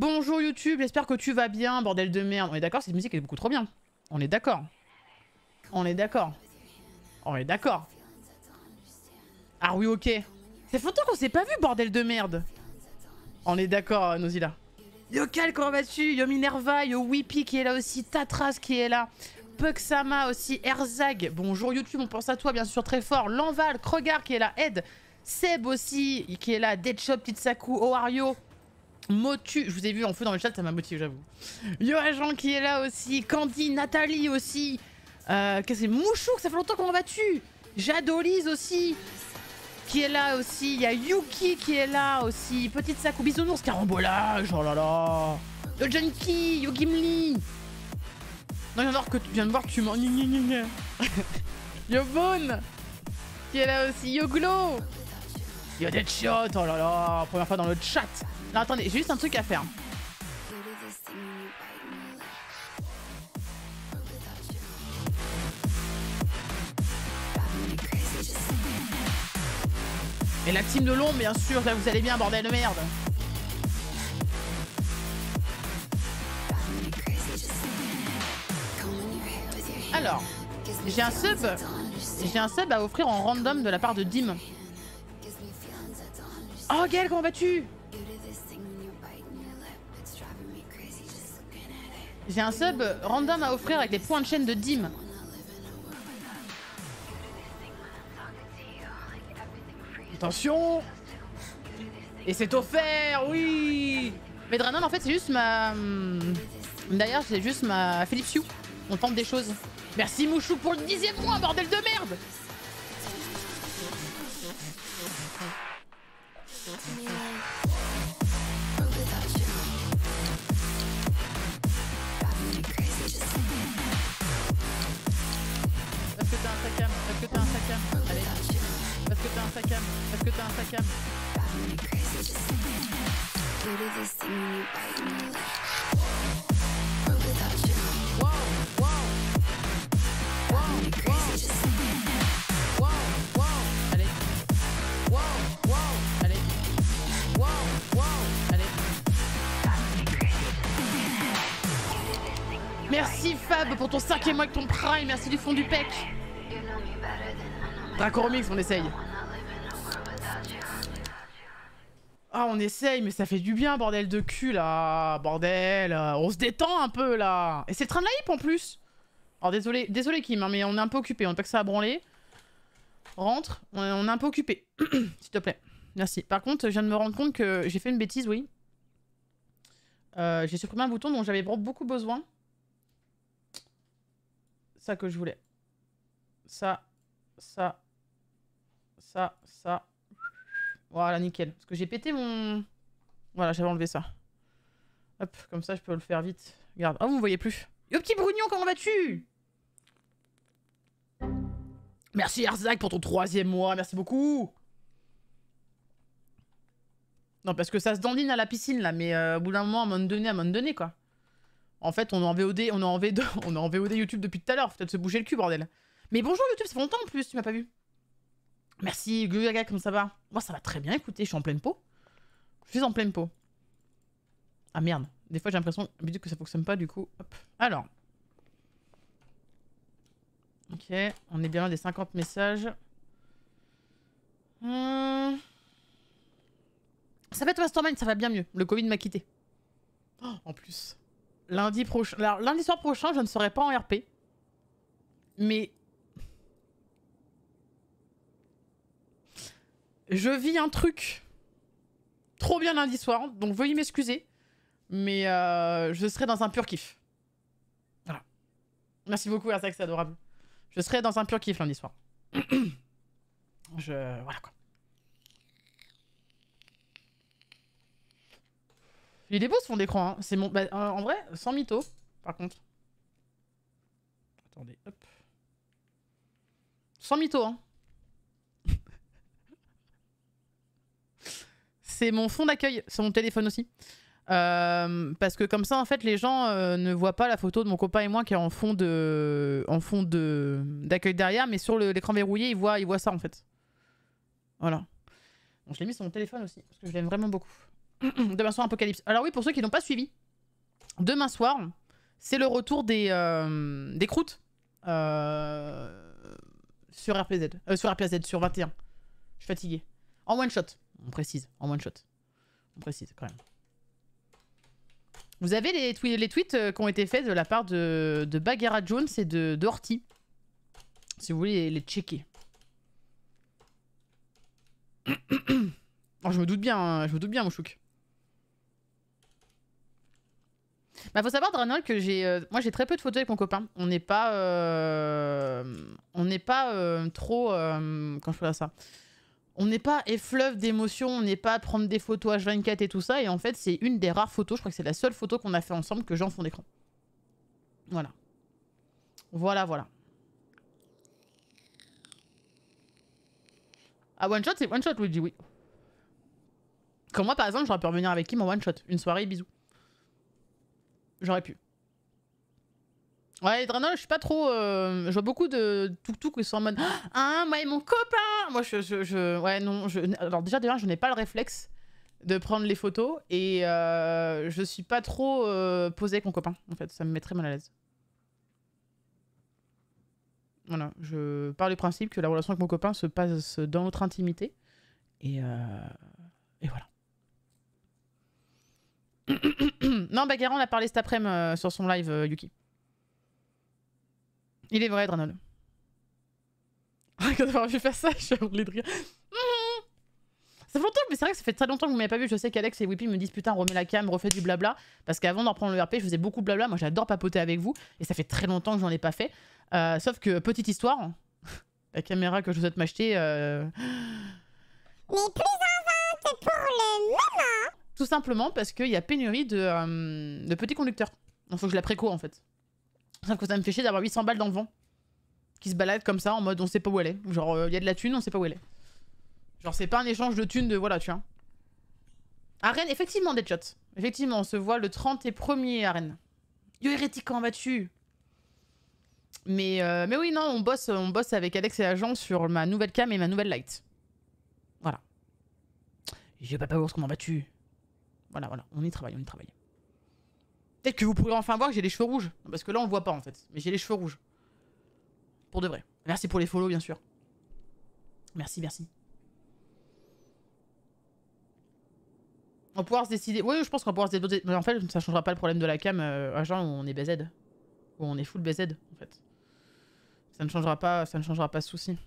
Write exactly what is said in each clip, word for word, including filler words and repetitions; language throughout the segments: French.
Bonjour YouTube, j'espère que tu vas bien, bordel de merde. On est d'accord, cette musique est beaucoup trop bien. On est d'accord. On est d'accord. On est d'accord. Ah oui, ok. C'est longtemps qu'on s'est pas vu, bordel de merde. On est d'accord, Nozilla. Yo Cal, comment vas-tu? Yo Minerva, yo Whippy qui est là aussi, Tatras qui est là, Puxama aussi, Erzag, bonjour YouTube, on pense à toi bien sûr très fort, Lanval, Krogar qui est là, Ed, Seb aussi qui est là, Deadshop, Pitsaku, Oario, Motu, je vous ai vu en feu dans le chat, ça m'a motivé j'avoue, yo Agent qui est là aussi, Candy, Nathalie aussi, euh, qu'est-ce que c'est, Mouchouk, ça fait longtemps, comment vas-tu? Jadolise aussi qui est là aussi, il y a Yuki qui est là aussi, Petite Sakou, Bisounours, Carambolage, oh là là, le Junkie, Yo Gimli. Non, viens de voir que tu viens de voir que tu m'en... Yo Bone qui est là aussi, Yo Glow, Yo Deadshot, oh là là, première fois dans le chat. Non, attendez, j'ai juste un truc à faire. Et la team de l'ombre, bien sûr, là vous allez bien, bordel de merde. Alors, j'ai un sub, j'ai un sub à offrir en random de la part de Dim. Oh Gaël, comment vas-tu? J'ai un sub random à offrir avec les points de chaîne de Dim. Attention! Et c'est offert, oui! Mais Dranon, en fait, c'est juste ma... D'ailleurs, c'est juste ma Philippe Sioux. On tente des choses. Merci Mouchou pour le dixième mois, bordel de merde! Est-ce que t'as un sac à... Est-ce que t'as un sac à... Allez. Est-ce que t'as un sac à... Est-ce que t'as un sac à... Wow, wow. Wow, wow. Wow, wow. Allez. Wow, wow. Allez. Wow, wow. Allez. Merci Fab pour ton cinquième mois avec ton prime, merci du fond du pec. Dracoromix, on essaye. Ah, on essaye, mais ça fait du bien, bordel de cul, là. Bordel, on se détend un peu, là. Et c'est le train de la hype, en plus. Alors, désolé, désolé Kim, hein, mais on est un peu occupé. On n'a pas que ça à branler. Rentre, on est, on est un peu occupé. S'il te plaît. Merci. Par contre, je viens de me rendre compte que j'ai fait une bêtise, oui. Euh, j'ai supprimé un bouton dont j'avais beaucoup besoin. Ça que je voulais. Ça, ça, ça, ça. Voilà, nickel. Parce que j'ai pété mon... Voilà, j'avais enlevé ça. Hop, comme ça, je peux le faire vite. Regarde. Ah, oh, vous me voyez plus. Yo, petit Brugnon, comment vas-tu? Merci, Erzak, pour ton troisième mois. Merci beaucoup. Non, parce que ça se dandine à la piscine, là. Mais euh, au bout d'un moment, à un moment donné, à un moment donné, quoi. En fait, on est en V O D, on est en V O D, on est en V O D YouTube depuis tout à l'heure. Faut peut-être se bouger le cul, bordel. Mais bonjour, YouTube, ça fait longtemps, en plus. Tu m'as pas vu. Merci Glugaga, comment ça va? Moi ça va très bien, écoutez, je suis en pleine peau. Je suis en pleine peau. Ah merde, des fois j'ai l'impression que ça fonctionne pas du coup. Hop. Alors. Ok, on est bien loin des cinquante messages. Hum... Ça va toi Stormman, ça va bien mieux. Le Covid m'a quitté. Oh, en plus. Lundi prochain. Alors lundi soir prochain, je ne serai pas en R P. Mais... Je vis un truc trop bien lundi soir, donc veuillez m'excuser, mais euh, je serai dans un pur kiff. Voilà. Merci beaucoup, Erzak, c'est adorable. Je serai dans un pur kiff lundi soir. je... Voilà quoi. Il est beau ce fond d'écran, hein. C'est mon... Bah, en vrai, sans mytho, par contre. Attendez, hop. Sans mytho, hein. C'est mon fond d'accueil, c'est mon téléphone aussi. Euh, parce que comme ça, en fait, les gens euh, ne voient pas la photo de mon copain et moi qui est en fond de, en fond de, d'accueil derrière, mais sur l'écran verrouillé, ils voient, ils voient ça, en fait. Voilà. Bon, je l'ai mis sur mon téléphone aussi, parce que je l'aime vraiment beaucoup. Demain soir, Apocalypse. Alors oui, pour ceux qui n'ont pas suivi, demain soir, c'est le retour des, euh, des croûtes euh, sur R P Z. Euh, sur R P Z, sur vingt et un. Je suis fatigué. En one shot, on précise. En one shot. On précise quand même. Vous avez les, twi les tweets euh, qui ont été faits de la part de, de Baghera Jones et de Dorty. Si vous voulez les, les checker. Oh, je me doute bien, hein, je me doute bien, mon chouc. Bah, faut savoir, Dranol, que j'ai, euh, moi j'ai très peu de photos avec mon copain. On n'est pas, euh, on n'est pas euh, trop, euh, quand je fais ça, on n'est pas effleuve d'émotions, on n'est pas à prendre des photos H vingt-quatre et tout ça. Et en fait, c'est une des rares photos. Je crois que c'est la seule photo qu'on a fait ensemble que j'ai en fond d'écran. Voilà, voilà, voilà. Ah, one shot, c'est one shot, Luigi, oui. Comme moi, par exemple, j'aurais pu revenir avec Kim en one shot. Une soirée, bisous. J'aurais pu. Ouais, Dranol, je suis pas trop... Euh, je vois beaucoup de tuk-tuk qui sont en mode... Ah, moi et mon copain. Moi, je... je, je ouais, non. Je, alors déjà, déjà, je n'ai pas le réflexe de prendre les photos. Et euh, je suis pas trop euh, posée avec mon copain, en fait. Ça me met très mal à l'aise. Voilà, je pars du principe que la relation avec mon copain se passe dans notre intimité. Et, euh... et voilà. Non, Baghera, on a parlé cet après-midi euh, sur son live, euh, Yuki. Il est vrai, Dranol. Quand d'avoir vu faire ça, je suis oublié de rire. Ça fait longtemps, mais c'est vrai que ça fait très longtemps que vous m'avez pas vu. Je sais qu'Alex et Whippy me disent putain, remets la cam, refais du blabla. Parce qu'avant d'en reprendre le R P, je faisais beaucoup de blabla. Moi, j'adore papoter avec vous. Et ça fait très longtemps que j'en ai pas fait. Euh, sauf que, petite histoire, la caméra que je souhaite m'acheter. Euh... Mais plus en vente pour le moment. Tout simplement parce qu'il y a pénurie de, euh, de petits conducteurs. Il faut que je la préco en fait. Sauf que ça me fait chier d'avoir huit cents balles dans le vent. Qui se baladent comme ça en mode on sait pas où elle est. Genre, il euh, y a de la thune, on sait pas où elle est. Genre c'est pas un échange de thunes de voilà tu vois. À Rennes, effectivement Deadshot. Effectivement on se voit le trente et premier à Rennes. Yo hérétique en vas-tu? Mais, euh, mais oui non on bosse, on bosse avec Alex et Agent sur ma nouvelle cam et ma nouvelle light. Voilà. Je vais pas voir comment vas-tu. Voilà voilà on y travaille, on y travaille. Peut-être que vous pourrez enfin voir que j'ai les cheveux rouges. Parce que là on le voit pas en fait. Mais j'ai les cheveux rouges. Pour de vrai. Merci pour les follow bien sûr. Merci merci. On pourra se décider. Oui, je pense qu'on pourra se décider. Mais en fait, ça changera pas le problème de la cam euh, agent où on est B Z. Où on est full B Z, en fait. Ça ne changera pas, ça ne changera pas ce souci.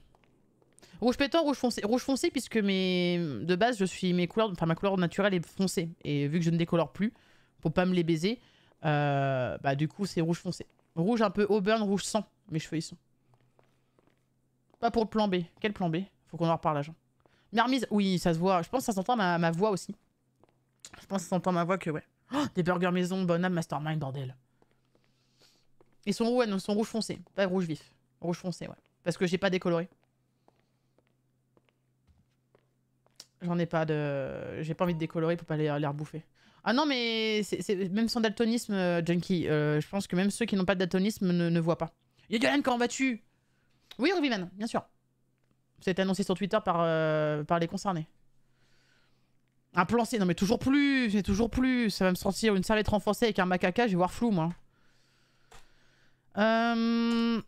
Rouge pétant, rouge foncé. Rouge foncé, puisque mes... de base, je suis mes couleurs... Enfin, ma couleur naturelle est foncée. Et vu que je ne décolore plus, pour pas me les baiser, euh, bah du coup, c'est rouge foncé. Rouge un peu auburn, rouge sang. Mes cheveux, ils sont. Pas pour le plan B. Quel plan B? Faut qu'on en reparle, agent. Mermise, oui, ça se voit. Je pense que ça s'entend ma... ma voix aussi. Je pense que ça entend ma voix que ouais. Oh, des burgers maison, bonne âme, mastermind, bordel. Ils sont, ouais, non, ils sont rouge foncé, pas rouge vif. Rouge foncé, ouais. Parce que j'ai pas décoloré. J'en ai pas de... J'ai pas envie de décolorer pour pas les, les rebouffer. Ah non, mais c'est, c'est... même sans daltonisme, euh, Junkie, euh, je pense que même ceux qui n'ont pas de daltonisme ne, ne voient pas. Y'a du Alan, quand vas-tu? Oui, Rivivan, bien sûr. C'est annoncé sur Twitter par, euh, par les concernés. Un plan C, non mais toujours plus, c'est toujours plus. Ça va me sortir une serviette renforcée avec un macaca, je vais voir flou moi. Euh...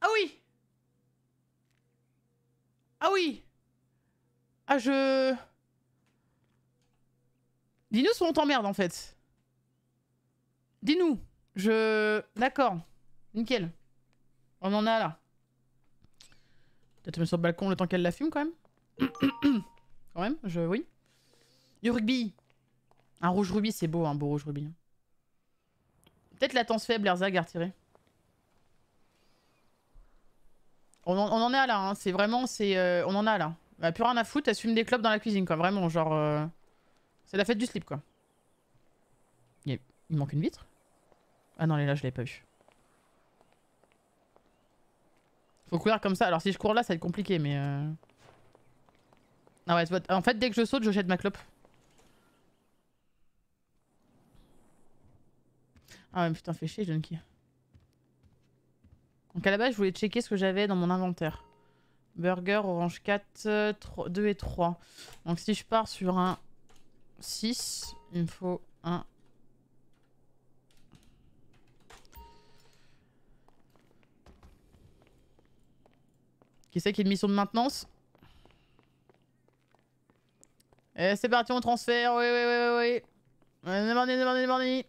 Ah oui. Ah oui. Ah je... Dis-nous si on t'emmerde en fait. Dis-nous. Je... D'accord. Nickel. On en a là. Peut-être même sur le balcon le temps qu'elle la fume quand même. Quand même, je... Oui. Du rugby. Un rouge rubis, c'est beau, un beau rouge rubis. Peut-être latence faible, Herzag à retirer. On en, on en a là, hein. C'est vraiment... c'est, euh, on en a là. Bah, plus rien à foutre, elle fume des clopes dans la cuisine quoi. Vraiment, genre... Euh, c'est la fête du slip quoi. Il, il manque une vitre. Ah non, elle est là, je l'ai pas eu. Faut courir comme ça. Alors si je cours là, ça va être compliqué, mais... Euh... Ah ouais, en fait, dès que je saute, je jette ma clope. Ah ouais, putain, fais chier, Junkie. Donc à la base, je voulais checker ce que j'avais dans mon inventaire. Burger, orange quatre, trois, deux et trois. Donc si je pars sur un six, il me faut un... Qui c'est qui est une mission de maintenance? Et c'est parti, on transfère. Oui, oui, oui, oui, oui. Demandez, demandez, demandez.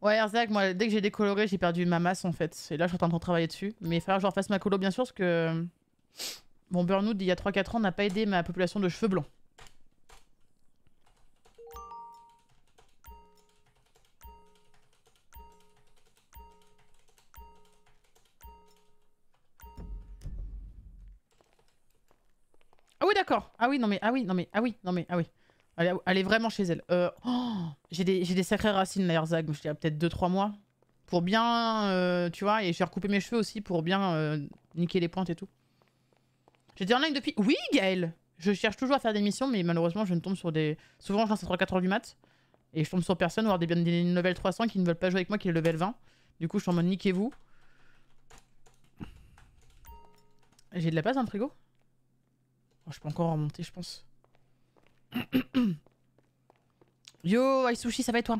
Ouais, c'est vrai que moi, dès que j'ai décoloré, j'ai perdu ma masse en fait. Et là, je suis en train de travailler dessus. Mais il va falloir que je refasse ma colo, bien sûr, parce que mon burn-out d'il y a trois quatre ans n'a pas aidé ma population de cheveux blancs. Ah oui, d'accord. Ah oui, non mais, ah oui, non mais, ah oui, non mais, ah oui. Elle est, elle est vraiment chez elle. Euh, oh, j'ai des, des sacrées racines là, Herzag. Je dirais peut-être deux trois mois. Pour bien, euh, tu vois, et j'ai recoupé mes cheveux aussi pour bien euh, niquer les pointes et tout. J'étais en ligne depuis... Oui, Gaël. Je cherche toujours à faire des missions, mais malheureusement, je ne tombe sur des... Souvent, je lance à trois quatre heures du mat. Et je tombe sur personne, voire des, des level trois cents qui ne veulent pas jouer avec moi, qui est level vingt. Du coup, je suis en mode niquez-vous. J'ai de la place dans le frigo. Oh, je peux encore remonter, je pense. Yo, Aïsushi, ça va et toi?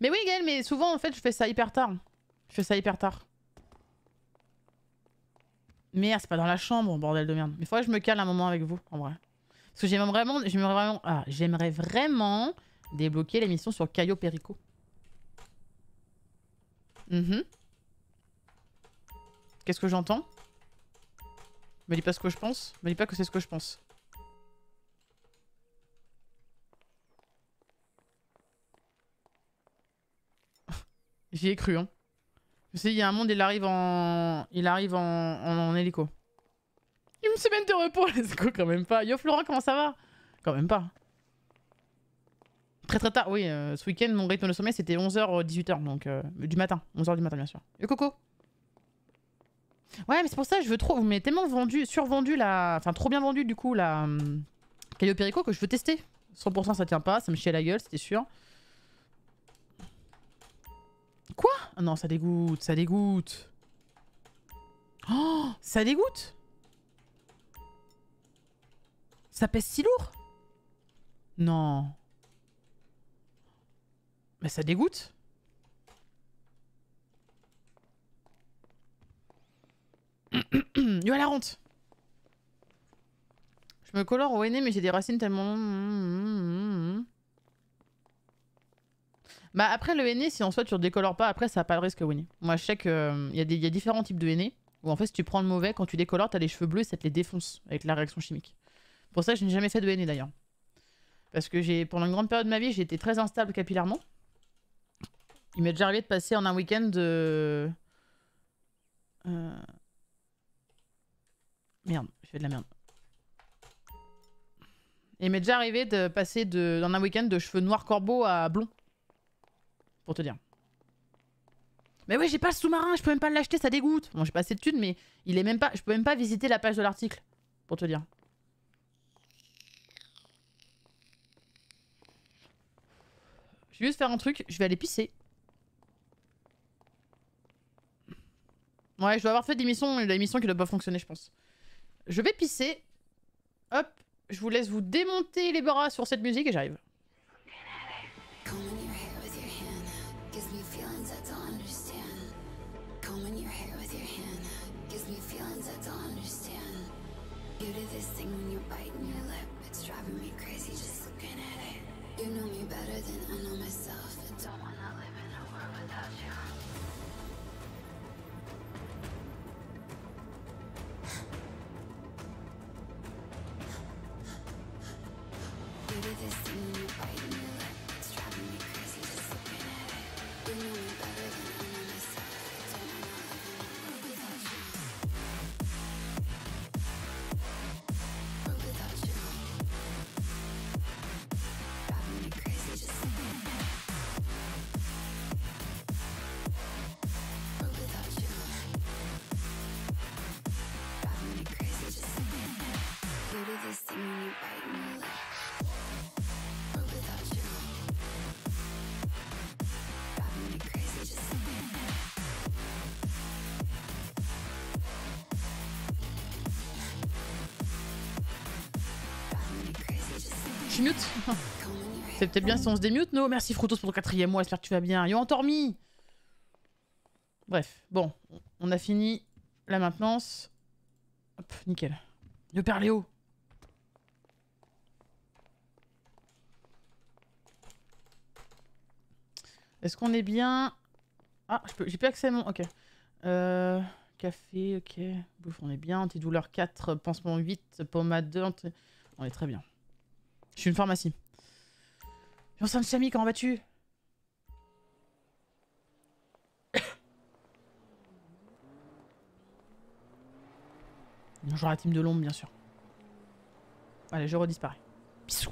Mais oui, Gaël, mais souvent en fait, je fais ça hyper tard. Je fais ça hyper tard. Merde, c'est pas dans la chambre, bordel de merde. Mais faudrait que je me cale un moment avec vous, en vrai. Parce que j'aimerais vraiment, j'aimerais vraiment, ah, j'aimerais vraiment débloquer l'émission sur Cayo Perico. Mhm. Qu'est-ce que j'entends? Me dis pas ce que je pense. Me dis pas que c'est ce que je pense. J'y ai cru, hein. Je sais, il y a un monde, il arrive en... Il arrive en, en... en hélico. Une semaine de repos, let's go, quand même pas. Yo, Florent, comment ça va? Quand même pas. Très très tard, oui. Euh, ce week-end, mon rythme de sommeil, c'était onze heures dix-huit heures, donc... Euh, du matin. onze heures du matin, bien sûr. Et Coco? Ouais, mais c'est pour ça que je veux trop. Vous m'avez tellement vendu, survendu la. Enfin, trop bien vendu du coup la. Cayo Perico que je veux tester. cent pour cent ça tient pas, ça me chie à la gueule, c'était sûr. Quoi? Ah non, ça dégoûte, ça dégoûte. Oh, ça dégoûte? Ça pèse si lourd? Non. Mais ça dégoûte? Yo à la rente. Je me colore au henné mais j'ai des racines tellement... Bah après le henné si en soi tu ne décolores pas après ça n'a pas le risque Winnie. Moi je sais qu'il euh, y, y a différents types de henné où en fait si tu prends le mauvais quand tu décolores t'as les cheveux bleus et ça te les défonce avec la réaction chimique. Pour ça je n'ai jamais fait de henné d'ailleurs. Parce que j'ai pendant une grande période de ma vie j'ai été très instable capillairement. Il m'est déjà arrivé de passer en un week-end de... Euh... Merde, je fais de la merde. Et il m'est déjà arrivé de passer de, dans un week-end de cheveux noirs corbeaux à blond. Pour te dire. Mais ouais, j'ai pas le sous-marin, je peux même pas l'acheter, ça dégoûte. Bon, j'ai pas assez de thunes, mais il est même pas, je peux même pas visiter la page de l'article. Pour te dire. Je vais juste faire un truc, je vais aller pisser. Ouais, je dois avoir fait des missions, des missions qui doivent pas fonctionner, je pense. Je vais pisser. Hop, je vous laisse vous démonter les bras sur cette musique et j'arrive. Crazy, just Je suis mute. C'est peut-être bien si on se démute, no. Merci Froutos pour ton quatrième mois, j'espère que tu vas bien. Yo Antormi. Bref, bon, on a fini la maintenance. Hop, nickel. Le père Léo. Est-ce qu'on est bien? Ah, j'ai plus accès à mon... Ok. Euh, café, ok. Bouffe, on est bien. Antidouleur quatre, pansement huit, pommade deux. Anti... On est très bien. Je suis une pharmacie. Yo Samsami, comment vas-tu? Bonjour à la team de l'ombre, bien sûr. Allez, je redisparais. Pissou.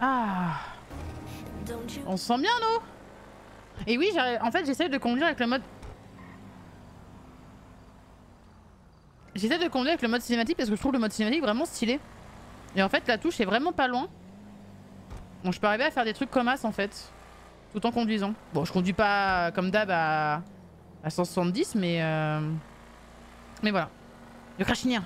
Ah. On se sent bien, nous. Et oui, en fait, j'essaie de conduire avec le mode... J'essaie de conduire avec le mode cinématique parce que je trouve le mode cinématique vraiment stylé. Et en fait, la touche est vraiment pas loin. Donc je peux arriver à faire des trucs comme as en fait. Tout en conduisant. Bon, je conduis pas comme d'hab à... à cent soixante-dix, mais... Euh... Mais voilà. Le crashinier.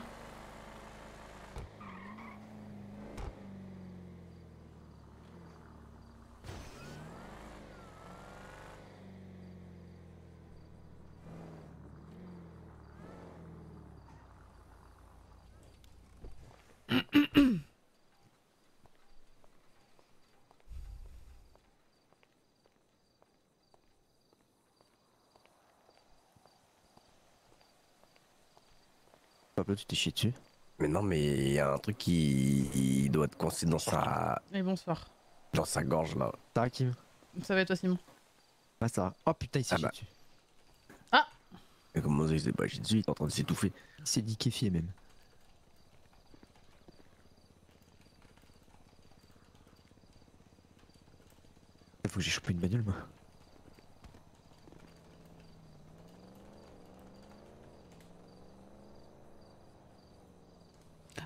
Pablo, tu t'es chié dessus? Mais non, mais il y a un truc qui il doit te coincer dans sa... Mais bonsoir. Dans sa gorge là. T'as un Kim? Ça va être toi, Simon? Bah ça va. Oh putain, il s'est ah chié bah. dessus. Ah. Mais comment ça, il s'est pas chié dessus? Il est en train de s'étouffer. Il s'est liquéfié même. Faut que j'ai chopé une bagnole moi.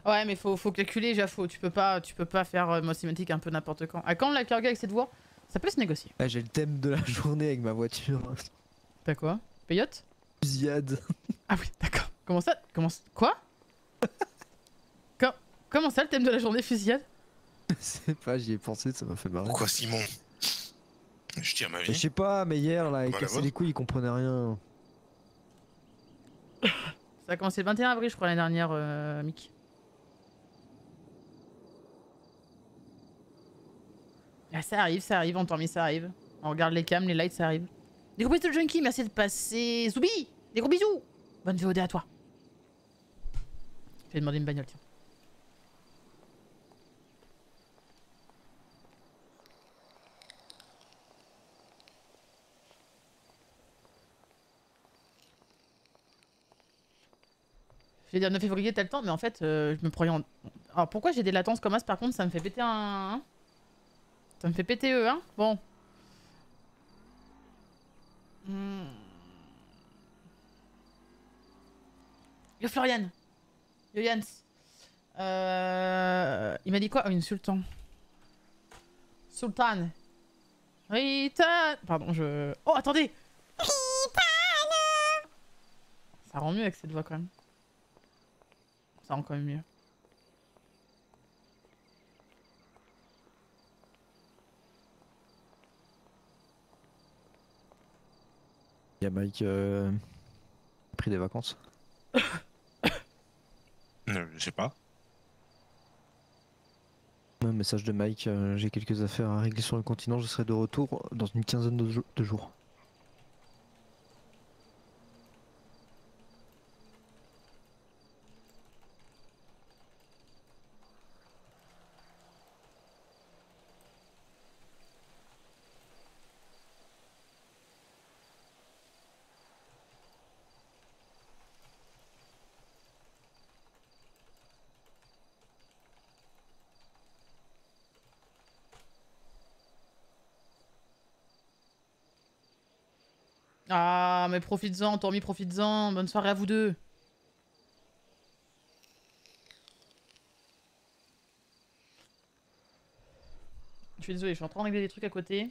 Ouais mais faut, faut calculer Jaffo, tu peux pas tu peux pas faire euh, mode cinématique un peu n'importe quand. À quand la cargo avec cette voix? Ça peut se négocier. Ah, j'ai le thème de la journée avec ma voiture. T'as quoi? Peyote? Fusillade. Ah oui d'accord. Comment ça? Comment Quoi Qu Comment ça le thème de la journée fusillade? Je sais pas, j'y ai pensé, ça m'a fait marrer. Pourquoi Simon? Je tire ma vie. Je sais pas, mais hier là, il voilà cassait les couilles, il comprenait rien. Ça a commencé le vingt et un avril, je crois, l'année dernière, euh, Mick. Ah, ça arrive, ça arrive, on t'en ça arrive. On regarde les cams, les lights, ça arrive. Des gros bisous, Junkie, merci de passer. Zoubi, des gros bisous. Bonne V O D à toi. Je vais demander une bagnole, tiens. Je vais dire neuf février, t'as le temps, mais en fait, euh, je me prenais en... Alors pourquoi j'ai des latences comme ça, par contre, ça me fait péter un... Ça me fait péter eux, hein. Bon. Mmh. Yo Florian. Yo Jans. Euh... Il m'a dit quoi? Oh, une Sultan. Sultan. Rita. Pardon, je... Oh, attendez. Rita. Ça rend mieux avec cette voix, quand même. Ça rend quand même mieux. Y'a Mike euh... pris des vacances. euh, je sais pas. Un message de Mike, euh, j'ai quelques affaires à régler sur le continent, je serai de retour dans une quinzaine de, jo de jours. Ah, mais profites-en, Tormi, profites-en. Bonne soirée à vous deux. Je suis désolé, je suis en train de régler des trucs à côté.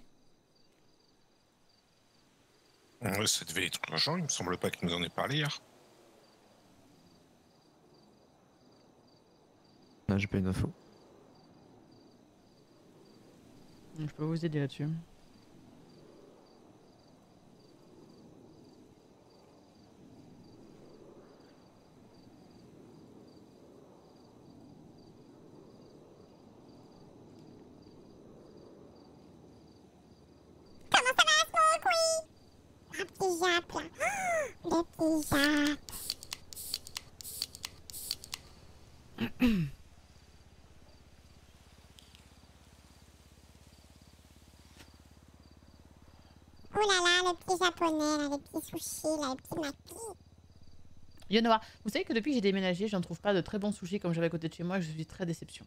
Ouais, ça devait être urgent, il me semble pas qu'il nous en ait parlé hier. Ah, j'ai pas une info. Je peux vous aider là-dessus. Yonoa, vous savez que depuis que j'ai déménagé, je ne trouve pas de très bons sushis comme j'avais à côté de chez moi, je suis très déception.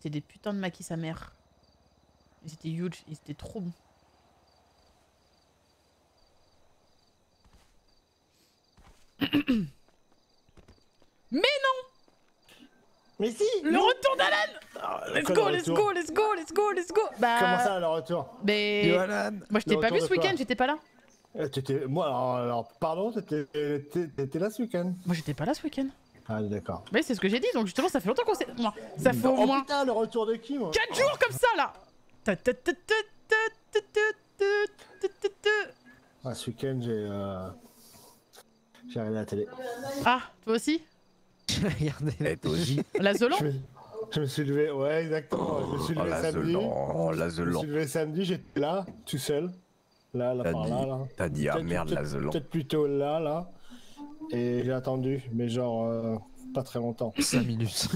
C'était des putains de maquis sa mère. Ils étaient huge, ils étaient trop bons. Mais non! Mais si! Le non. retour d'Alan! Oh, let's go, let's go, let's go, let's go, let's go! Bah... Comment ça, le retour? Mais... Alan. Moi, je t'ai pas vu ce week-end, j'étais pas là. Euh, étais... Moi, alors, alors pardon, t'étais là ce week-end? Moi, j'étais pas là ce week-end. Ah, d'accord. Mais c'est ce que j'ai dit, donc justement, ça fait longtemps qu'on s'est... Moi, ça fait oh, au moins... putain, le retour de qui, moi? quatre jours comme ça, là! Ah, ce week-end, j'ai... Euh... J'ai regardé la télé. Ah, toi aussi? J'ai regardé la télé. La Zolan? je, me, je me suis levé, ouais, exactement. Oh, je me suis levé oh, samedi. Zolan, la Zolan. Je me suis levé samedi, j'étais là, tout seul. Là, là, par dit, là. là. T'as dit, ah merde, la Zolan. Peut-être plutôt là, là. Et j'ai attendu, mais genre, euh, pas très longtemps. cinq minutes.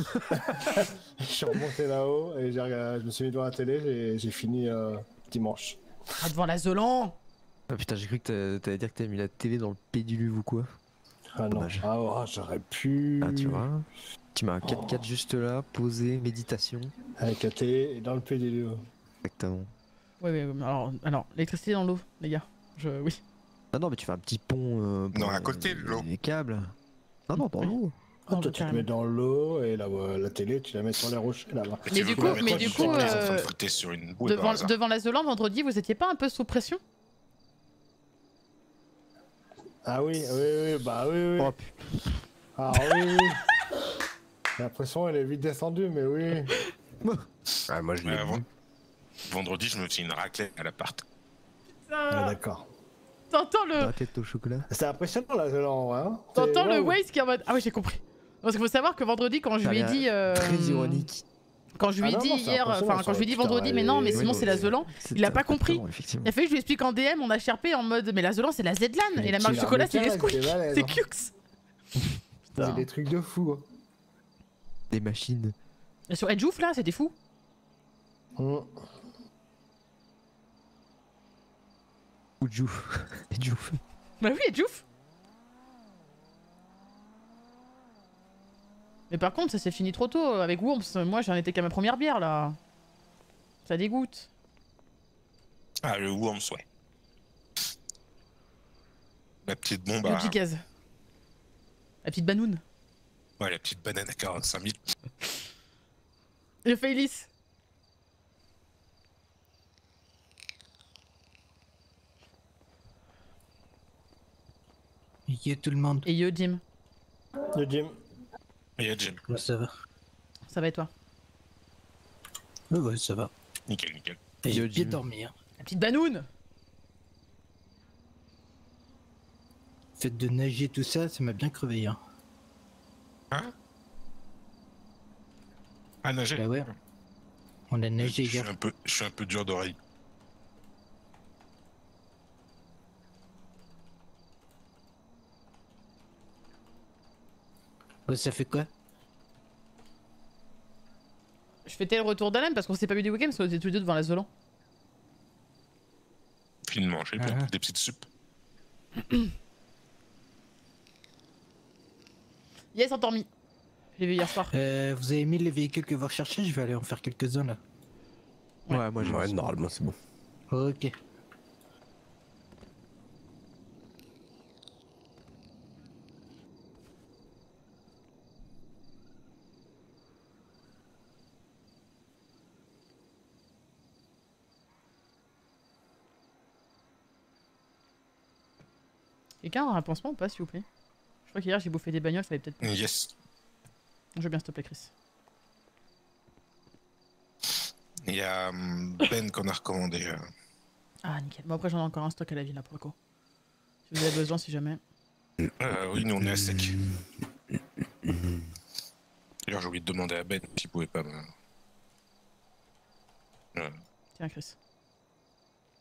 Je suis remonté là-haut et regardé, je me suis mis devant la télé, j'ai fini euh, dimanche. Ah, devant la Zolan? Ah putain, j'ai cru que t'allais dire que t'avais mis la télé dans le péduluve ou quoi. Ah non, ah, oh, j'aurais pu... Ah tu vois, tu m'as un quatre quatre oh. juste là, posé, méditation. Avec la télé et dans le péduluve. Exactement. Ouais, ouais, ouais, alors, alors l'électricité dans l'eau, les gars, je... oui. Ah non, mais tu fais un petit pont... Euh, non, à côté de l'eau. Les câbles. Non, non, dans oui. l'eau. Ah, toi, tu te mets dans l'eau et la, euh, la télé, tu la mets sur les rochers là-bas. Mais du coup, mais du coup... Devant la Zolan, vendredi, vous étiez pas un peu sous pression? Ah oui, oui, oui, bah oui, oui. Oh, ah oui, oui. J'ai l'impression elle est vite descendue, mais oui. Ah, moi je l'ai euh, vendredi, je me fais une raclette à l'appart. Ah d'accord. T'entends le... Raclette au chocolat. C'est impressionnant là, genre, hein. T'entends le Waze qui est en mode... Ah oui, j'ai compris. Parce qu'il faut savoir que vendredi, quand je lui ai dit... Euh... Très ironique. Quand je lui ai ah dit non, non, hier, enfin quand je lui ai dit vendredi, mais non, mais sinon c'est la Zolan, il a pas compris. Il a fallu que je lui explique en D M, on a cherpé en mode, mais la Zolan c'est la Zlan et la marque chocolat c'est les Squeaks, c'est Cux. C'est des trucs de fou. Hein. Des machines. Et sur Edgeouf là, c'était fou. Oh. Ou Djouf. Edgeouf. Bah oui, Edgeouf. Mais par contre, ça s'est fini trop tôt avec Worms. Moi, j'en étais qu'à ma première bière là. Ça dégoûte. Ah, le Worms, ouais. La petite bombe. Le petit gaz. La petite banoune. Ouais, la petite banane à quarante-cinq mille. Le Failis. Et yo tout le monde. Et yo Jim. Yo Jim. Et à Jim. Ouais, ça va. Ça va et toi? Ouais, ouais, ça va. Nickel, nickel. Et j'ai bien dormir. La petite banoune. Faites de nager tout ça, ça m'a bien crevé, hein. Hein? Ah, nager? Bah ouais. On a nagé hier. Je, je suis un peu dur d'oreille. Ça fait quoi? Je fêtais le retour d'Alan parce qu'on s'est pas vu du week-end parce qu'on était tous les deux devant la Zolan. Finement, j'ai ah. des petites soupes. Yes, endormi. J'ai vu hier soir. Euh, vous avez mis les véhicules que vous recherchez, je vais aller en faire quelques-uns là. Ouais, ouais moi j'ai ouais, normalement c'est bon. Ok. Quelqu'un a un pansement ou pas, s'il vous plaît? Je crois qu'hier j'ai bouffé des bagnoles, ça avait peut-être pas. Yes. Je veux bien, s'il te plaît, Chris. Il y a Ben qu'on a recommandé. Ah, nickel. Bon, après, j'en ai encore un stock à la ville, là, pour le coup. Si vous avez besoin, si jamais. Euh, oui, nous on est à sec. D'ailleurs, j'ai oublié de demander à Ben s'il pouvait pas. Me... Euh... Tiens, Chris.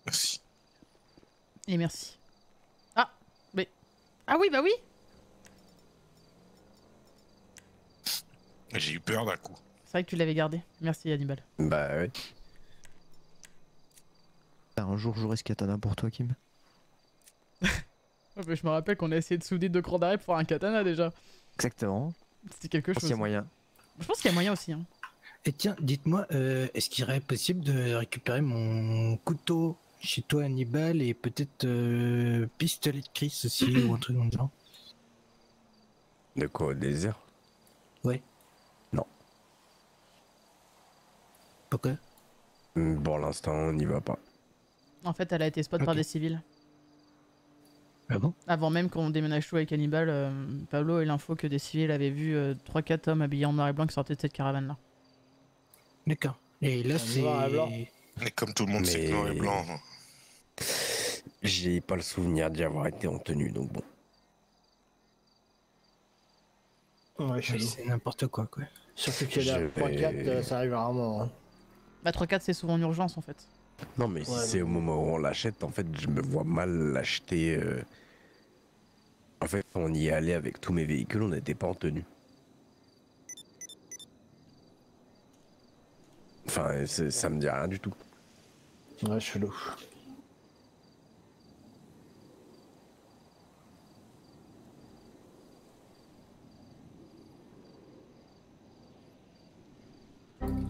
Merci. Et merci. Ah oui, bah oui! J'ai eu peur d'un coup. C'est vrai que tu l'avais gardé. Merci Hannibal. Bah oui. Un jour j'aurai ce katana pour toi, Kim. Je me rappelle qu'on a essayé de souder deux crans d'arrêt pour faire un katana déjà. Exactement. C'était quelque chose. Je pense qu'il y a moyen. Je pense qu'il y a moyen aussi. Hein. Et tiens, dites-moi, euh, est-ce qu'il serait possible de récupérer mon couteau chez toi, Hannibal, et peut-être euh, pistolet de Chris aussi, ou un truc dans le genre? De quoi, au désert? Ouais. Non. Pourquoi? Pour l'instant, on n'y va pas. En fait, elle a été spot okay. par des civils. Ah bon? Avant même qu'on déménage tout avec Hannibal, euh, Pablo a eu l'info que des civils avaient vu euh, trois quatre hommes habillés en noir et blanc qui sortaient de cette caravane-là. D'accord. Et là, c'est... Mais comme tout le monde Mais... sait que noir et blanc... J'ai pas le souvenir d'y avoir été en tenue, donc bon. Ouais, c'est n'importe quoi, quoi. Surtout que là, trois quatre, euh, ça arrive rarement. Hein. Bah trois quatre, c'est souvent en urgence, en fait. Non, mais ouais, si c'est au moment où on l'achète, en fait, je me vois mal l'acheter... Euh... En fait, on y allait avec tous mes véhicules, on n'était pas en tenue. Enfin, ça me dit rien du tout. Ouais, chelou.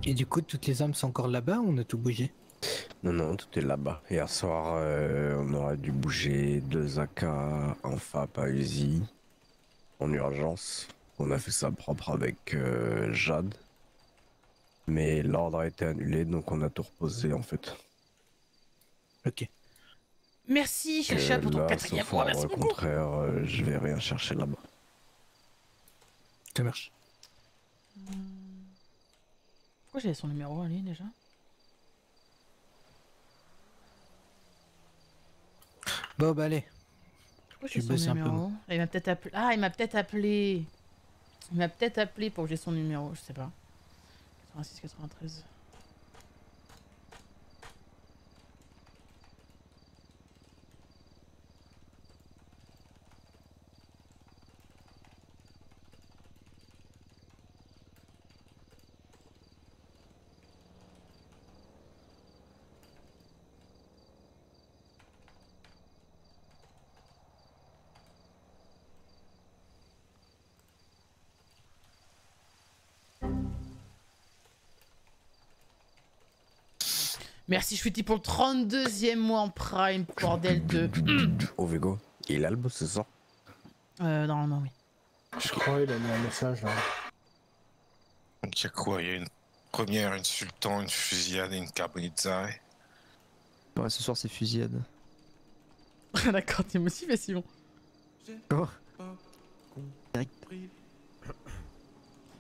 Et du coup, toutes les armes sont encore là-bas ou on a tout bougé? Non, non, tout est là-bas. Hier soir, euh, on aurait dû bouger deux A K, un F A P à Uzi, en urgence. On a fait ça propre avec euh, Jade. Mais l'ordre a été annulé, donc on a tout reposé en fait. Ok. Merci, Chacha, pour ton quatrième point, merci beaucoup. Au contraire, euh, je vais rien chercher là-bas. Ça marche. Pourquoi j'avais son numéro en ligne déjà? Bon, bah allez. Pourquoi j'ai son numéro? Il m'a peut-être appelé. Ah, il m'a peut-être appelé. Il m'a peut-être appelé pour que j'ai son numéro, je sais pas. quatre-vingt-six quatre-vingt-treize. Merci, je suis dit pour le trente-deuxième mois en Prime, bordel de... Ovego, il a le boss ce soir? Euh, non, non, oui. Je crois qu'il a mis un message là. Il y a quoi? Il y a une première, une sultan, une fusillade et une carbonizzaille. Ouais, ce soir c'est fusillade. D'accord, t'es motivé, Simon. Comment?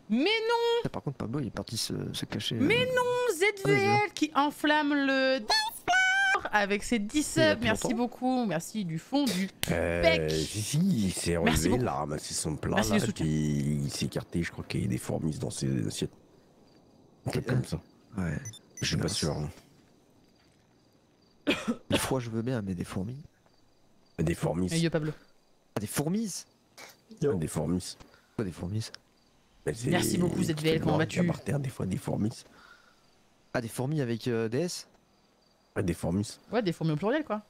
Mais non! Ah, par contre, Pablo il est parti se, se cacher. Mais euh... non! Z V L qui enflamme le Discord avec ses dix subs, merci beaucoup, merci du fond du bec. Si, il s'est enlevé, il a ramassé son plat là, puis il s'est écarté, je crois qu'il y a des fourmis dans ses assiettes. Quelque comme ça. Ouais. Je suis pas sûr. Des fois je veux bien, mais des fourmis. Des fourmis. Des fourmis. Des fourmis. Des fourmis. Merci beaucoup Z V L, comment vas-tu? Par terre, des fois des fourmis. Ah, des fourmis avec euh, des S? Ouais, des fourmis. Ouais, des fourmis au pluriel, quoi.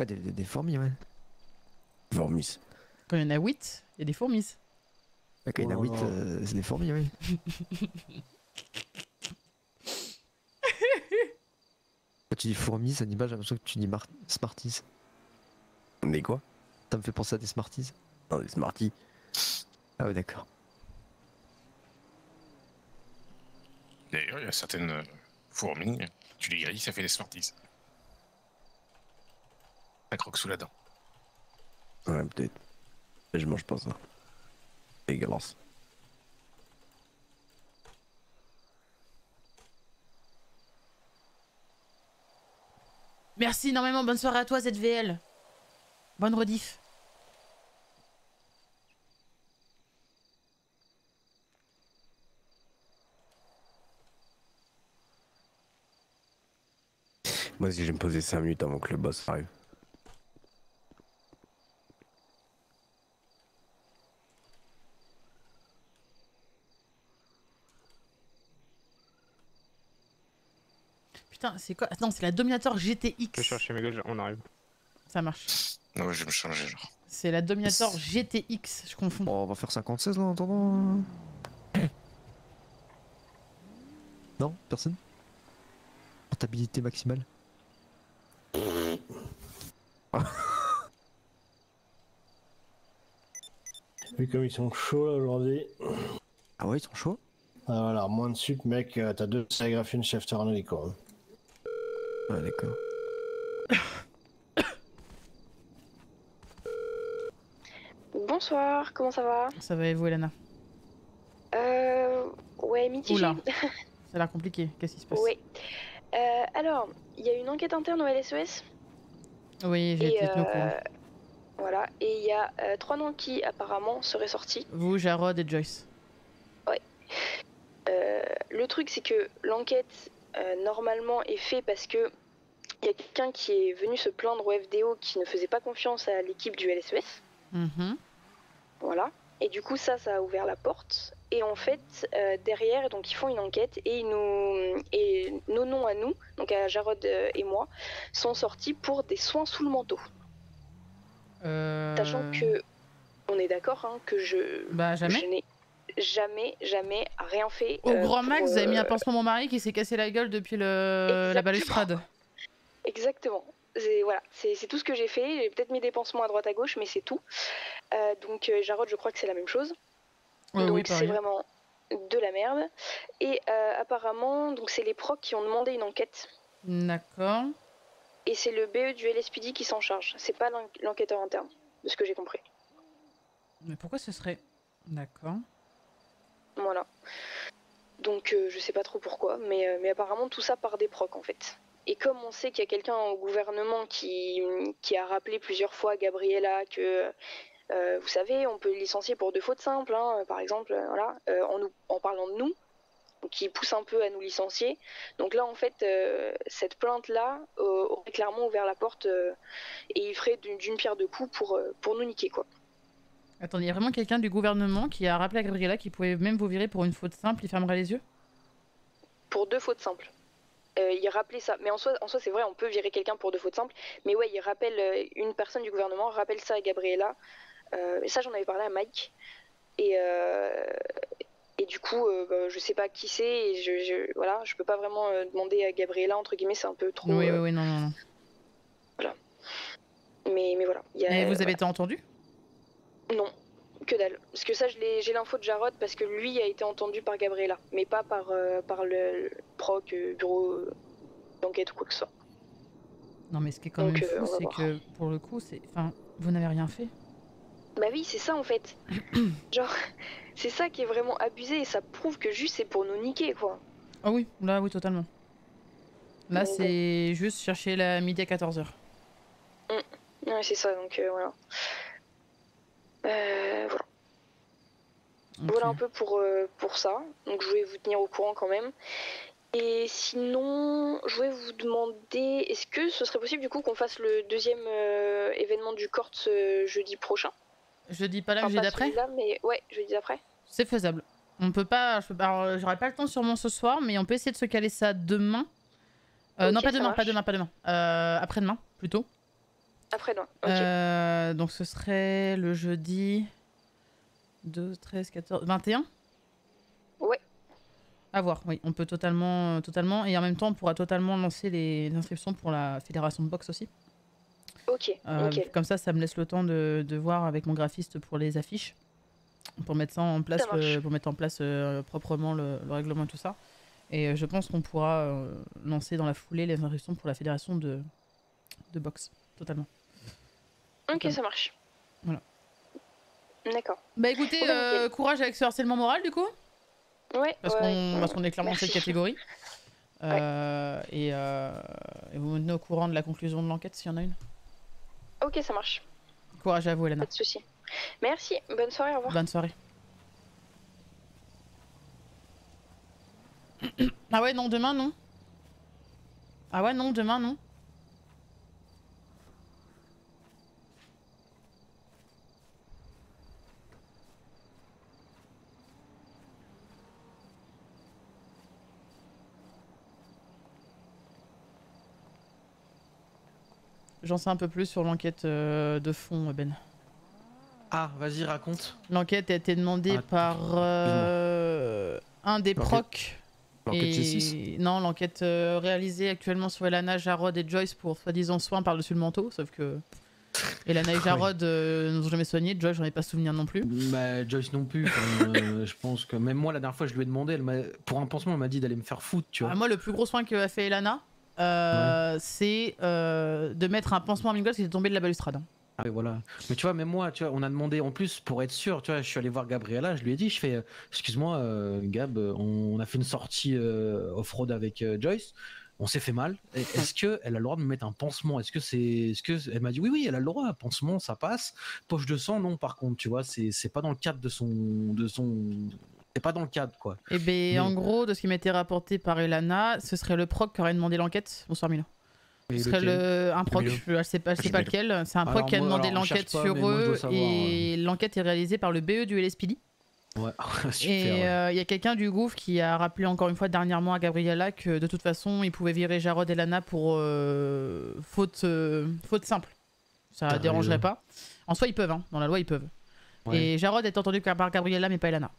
Ouais, des, des, des fourmis, ouais. Fourmis. Quand il y en a huit, il y a des fourmis. Ouais, quand il y en a huit, euh, c'est des fourmis, oui. Quand tu dis fourmis, Hannibal, j'ai l'impression que tu dis Smarties. Des quoi? Ça me fait penser à des Smarties. Non, des Smarties. Ah ouais, d'accord. D'ailleurs, il y a certaines fourmis, tu les grilles, ça fait des sorties. Ça croque sous la dent. Ouais, peut-être. Mais je mange pas ça. Dégueulasse. Merci énormément, bonne soirée à toi Z V L. Bonne rediff. Moi aussi, je vais me poser cinq minutes avant que le boss arrive. Putain, c'est quoi? Non, c'est la Dominator G T X. Je vais chercher mes gueules, on arrive. Ça marche. Non, je vais me changer, genre. C'est la Dominator G T X, je confonds. Bon, on va faire cinquante-seize là en attendant. Non, personne. Portabilité maximale. Vu comme ils sont chauds là aujourd'hui. Ah ouais, ils sont chauds. Ah voilà, moins de sup mec, t'as deux sagrafines shifter en hélico. Ah d'accord. Bonsoir, comment ça va? Ça va et vous Elena? Euh... Ouais, mitigé. Oula. Ça a l'air compliqué, qu'est-ce qui se passe? Oui. Euh, alors, il y a une enquête interne au L S O S. Oui, j'ai été au courant. Voilà, et il y a euh, trois noms qui apparemment seraient sortis. Vous, Jarod et Joyce. Ouais. Euh, le truc c'est que l'enquête euh, normalement est faite parce que il y a quelqu'un qui est venu se plaindre au F D O qui ne faisait pas confiance à l'équipe du L S O S. Mmh. Voilà. Et du coup ça, ça a ouvert la porte. Et en fait, euh, derrière, donc ils font une enquête et, ils nous... et nos noms à nous, donc à Jarod et moi, sont sortis pour des soins sous le manteau. Euh... Sachant que, on est d'accord, hein, que je, bah, jamais. je n'ai jamais, jamais rien fait. Au euh, grand max, vous euh... avez mis un pansement mon mari qui s'est cassé la gueule depuis le... Exactement. La balustrade. Exactement. C'est voilà, tout ce que j'ai fait. J'ai peut-être mis des pansements à droite à gauche, mais c'est tout. Euh, donc, euh, Jarod, je crois que c'est la même chose. Ouais, donc oui, c'est vraiment de la merde. Et euh, apparemment, donc c'est les procs qui ont demandé une enquête. D'accord. Et c'est le B E du L S P D qui s'en charge. C'est pas l'enquêteur interne, de ce que j'ai compris. Mais pourquoi ce serait... D'accord. Voilà. Donc euh, je sais pas trop pourquoi, mais, euh, mais apparemment tout ça part des procs en fait. Et comme on sait qu'il y a quelqu'un au gouvernement qui, qui a rappelé plusieurs fois Gabriella que... Euh, vous savez, on peut licencier pour deux fautes simples, hein, par exemple, euh, voilà, euh, en, nous, en parlant de nous, qui pousse un peu à nous licencier. Donc là, en fait, euh, cette plainte-là euh, aurait clairement ouvert la porte euh, et il ferait d'une pierre deux coups pour, euh, pour nous niquer, quoi. Attendez, il y a vraiment quelqu'un du gouvernement qui a rappelé à Gabriella qu'il pouvait même vous virer pour une faute simple, il fermerait les yeux? Pour deux fautes simples. Euh, il rappelait ça, mais en soi, en soi c'est vrai, on peut virer quelqu'un pour deux fautes simples, mais ouais, il rappelle, euh, une personne du gouvernement rappelle ça à Gabriella. Euh, et ça j'en avais parlé à Mike et, euh, et du coup euh, bah, je sais pas qui c'est et je, je, voilà, je peux pas vraiment euh, demander à Gabriella entre guillemets, c'est un peu trop... Oui, euh... oui, oui, non, non, non. Voilà. Mais, mais voilà. Y a, et vous avez voilà. été entendu? Non, que dalle. Parce que ça j'ai l'info de Jarod parce que lui a été entendu par Gabriella, mais pas par, euh, par le, le proc, euh, bureau euh, d'enquête ou quoi que ce soit. Non mais ce qui est quand même fou, euh, c'est que pour le coup, c'est... Enfin, vous n'avez rien fait? Bah oui, c'est ça en fait. Genre, c'est ça qui est vraiment abusé et ça prouve que juste c'est pour nous niquer quoi. Ah oui, là oui, totalement. Là bon, c'est bon. Juste chercher la midi à quatorze heures. Mmh. Ouais, c'est ça donc euh, voilà. Euh, voilà. Okay. Voilà un peu pour, euh, pour ça. Donc je voulais vous tenir au courant quand même. Et sinon, je voulais vous demander, est-ce que ce serait possible du coup qu'on fasse le deuxième euh, événement du Corps euh, jeudi prochain? Jeudi pas là, enfin, jeudi d'après. Mais ouais, jeudi d'après. C'est faisable. On peut pas. J'aurai pas le temps sûrement ce soir, mais on peut essayer de se caler ça demain. Euh, okay, non, pas demain, pas demain, pas demain, pas euh, demain. Après-demain, plutôt. Après-demain. Okay. Euh, donc ce serait le jeudi douze, treize, quatorze, vingt et un. Ouais. À voir. Oui, on peut totalement, euh, totalement, et en même temps, on pourra totalement lancer les inscriptions pour la fédération de boxe aussi. Ok, euh, okay. Comme ça, ça me laisse le temps de, de voir avec mon graphiste pour les affiches, pour mettre ça en place, ça le, pour mettre en place euh, proprement le, le règlement et tout ça. Et je pense qu'on pourra euh, lancer dans la foulée les inscriptions pour la fédération de, de boxe, totalement. Ok, totalement. Ça marche. Voilà. D'accord. Bah écoutez, oh, bah, euh, courage avec ce harcèlement moral du coup. Ouais. Parce ouais, qu'on ouais. est clairement dans cette catégorie. Euh, ouais. et, euh, et vous me tenez au courant de la conclusion de l'enquête s'il y en a une. Ok, ça marche. Courage à vous, Elena. Pas de soucis. Merci, bonne soirée, au revoir. Bonne soirée. Ah ouais, non, demain, non. Ah ouais, non, demain, non. J'en sais un peu plus sur l'enquête euh, de fond, Ben. Ah, vas-y, raconte. L'enquête a été demandée ah, par euh, un des procs Et... Non, l'enquête euh, réalisée actuellement sur Elana, Jarod et Joyce pour soi-disant soins par-dessus le manteau, sauf que Elana et Jarod euh, n'ont jamais soigné, Joyce j'en ai pas souvenir non plus. Bah, Joyce non plus, euh, je pense que même moi la dernière fois je lui ai demandé, elle pour un pansement elle m'a dit d'aller me faire foutre, tu vois. Ah, moi le plus gros soin qu'a fait Elana, euh, ouais. c'est euh, de mettre un pansement à Mingles qui était tombé de la balustrade. Ah oui, voilà. Mais tu vois, même moi, tu vois, on a demandé en plus pour être sûr. Tu vois, je suis allé voir Gabriella, je lui ai dit, je fais, excuse-moi, euh, Gab, on a fait une sortie euh, off-road avec euh, Joyce, on s'est fait mal. Est-ce que elle a le droit de me mettre un pansement? Est-ce que c'est, est-ce que elle m'a dit oui, oui, elle a le droit, un pansement, ça passe. Poche de sang, non. Par contre, tu vois, c'est, c'est pas dans le cadre de son, de son, c'est pas dans le cadre, quoi. Et eh ben, mais... en gros, de ce qui m'était rapporté par Elana, ce serait le proc qui aurait demandé l'enquête. Bonsoir Mila. Ce serait le, un proc, je sais pas, je sais pas lequel, c'est un proc alors, qui a demandé l'enquête sur eux moi, savoir, et ouais. l'enquête est réalisée par le B E du L S P D. Ouais, super, et il ouais. euh, y a quelqu'un du gouffre qui a rappelé encore une fois dernièrement à Gabriella que de toute façon ils pouvaient virer Jarod et Lana pour euh, faute, euh, faute simple. Ça ah, dérangerait ouais. pas. En soi ils peuvent, hein, dans la loi ils peuvent. Ouais. Et Jarod est entendu par Gabriella mais pas Elana.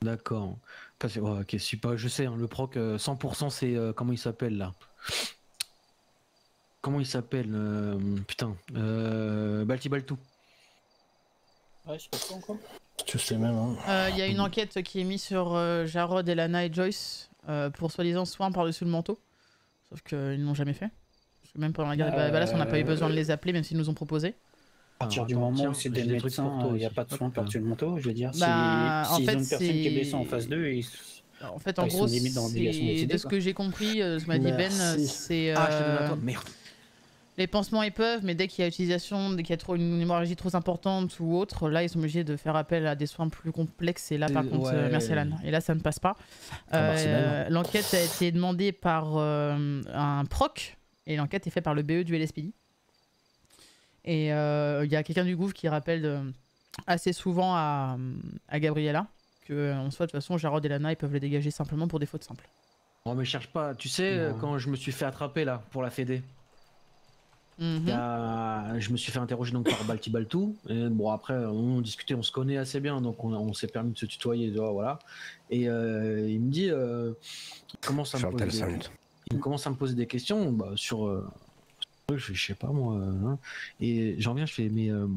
D'accord. Oh, ok, super, je sais, hein, le proc cent pour cent c'est euh, comment il s'appelle là? Comment il s'appelle euh, Putain, euh, Baltibaltou. Ouais, je sais pas quoi encore. Je sais même. Il hein. euh, y a une enquête qui est mise sur euh, Jarod, Elana et Joyce euh, pour soi-disant soins par-dessus le manteau. Sauf qu'ils euh, n'ont jamais fait. Parce que même pendant la guerre des euh... Balas, on n'a pas eu besoin de les appeler, même s'ils nous ont proposé. À partir du moment où c'est des médecins, il n'y a pas de soins par-dessus le manteau. Je veux dire, bah, si, en si fait, ils ont une personne qui est blessée en face d'eux, ils. En fait, en ah, gros, décédés, de ce que j'ai compris, euh, ce m'a dit Ben, c'est. Euh, ah, je donne à toi. Merde. Les pansements ils peuvent, mais dès qu'il y a utilisation, dès qu'il y a trop une hémorragie trop importante ou autre, là ils sont obligés de faire appel à des soins plus complexes. Et là, par contre, ouais. euh, merci Alan. Et là, ça ne passe pas. Euh, l'enquête a été demandée par euh, un proc, et l'enquête est faite par le B E du L S P D. Et il euh, y a quelqu'un du gouffre qui rappelle euh, assez souvent à, à Gabriella. En soit de toute façon Jarod et Lana ils peuvent les dégager simplement pour des fautes simples. Oh mais cherche pas, tu sais non. quand je me suis fait attraper là pour la Fédé, mm-hmm. là, je me suis fait interroger donc par Baltibaltou, et bon après on discutait, on se connaît assez bien donc on, on s'est permis de se tutoyer, voilà. Et euh, il me dit euh, comment ça me pose des... il commence à me poser des questions bah, sur euh, je sais pas moi hein. Et j'en viens je fais mais euh...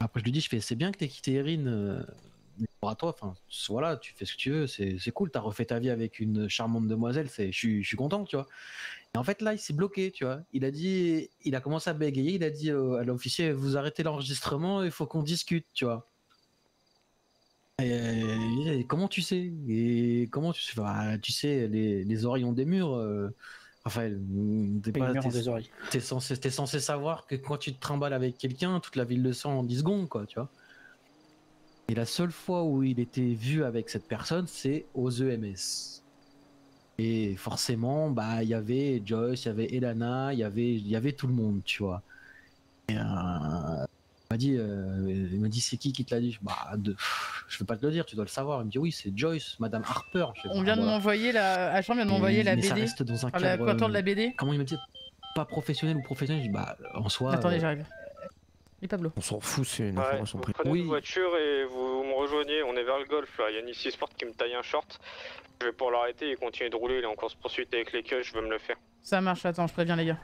après je lui dis je fais c'est bien que t'aies quitté Erin euh... à toi, enfin voilà, tu fais ce que tu veux, c'est cool, t'as refait ta vie avec une charmante demoiselle, je suis content, tu vois. Et en fait là il s'est bloqué, tu vois. Il a dit, il a commencé à bégayer, il a dit euh, à l'officier, vous arrêtez l'enregistrement, il faut qu'on discute, tu vois. Et, et comment tu sais? Et comment tu sais bah, tu sais, les, les oreilles ont des murs. Euh, enfin, t'es pas, t'es censé, t'es censé savoir que quand tu te trimbales avec quelqu'un, toute la ville le sent en dix secondes, quoi, tu vois. Et la seule fois où il était vu avec cette personne, c'est aux E M S. Et forcément, bah, il y avait Joyce, il y avait Elana, il y avait, il y avait tout le monde, tu vois. Et euh, il m'a dit, euh, il m'a dit, c'est qui qui te l'a dit? Bah, de... je veux pas te le dire, tu dois le savoir. Il me dit, oui, c'est Joyce, Madame Harper. On vient de m'envoyer la, H un vient de m'envoyer la B D. Ça reste dans un cadre. L'aquateur de la B D. Comment il m'a dit? Pas professionnel ou professionnel? Je dis, bah, en soi. Attendez, euh... j'arrive. Et Pablo. On s'en fout, c'est une information ouais, privée. Prenez oui. une voiture et vous me rejoignez, on est vers le golf là, il y a Nissi Sport qui me taille un short. Je vais pour l'arrêter et continuer de rouler, il est en course poursuite avec les queues, je veux me le faire. Ça marche, attends, je préviens les gars.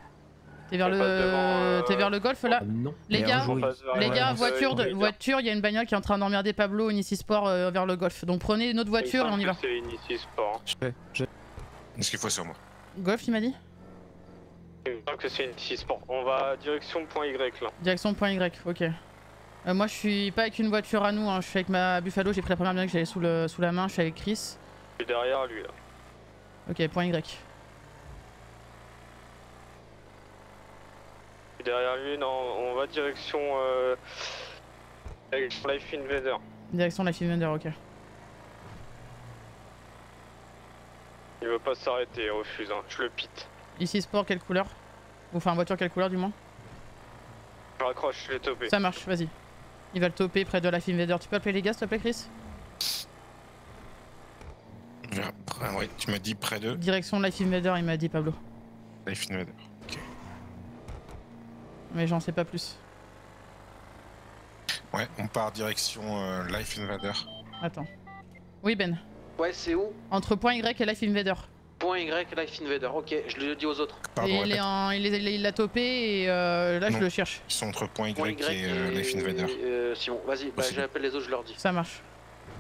T'es vers, le... euh... vers le golf là? Non. Les gars, les gars, voiture, de... voiture, il y a une bagnole qui est en train d'emmerder Pablo au Nissi Sport euh, vers le golf. Donc prenez une autre voiture et, et on y va. C'est Nissi Sport. Je vais, je vais. Qu'est-ce qu'il faut sur moi? Golf, il m'a dit? Je crois que c'est une six. Bon, on va direction point Y là. Direction point Y, ok. Euh, moi je suis pas avec une voiture à nous, hein. Je suis avec ma Buffalo, j'ai pris la première bien que j'avais sous, le... sous la main, je suis avec Chris. Je suis derrière lui là. Ok, point Y. Je suis derrière lui, non, on va direction, euh... direction Life Invader. Direction Life Invader, ok. Il veut pas s'arrêter, il refuse, hein. Je le pite. Ici sport, quelle couleur? Enfin voiture, quelle couleur du moins? Je raccroche, je vais toper. Ça marche, vas-y. Il va le toper près de la Film Vader. Tu peux appeler les gars s'il te plaît Chris? Ah ouais, tu m'as dit près de... Direction de la Film Vader, il m'a dit Pablo. La Film Vader, ok. Mais j'en sais pas plus. Ouais, on part direction euh, Life Invader. Attends. Oui Ben. Ouais, c'est où? Entre Point Y et Life Invader. Point Y et Life Invader, ok, je le dis aux autres. Pardon, et il l'a en... il il topé et euh, là non. Je le cherche. Ils sont entre Point Y, Point y et, et euh, Life Invader. Euh, Simon, vas-y, bah, j'appelle les autres, je leur dis. Ça marche.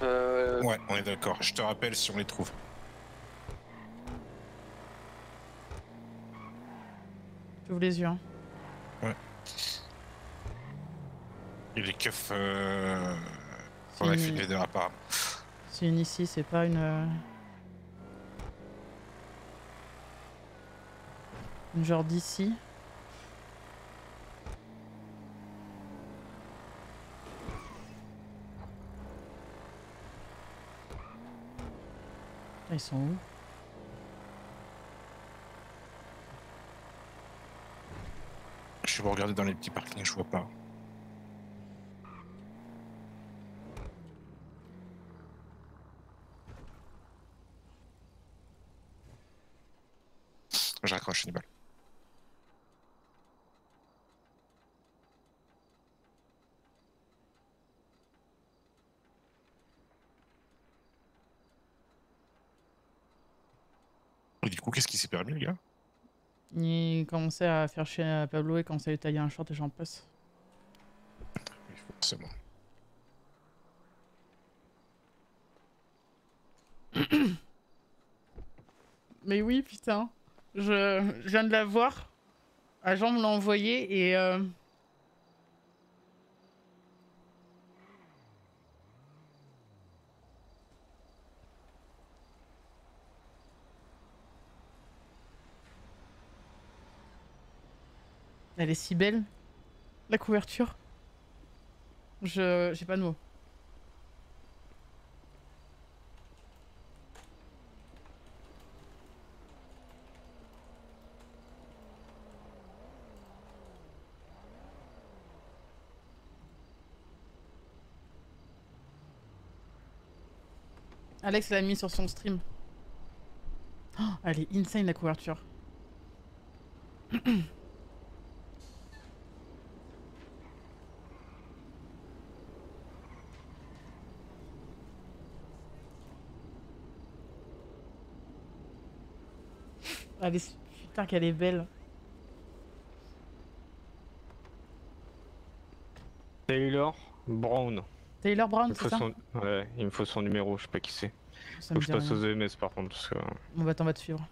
Euh... Ouais, on est d'accord, je te rappelle si on les trouve. J'ouvre les yeux. Hein. Ouais. Il est keuf euh... pour Life une... Invader apparemment. C'est une ici, c'est pas une... Une genre d'ici. Ils sont où? Je vais regarder dans les petits parkings, je vois pas. Je raccroche une balle. Du coup, qu'est-ce qui s'est permis, les gars? Il commençait à faire chier à Pablo et commençait à lui tailler un short et j'en passe. Oui, forcément. Mais oui, putain. Je... Je viens de la voir. Agent me l'a envoyé et... Euh... Elle est si belle, la couverture. Je... j'ai pas de mots. Alex l'a mis sur son stream. Oh, elle est insane la couverture. Elle est... Putain qu'elle est belle. Taylor Brown. Taylor Brown, c'est ça son... Ouais, il me faut son numéro, je sais pas qui c'est. Faut que je passe rien. Aux E M S par contre, parce que... Bon bah t'en vas te suivre.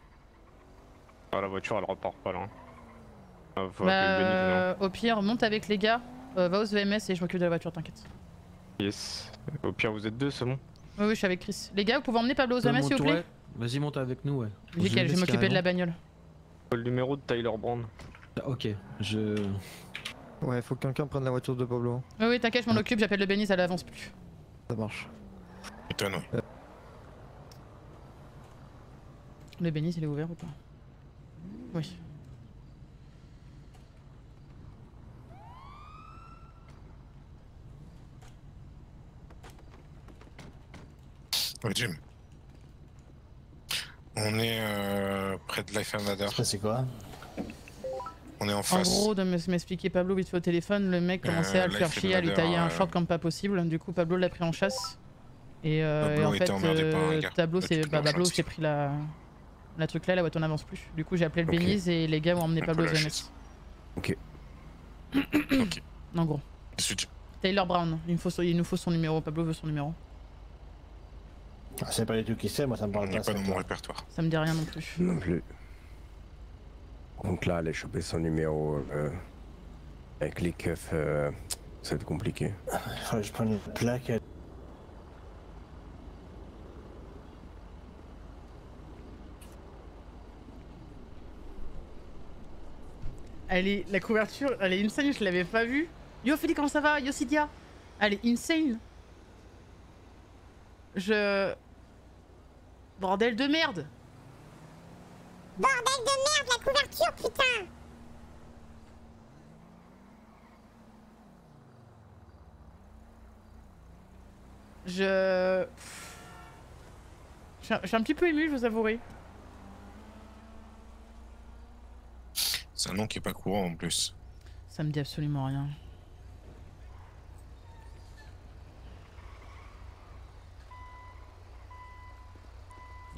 Ah, la voiture elle repart pas là. Ah, faut bah, euh... Au pire, monte avec les gars, euh, va aux E M S et je m'occupe de la voiture, t'inquiète. Yes. Au pire vous êtes deux, c'est bon. Oui, oui, je suis avec Chris. Les gars, vous pouvez emmener Pablo aux E M S s'il vous plaît? Vas-y, monte avec nous, ouais. Nickel, je vais m'occuper de la bagnole. Le numéro de Tyler Brown. Ah, ok, je... Ouais, faut que quelqu'un prenne la voiture de Pablo. Oui, oui, t'inquiète, je m'en occupe, j'appelle le Bénis, elle avance plus. Ça marche. Étonnant. Euh... Le Bénis, il est ouvert ou pas? Oui. Oh, Jim. On est euh, près de Life Invader. C'est quoi? On est en face. En gros, de m'expliquer Pablo vite fait au téléphone, le mec commençait euh, à le faire chier, à lui tailler euh... un short comme pas possible. Du coup, Pablo l'a pris en chasse. Et, euh, et en fait, euh, Pablo s'est bah, pris la... la truc là, la boîte on avance plus. Du coup, j'ai appelé le okay. Bénise et les gars ont emmené on Pablo au G M S. Ok. Ok. En gros. Suite. Taylor Brown, il, faut so... il nous faut son numéro. Pablo veut son numéro. Ah, c'est pas du tout qui c'est, moi ça me parle pas. Pas dans mon répertoire. Ça me dit rien non plus. Non plus. Donc là, aller choper son numéro euh, avec les keufs, euh, ça va être compliqué. Il faudrait que je prenne une plaque. Elle est... La couverture, elle est insane, je l'avais pas vue. Yo Philly, comment ça va? Yo Cydia. Elle est insane. Je... Bordel de merde! Bordel de merde la couverture putain! Je... Je suis un petit peu ému, je vous avouerai. C'est un nom qui est pas courant en plus. Ça me dit absolument rien.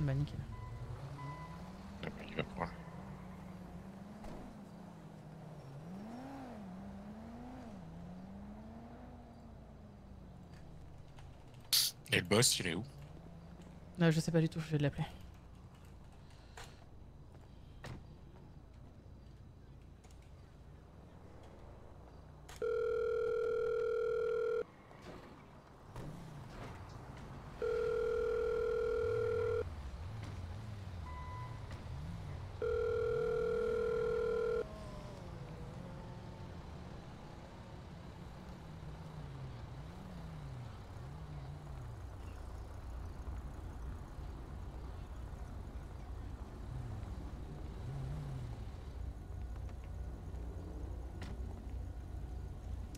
Bah nickel. Il va prendre. Et le boss, il est où? Non, je sais pas du tout, je vais l'appeler.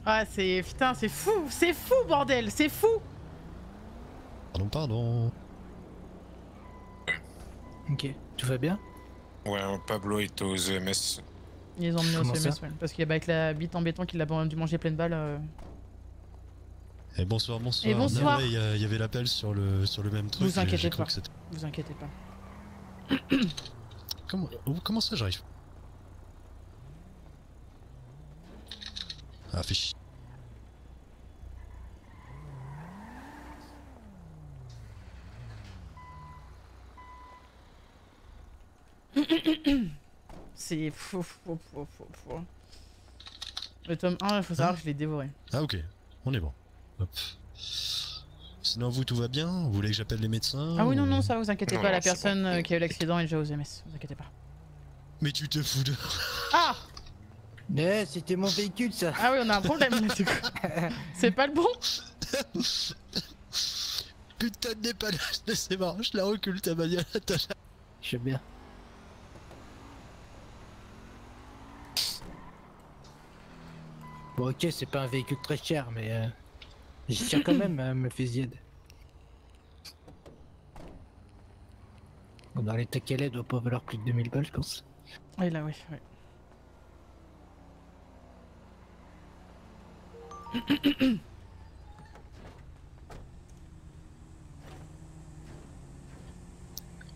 Ah c'est... putain c'est fou, c'est fou bordel, c'est fou. Pardon, pardon. Ok, tout va bien? Ouais, Pablo est aux E M S. Ils ont emmené aux E M S, ouais, parce qu'il y a bah, avec la bite en béton qu'il a dû manger plein de balles. Euh... Et bonsoir, bonsoir. Et bonsoir. Il ouais, y, y avait l'appel sur le, sur le même truc. Vous inquiétez pas, vous inquiétez pas. Comment, comment ça j'arrive? Ah, fait chier. C'est fou, fou, fou, fou, fou. Le tome un, il faut savoir ah. que je l'ai dévoré. Ah, ok, on est bon. Hop. Sinon, vous, tout va bien? Vous voulez que j'appelle les médecins? Ah, oui, ou... non, non, ça, vous inquiétez non, pas, la personne bon. qui a eu l'accident est déjà aux E M S, vous inquiétez pas. Mais tu te fous de. Ah! Mais c'était mon véhicule ça. Ah oui on a un problème là du coup. C'est pas le bon. Putain de dépannage, c'est marrant, je la recule ta bagnole. J'aime bien. Bon ok c'est pas un véhicule très cher mais euh, j'y tiens quand même à me fusillade. Bon, dans l'état qu'elle est doit pas valoir plus de deux mille balles je pense. Oui là oui oui.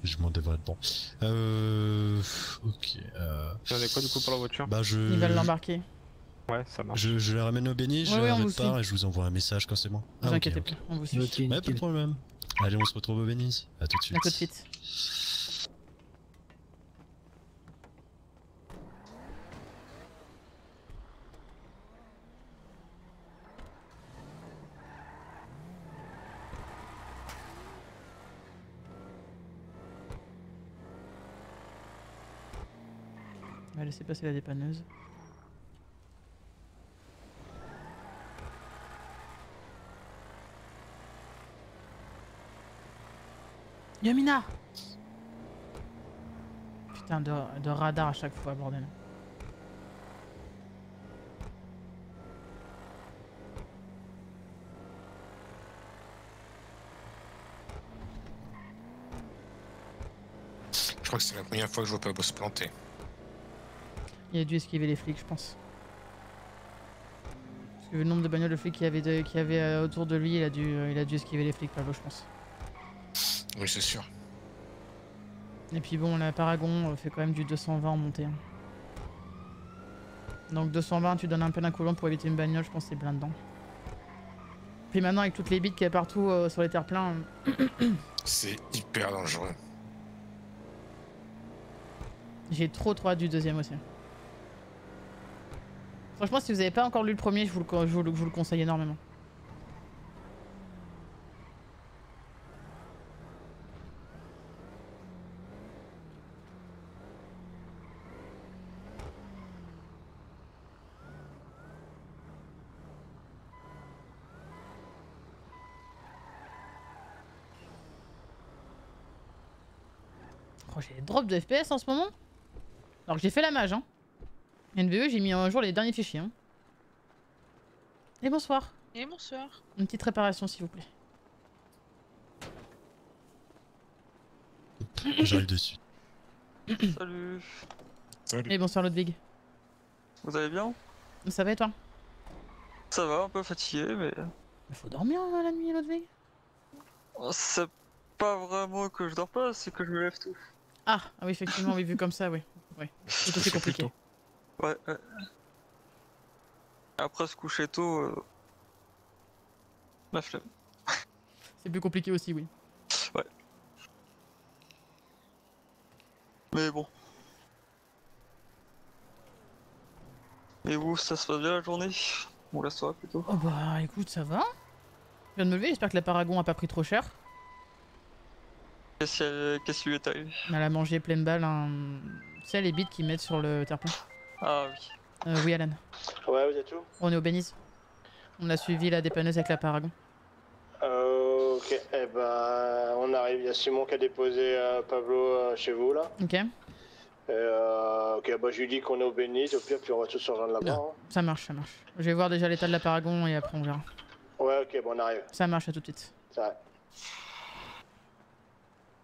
Je m'en devrais être bon. Euh. Ok. Euh. Tu as quoi du coup pour la voiture? Bah je. Ils veulent l'embarquer. Ouais, ça marche. Je, je la ramène au Béni, je ouais, la ramène part et je vous envoie un message quand c'est bon. Ne vous ah, inquiétez okay, okay. pas, on vous suit. Okay, ouais, pas de problème. Allez, on se retrouve au Béni. A tout de suite. A tout de suite. Laissez passer la dépanneuse. Yamina! Putain de, de radar à chaque fois, bordel. Je crois que c'est la première fois que je vois Pablo se planter. Il a dû esquiver les flics, je pense. Parce que le nombre de bagnoles de flics qu'il y avait, de, qu'il y avait autour de lui, il a dû, il a dû esquiver les flics, Pablo, je pense. Oui, c'est sûr. Et puis bon, la Paragon fait quand même du deux cent vingt en montée. Donc deux cent vingt, tu donnes un peu d'un coulant pour éviter une bagnole, je pense que c'est plein dedans. Puis maintenant, avec toutes les bites qu'il y a partout euh, sur les terre-pleins... C'est hyper dangereux. J'ai trop trop hâte du deuxième aussi. Franchement, si vous n'avez pas encore lu le premier, je vous le, je vous le, je vous le conseille énormément. Oh, j'ai des drops de F P S en ce moment. Alors que j'ai fait la mage, hein. N V E, j'ai mis un jour les derniers fichiers. Hein. Et bonsoir. Et bonsoir. Une petite réparation, s'il vous plaît. J'arrive dessus. Salut. Salut. Et bonsoir, Ludwig. Vous allez bien? Ça va et toi? Ça va, un peu fatigué, mais. Mais faut dormir hein, la nuit, Ludwig. C'est pas vraiment que je dors pas, c'est que je me lève tout. Ah, ah oui, effectivement, oui, vu comme ça, oui. Ouais. C'est tout compliqué. Ouais, ouais. Après se coucher tôt, euh... ma flemme. C'est plus compliqué aussi, oui. Ouais. Mais bon. Et vous, ça se passe bien la journée? Ou la soirée plutôt? Oh bah écoute, ça va. Je viens de me lever, j'espère que la Paragon a pas pris trop cher. Qu'est-ce qui lui est arrivé? Elle a mangé pleine balle, un... tu sais les bites qu'ils mettent sur le terre-plein. Ah oui. Euh, oui, Alan. Ouais, vous êtes où? On est au Béniz. On a suivi la dépanneuse avec la Paragon. Euh, ok, eh bah, on arrive. Il y a Simon qui a déposé euh, Pablo euh, chez vous là. Ok. Et, euh, ok, bah, je lui dis qu'on est au Béniz, au pire, puis on va tous se rejoindre là-bas. Hein. Ça marche, ça marche. Je vais voir déjà l'état de la Paragon et après on verra. Ouais, ok, bon, on arrive. Ça marche, à tout de suite. Ça va.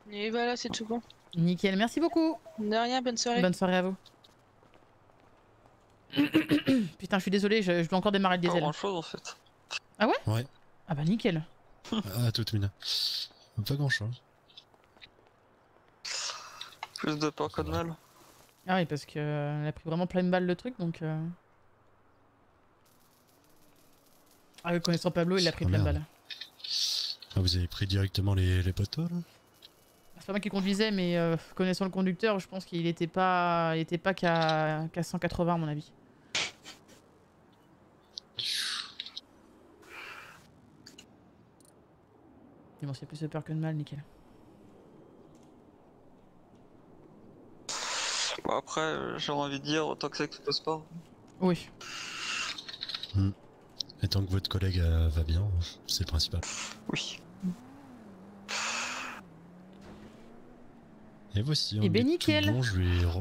Et voilà, c'est tout bon. Nickel, merci beaucoup. De rien, bonne soirée. Bonne soirée à vous. Putain, je suis désolé, je, je dois encore démarrer le diesel. Pas grand chose en fait. Ah ouais? Ouais. Ah bah nickel. Ah, toute mine. Pas grand chose. Plus de peur que de mal. Ah oui, parce que euh, elle a pris vraiment plein de balles le truc donc. Euh... Ah oui, connaissant Pablo, il l'a pris plein de balles. Ah, vous avez pris directement les, les poteaux là? C'est pas moi qui conduisais, mais euh, connaissant le conducteur, je pense qu'il était pas, il était pas qu'à qu'à cent quatre-vingts à mon avis. Mais bon, c'est plus de peur que de mal, nickel. Bon, après, euh, j'ai envie de dire, autant que ça explose pas. Oui. Mmh. Et tant que votre collègue euh, va bien, c'est le principal. Oui. Et voici, on eh ben, nickel. Bon, je vais... Vous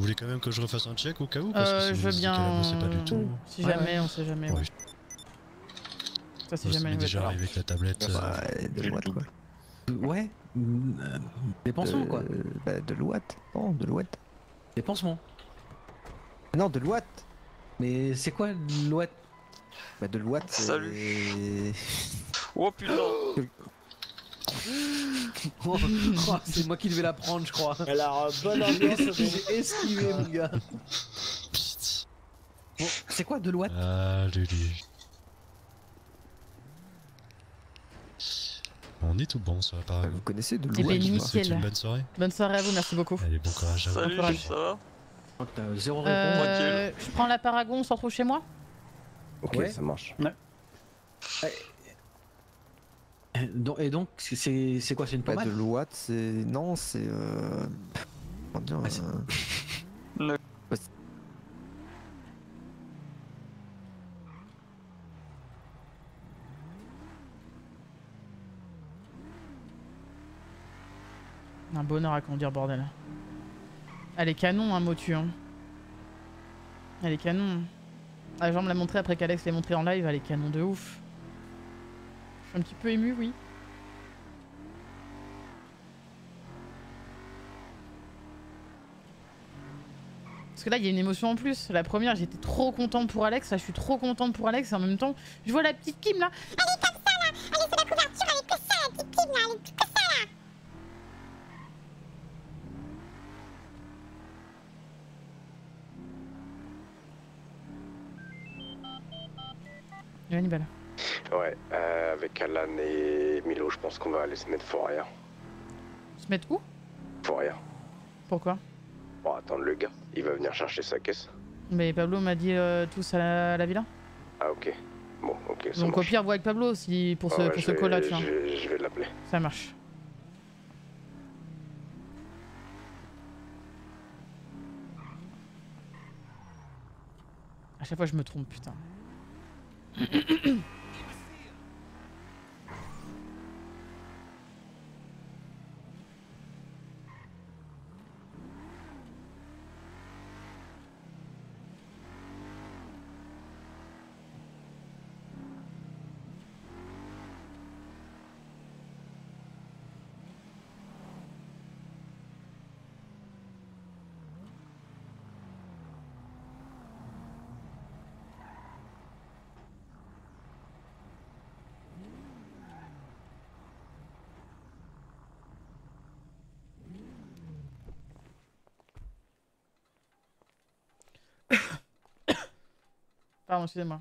voulez quand même que je refasse un check au cas où? Parce euh, que si je veux bien... On sait pas du tout. Si ouais, jamais, ouais. on sait jamais. Ouais. Ça c'est jamais déjà arrivé avec la tablette. Bah, euh... de l'ouate quoi. Ouais. Euh, des pansements de... quoi. Bah, de l'ouate. Non, de l'ouate. Des pansements. Non, de l'ouate. Mais c'est quoi l'ouate? Bah de l'ouate. Salut. Et... Oh putain. Oh, oh, c'est moi qui devais la prendre, je crois. Elle a un bon ambiance. J'ai esquivé, mon gars. Bon, c'est quoi de l'ouate? Ah, Lulu. On est tout bon sur la parole. Vous connaissez de l'ouate? C'est une bonne soirée. Bonne soirée à vous, merci beaucoup. Allez, bon courage à vous. Salut, bon courage. Ça va? Oh, t'as zéro réponse. Euh, je prends la Paragon, on se retrouve chez moi? Ok, ouais. Ça marche. Ouais. Allez. Et donc, c'est quoi? C'est une pommade? Pas de l'ouate, c'est... Non, c'est... Euh... Comment dire... Euh... Le... Un bonheur à conduire, bordel. Elle est canon, hein, Motu. Hein. Elle est canon. Ah, genre me l'a montré après qu'Alex l'ait montré en live, elle est canon de ouf. Je suis un petit peu ému, oui. Parce que là, il y a une émotion en plus. La première, j'étais trop contente pour Alex. Là, je suis trop contente pour Alex. Et en même temps, je vois la petite Kim, là. Elle est comme ça, là. Elle est sur la couverture. Elle est comme ça, la petite Kim, là. Elle est comme ça, là. Il y a Hannibal. Ouais, euh, avec Alan et Milo, je pense qu'on va aller se mettre fort rien. Se mettre où? Fort rien. Pourquoi? Pour attendre le gars, il va venir chercher sa caisse. Mais Pablo m'a dit euh, tous à la, à la villa. Ah ok, bon ok, ça donc marche. Au pire, vois avec Pablo si, pour ce, ah ouais, pour ce call-là, tu vois. Je vais l'appeler. Ça marche. À chaque fois je me trompe, putain. Pardon, excusez-moi.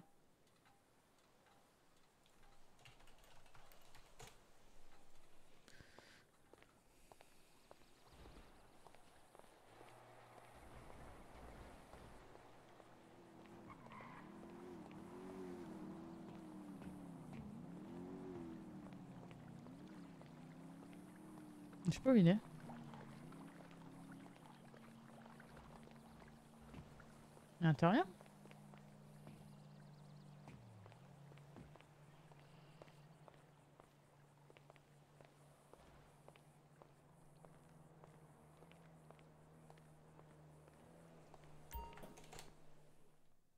Je sais pas où il est. Il y a un terrien ?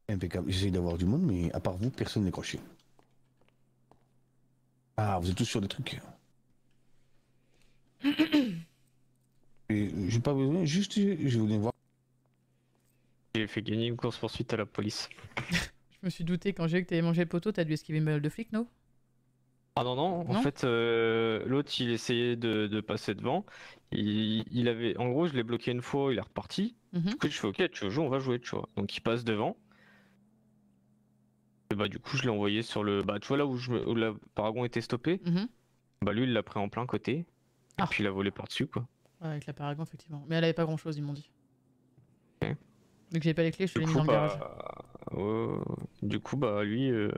Impeccable, j'essaye d'avoir du monde, mais à part vous, personne n'est croché. Ah, vous êtes tous sur des trucs. J'ai pas besoin, juste je voulais voir. J'ai fait gagner une course poursuite à la police. Je me suis douté quand j'ai vu que t'avais mangé le poteau, t'as dû esquiver une balle de flic, non? Ah non, non, non en fait, euh, l'autre il essayait de, de passer devant. Il, il avait, en gros, je l'ai bloqué une fois, il est reparti. Mm-hmm. Du coup, je fais ok, tu veux jouer, on va jouer, tu vois. Donc il passe devant. Et bah, du coup, je l'ai envoyé sur le. Bah, tu vois là où, je, où le paragon était stoppé. Mm-hmm. Bah, lui, il l'a pris en plein côté. Ah. Et puis il a volé par-dessus, quoi. Ouais, avec la paragon, effectivement. Mais elle avait pas grand chose, ils m'ont dit. Okay. Donc j'avais pas les clés, je suis mis dans le garage. Euh, du coup, bah lui. Euh...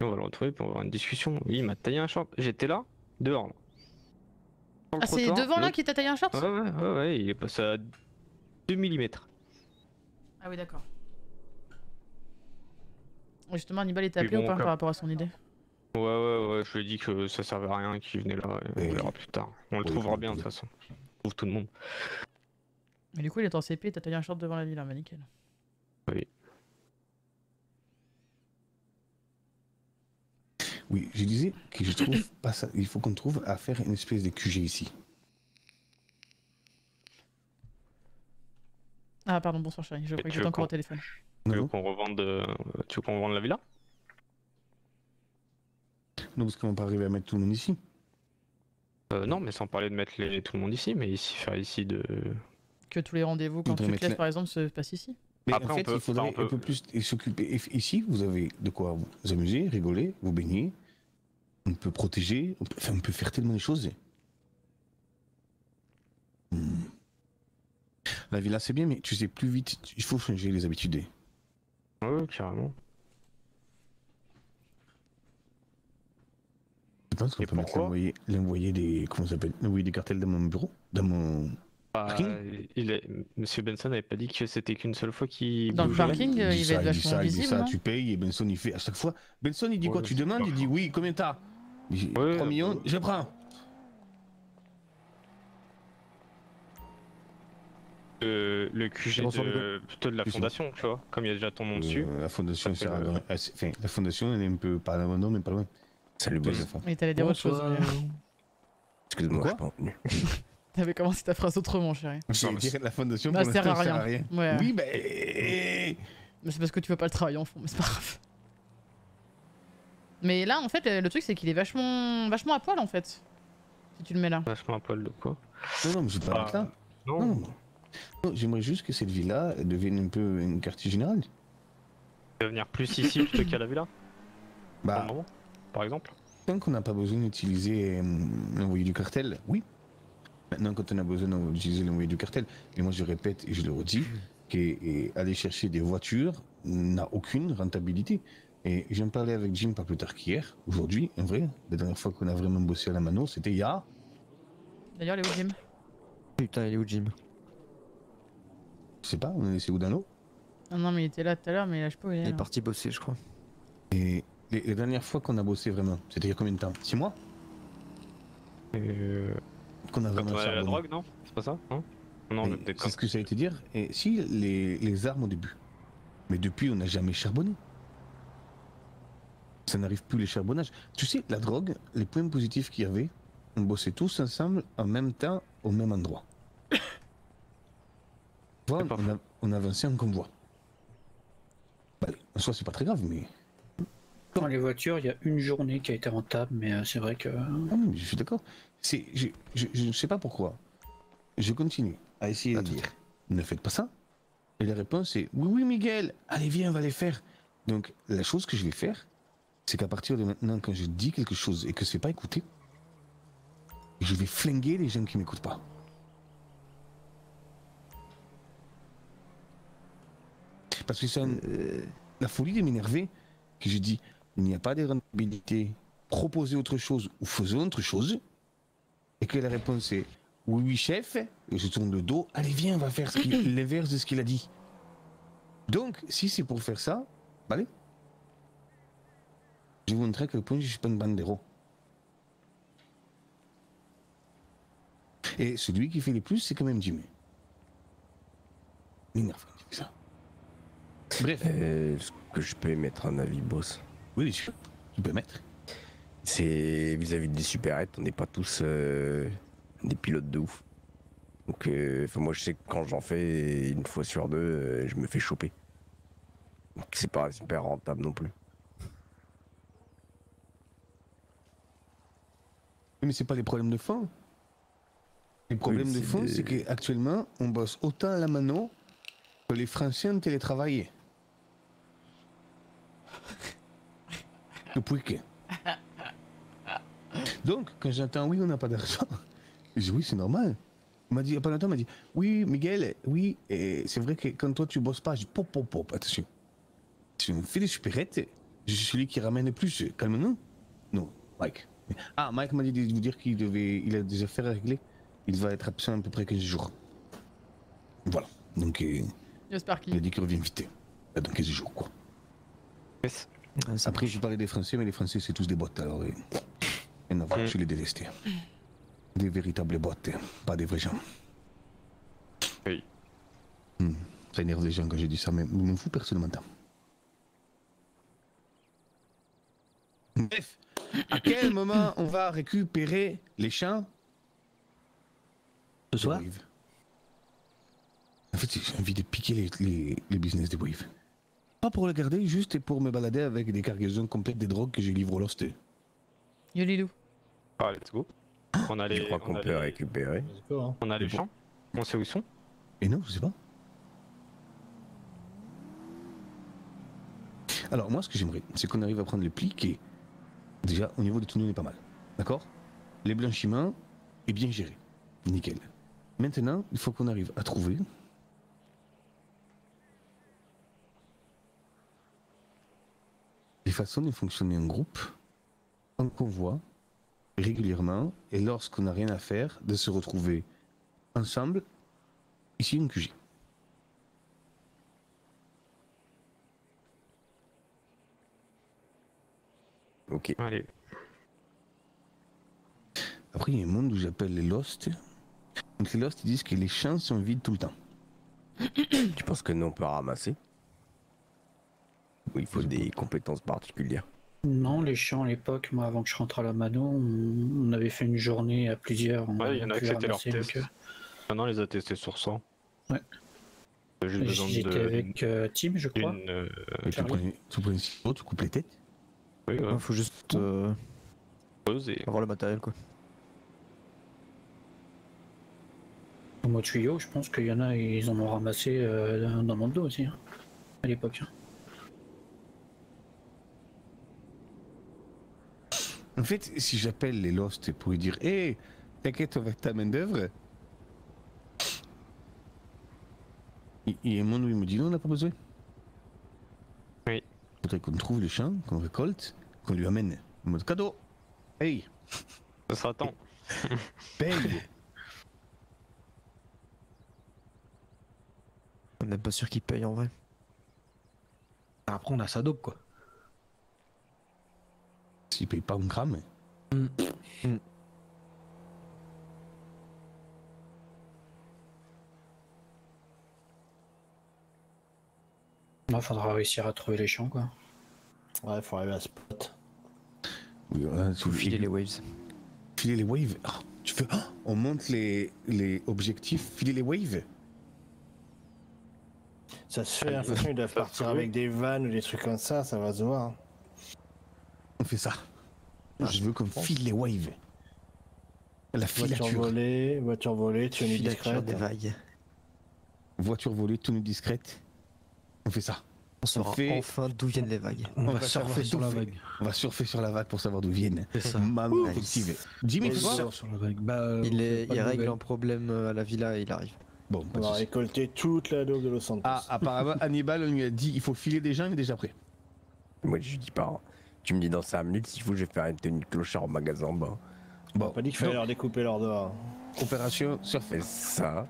On va le retrouver, puis on va avoir une discussion. Lui, il m'a taillé un short. J'étais là, dehors. Là. Ah, c'est devant là qu'il t'a taillé un short? Ouais, ouais, ouais, ouais, il est passé à deux millimètres. Ah, oui, d'accord. Justement, Nibal était appelé bon, ou pas par rapport à son idée? Ouais, ouais, ouais, je lui ai dit que ça servait à rien qu'il venait là, et on verra plus tard. On le trouvera bien de toute façon. On trouve tout le monde. Mais du coup, il est en C P, t'as taillé un short devant la ville, hein, bah nickel. Oui. Oui, je disais que je trouve pas ça. Il faut qu'on trouve à faire une espèce de Q G ici. Ah, pardon, bonsoir, chérie, je crois que j'étais encore au téléphone. Tu veux qu'on revende, euh, tu veux qu'on revende la villa? Non, parce qu'on va pas arriver à mettre tout le monde ici. Euh, non, mais sans parler de mettre les... tout le monde ici, mais ici, faire ici de... Que tous les rendez-vous quand tu te lèves, par exemple, se passent ici. Mais après, en fait, on peut, il faudrait un peu plus s'occuper. Ici, vous avez de quoi vous amuser, rigoler, vous baigner. On peut protéger, on peut, enfin, on peut faire tellement de choses. Hmm. La villa, c'est bien, mais tu sais, plus vite, il faut changer les habitudes. Ouais, carrément. Je pense qu'on peut l'envoyer des, comment ça s'appelle, oui, des cartels dans mon bureau, dans mon ah, parking. Il est... Monsieur Benson n'avait pas dit que c'était qu'une seule fois qu'il... Dans le parking, il, il, il va être vachement ça, invisible, il dit ça, tu payes, et Benson il fait à chaque fois. Benson il dit ouais, quoi, tu demandes, il dit oui, combien t'as ouais, trois millions, ouais. Je prends. Euh, le Q G de, plutôt de la fondation, tu vois, comme il y a déjà ton nom euh, dessus. La fondation, ça, euh... à... enfin, la fondation elle est un peu pas loin, mais pas loin. Salut, boss. Mais t'allais dire autre chose. Excuse-moi, je suis pas entendu. T'avais commencé ta phrase autrement, chérie. Je dirais la fondation pour l'instant, ça sert à rien. Ouais. Oui, bah... mais c'est parce que tu veux pas le travailler en fond, mais c'est pas grave. Mais là, en fait, le truc, c'est qu'il est vachement... vachement à poil, en fait. Si tu le mets là. Vachement à poil de quoi? Non, non, mais je veux pas mettre là. Non. non. non J'aimerais juste que cette ville-là devienne un peu un quartier général. Devenir plus ici plutôt qu'à la villa. Bah... par exemple. Tant qu'on n'a pas besoin d'utiliser euh, l'envoyé du cartel, oui. Maintenant, quand on a besoin d'utiliser l'envoyé du cartel, et moi je répète et je le redis, qu'aller chercher des voitures n'a aucune rentabilité. Et j'en parlais avec Jim pas plus tard qu'hier, aujourd'hui, en vrai. La dernière fois qu'on a vraiment bossé à la mano, c'était il y a... D'ailleurs, elle est où, Jim? Putain, elle est où, Jim? Je sais pas, on est laissé où d'un lot? Non, non, mais il était là tout à l'heure, mais là je peux. Il est parti bosser, je crois. Et... la dernière fois qu'on a bossé vraiment, c'était il y a combien de temps? Six mois? Euh... Qu'on a vraiment... Quand on a la drogue, non? C'est pas ça? Non, non, mais peut-être... C'est ce que ça a été dire. Et si, les, les armes au début. Mais depuis, on n'a jamais charbonné. Ça n'arrive plus les charbonnages. Tu sais, la drogue, les points positifs qu'il y avait, on bossait tous ensemble, en même temps, au même endroit. Voilà, on, a, on avançait en convoi. Bah, en soi, c'est pas très grave, mais... Dans les voitures, il y a une journée qui a été rentable, mais c'est vrai que... Ah oui, je suis d'accord. Je, je, je ne sais pas pourquoi. Je continue à essayer de dire, ne faites pas ça. Et la réponse est « Oui, oui, Miguel, allez, viens, on va les faire ». Donc, la chose que je vais faire, c'est qu'à partir de maintenant, quand je dis quelque chose et que c'est pas écouté, je vais flinguer les gens qui m'écoutent pas. Parce que c'est euh, la folie de m'énerver que je dis « Il n'y a pas de rentabilité, proposez autre chose ou faisons autre chose ». Et que la réponse est « Oui, oui, chef », et je tourne le dos, « Allez, viens, on va faire l'inverse de ce qu'il a dit ». Donc, si c'est pour faire ça, bah, allez. Je vais vous montrer à quel point je ne suis pas une bande d'héros. Et celui qui fait le plus, c'est quand même Jimmy. M'énerve, ça. Bref. Euh, Est-ce que je peux émettre un avis, boss? Oui, je peux émettre. C'est vis-à-vis des supérettes, on n'est pas tous euh, des pilotes de ouf. Donc euh, moi je sais que quand j'en fais une fois sur deux, euh, je me fais choper. Donc c'est pas super rentable non plus. Mais c'est pas des problèmes de fond. Les problèmes oui, de fond, des... c'est qu'actuellement, on bosse autant à la mano que les Français ont télétravaillé. Depuis que... Donc, quand j'entends oui, on n'a pas d'argent, je dis oui, c'est normal. Il m'a dit, il n'y a pas longtemps, il m'a dit oui, Miguel, oui, c'est vrai que quand toi tu bosses pas, je dis pop, pop, pop, attention. Si on fait des supérettes, je suis celui qui ramène le plus, calme-nous. Non, Mike. Ah, Mike m'a dit de vous dire qu'il devait, il a des affaires à régler. Il va être absent à peu près quinze jours. Voilà. Donc, euh, j'espère qu'il a dit qu'il revient vite. Dans quinze jours, quoi. Yes. Après, je parlais des Français, mais les Français, c'est tous des bottes, alors. Euh... Et non, je les détestais. Des véritables bottes, pas des vrais gens. Oui. Mmh. Ça énerve les gens quand je dis ça, mais je m'en fous personnellement. Bref, à quel moment on va récupérer les champs? Ce soir? En fait, j'ai envie de piquer les, les, les business des Wave. Pas pour les garder, juste pour me balader avec des cargaisons complètes des drogues que je livre au Lost. Yo les loups. Ah, let's go. On a les, je crois qu'on peut les... récupérer. On a les champs. On sait où ils sont. Et non, je sais pas. Alors moi, ce que j'aimerais, c'est qu'on arrive à prendre les plis qui, déjà, au niveau de tout, on est pas mal. D'accord. Les blanchiments est bien géré. Nickel. Maintenant, il faut qu'on arrive à trouver... les façons de fonctionner en groupe... un convoi régulièrement et lorsqu'on n'a rien à faire de se retrouver ensemble ici une Q G. Ok. Allez. Après il y a un monde où j'appelle les Lost. Donc les Lost disent que les champs sont vides tout le temps. Tu penses que nous on peut ramasser? Ou il faut des compétences particulières? Non, les champs à l'époque, moi avant que je rentre à la Mano, on, on avait fait une journée à plusieurs. Ouais, il y en a qui étaient leur test. Maintenant, les a testés sur cent. Ouais. J'étais avec euh, Tim, je crois. Une, euh, tu prends une ciseau, tu coupes les têtes. Oui, ouais. Ouais, faut juste euh, poser. Avoir le matériel, quoi. Pour moi, tuyau, je pense qu'il y en a, ils en ont ramassé euh, dans mon dos aussi, hein, à l'époque. En fait, si j'appelle les Lost pour lui dire « Hé, hey, t'inquiète, on va ta main d'œuvre », il y a un monde où il me dit « Non, on n'a pas besoin ». Oui. Il faudrait qu'on trouve le champ, qu'on récolte, qu'on lui amène en mode cadeau. Hey. Ça sera temps. Paye. On n'est pas sûr qu'il paye en vrai. Après, on a sa dope, quoi. S'il paye pas un gramme. Mm. Mm. Bah, faudra réussir à trouver les champs, quoi. Ouais, faut arriver à spot. Oui, voilà, faut filer les waves. Filer les waves. Oh, tu veux. Oh, on monte les, les objectifs, filer les waves. Ça se fait, ils doivent partir avec des vannes ou des trucs comme ça, ça va se voir. On fait ça. Ah, je veux qu'on file les waves. La filature. Voiture volée, voiture volée, tu es discret. Des vagues. voiture volée, tenue discrète. On fait ça. On saura fait... enfin d'où viennent les vagues. On, on va, va surfer sur la vague. On va surfer sur la vague pour savoir d'où viennent. C'est ça. Maman activée. Jimmy, tu vois sur la vague. Bah, il est, il règle un problème à la villa et il arrive. Bon, on va récolter toute la daube de Los Santos. Ah, apparemment, Hannibal lui a dit il faut filer des gens, il est déjà prêt. Moi, je dis pas. Tu me dis dans cinq minutes, s'il faut, je vais faire une tenue de clochard au magasin bas. Bon, on a pas dit qu'il fallait leur découper leur doigt. Opération surfer. Ça.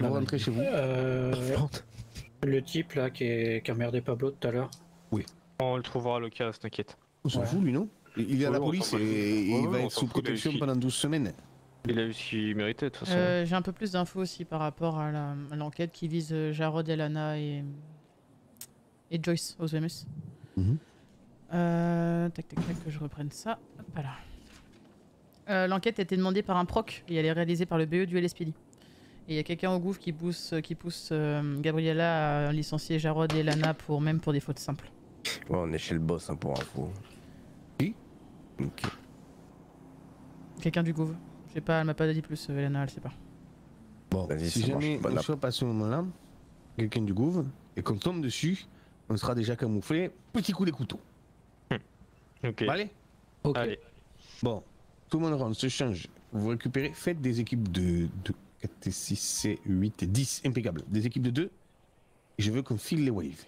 Vous rentrez chez vous. Le type là qui est qui a merdé Pablo tout à l'heure. Oui. On le trouvera à l'occasion, t'inquiète. On s'en fout lui non? Il est à la police et il va être sous protection pendant douze semaines. Il a eu ce qu'il méritait de toute façon. Euh, J'ai un peu plus d'infos aussi par rapport à l'enquête qui vise Jarod, Elana et, et Joyce Osemus. Mm-hmm. euh, tac tac tac que je reprenne ça. Hop, voilà. Euh, l'enquête a été demandée par un proc et elle est réalisée par le B E du L S P D. Et il y a quelqu'un au gouffre qui pousse, qui pousse euh, Gabriella à licencier Jarod et Lana pour même pour des fautes simples. Ouais, on est chez le boss hein, pour info. Oui. Ok. Quelqu'un du gouffre. Je sais pas, elle m'a pas dit plus, euh, Lana, elle sait pas. Bon, si jamais on chope pas à ce moment-là, quelqu'un du gouffre, et qu'on tombe dessus, on sera déjà camouflé. Petit coup des couteaux. Hmm. Ok. Allez. Ok. Allez. Bon, tout le monde rentre, se change. Vous récupérez, faites des équipes de. de... quatre, six, sept, huit et dix, impeccable. Des équipes de deux, je veux qu'on file les waves.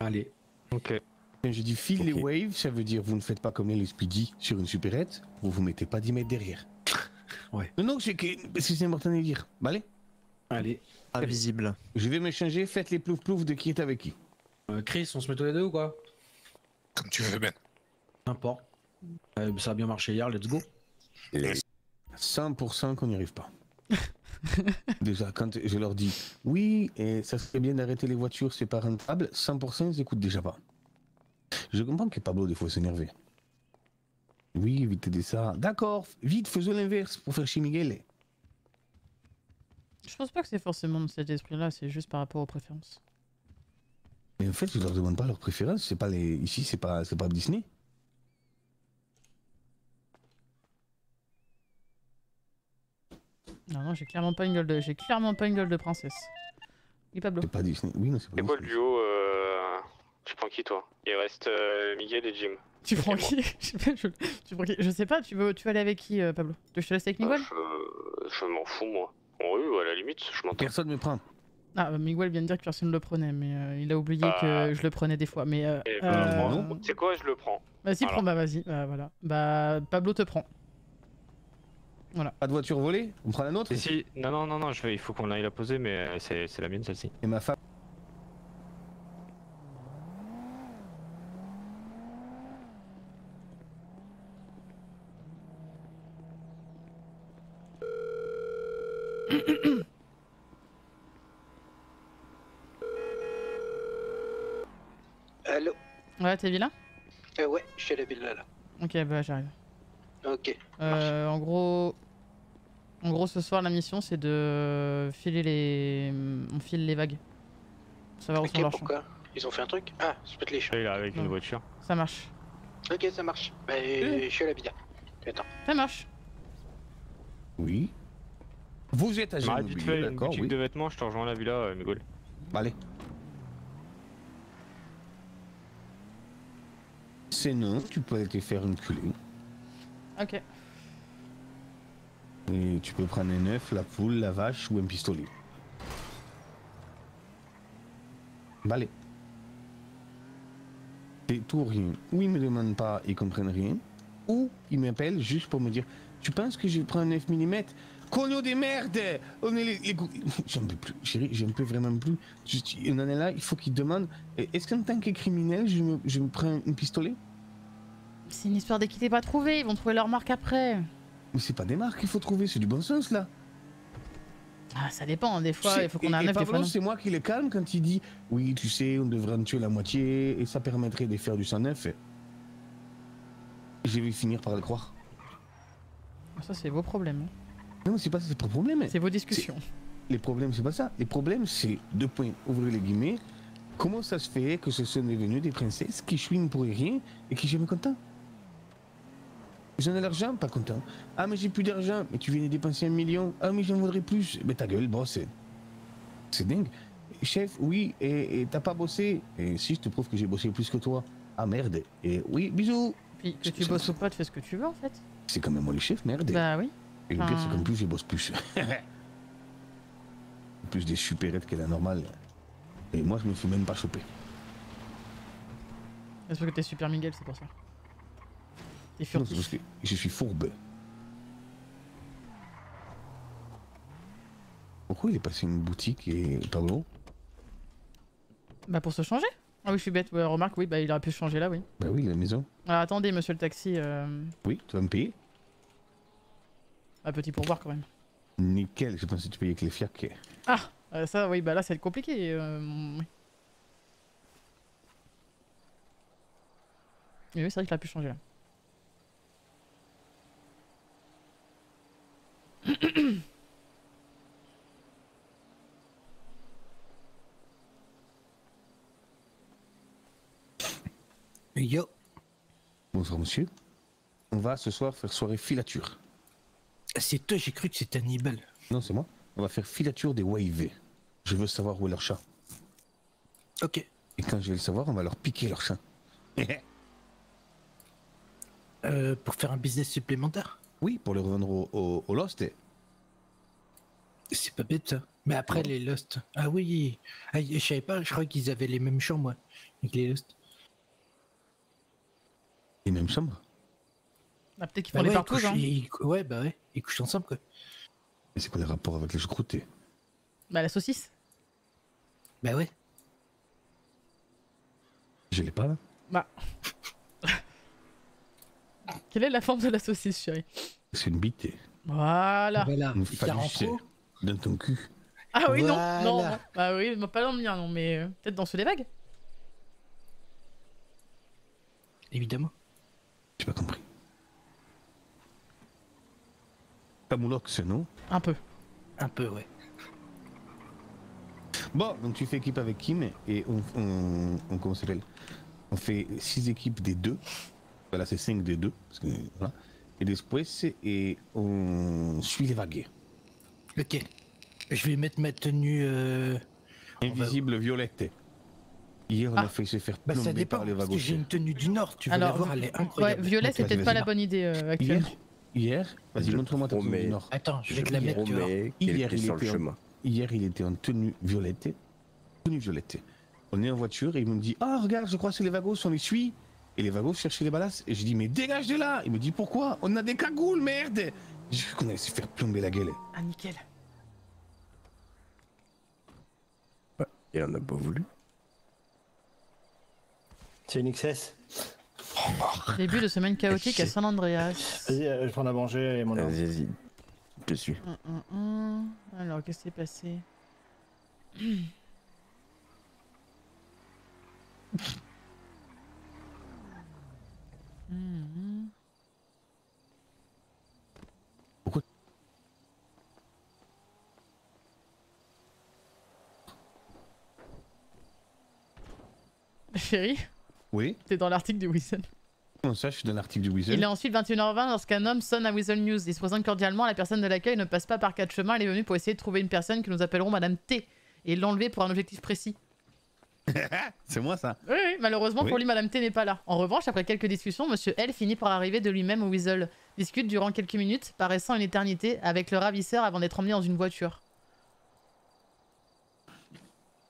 Allez. Ok. Quand je dis file okay. les waves, ça veut dire vous ne faites pas comme les L S P D sur une supérette, vous vous mettez pas dix mètres derrière. Ouais. Non, non, c'est que c'est important de dire. Allez. Allez. Invisible. Je vais me changer, faites les plouf-plouf de qui est avec qui. Euh, Chris, on se met tous les deux ou quoi? Comme tu veux, Ben. N'importe. Euh, ça a bien marché hier, let's go. Let's... cent pour cent qu'on n'y arrive pas. Déjà, quand je leur dis oui, et ça serait bien d'arrêter les voitures, c'est pas rentable, cent pour cent ils écoutent déjà pas. Je comprends que Pablo, des fois, s'énerve. Oui, évitez de ça. D'accord, vite, faisons l'inverse pour faire chez Miguel. Je pense pas que c'est forcément de cet esprit-là, c'est juste par rapport aux préférences. Mais en fait, je leur demande pas leurs préférences, c'est pas les. Ici, c'est pas, c'est pas Disney. Non, non, j'ai clairement pas une gueule de, j'ai clairement pas une gueule de princesse. Et Pablo. C'est pas Disney. Oui, non, c'est pas Disney. C'est quoi le duo euh... Tu prends qui toi? Il reste euh, Miguel et Jim. Tu prends qui? je... Tu prends qui? Je sais pas. Tu veux, tu veux aller avec qui, euh, Pablo? Je te laisse avec Miguel. Euh, je je m'en fous moi. En rue, à la limite, je m'entends. Personne me prend. Ah, bah, Miguel vient de dire que personne le prenait, mais euh, il a oublié euh... que je le prenais des fois. Mais euh, euh... euh... c'est quoi? Je le prends. Vas-y, prends. Bah vas-y. Bah, voilà. Bah Pablo te prend. Voilà. Pas de voiture volée? On prend la nôtre? Si, non, non, non, non, je vais, il faut qu'on aille la poser, mais c'est la mienne celle-ci. Et ma femme? Allô? Ouais, t'es villa? Euh, ouais, je suis à la villa là. Ok, bah j'arrive. Ok. Euh, en gros, en gros, ce soir la mission c'est de filer les, on file les vagues. Ça va ressembler à ça. Pourquoi ? Ils ont fait un truc ? Ah, c'est peut-être les chiens. Il est avec une voiture. Ça marche. Ok, ça marche. Bah, oui. Je suis à la bida. Attends. Ça marche. Oui. Vous êtes à Genève. Vite fait, une boutique oui. de vêtements. Je te rejoins à la villa, euh, Miguel. Bah, allez. C'est non. Tu peux aller te faire une culée. Ok. Et tu peux prendre un œuf, la poule, la vache ou un pistolet. Allez. C'est tout rien. Ou ils me demandent pas, ils comprennent rien. Ou ils m'appellent juste pour me dire tu penses que je prends un neuf millimètres? Cogno des merdes! On est les. les... J'en peux plus, chérie, j'en peux vraiment plus. Juste, on en est là, il faut qu'ils demandent est-ce qu'en tant que criminel, je me, je me prends un pistolet? C'est une histoire d'équité pas trouvée, ils vont trouver leur marque après. Mais c'est pas des marques qu'il faut trouver, c'est du bon sens là. Ah, ça dépend, des fois il faut qu'on arrive à faire. C'est moi qui le calme quand il dit oui, tu sais, on devrait en tuer la moitié et ça permettrait de faire du sang neuf. Je vais finir par le croire. Ça, c'est vos problèmes. Non, c'est pas vos problèmes. C'est vos discussions. Les problèmes, c'est pas ça. Les problèmes, c'est deux points, ouvrez les guillemets. Comment ça se fait que ce sont devenus des princesses qui chouinent pour rien et qui jamais content? J'en ai l'argent, pas content. Ah mais j'ai plus d'argent, mais tu viens de dépenser un million. Ah mais j'en voudrais plus. Mais ta gueule, bon c'est... C'est dingue. chef, oui, et t'as pas bossé. Et si je te prouve que j'ai bossé plus que toi. Ah merde, et oui, bisous. Puis que tu bosses ou pas, tu fais ce que tu veux en fait. C'est quand même moi le chef, merde. Bah oui. Et le pire, c'est qu'en plus, je bosse plus. Plus des supérettes que la normale. Et moi, je me suis même pas chopé. Parce que t'es super Miguel, c'est pour ça. Et furtif. Non, parce que je suis fourbe. Pourquoi il est passé une boutique et pas bon? Bah pour se changer. Ah oui, je suis bête. Ouais, remarque, oui, bah il aurait pu se changer là, oui. Bah oui, la maison. Alors attendez, monsieur le taxi. Euh... Oui, tu vas me payer. Un petit pourboire quand même. Nickel, je pensais que tu payais avec les fiacs. Ah, euh, ça, oui, bah là, ça va être compliqué. Euh... Oui. Mais oui, c'est vrai qu'il a pu changer là. Yo. Bonsoir monsieur. On va ce soir faire soirée filature. C'est toi, j'ai cru que c'était Hannibal. Non, c'est moi. On va faire filature des Wave. Je veux savoir où est leur chat. Ok. Et quand je vais le savoir, on va leur piquer leur chat. euh, pour faire un business supplémentaire? Oui, pour le revendre au, au, au Lost. Et... C'est pas bête ça. Mais après les Lost. Ah oui. Ah, je savais pas, je croyais qu'ils avaient les mêmes chambres, moi. Avec les Lost. Les mêmes chambres? Ah, peut-être qu'ils font bah les ouais, partout, hein. Ils, ouais, bah ouais, ils couchent ensemble, quoi. Mais c'est quoi les rapports avec les choucroutés? Bah la saucisse. Bah ouais. Je l'ai pas, là. Bah. Quelle est la forme de la saucisse, chérie? C'est une bite. Voilà. Voilà. Une phalluce dans ton cul. Ah oui, voilà. non, non. Bah oui, pas dans le mien, non, mais euh, peut-être dans ceux des vagues. Évidemment. J'ai pas compris. Camoulox, non? Un peu. Un peu, ouais. Bon, donc tu fais équipe avec Kim et on. on, on comment ça s'appelle? On fait six équipes des deux. Voilà, c'est cinq des deux. Parce que, voilà. Et después, et on suit les vagues. Ok. Je vais mettre ma tenue. Euh... Invisible va... violette. Hier, on ah. a failli se faire plomber bah ça dépend, par les vagues. J'ai une tenue du Nord, tu veux Alors, la voir, elle est incroyable. Ouais, violet, c'est peut-être pas la bonne idée euh, actuellement. Hier Hier, vas-y, montre-moi ta tenue du Nord. Attends, je vais te la mettre, tu vois. Hier, il était en... Hier, il était en tenue violette. Tenue violette. On est en voiture et il me dit « Ah, regarde, je crois que c'est les vagos, on les suit !» Et les vagos cherchaient les balasses. Et je dis « Mais dégage de là !» Il me dit « Pourquoi ? On a des cagoules, merde !» J'ai vu qu'on allait se faire plomber la gueule. Ah, nickel. Ouais, et on n'a pas voulu. C'est une X S. Début de semaine chaotique à San Andreas. Vas-y, je prends à manger et mon ordre. Vas-y, vas-y. Je suis. Alors, qu'est-ce qui s'est passé? Pourquoi? Chérie? Oui. T'es dans l'article du Weazel. Comment ça, je suis dans l'article du Weazel? Il est ensuite vingt et une heures vingt lorsqu'un homme sonne à Weazel News. Il se présente cordialement à la personne de l'accueil, ne passe pas par quatre chemins. Elle est venue pour essayer de trouver une personne que nous appellerons Madame T et l'enlever pour un objectif précis. C'est moi ça? Oui, oui. Malheureusement oui. Pour lui, Madame T n'est pas là. En revanche, après quelques discussions, Monsieur L finit par arriver de lui-même au Weazel. Discute durant quelques minutes, paraissant une éternité, avec le ravisseur avant d'être emmené dans une voiture.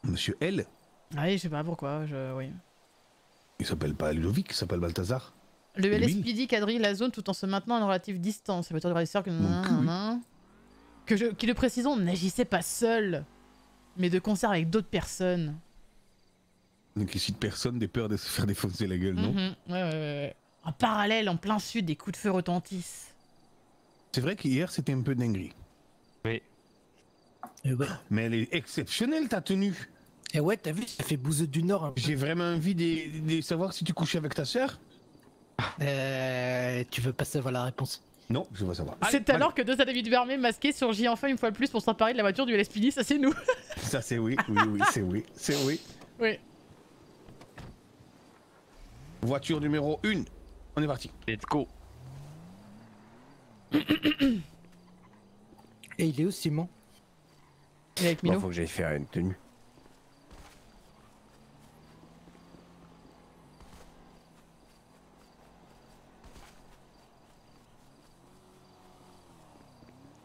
Monsieur L? Ah oui, je sais pas pourquoi, je... oui. Il s'appelle pas Ludovic, il s'appelle Balthazar. Le L S P D quadrille la zone tout en se maintenant à une relative distance. La voiture de ravisseur que... Mmh. que je... Qui le précisons, n'agissait pas seul, mais de concert avec d'autres personnes. Donc ici de personne, des peurs de se faire défoncer la gueule, mmh. non ouais, ouais, ouais. En parallèle, en plein sud, des coups de feu retentissent. C'est vrai qu'hier c'était un peu dinguerie. Oui. Euh, ouais. Mais elle est exceptionnelle ta tenue. Et ouais, t'as vu, ça fait bouseux du Nord un peu. J'ai vraiment envie de, de savoir si tu couchais avec ta sœur. Euh... Tu veux pas savoir la réponse? Non, je veux savoir. C'est alors que deux individus armés masqués surgit enfin une fois de plus pour s'emparer de la voiture du L S P D, ça c'est nous. Ça c'est oui, oui, oui, c'est oui, c'est oui. Oui. Voiture numéro une, on est parti. Let's go. Et il est où Simon? Il est avec Milo. Bon, faut que j'aille faire une tenue.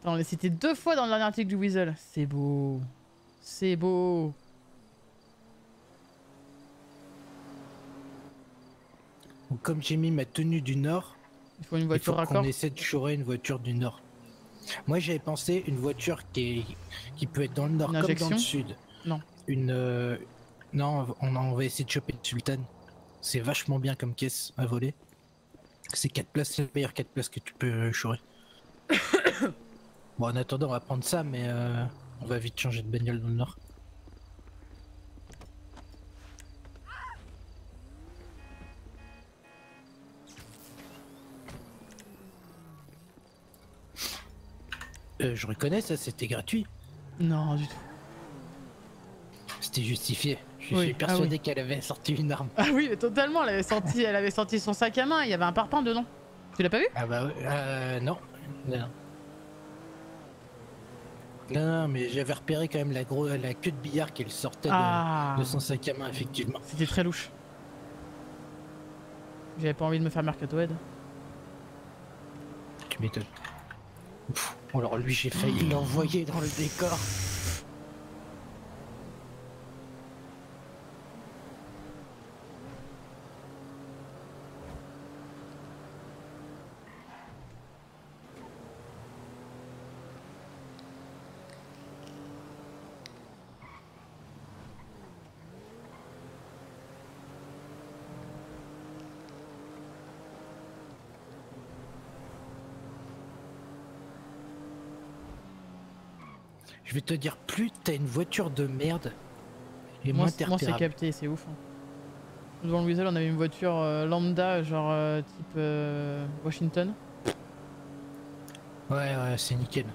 On l'a cité deux fois dans le dernier article du Weazel. C'est beau. C'est beau. Donc, comme j'ai mis ma tenue du Nord, il faut une voiture raccord. On essaie de chourer une voiture du Nord. Moi j'avais pensé une voiture qui, est, qui peut être dans le Nord une comme injection. Dans le Sud. Non. Une, euh, non, on, on va essayer de choper une Sultan. C'est vachement bien comme caisse à voler. C'est quatre places, c'est la meilleure quatre places que tu peux chourer. Bon, en attendant, on va prendre ça, mais euh, on va vite changer de bagnole dans le Nord. Euh, je reconnais ça, c'était gratuit. Non, du tout. C'était justifié. Je oui. suis persuadé ah, oui. qu'elle avait sorti une arme. Ah oui, mais totalement, elle avait sorti, elle avait sorti son sac à main, il y avait un parpaing dedans. Tu l'as pas vu? Ah bah euh, non. non. Non, non, mais j'avais repéré quand même la, gros, la queue de billard qu'elle sortait ah. de, de son sac à main, effectivement. C'était très louche. J'avais pas envie de me faire mercatoed. Tu m'étonnes. Bon, alors lui, j'ai failli l'envoyer dans le décor. Je vais te dire, plus t'as une voiture de merde, et moins t'es repérable. Moi, c'est capté, c'est ouf. Hein. Devant le Weazel, on avait une voiture euh, lambda, genre euh, type euh, Washington. Ouais, ouais, c'est nickel.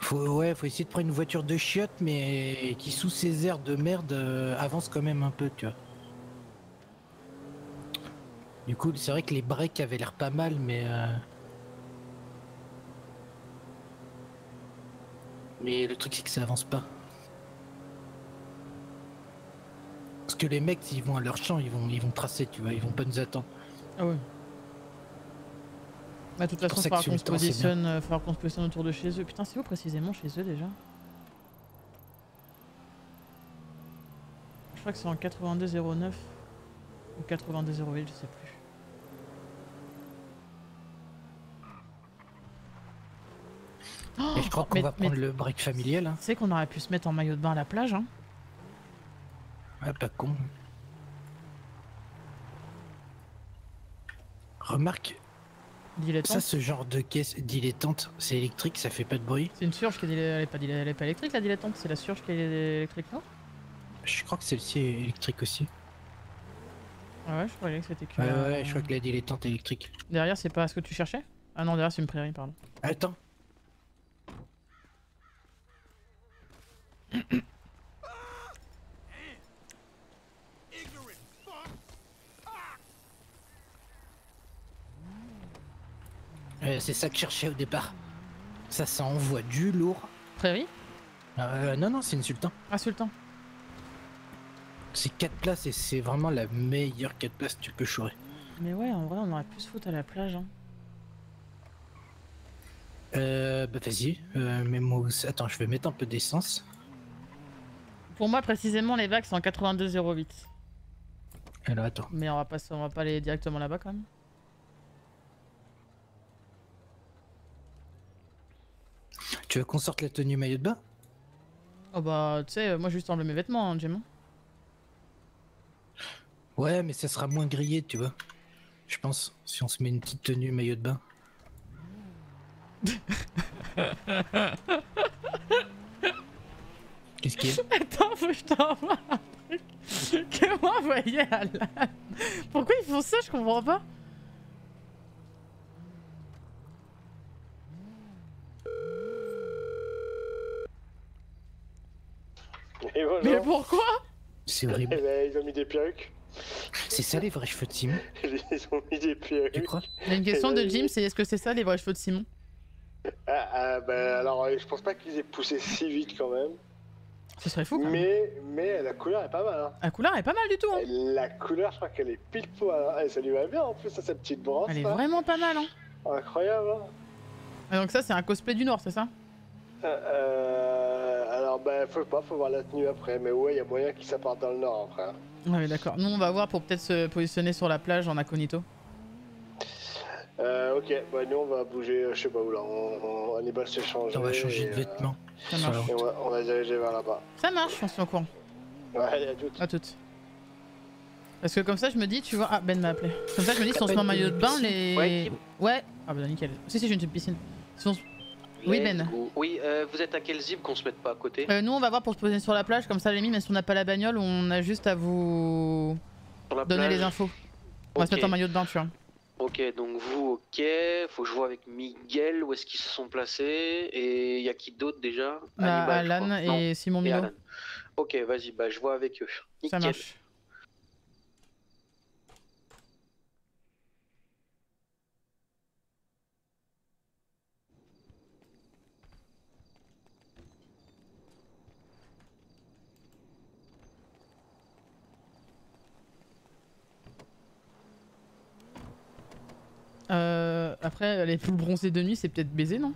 Faut, ouais, faut essayer de prendre une voiture de chiotte, mais qui, sous ses airs de merde, euh, avance quand même un peu, tu vois. Du coup, c'est vrai que les breaks avaient l'air pas mal, mais... Euh... Mais le truc, c'est que ça avance pas. Parce que les mecs, s'ils vont à leur champ, ils vont, ils vont tracer, tu vois, ils vont pas nous attendre. Ah oui. Bah, de toute façon, il faudra qu'on se positionne, faudra qu'on se positionne autour de chez eux. Putain, c'est où précisément chez eux, déjà? Je crois que c'est en quatre-vingt-deux zéro neuf ou quatre-vingt-deux zéro huit, je sais plus. Et je crois qu'on va prendre le break familial. Hein. Tu sais qu'on aurait pu se mettre en maillot de bain à la plage. Hein. Ouais, pas con. Remarque, dilettante. Ça, ce genre de caisse dilettante, c'est électrique, ça fait pas de bruit. C'est une surge qui est, elle est, pas, elle est pas électrique, la dilettante, c'est la surge qui est électrique, non? Je crois que celle-ci est électrique aussi. Ouais, je croyais que c'était que... Ouais, ouais, ouais, je crois que la dilettante électrique. Derrière, c'est pas ce que tu cherchais? Ah non, derrière, c'est une prairie, pardon. Attends. Euh, c'est ça que je cherchais au départ. Ça, ça envoie du lourd. Prairie? Euh, non, non, c'est une Sultan. Ah, Sultan. C'est quatre places et c'est vraiment la meilleure quatre places que tu peux chourer. Mais ouais, en vrai, on aurait pu se foutre à la plage. Hein. Euh, bah vas-y, euh, mais moi, attends, je vais mettre un peu d'essence. Pour moi, précisément, les vagues sont en quatre-vingt-deux zéro huit. Alors attends. Mais on va pas, on va pas aller directement là-bas quand même. Tu veux qu'on sorte la tenue maillot de bain? Oh bah, tu sais, moi, je juste enlever mes vêtements, hein, Jim. Ouais, mais ça sera moins grillé, tu vois. Je pense, si on se met une petite tenue maillot de bain. Qu'est-ce qu'il y a? Attends, faut que je t'envoie un truc que moi voyais à la... Pourquoi ils font ça? Je comprends pas. Mais pourquoi? C'est horrible. Eh ben, ils ont mis des perruques. C'est ça les vrais cheveux de Simon? Ils ont mis des perruques. Tu crois? Une question de Jim, c'est est-ce que c'est ça les vrais cheveux de Simon? Ah, ah bah alors je pense pas qu'ils aient poussé si vite quand même. Ça serait fou, quand même. Mais, mais la couleur est pas mal. Hein. La couleur est pas mal du tout. Hein. La couleur, je crois qu'elle est pile poil. Hein. Ça lui va bien en plus, à cette petite brosse. Elle est hein. vraiment pas mal. Hein. Incroyable. Hein. Et donc, ça, c'est un cosplay du Nord, c'est ça? euh, euh, Alors, ben, faut pas, faut voir la tenue après. Mais ouais, il y a moyen qu'il s'apporte dans le Nord après. Hein. Ah oui, d'accord. Nous, on va voir pour peut-être se positionner sur la plage en incognito. Euh, ok, bah nous on va bouger, je sais pas où là, on, on, on est pas se changer. On va changer de vêtements. Euh, ça marche. On va, on va diriger vers là-bas. Ça marche, on se tient au courant. Ouais, à toutes. À toutes. Parce que comme ça je me dis, tu vois, ah Ben m'a appelé. Comme ça je me dis, si on se met en maillot de bain, les... Ouais. ouais. Ah bah nickel. Si si, j'ai une piscine. Si on... Oui Ben. Oui, euh, vous êtes à quel zip qu'on se mette pas à côté? euh, Nous on va voir pour se poser sur la plage, comme ça les mimes, même si on n'a pas la bagnole, on a juste à vous donner les infos. On va okay. se mettre en maillot de bain, tu vois. Ok, donc vous, ok, faut que je vois avec Miguel où est-ce qu'ils se sont placés, et il y a qui d'autre déjà? Bah, Hannibal, Alan et Simon Milo. Ok, vas-y, bah je vois avec eux. Nickel. Ça marche. Euh, après, les poules bronzées de nuit, c'est peut-être baiser, non?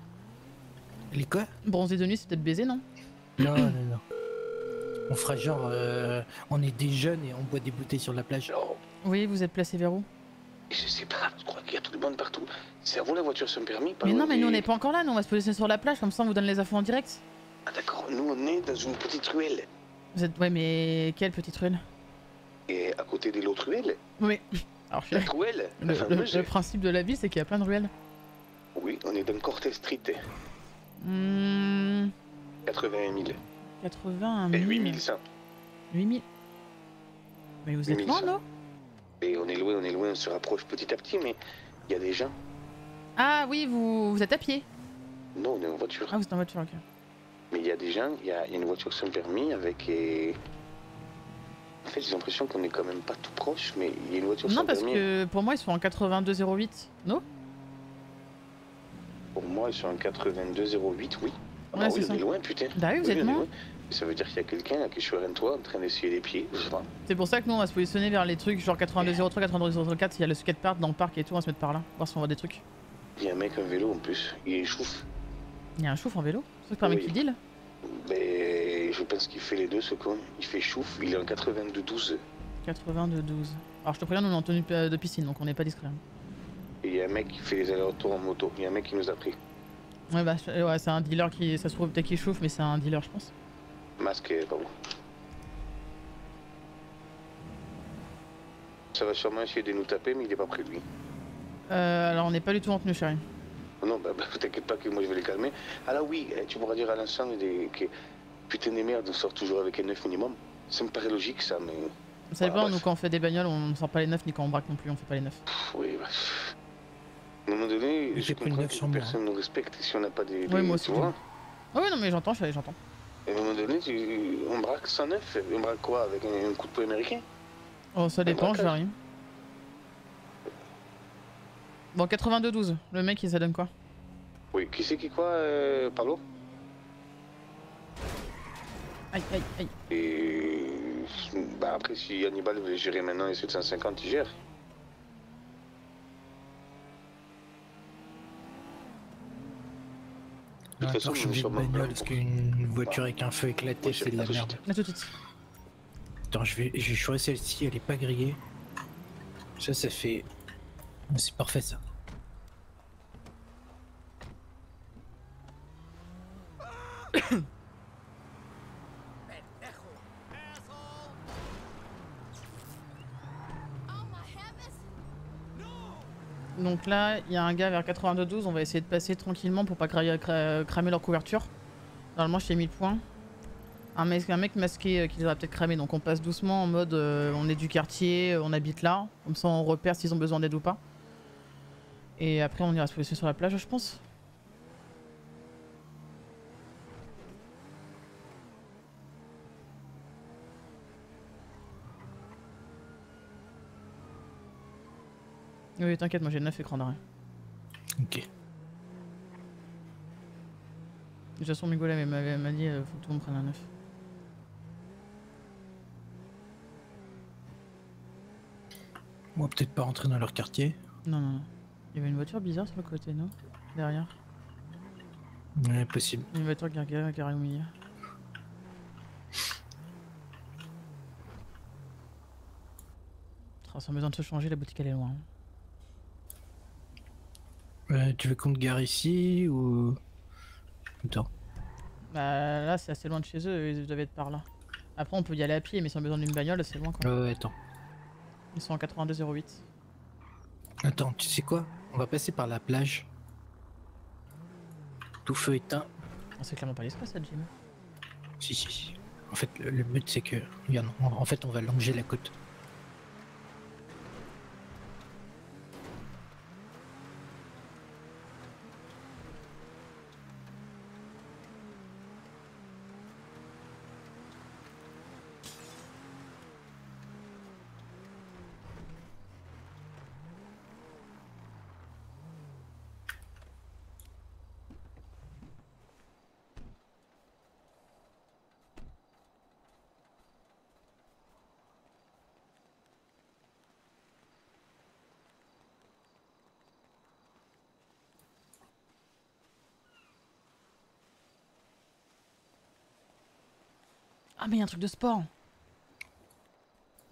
Les quoi? Bronzées de nuit, c'est peut-être baiser, non? Non, non, non. On fera genre, euh, on est des jeunes et on boit des bouteilles sur la plage. Alors, oui, vous êtes placé vers où? Je sais pas, je crois qu'il y a tout le monde partout. C'est à vous la voiture sans permis? Mais non, mais des... nous on n'est pas encore là, nous on va se positionner sur la plage, comme ça on vous donne les infos en direct. Ah d'accord, nous on est dans une petite ruelle. Vous êtes, ouais, mais quelle petite ruelle? Et à côté de l'autre ruelle? Oui. Alors, la ruelle, le, enfin, le, le principe de la vie, c'est qu'il y a plein de ruelles. Oui, on est dans Cortes Street. Mmh... quatre-vingt-un mille. quatre-vingt-un mille. Et huit mille cent. huit mille. Mais vous êtes loin, non? Et on est loin, on est loin, on se rapproche petit à petit, mais il y a des gens. Ah oui, vous, vous êtes à pied? Non, on est en voiture. Ah, vous êtes en voiture, ok. Mais il y a des gens, il y, y a une voiture sans permis avec... Et... En fait, j'ai l'impression qu'on est quand même pas tout proche, mais il y a une voiture sans permis. Non, parce que pour moi, ils sont en quatre-vingt-deux zéro huit, non? Pour moi, ils sont en quatre-vingt-deux zéro huit, oui. Ah ouais, bah oui, on est loin, putain. Bah oui, vous êtes loin. Ça veut dire qu'il y a quelqu'un là qui est sur un toit en train d'essuyer les pieds. C'est pour ça que nous, on va se positionner vers les trucs genre quatre-vingt-deux zéro trois, quatre-vingt-deux zéro quatre, il y a le skatepark dans le parc et tout, on va se mettre par là, voir si on voit des trucs. Il y a un mec en vélo en plus, il est chouf. Il y a un chouf en vélo? C'est pas un mec qui deal? Ben, je pense qu'il fait les deux, ce con. Il fait chouf, il est en quatre-vingt-deux douze. quatre-vingt-deux douze. Alors je te préviens, nous on est en tenue de piscine, donc on n'est pas discret. Et il y a un mec qui fait les allers-retours en moto. Il y a un mec qui nous a pris. Ouais, bah ouais, c'est un dealer qui, ça se trouve peut-être qu'il chauffe, mais c'est un dealer, je pense. Masqué, pardon. Ça va sûrement essayer de nous taper, mais il est pas pris, lui. Euh, alors on n'est pas du tout en tenue, chérie. Non, bah, bah t'inquiète pas que moi je vais les calmer. Alors oui, tu pourras dire à l'ensemble des... que putain des merdes, on sort toujours avec un neuf minimum. Ça me paraît logique ça, mais... Ça dépend, nous quand on fait des bagnoles, on sort pas les neufs, ni quand on braque non plus, on fait pas les neufs. Oui, bah... À un moment donné, mais je comprends que personne ne nous respecte si on n'a pas des... Oui, des... moi aussi. Ah oh, oui, non mais j'entends, j'entends. À un moment donné, tu... on braque sans neuf, on braque quoi, avec un, un coup de poing américain? Oh, ça dépend, j'arrive. Bon, quatre-vingt-deux douze, le mec il ça donne quoi? Oui, qui c'est qui quoi, euh, Pablo? Aïe aïe aïe. Et. Bah après, si Hannibal veut gérer maintenant les sept cent cinquante, il gère. De toute façon, je suis sûrement bagnole parce qu'une voiture avec un feu éclaté, c'est de la merde. A tout de suite. Attends, je vais choisir celle-ci, elle est pas grillée. Ça, ça fait. C'est parfait ça. Donc là, il y a un gars vers quatre-vingt-deux douze, on va essayer de passer tranquillement pour pas cra cra cramer leur couverture. Normalement, je t'ai mis le point. Un mec, un mec masqué euh, qui les aura peut-être cramé, donc on passe doucement en mode euh, on est du quartier, on habite là, comme ça on repère s'ils ont besoin d'aide ou pas. Et après on ira se positionner sur la plage, je pense. Oui, t'inquiète, moi j'ai neuf écrans d'arrêt. Ok. De toute façon, Miguel m'a dit euh, faut que tout le monde prenne un neuf. On va peut-être pas rentrer dans leur quartier. Non, non, non. Il y avait une voiture bizarre sur le côté, non? Derrière. Ouais, possible. Une voiture qui a un carré au milieu. Sans besoin de se changer, la boutique elle est loin. Euh, tu veux qu'on te gare ici ou... Attends. Bah là c'est assez loin de chez eux, ils doivent être par là. Après on peut y aller à pied mais sans besoin d'une bagnole, c'est loin quand même. Euh, attends. Ils sont en quatre-vingt-deux zéro huit. Attends, tu sais quoi? On va passer par la plage. Tout feu éteint. C'est clairement pas l'espace ça, Jim. Si si. En fait le, le but c'est que... Regarde, on, en fait on va longer la côte. Ah mais il y a un truc de sport.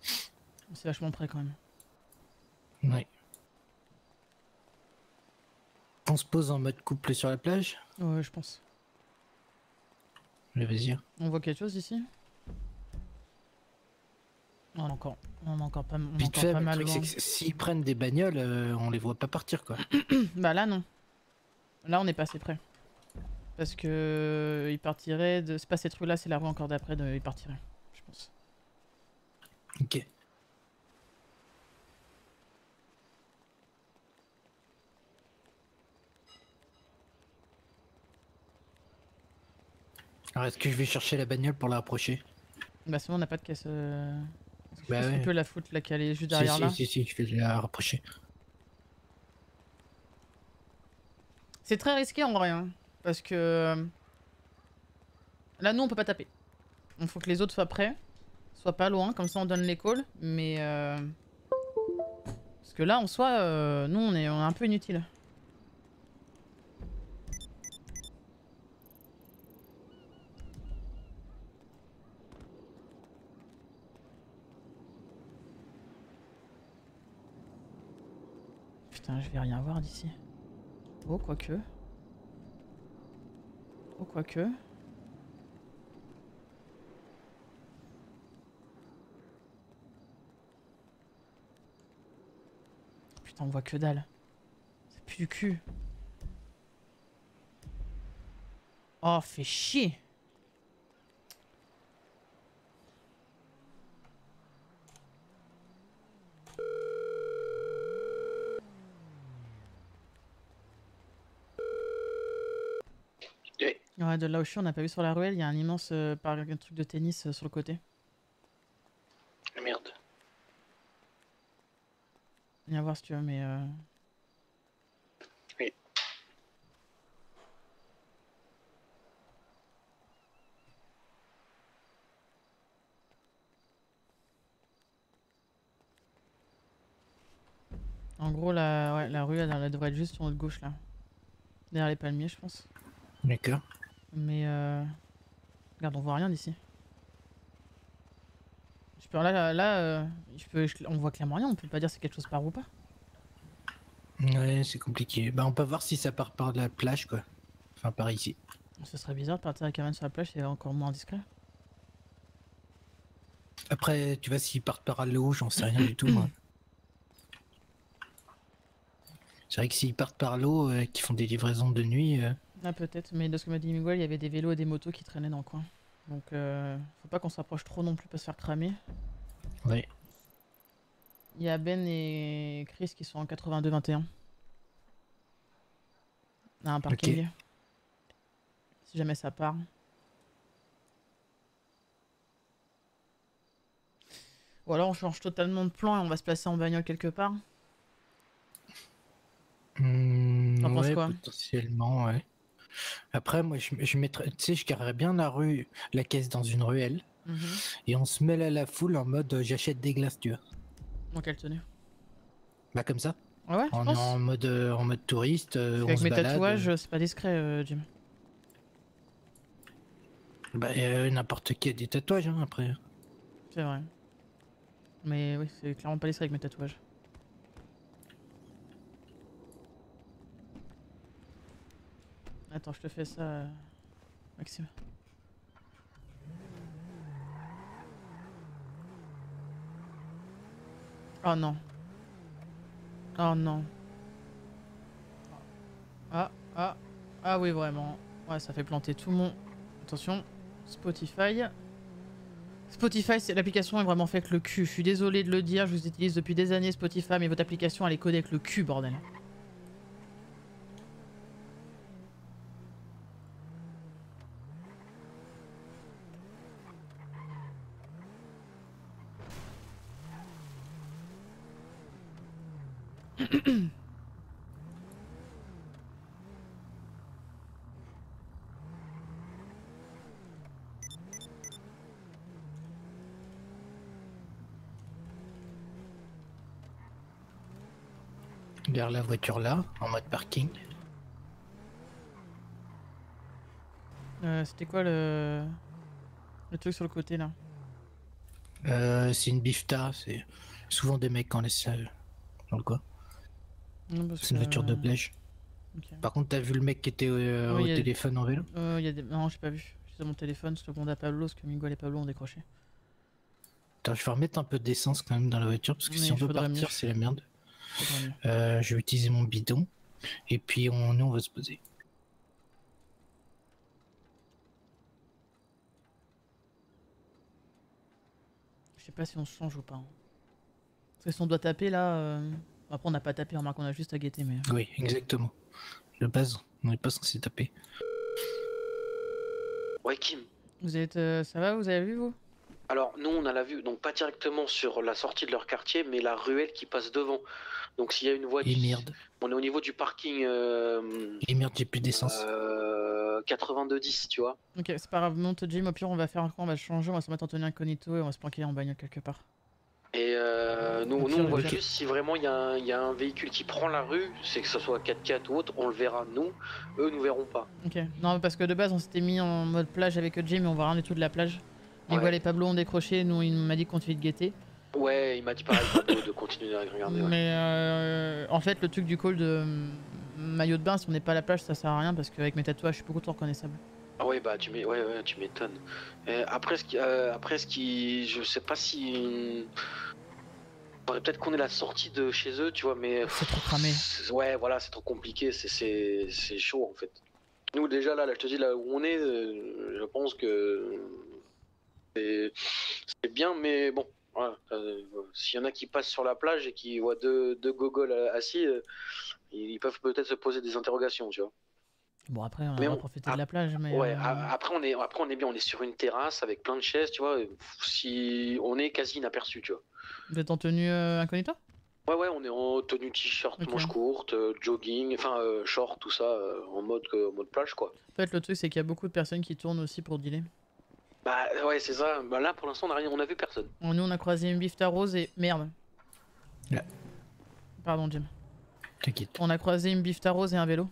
C'est vachement près quand même. Ouais. On se pose en mode couple sur la plage? Ouais je pense. Je vais dire. On voit quelque chose ici? Non, on est encore, on est encore pas, on est encore fait, pas mal. Le truc c'est que s'ils prennent des bagnoles, euh, on les voit pas partir quoi. Bah là non. Là on est pas assez près. Parce que il partirait de... C'est pas cette rue-là, c'est la rue encore d'après, de... il partirait, je pense. Ok. Alors est-ce que je vais chercher la bagnole pour la rapprocher? Bah sinon on n'a pas de caisse... Euh... Bah ouais. On peut la foutre, la caler juste derrière si, là. Si, si, si, je vais la rapprocher. C'est très risqué en vrai, hein. Parce que là nous on peut pas taper. Il faut que les autres soient prêts, soient pas loin, comme ça on donne les calls. Mais euh... parce que là en soi, euh... nous on est, on est un peu inutile. Putain, je vais rien voir d'ici. Oh quoique. Oh, quoique. Putain, on voit que dalle. C'est plus du cul. Oh, fait chier. Ouais, de là où je suis, on n'a pas vu sur la ruelle, il y a un immense euh, par un truc de tennis euh, sur le côté. Merde. Viens voir si tu veux, mais... Euh... Oui. En gros, la, ouais, la rue, elle, elle devrait être juste sur notre gauche, là. Derrière les palmiers, je pense. D'accord. Mais euh... regarde, on voit rien d'ici. Je peux là, là, là euh... je peux, je... on voit clairement rien. On peut pas dire si quelque chose part ou pas. Ouais, c'est compliqué. Bah, on peut voir si ça part par la plage, quoi. Enfin, par ici. Ce serait bizarre de partir avec un van sur la plage, c'est encore moins discret. Après, tu vois, s'ils partent par l'eau, j'en sais rien du tout, moi. C'est vrai que s'ils partent par l'eau, euh, qu'ils font des livraisons de nuit. Euh... Ah peut-être, mais de ce que m'a dit Miguel, il y avait des vélos et des motos qui traînaient dans le coin. Donc euh, faut pas qu'on s'approche trop non plus pour se faire cramer. Oui. Il y a Ben et Chris qui sont en quatre-vingt-deux vingt et un. À un parking. Okay. Si jamais ça part. Ou alors on change totalement de plan et on va se placer en bagnole quelque part. Mmh, T'en penses ouais, quoi? Potentiellement, ouais. Après, moi, je, je mettrais, tu sais, je carrerais bien la rue, la caisse dans une ruelle, mmh. Et on se mêle à la foule en mode j'achète des glaces, tu vois. En quelle tenue? Bah comme ça. Ouais, on est en mode, en mode touriste, euh, on avec se mes balade. Tatouages, c'est pas discret, euh, Jim. Bah euh, n'importe qui a des tatouages, hein, après. C'est vrai. Mais oui, c'est clairement pas discret avec mes tatouages. Attends, je te fais ça, euh, Maxime. Oh non. Oh non. Ah, ah, ah oui vraiment. Ouais, ça fait planter tout mon... Attention, Spotify. Spotify, l'application est vraiment faite avec le cul. Je suis désolé de le dire, je vous utilise depuis des années Spotify, mais votre application elle est codée avec le cul, bordel. Gare la voiture là, en mode parking. Euh, C'était quoi le... le truc sur le côté là? euh, C'est une bifta, c'est souvent des mecs qu'on laisse euh, dans le coin. C'est une voiture euh... de plage. Okay. Par contre, t'as vu le mec qui était euh, oui, au téléphone des... en vélo euh, y a des... Non, j'ai pas vu. J'étais à mon téléphone, je demandais à Pablo ce que Miguel et Pablo ont décroché. Attends, je vais remettre un peu d'essence quand même dans la voiture parce que mais si on veut partir, c'est la merde. Euh, je vais utiliser mon bidon et puis on, nous on va se poser. Je sais pas si on se change ou pas. Hein. Parce que si on doit taper là, euh... après on n'a pas tapé, remarque on a juste à guetter mais. Oui exactement. De base, on n'est pas censé taper. Ouais Kim. Vous êtes, euh, ça va, vous avez vu vous? Alors nous on a la vue, donc pas directement sur la sortie de leur quartier, mais la ruelle qui passe devant. Donc s'il y a une voie... Et merde. On est au niveau du parking... Euh... Et merde, j'ai plus d'essence. Euh... quatre-vingt-deux dix, tu vois. Ok, c'est pas grave, monte Jim, au pire on va faire un coin, on va changer, on va se mettre en tenue incognito et on va se planquer en bagnole quelque part. Et euh, nous, nous on voit juste si vraiment il y, y a un véhicule qui prend la rue, c'est que ce soit quatre quatre ou autre, on le verra, nous, eux nous verrons pas. Ok, non parce que de base on s'était mis en mode plage avec Jim et on voit rien du tout de la plage. Ouais. Miguel et Pablo ont décroché, nous il m'a dit continue de guetter. Ouais, il m'a dit pareil de continuer à regarder. Ouais. Mais euh, en fait, le truc du call de maillot de bain, si on n'est pas à la plage, ça sert à rien parce qu'avec mes tatouages, je suis beaucoup trop reconnaissable. Ah ouais, bah tu m'étonnes. Ouais, ouais, tu m'étonnes. Euh, après, ce qui, euh, après, ce qui. Je sais pas si. Peut-être qu'on est la sortie de chez eux, tu vois, mais. C'est trop cramé. Ouais, voilà, c'est trop compliqué, c'est chaud en fait. Nous, déjà là, là, je te dis, là où on est, euh, je pense que. C'est bien, mais bon, voilà. euh, s'il y en a qui passent sur la plage et qui voient deux, deux gogoles assis, euh, ils peuvent peut-être se poser des interrogations, tu vois. Bon, après, on va profiter de la plage, mais... Ouais, euh... après, on est, après, on est bien, on est sur une terrasse avec plein de chaises, tu vois, si on est quasi inaperçu, tu vois. Vous êtes en tenue euh, incognito ? Ouais, ouais, on est en tenue t-shirt, okay. Manche courte, euh, jogging, enfin, euh, short, tout ça, euh, en mode, euh, mode plage, quoi. En fait, le truc, c'est qu'il y a beaucoup de personnes qui tournent aussi pour dealer. Bah ouais c'est ça, bah là pour l'instant on a rien, on a vu personne. Nous on a croisé une bifta rose et... Merde. Là. Pardon Jim. T'inquiète. On a croisé une bifta rose et un vélo.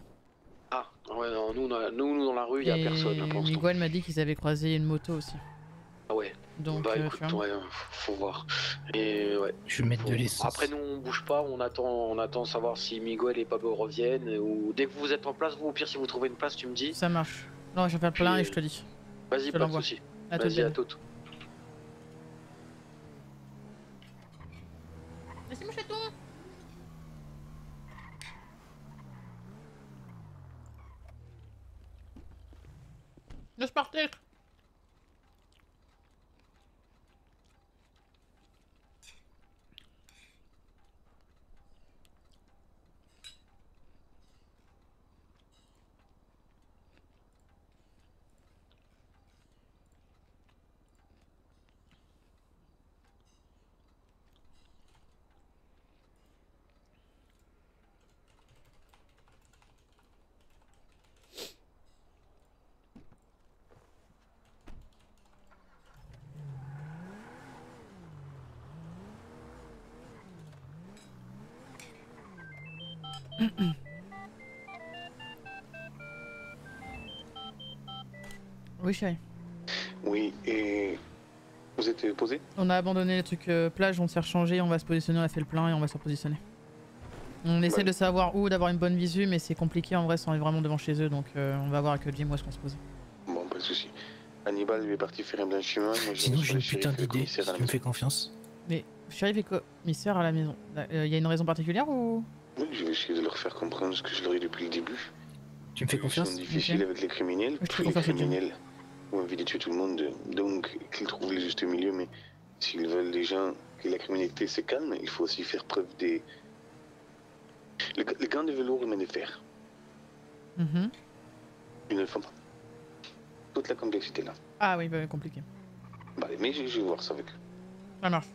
Ah ouais non, nous, a... nous, nous dans la rue il y a personne là, pour l'instant. Miguel m'a dit qu'ils avaient croisé une moto aussi. Ah ouais. Donc bah, euh, écoute, tu vois. Ouais, faut voir. Et ouais. Je vais mettre faut... de l'essence. Après nous on bouge pas, on attend on attend savoir si Miguel et Pablo reviennent ou dès que vous êtes en place, vous au pire si vous trouvez une place tu me dis. Ça marche. Non je vais faire plein et je te dis. Vas-y pas de soucis. Vas-y, à toutes. Vas-y, mon chaton. Laisse partir. Oui, chérie. Oui, et vous êtes posé? On a abandonné les trucs euh, plage, on s'est rechangé, on va se positionner, on a fait le plein et on va se repositionner. On essaie ouais. de savoir où, d'avoir une bonne visu, mais c'est compliqué en vrai, on est vraiment devant chez eux, donc euh, on va voir avec Jim où est-ce qu'on se pose. Bon, pas de soucis. Hannibal lui est parti faire un blanc chemin, moi j'ai une putain d'idée, si tu me fais confiance. Mais shérif et commissaire à la maison, il euh, y a une raison particulière ou? Oui, je vais essayer de leur faire comprendre ce que je leur ai dit depuis le début. Tu me fais confiance? C'est difficile okay. avec les criminels, je tous les criminels ont envie de tuer tout le monde, donc qu'ils trouvent le juste milieu, mais s'ils veulent des gens que la criminalité se calme, il faut aussi faire preuve des... Le, le gant de velours humain de fer. Mmh. Ils ne le font pas. Toute la complexité là. Ah oui, bah, compliqué. Bah, mais je, je vais voir ça avec eux. Ça marche.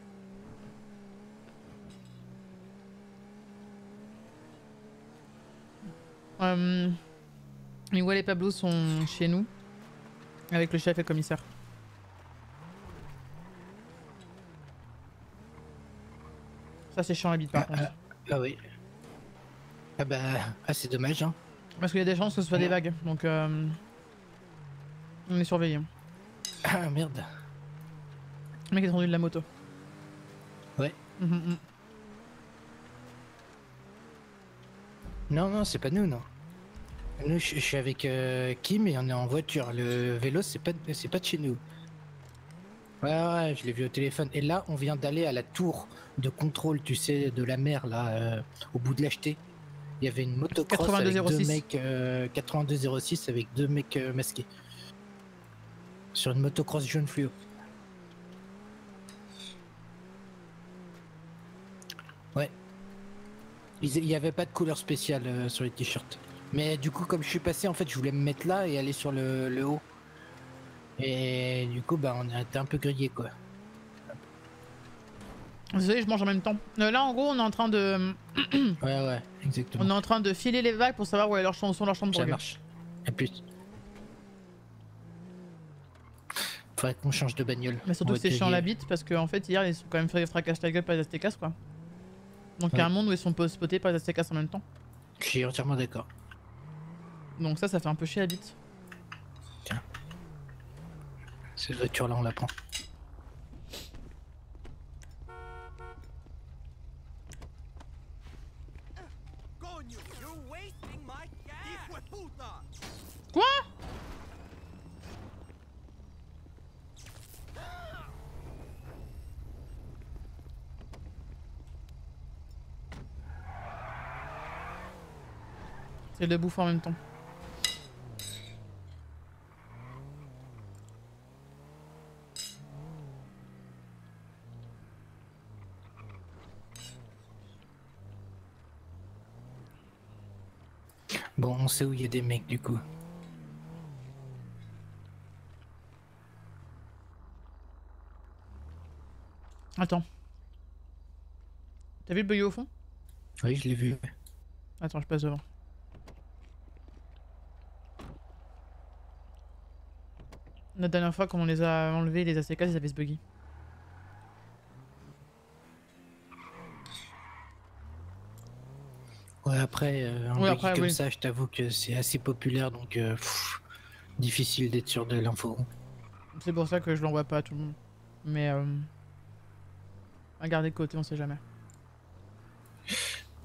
Euh, Miguel et Pablo sont chez nous. Avec le chef et le commissaire. Ça, c'est chiant la bite par contre. Ah, ah oui. Ah bah, ah c'est dommage hein. Parce qu'il y a des chances que ce soit ouais. des vagues, donc euh, on est surveillé. Ah merde. Le mec est rendu de la moto. Ouais. Mmh, mmh. Non non c'est pas nous non. Nous je suis avec euh, Kim et on est en voiture, le vélo c'est pas, pas de chez nous. Ouais ouais je l'ai vu au téléphone et là on vient d'aller à la tour de contrôle tu sais de la mer là, euh, au bout de l'acheté. Il y avait une motocross avec deux mecs euh, quatre-vingt-deux zéro six avec deux mecs euh, masqués sur une motocross jaune fluo. Ouais. Il n'y avait pas de couleur spéciale euh, sur les t-shirts. Mais du coup comme je suis passé en fait je voulais me mettre là et aller sur le, le haut. Et du coup bah on a été un peu grillé quoi. Désolé, je mange en même temps. Euh, là, en gros, on est en train de. Ouais, ouais, exactement. On est en train de filer les vagues pour savoir où est leur chambre, sont leur chambre. Ça marche. Et puis. Faudrait qu'on change de bagnole. Mais surtout que c'est chiant la bite parce qu'en en fait, hier, ils sont quand même fait des fracasses la gueule par les Aztecas, quoi. Donc, il ouais. y a un monde où ils sont spotés par les Aztecas en même temps. Je suis entièrement d'accord. Donc, ça, ça fait un peu chier la bite. Tiens. Cette voiture-là, on la prend. Quoi? C'est le bouffe en même temps. Bon, on sait où il y a des mecs du coup. Attends. T'as vu le buggy au fond? Oui, je l'ai vu. Attends, je passe devant. La dernière fois, quand on les a enlevés, les A C K, ils avaient ce buggy. Ouais, après, euh, un ouais, buggy après, comme oui. ça, je t'avoue que c'est assez populaire, donc euh, pff, difficile d'être sûr de l'info. C'est pour ça que je l'envoie pas à tout le monde. Mais... Euh... à garder de côté, on sait jamais.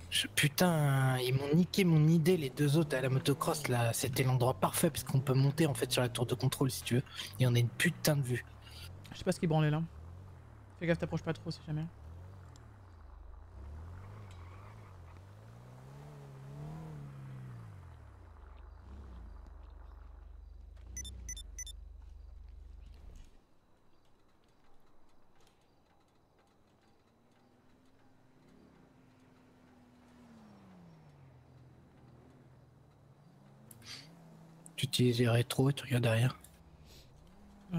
Je, putain, ils m'ont niqué mon idée, les deux autres à la motocross là. C'était l'endroit parfait parce qu'on peut monter en fait sur la tour de contrôle si tu veux. Et on a une putain de vue. Je sais pas ce qui branlait là. Fais gaffe, t'approches pas trop si jamais. Tu utilises les rétros et tu regardes derrière. Ouais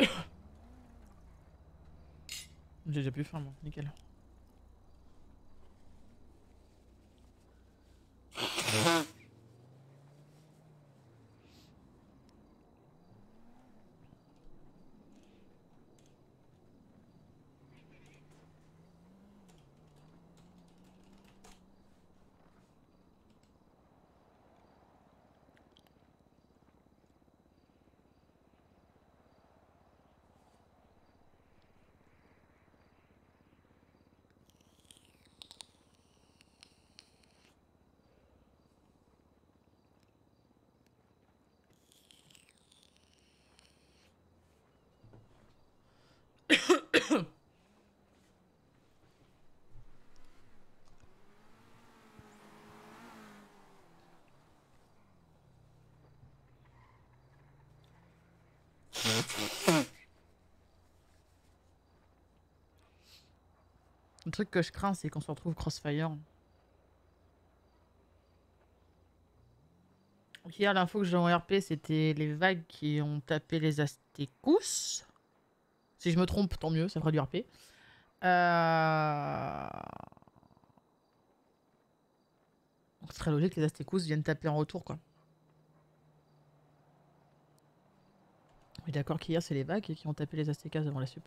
ouais. J'ai déjà plus faim moi, nickel. Le truc que je crains, c'est qu'on se retrouve crossfire. Hier, l'info que j'ai en R P, c'était les vagues qui ont tapé les Aztecus. Si je me trompe, tant mieux, ça fera du R P. Euh... Ce serait logique que les Aztecus viennent taper en retour, quoi. Oui, d'accord qu'hier, c'est les vagues qui ont tapé les Aztecas devant la sup.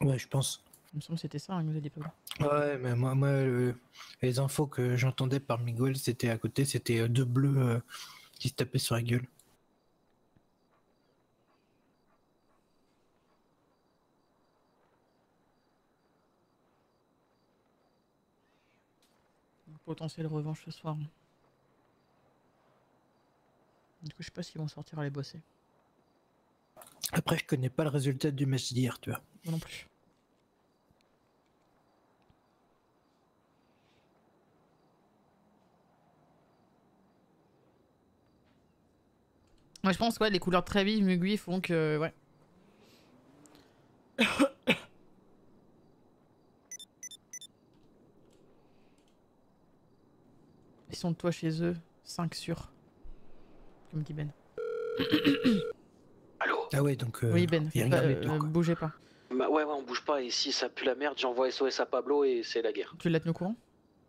Ouais, je pense. Il me semble que c'était ça, hein, il nous a dit pas mal. Ouais, mais moi, moi euh, les infos que j'entendais par Miguel, c'était à côté, c'était deux bleus euh, qui se tapaient sur la gueule. Potentielle revanche ce soir. Du coup, je sais pas s'ils vont sortir à les bosser. Après, je connais pas le résultat du match d'hier, tu vois. Moi non plus. Moi, je pense, ouais, les couleurs très vives, Mugui, font que, ouais. Ils sont de toi chez eux, cinq sur, comme dit Ben. Allô? Ah ouais, donc... Euh, oui, Ben, pas, euh, euh, bougez pas. Bah ouais, ouais, on bouge pas, et si ça pue la merde, j'envoie S O S à Pablo et c'est la guerre. Tu l'as tenu au courant?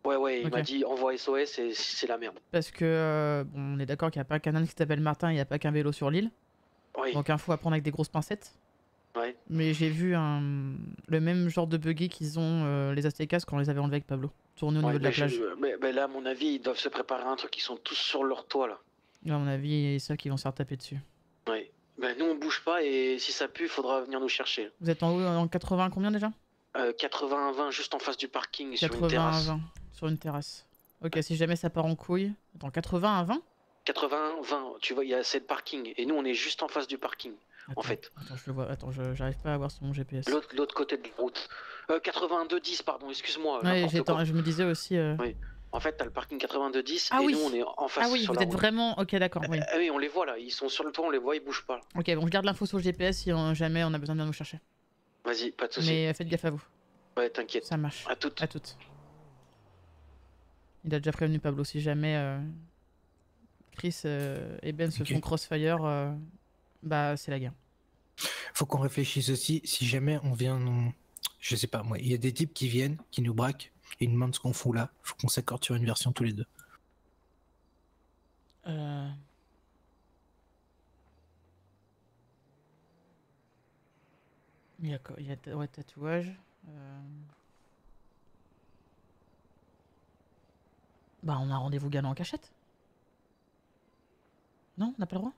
Ouais, ouais, il okay. m'a dit envoie S O S et c'est la merde. Parce que, euh, bon, on est d'accord qu'il n'y a pas qu'un âne qui s'appelle Martin, il n'y a pas qu'un vélo sur l'île. Oui. Donc, info à prendre avec des grosses pincettes. Ouais. Mais j'ai vu un... le même genre de buggy qu'ils ont, euh, les Aztecas, quand on les avait enlevés avec Pablo. Tourner au ouais, niveau de la plage. Mais, mais là, à mon avis, ils doivent se préparer à un truc, ils sont tous sur leur toit là. Là, à mon avis, c'est ça qu'ils vont se retaper dessus. Ouais. Ben, nous, on bouge pas et si ça pue, il faudra venir nous chercher. Vous êtes en haut, en quatre-vingts, combien déjà? euh, quatre-vingts à vingt, juste en face du parking, sur une terrasse. Sur une terrasse. Ok, si jamais ça part en couille. Attends, quatre-vingts à vingt? quatre-vingts à vingt, tu vois, il y a assez de parking. Et nous, on est juste en face du parking, attends, en fait. Attends, je le vois, attends, j'arrive pas à voir sur mon G P S. L'autre côté de la route. Euh, quatre-vingt-deux dix, pardon, excuse-moi. Ouais, je me disais aussi. Euh... Oui. En fait, t'as le parking quatre-vingt-deux dix ah et oui. nous, on est en face. Ah oui, sur vous la êtes route. Vraiment. Ok, d'accord. Oui. Ah oui, on les voit là, ils sont sur le toit, on les voit, ils bougent pas. Ok, bon, je garde l'info sur le G P S si on, jamais on a besoin de nous chercher. Vas-y, pas de soucis. Mais faites gaffe à vous. Ouais, t'inquiète. Ça marche. À toutes. À toutes. Il a déjà prévenu Pablo, si jamais euh, Chris euh, et Ben se okay. font crossfire, euh, bah c'est la guerre. Faut qu'on réfléchisse aussi, si jamais on vient, on... je sais pas moi, il y a des types qui viennent, qui nous braquent, et ils nous demandent ce qu'on fout là, faut qu'on s'accorde sur une version tous les deux. Euh... Il y a, il y a ouais, tatouage... Euh... Bah on a rendez-vous galant en cachette. Non, on n'a pas le droit.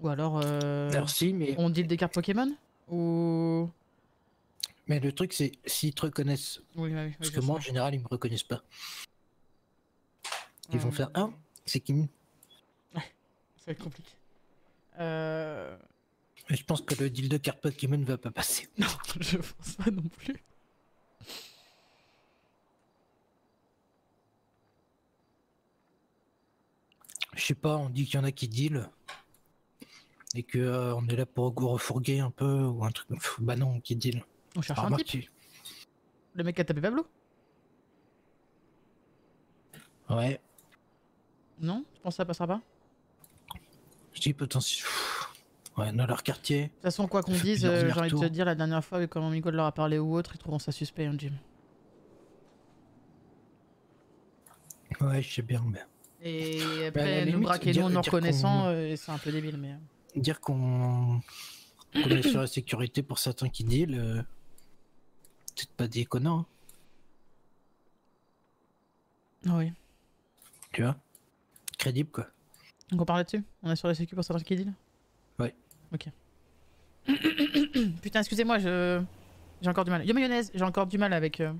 Ou alors, euh, alors si, mais... on deal des cartes Pokémon. Ou... Mais le truc c'est s'ils te reconnaissent. Oui, oui, oui, parce que moi en général ils me reconnaissent pas. Ils hum... vont faire un, c'est Kim. Ouais, ça va être compliqué. Euh... Mais je pense que le deal de cartes Pokémon va pas passer. Non, je pense pas non plus. Je sais pas, on dit qu'il y en a qui deal et que euh, on est là pour refourguer un peu ou un truc. Pff, bah non, qui deal. On cherche un type. Le mec a tapé Pablo. Ouais. Non, je pense que ça passera pas. Je dis potentiellement. Ouais, dans leur quartier. De toute façon, quoi qu'on dise, euh, j'ai envie de te dire la dernière fois, quand Miko leur a parlé ou autre, ils trouveront ça suspect, hein, Jim. Ouais, je sais bien, mais. Et après, bah, nous braquer nous en nous reconnaissant, euh, c'est un peu débile, mais... Dire qu'on qu'on est sur la sécurité pour certains qui deal, euh... peut-être pas déconnant. Hein. Oui. Tu vois? Crédible, quoi. Donc on parle là-dessus? On est sur la sécu pour certains qui deal? Ouais. Ok. Putain, excusez-moi, je... J'ai encore du mal. Yo mayonnaise, j'ai encore du mal avec... Euh...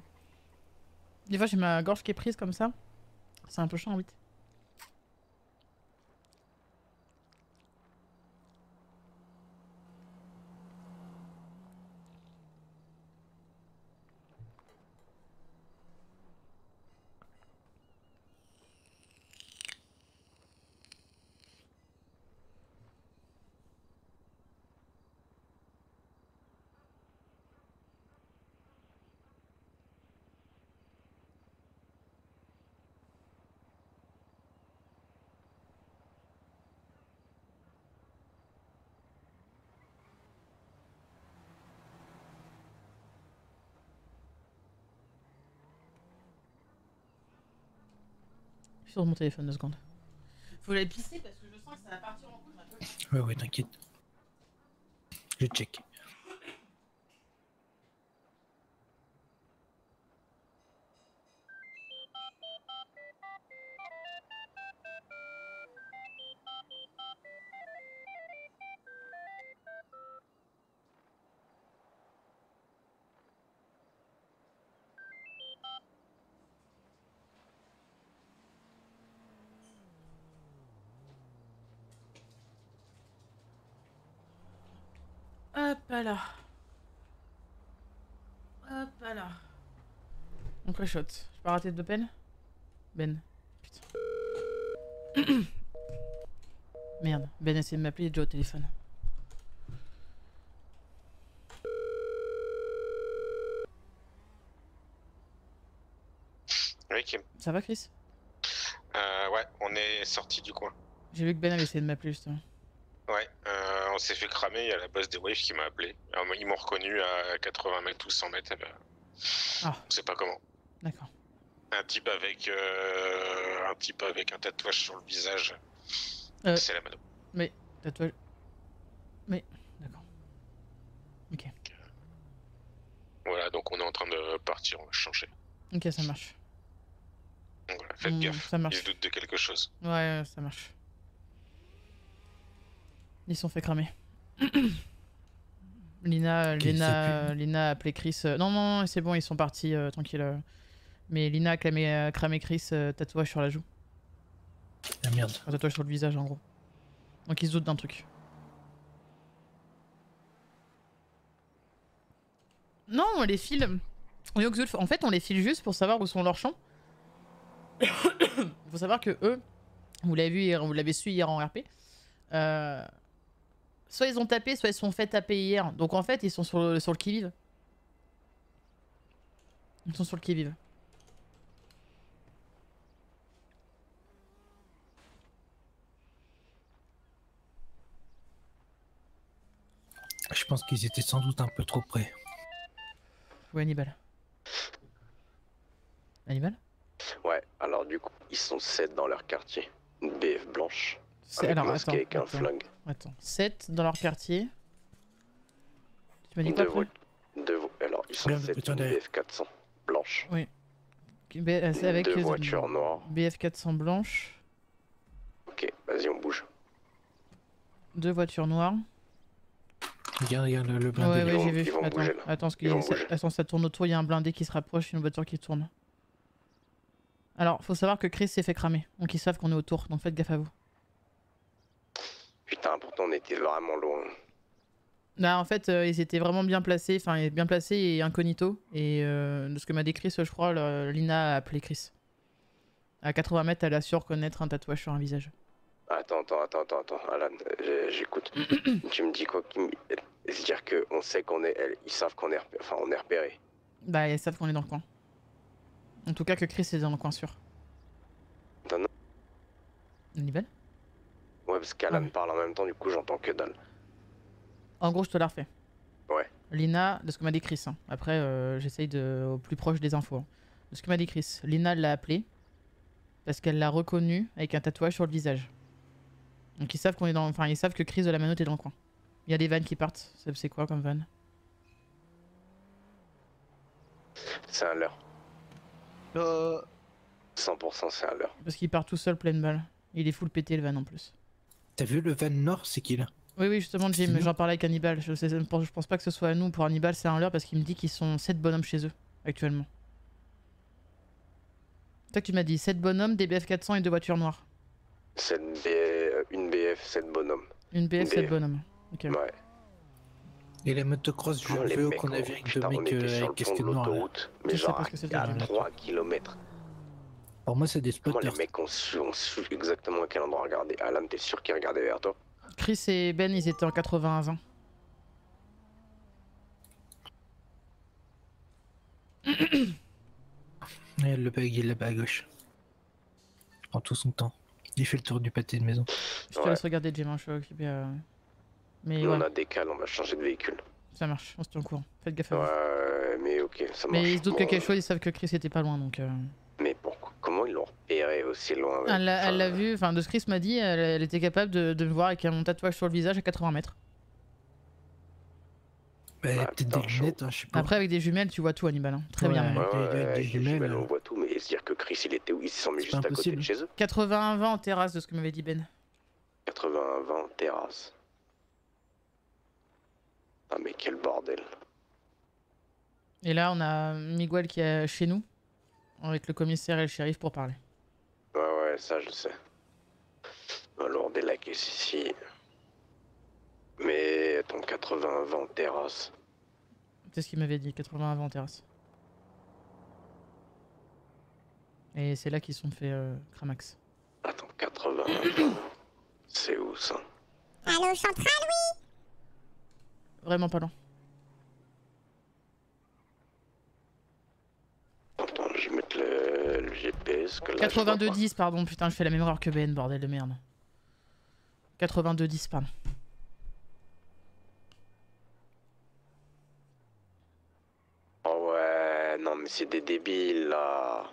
Des fois, j'ai ma gorge qui est prise comme ça. C'est un peu chiant, oui. Je suis sur mon téléphone deux secondes. Faut la pisser parce que je sens que ça va partir en couche. Ouais ouais, t'inquiète. Je check. Hop là. Hop là. On pré-shot. J'ai pas raté de peine. Ben. Putain. Merde. Ben essaie de m'appeler, il est déjà au téléphone. Oui, Kim. Ça va, Chris? Euh, ouais, on est sorti du coin. J'ai vu que Ben avait essayé de m'appeler justement. Ouais, euh, on s'est fait cramer, il y a la boss des Waves qui m'a appelé. Alors, ils m'ont reconnu à quatre-vingts mètres ou cent mètres, eh ben, ah. On sait pas comment. D'accord. Un type avec euh, un type avec un tatouage sur le visage, euh, c'est la mano. Mais, tatouage... Mais, d'accord. Ok. Voilà, donc on est en train de partir, on va changer. Ok, ça marche. Donc voilà, faites mmh, gaffe, ça marche. Ils se doutent de quelque chose. Ouais, ça marche. Ils sont fait cramer. Lina, Lina, Lina a appelé Chris. Euh, non, non, non c'est bon, ils sont partis, euh, tranquille. Euh. Mais Lina a cramé, a cramé Chris, euh, tatouage sur la joue. Ah merde. Un tatouage sur le visage, en gros. Donc ils se doutent d'un truc. Non, on les file. En fait, on les file juste pour savoir où sont leurs champs. Il faut savoir que eux, vous l'avez vu, vous l'avez su hier en R P. Euh... Soit ils ont tapé, soit ils se sont fait taper hier. Donc en fait, ils sont sur le, sur le qui-vive. Ils sont sur le qui-vive. Je pense qu'ils étaient sans doute un peu trop près. Ou Hannibal. Hannibal ? Ouais, alors du coup, ils sont sept dans leur quartier. Une B F blanche. Alors, attends, avec un attends, flingue. Attends, sept dans leur quartier. Tu m'as dit quoi de vous, de vous. Alors, ils sont sept de B F quatre cents blanche. Oui. C'est avec deux voitures euh, noires. B F quatre cents blanche. Ok, vas-y, on bouge. Deux voitures noires. Regarde, regarde le, le blindé. Ouais, ouais, j'ai vu. Attends, bouger, attends, y a, ça, attends, ça tourne autour, il y a un blindé qui se rapproche, une voiture qui tourne. Alors, faut savoir que Chris s'est fait cramer, donc ils savent qu'on est autour, donc faites gaffe à vous. Putain, pourtant on était vraiment loin. Bah en fait, euh, ils étaient vraiment bien placés, enfin bien placés et incognito. Et euh, de ce que m'a dit Chris, je crois, le, Lina a appelé Chris. À quatre-vingts mètres, elle a su reconnaître un tatouage sur un visage. Attends, attends, attends, attends, attends. Alan, j'écoute. Tu me dis quoi? C'est-à-dire qu'on sait qu'on est, ils savent qu'on est, enfin on est repéré. Bah ils savent qu'on est dans le coin. En tout cas que Chris est dans le coin sûr. Attends, non. Nivel? Ouais, parce qu'Alan ouais. parle en même temps, du coup j'entends que dalle. En gros, je te la refais. Ouais. Lina, de ce que m'a dit Chris, hein. Après euh, j'essaye de au plus proche des infos. Hein. De ce que m'a dit Chris, Lina l'a appelé parce qu'elle l'a reconnu avec un tatouage sur le visage. Donc ils savent qu'on est dans, enfin ils savent que Chris de la Manotte est dans le coin. Il y a des vannes qui partent. C'est quoi comme van? C'est un leurre. Euh... cent pour cent c'est un leurre. Parce qu'il part tout seul pleine balle. Il est full pété le van en plus. T'as vu le van nord, c'est qui là? Oui, oui, justement, Jim, j'en parlais avec Hannibal. Je, sais, je pense pas que ce soit à nous. Pour Hannibal, c'est un leurre parce qu'il me dit qu'ils sont sept bonhommes chez eux, actuellement. Toi, tu m'as dit sept bonhommes, des B F quatre cents et deux voitures noires. sept B... Une B F, sept bonhommes. Une B F, une sept B F. Bonhommes. Ok. Ouais. Et la motocross, je veux qu'on avait avec deux mecs avec casque noir. Mais genre, à trois kilomètres. Pour moi, c'est des spotters. Comment les mecs, on suit exactement à quel endroit regarder? Alan, t'es sûr qu'il regardait vers toi? Chris et Ben, ils étaient en quatre-vingts à vingt. Elle le bug, il est là-bas à gauche. Il prend tout son temps. Il fait le tour du pâté de maison. Je te ouais. laisse regarder, Jim, je suis occupé à... Mais nous, ouais. on a des cales, on va changer de véhicule. Ça marche, on se tient au courant. Faites gaffe à vous. Ouais, mais ok, ça marche. Mais ils se doutent bon, que quelque chose, ils savent que Chris était pas loin, donc... Euh... Mais pourquoi? Comment ils l'ont repéré? tirer aussi loin. Ouais. Elle l'a enfin, vu, enfin de ce Chris m'a dit, elle, elle était capable de, de me voir avec un tatouage sur le visage à quatre-vingts mètres. Bah, ah, peut-être des lunettes, hein, je sais pas. Après avec des jumelles tu vois tout Hannibal, hein. Très ouais, bien. Ouais, ouais, avec des jumelles, jumelles on voit tout, mais se dire que Chris il était où, il se semblait juste à côté de chez eux. quatre-vingts vingt en terrasse de ce que m'avait dit Ben. quatre-vingts vingt terrasse. Ah mais quel bordel. Et là on a Miguel qui est chez nous, avec le commissaire et le shérif pour parler. Ouais ouais ça je sais. Alors des lacs ici. Mais ton quatre-vingts vingt terrasse. C'est ce qu'il m'avait dit, quatre-vingts vingt terrasse. Et c'est là qu'ils sont fait euh, Cramax. Attends, quatre-vingts vingt. C'est où ça? Allô, Central, oui. Vraiment pas loin. Attends, je vais mettre le, le G P S. quatre-vingt-deux dix, pardon, putain, je fais la même erreur que B N, bordel de merde. quatre-vingt-deux dix, pardon. Non mais c'est des débiles là.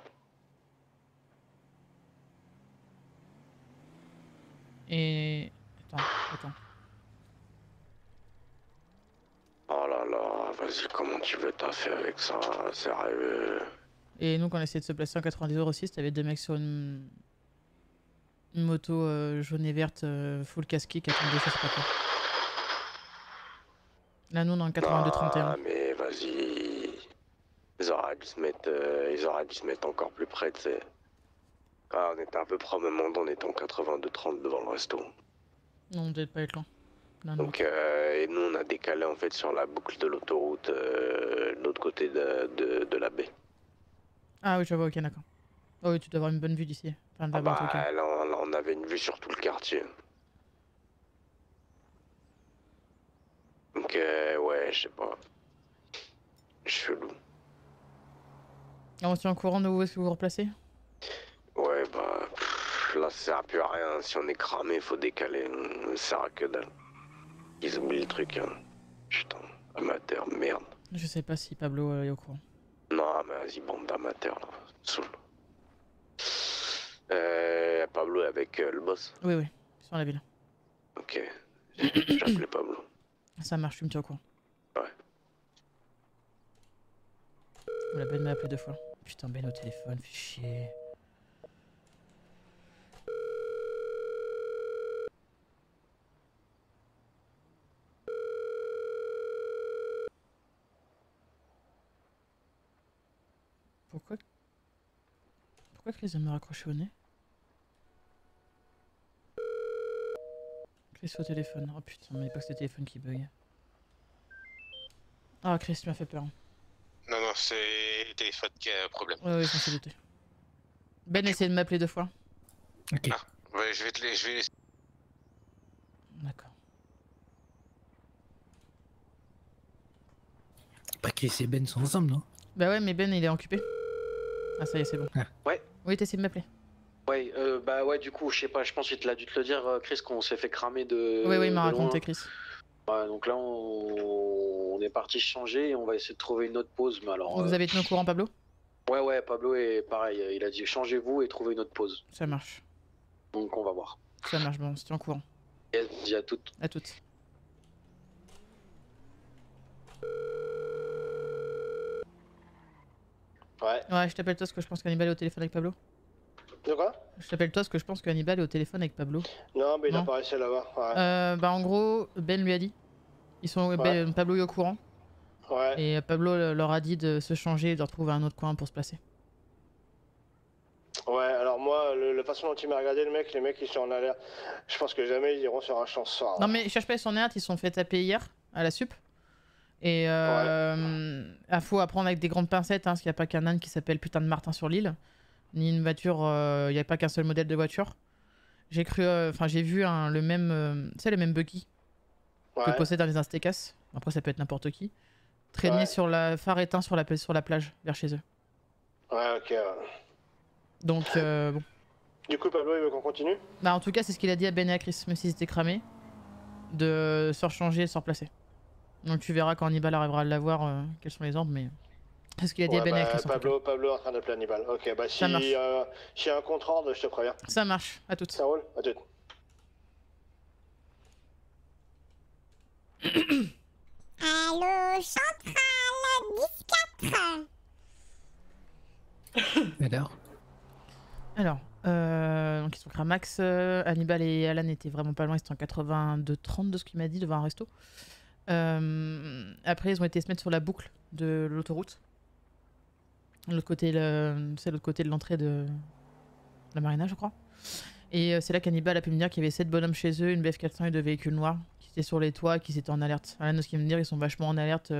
Et... Attends, attends. Oh là là, vas-y comment tu veux taffer avec ça, sérieux. Et nous quand on essayait de se placer en quatre-vingt-dix euros six, t'avais deux mecs sur une... une moto euh, jaune et verte euh, full casque qui attendaient ça, c'est pas quoi. Là nous on est en quatre-vingt-deux trente et un. Ah mais vas-y. Ils auraient dû se mettre, euh, ils auraient dû se mettre encore plus près, tu sais. Ah, on était à peu près au même endroit, on était en quatre-vingt-deux trente devant le resto. Non, on devait pas être loin. Non, donc, non. Euh, et nous, on a décalé en fait sur la boucle de l'autoroute, euh, de l'autre côté de, de, de la baie. Ah oui, je vois, ok, d'accord. Oh oui, tu dois avoir une bonne vue d'ici. Enfin, ah bah, là, là, on avait une vue sur tout le quartier. Donc, euh, ouais, je sais pas. Chelou. On tient au courant de où est-ce que vous vous replacez? Ouais bah pff, là ça sert plus à rien, si on est cramé faut décaler, ça sert à que dalle. Ils oublient le truc hein, putain, amateur, merde. Je sais pas si Pablo euh, est au courant. Non mais vas-y bande d'amateurs là, saoul. Euh, Pablo est avec euh, le boss? Oui oui, ils sont à la ville. Ok, j'appelais Pablo. Ça marche, tu me tiens au courant. Ouais. La Ben m'a appelé deux fois. Putain, Ben au téléphone, fais chier. Pourquoi... Pourquoi Chris me raccrocher au nez? Chris au téléphone. Oh putain, mais pas que c'est le téléphone qui bug. Ah Chris, tu m'as fait peur. Hein. Non, non, c'est le téléphone qui a un problème. Ouais, ouais, c'est douté. Ben essaie de m'appeler deux fois. Ok. Ah, ouais, je vais te les... Je vais... D'accord. Pas que Chris et Ben sont ensemble, non? Bah ouais, mais Ben, il est occupé. Ah, ça y est, c'est bon. Ah. Ouais. Oui, t'essaies de m'appeler. Ouais, euh, bah ouais, du coup, je sais pas, je pense qu'il a dû te le dire, Chris, qu'on s'est fait cramer de... Oui, oui, il m'a raconté, Chris. Ouais, donc là, on... On est parti changer et on va essayer de trouver une autre pause. Mais alors, vous euh... avez tenu au courant, Pablo? Ouais, ouais, Pablo est pareil. Il a dit changez-vous et trouvez une autre pause. Ça marche. Donc on va voir. Ça marche, bon, c'était en courant. Et je dis à toutes. À toutes. Ouais. Ouais, je t'appelle toi parce que je pense qu'Hannibal est au téléphone avec Pablo. De quoi? Je t'appelle toi parce que je pense qu'Hannibal est au téléphone avec Pablo. Non, mais il non. apparaissait là-bas. Ouais. Euh, bah en gros, Ben lui a dit. Ils sont ouais. ben, Pablo est au courant. Ouais. Et Pablo leur a dit de se changer et de retrouver un autre coin pour se placer. Ouais, alors moi, la façon dont il m'a regardé, le mec, les mecs ils sont en alerte. Je pense que jamais ils iront sur un champ ce soir. Non, mais cherche pas, ils sont en alerte, ils se sont fait taper hier à la sup. Et euh, ouais. euh, faut apprendre avec des grandes pincettes, hein, parce qu'il n'y a pas qu'un âne qui s'appelle putain de Martin sur l'île. Ni une voiture, il euh, n'y a pas qu'un seul modèle de voiture. J'ai cru, enfin, euh, j'ai vu hein, le même, euh, tu sais, le même buggy. Que ouais. possède dans les Instecas, après ça peut être n'importe qui, traîner ouais. sur la phare éteint sur la, sur la plage, vers chez eux. Ouais, ok. Donc, euh, bon. Du coup, Pablo, il veut qu'on continue? Bah, en tout cas, c'est ce qu'il a dit à Ben et à Chris, même s'ils étaient cramés, de se rechanger et se replacer. Donc, tu verras quand Hannibal arrivera à l'avoir, euh, quels sont les ordres, mais Est-ce qu'il a dit ouais, à Ben bah, Pablo, Pablo en train d'appeler Hannibal. Ok, bah si euh, j'ai un contre-ordre, je te préviens. Ça marche, à toutes. Ça roule, à toutes. Allô, centrale dix-quatre. Alors Alors, euh, donc ils sont Cramax, euh, Hannibal et Alan étaient vraiment pas loin, ils étaient en quatre-vingt-deux trente de ce qu'il m'a dit devant un resto. Euh, après, ils ont été se mettre sur la boucle de l'autoroute. C'est l'autre côté de l'entrée de la marina, je crois. Et c'est là qu'Hannibal a pu me dire qu'il y avait sept bonhommes chez eux, une B F quatre cents et deux véhicules noirs qui étaient sur les toits, qui étaient en alerte. Alain, de ce qu'il me dit, ils sont vachement en alerte.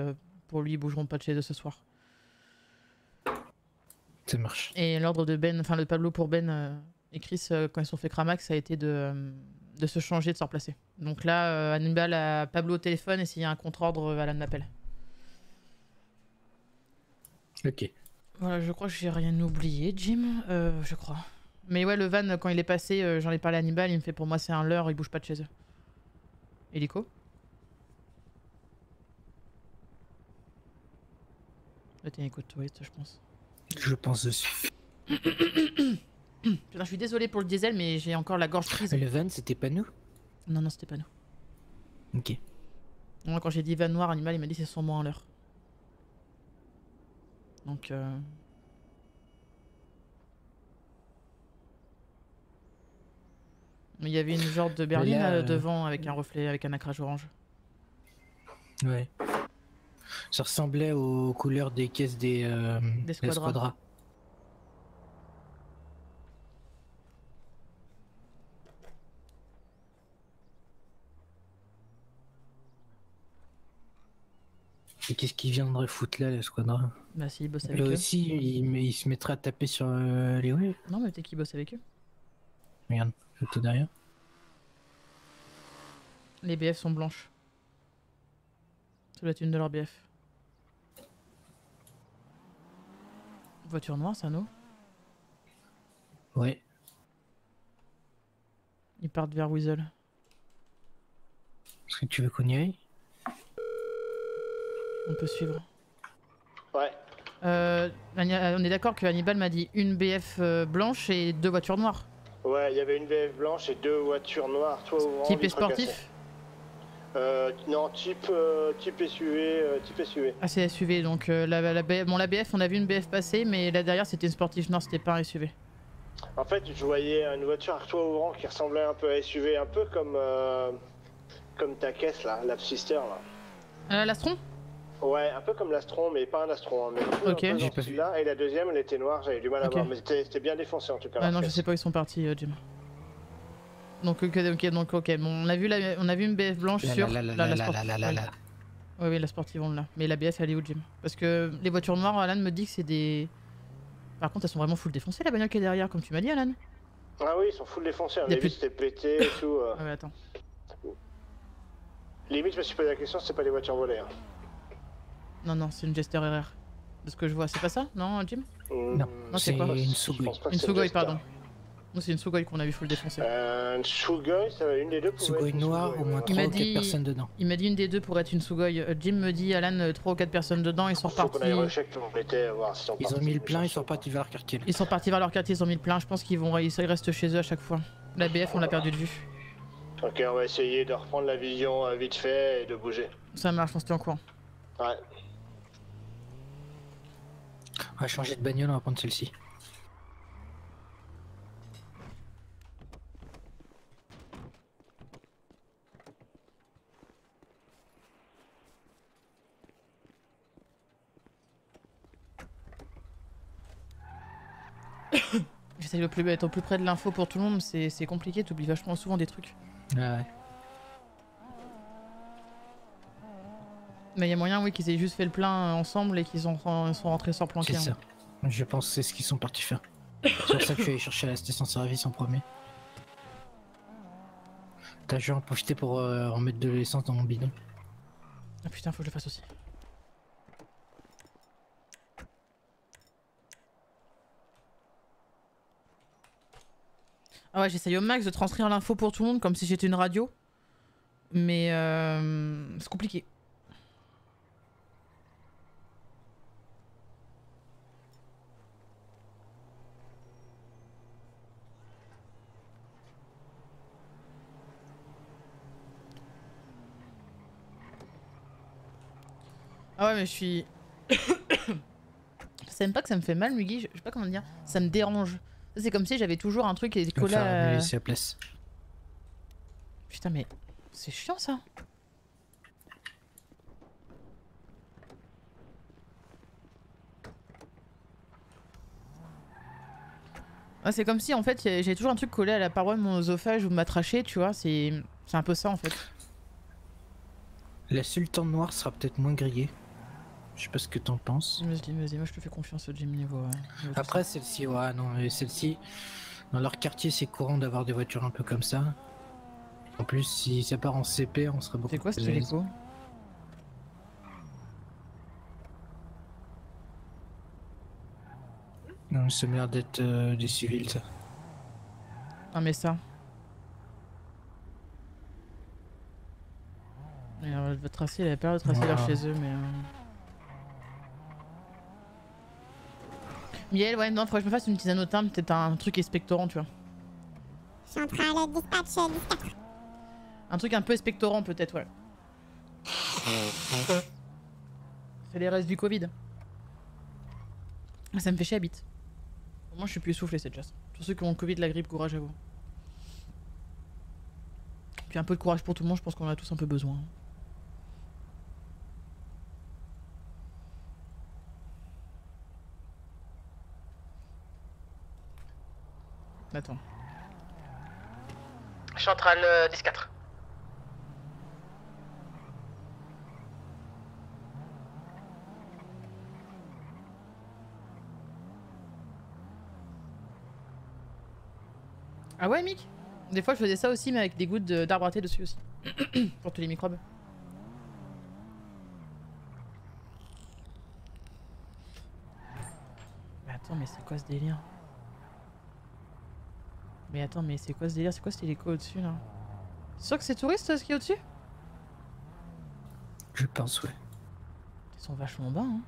Pour lui, ils bougeront pas de chez eux ce soir. Ça marche. Et l'ordre de Ben, enfin le Pablo pour Ben euh, et Chris, euh, quand ils sont fait Cramax, ça a été de. Euh, de se changer, de se replacer. Donc là, euh, Hannibal a Pablo au téléphone et s'il y a un contre-ordre, Alan m'appelle. Ok. Voilà, je crois que j'ai rien oublié, Jim. Euh, je crois. Mais ouais, le van, quand il est passé, euh, j'en ai parlé à Hannibal, il me fait pour moi c'est un leurre, il bouge pas de chez eux. Hélico. Là, t'es un écho de touriste, je pense. Je pense dessus. Putain, je suis désolé pour le diesel, mais j'ai encore la gorge prise. Le van, c'était pas nous? Non, non, c'était pas nous. Ok. Moi, quand j'ai dit van noir, Animal, il m'a dit c'est son mot en l'heure. Donc, euh... il y avait une genre de berline là, euh... devant avec un reflet, avec un accrage orange. Ouais. Ça ressemblait aux couleurs des caisses des, euh, des squadras. Et qu'est-ce qu'il viendrait foutre là, le squadron? Bah si, il bosse avec eux. Là aussi, il, il se mettrait à taper sur euh, les wheels. Non, mais peut-être qu'il bosse avec eux. Regarde, le tout derrière. Les B F sont blanches. Ça doit être une de leurs B F. Voiture noire, ça, non? Ouais. Ils partent vers Weazel. Est-ce que tu veux qu'on y aille? On peut suivre. Ouais. Euh, on est d'accord que Hannibal m'a dit une B F blanche et deux voitures noires. Ouais, il y avait une B F blanche et deux voitures noires. Toi, au type sportif euh, Non, type, euh, type S U V. Euh, type S U V. Ah, c'est S U V. Donc, euh, la, la, B F, bon, la B F, on a vu une B F passer, mais là derrière, c'était une sportive noire, c'était pas un S U V. En fait, je voyais une voiture à toit ouvrant qui ressemblait un peu à S U V, un peu comme, euh, comme ta caisse, là, la Psister. Là. Euh, L'Astron? Ouais, un peu comme l'Astron, mais pas un Astron. Hein, mais ok. J'ai pas vu. Et la deuxième, elle était noire, j'avais du mal à okay. voir, mais c'était bien défoncé en tout cas. Ah non, je sais pas où ils sont partis, euh, Jim. Donc ok, ok, donc ok. Bon, on a vu, la, on a vu une B F blanche là, sur la, la, la, la, la, la, la, la, la. Oui, oui, la sportive on l'a. Mais la B F, elle est où, Jim? Parce que les voitures noires, Alan me dit que c'est des. Par contre, elles sont vraiment full défoncées, la bagnole qui est derrière, comme tu m'as dit, Alan. Ah oui, ils sont full défoncées. On a vu, c'était pété et tout. Euh... Ah ouais, attends. Limite, je me suis posé la question, c'est pas des voitures volées. Hein. Non, non, c'est une Jester R R. De ce que je vois, c'est pas ça? Non, Jim? Non, non c'est quoi? Une Sugoi. Une Sugoi, pardon. Nous, c'est une Sugoi qu'on a vu full défoncer. Euh, une Sugoi, ça, une des deux pour Sugoi noire, au moins trois ou quatre personnes dedans. Il m'a dit une des deux pour être une Sugoi. Jim me dit, Alan, trois ou quatre personnes dedans, ils sont repartis. Ils ont mis le plein, ils sont repartis vers leur quartier. Ils sont repartis vers leur quartier, ils ont mis le plein. Je pense qu'ils vont restent chez eux à chaque fois. La B F, on l'a perdu de vue. Ok, on va essayer de reprendre la vision vite fait et de bouger. Ça marche, on se tient en courant. Ouais. On va changer de bagnole, on va prendre celle-ci. J'essaye de plus être au plus près de l'info pour tout le monde, c'est compliqué, t'oublies vachement souvent des trucs. Ah ouais. Mais il y a moyen oui, qu'ils aient juste fait le plein ensemble et qu'ils sont rentrés sans planquer. C'est ça. Hein. Je pense que c'est ce qu'ils sont partis faire. C'est pour ça que je suis allé chercher à la station service en premier. T'as juste en profiter pour euh, remettre de l'essence dans mon bidon. Ah putain, faut que je le fasse aussi. Ah ouais, j'essaye au max de transcrire l'info pour tout le monde comme si j'étais une radio. Mais euh, c'est compliqué. Ah ouais mais je suis... C'est même pas que ça me fait mal, Mugi, je sais pas comment dire, ça me dérange. C'est comme si j'avais toujours un truc qui était collé à... Enfin, c'est la place. Putain mais... C'est chiant ça. Ah, c'est comme si en fait j'ai toujours un truc collé à la paroi de mon oesophage ou de ma trachée, tu vois, c'est un peu ça en fait. La sultane noire sera peut-être moins grillée. Je sais pas ce que t'en penses. Vas-y, vas-y, moi je te fais confiance au gym niveau. Ouais. Après celle-ci, ouais, non, mais celle-ci, dans leur quartier c'est courant d'avoir des voitures un peu comme ça. En plus, si ça part en C P, on serait beaucoup plus. C'est quoi ce téléco? Non, ça m'a l'air d'être euh, des civils, ça. Non, mais ça. Et, euh, votre assis, il avait peur de tracer wow. Vers chez eux, mais. Euh... Miel, ouais, non, faudrait que je me fasse une tisane au thym, peut-être un truc expectorant, tu vois. Je suis en train de dispatcher, dispatcher. Un truc un peu expectorant, peut-être, voilà. C'est les restes du Covid. Ça me fait chier, habite. Moi, je suis plus essoufflé, c'est déjà ça. Tous ceux qui ont le Covid, la grippe, courage à vous. Puis un peu de courage pour tout le monde, je pense qu'on en a tous un peu besoin. Attends. Central dix-quatre. Ah ouais, Mick? Des fois je faisais ça aussi, mais avec des gouttes d'arbre à thé dessus aussi. Pour tous les microbes. Mais attends, mais c'est quoi ce délire? Mais attends, mais c'est quoi ce délire? C'est quoi ce téléco au-dessus là? C'est sûr que c'est touriste ce qui est au-dessus? Je pense, ouais. Ils sont vachement bas, hein.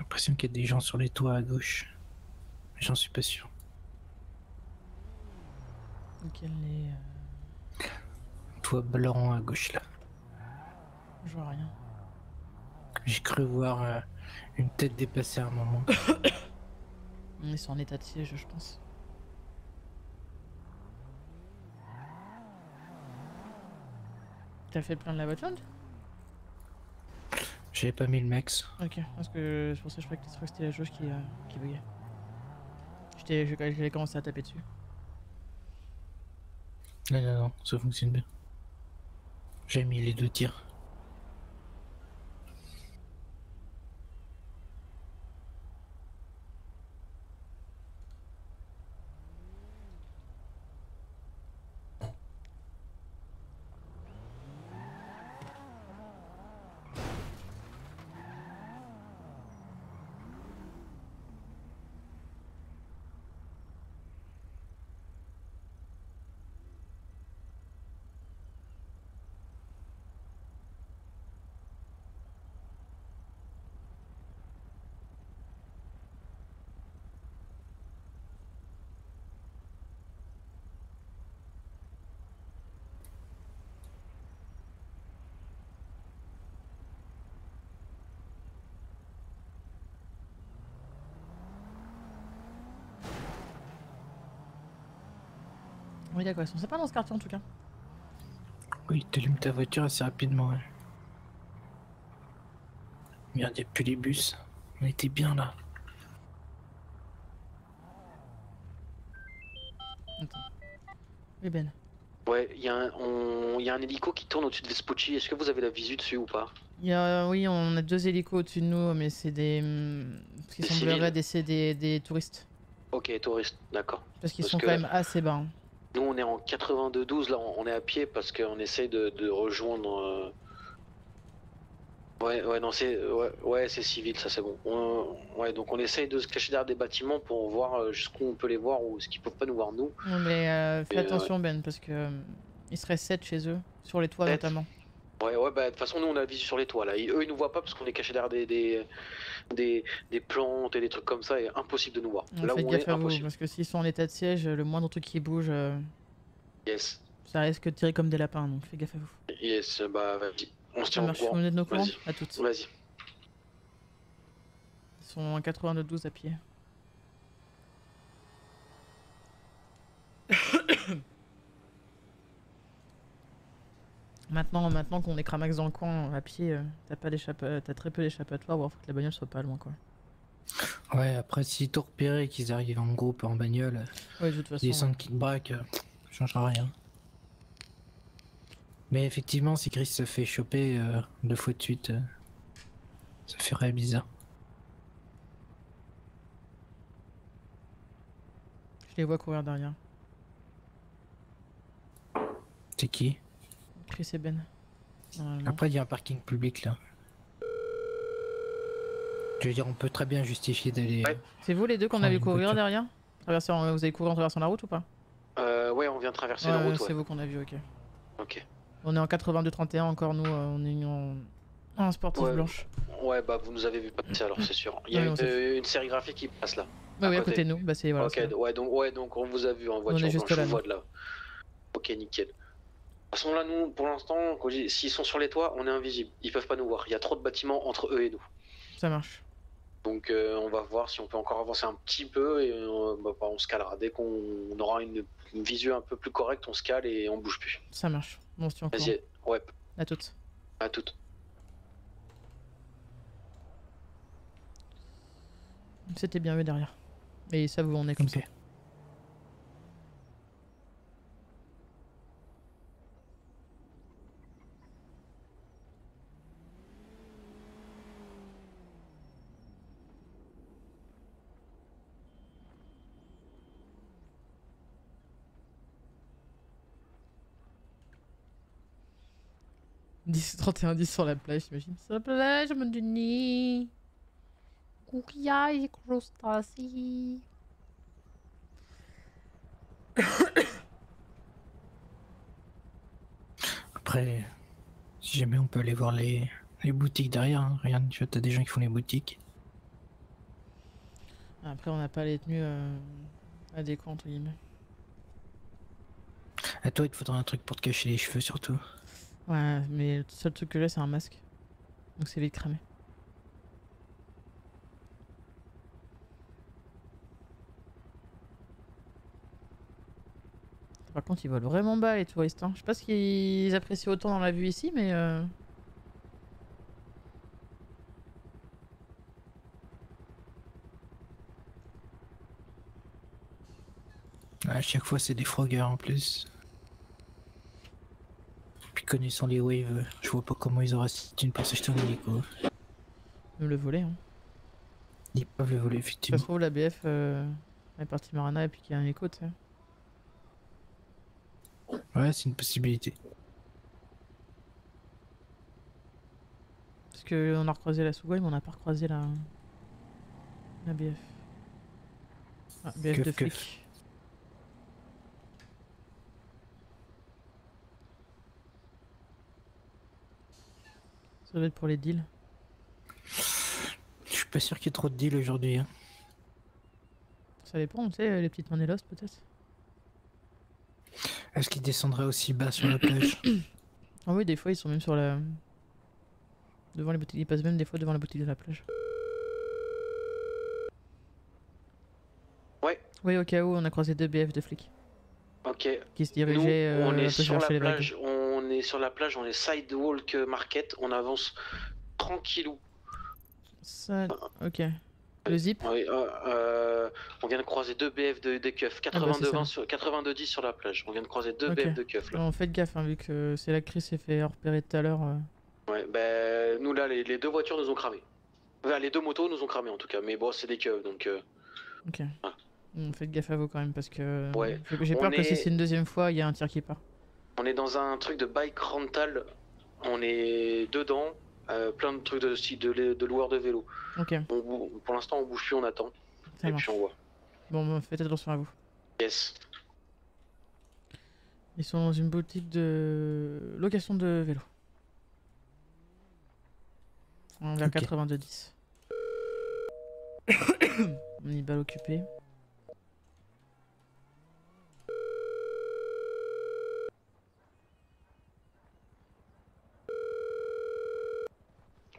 J'ai l'impression qu'il y a des gens sur les toits à gauche. Mais j'en suis pas sûr. Quel est... Euh... Toit blanc à gauche là. Je vois rien. J'ai cru voir euh, une tête dépasser à un moment. Ils sont en état de siège, je pense. T'as fait le plein de la voiture? J'avais pas mis le max. Ok, parce que c'est pour ça que je croyais que c'était la chose qui, euh, qui buguait. J'avais commencé à taper dessus. Non, non, non, ça fonctionne bien. J'ai mis les deux tirs. Oui d'accord, ils sont pas dans ce quartier en tout cas. Oui, t'allumes ta voiture assez rapidement. Hein. Merde, y'a plus les bus. On était bien là. Attends. Oui Ben. Ouais, il y, y a un hélico qui tourne au-dessus de Vespucci. Est-ce que vous avez la visu dessus ou pas? y a, Oui, on a deux hélicos au-dessus de nous, mais c'est des... Ce qui semblerait des, des, des touristes. Ok, touristes, d'accord. Parce qu'ils sont quand même assez bas. Hein. Nous, on est en quatre-vingt-deux douze, là, on est à pied parce qu'on essaye de, de rejoindre... Euh... Ouais, ouais, non, c'est... Ouais, ouais c'est civil, ça, c'est bon. On, ouais, donc on essaye de se cacher derrière des bâtiments pour voir jusqu'où on peut les voir ou ce qu'ils peuvent pas nous voir, nous. Non, mais euh, fais Et, attention, ouais. Ben, parce que... Euh, ils seraient sept chez eux, sur les toits sept notamment. Ouais, ouais, bah de toute façon, nous, on a la visu sur les toits, là. Et eux, ils nous voient pas parce qu'on est caché derrière des, des, des, des plantes et des trucs comme ça, et impossible de nous voir. Là où on est, impossible. Parce que s'ils sont en état de siège, le moindre truc qui bouge, euh... yes. ça risque de tirer comme des lapins, donc fais gaffe à vous. Yes, bah vas-y, on se tient au courant. De nos courants à toutes. Vas-y. Ils sont en quatre-vingt-deux douze à pied. Maintenant, maintenant qu'on est cramax dans le coin à pied, euh, t'as pas t'as très peu d'échappatoire, ou faut que la bagnole soit pas loin quoi. Ouais, après si tout repéré qu'ils arrivent en groupe en bagnole, ouais, de toute façon, descendre ouais. kickback, euh, changera rien. Mais effectivement, si Chris se fait choper euh, deux fois de suite, euh, ça ferait bizarre. Je les vois courir derrière. C'est qui? Chris et Ben. Après il y a un parking public là. Je veux dire on peut très bien justifier d'aller... Ouais. C'est vous les deux qu'on a vu courir derrière? Traverser en... Vous avez couru en traversant la route ou pas? Euh ouais on vient de traverser ouais, la route ouais. C'est vous qu'on a vu, ok. Ok. On est en quatre-vingt-deux trente et un encore nous, on est en, en sportif ouais. blanche. Ouais bah vous nous avez vu passer alors c'est sûr. Il y a ouais, une, une sérigraphie qui passe là. Ouais, à oui côté. à côté de nous, bah c'est voilà. Ok ouais donc, ouais donc on vous a vu en voiture, on est juste blanche, là, vous de là. Ok nickel. De toute façon là nous pour l'instant s'ils sont sur les toits on est invisible, ils peuvent pas nous voir, il y a trop de bâtiments entre eux et nous. Ça marche. Donc euh, on va voir si on peut encore avancer un petit peu et euh, bah, bah, on se calera, dès qu'on aura une, une visu un peu plus correcte on se cale et on bouge plus. Ça marche, bon si on Vas-y, ouais. À toutes. À toutes. C'était bien mieux derrière, et ça vous en est comme okay. ça. dix trente et un dix sur la plage, j'imagine. Sur la plage, mon Denis. Courrier, crustacés. Après, si jamais on peut aller voir les, les boutiques derrière, hein. Regarde, tu vois, t'as des gens qui font les boutiques. Après, on n'a pas les tenues euh, adéquates, entre guillemets. À toi, il te faudra un truc pour te cacher les cheveux, surtout. Ouais, mais le seul truc que j'ai, c'est un masque. Donc c'est vite cramé. Par contre, ils volent vraiment bas, les touristes. Hein. Je sais pas ce qu'ils apprécient autant dans la vue ici, mais... Euh... Ouais, à chaque fois, c'est des froggers en plus. Connaissant les waves, je vois pas comment ils auraient une pour s'acheter un hélico. Même le voler, hein. Ils peuvent le voler, effectivement. Ça se trouve, la B F euh, est partie Marana et puis qu'il y a un hélico, tu sais. Ouais, c'est une possibilité. Parce qu'on a recroisé la Suguay, mais on n'a pas recroisé la. La B F. Ah, B F keuf, de flic. Keuf. Ça doit être pour les deals. Je suis pas sûr qu'il y ait trop de deals aujourd'hui. Hein. Ça dépend, on sait, les petites manélos peut-être. Est-ce qu'ils descendraient aussi bas sur la plage? Ah oui, des fois ils sont même sur la... Devant les boutiques, ils passent même des fois devant la boutique de la plage. Ouais. Oui, au cas où on a croisé deux B F de flics. Ok. Qui se dirigeaient Nous, on euh, est un peu sur chercher la plage, les bagues. On... On est sur la plage, on est Sidewalk Market, on avance tranquillou. Ça... Ok. Le zip. Oui, euh, euh, on vient de croiser deux B F de, des keufs, quatre-vingt-deux dix ah bah sur la plage. On vient de croiser deux okay. B F de keufs là. Non, faites gaffe, hein, vu que c'est la crise s'est fait repérer tout à l'heure. Euh... Ouais, bah nous là, les, les deux voitures nous ont cramé. Enfin, les deux motos nous ont cramé en tout cas, mais bon, c'est des keufs donc. Euh... Ok. Voilà. Faites gaffe à vous quand même parce que ouais. j'ai peur est... que si c'est une deuxième fois, il y a un tir qui part. On est dans un truc de bike rental, on est dedans. Euh, plein de trucs de, de, de loueurs de vélo. Okay. On, pour l'instant, on bouge plus, on attend. Ça et marche. Puis on voit. Bon, bah, faites attention à vous. Yes. Ils sont dans une boutique de location de vélo. On est à okay. quatre-vingt-deux dix. On est balle occupée.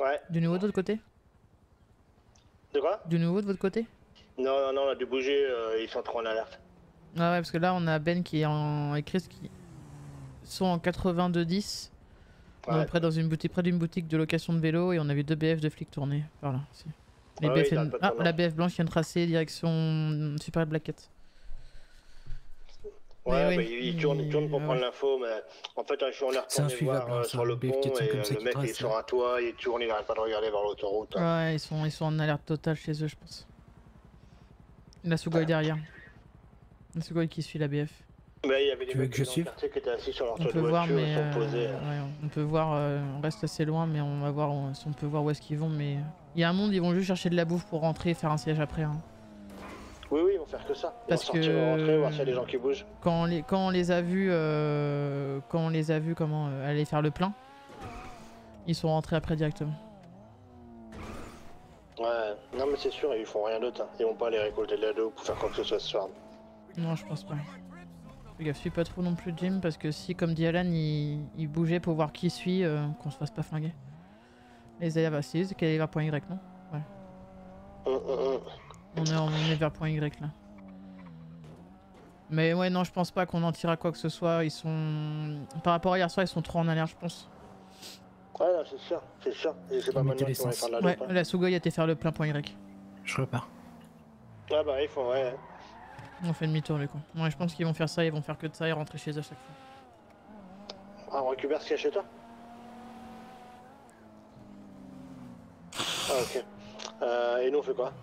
Ouais. Du nouveau de votre côté? De quoi? Du nouveau de votre côté? Non, non, non, on a dû bouger, euh, ils sont trop en alerte. Ah ouais, parce que là on a Ben qui est en... et Chris qui sont en quatre-vingt-deux dix. Ouais. On est près dans une boutique, près d'une boutique de location de vélo et on a vu deux B F de flics tourner. Voilà, si. Les ah B F oui, N... ah, la B F blanche vient de tracer direction Super Black. Ouais, mais bah, oui. il tourne, il tourne pour euh, prendre ouais. l'info, mais en fait, je suis en l'air voir euh, sur le pont et euh, le mec trace, est sur un toit, il tourne, il n'arrête pas de regarder vers l'autoroute. Hein. Ouais, ils sont, ils sont en alerte totale chez eux, je pense. La Sugoi ouais. derrière. La Sugoi qui suit la B F. Bah, il y avait des mecs qui étaient assis sur leur toit de voiture, ils sont posés. Euh, ouais, on peut voir, euh, on reste assez loin, mais on va voir on, si on peut voir où est-ce qu'ils vont. Mais il y a un monde, ils vont juste chercher de la bouffe pour rentrer et faire un siège après. Hein. Oui, oui, ils vont faire que ça. Parce sortir, que rentrer, voir s'il y a des gens qui bougent. Quand on les, quand on les a vus, euh, quand on les a vus, comment euh, aller faire le plein, ils sont rentrés après directement. Ouais, non mais c'est sûr, ils font rien d'autre. Hein. Ils vont pas aller récolter de la dope pour faire quoi que ce soit ce soir. Non, je pense pas. Fais gaffe, suis pas trop non plus Jim, parce que si, comme dit Alan, il, il bougeait pour voir qui suit, euh, qu'on se fasse pas flinguer. Les allées à c'est qu'elle est vers Point Y, non? Ouais. Mmh, mmh. On est, en, on est vers Point Y là. Mais ouais, non, je pense pas qu'on en tire à quoi que ce soit. Ils sont. Par rapport à hier soir, ils sont trop en alerte, je pense. Ouais, c'est sûr, c'est sûr. Et c'est pas mal de faire de la ouais, la Sugoi a été faire le plein Point Y. Je repars. Ah bah, il faut, ouais. On fait demi-tour, du coup. Ouais, je pense qu'ils vont faire ça, ils vont faire que de ça et rentrer chez eux à chaque fois. Ah, on récupère ce qu'il y a chez toi? Ah, ok. Euh, et nous, on fait quoi?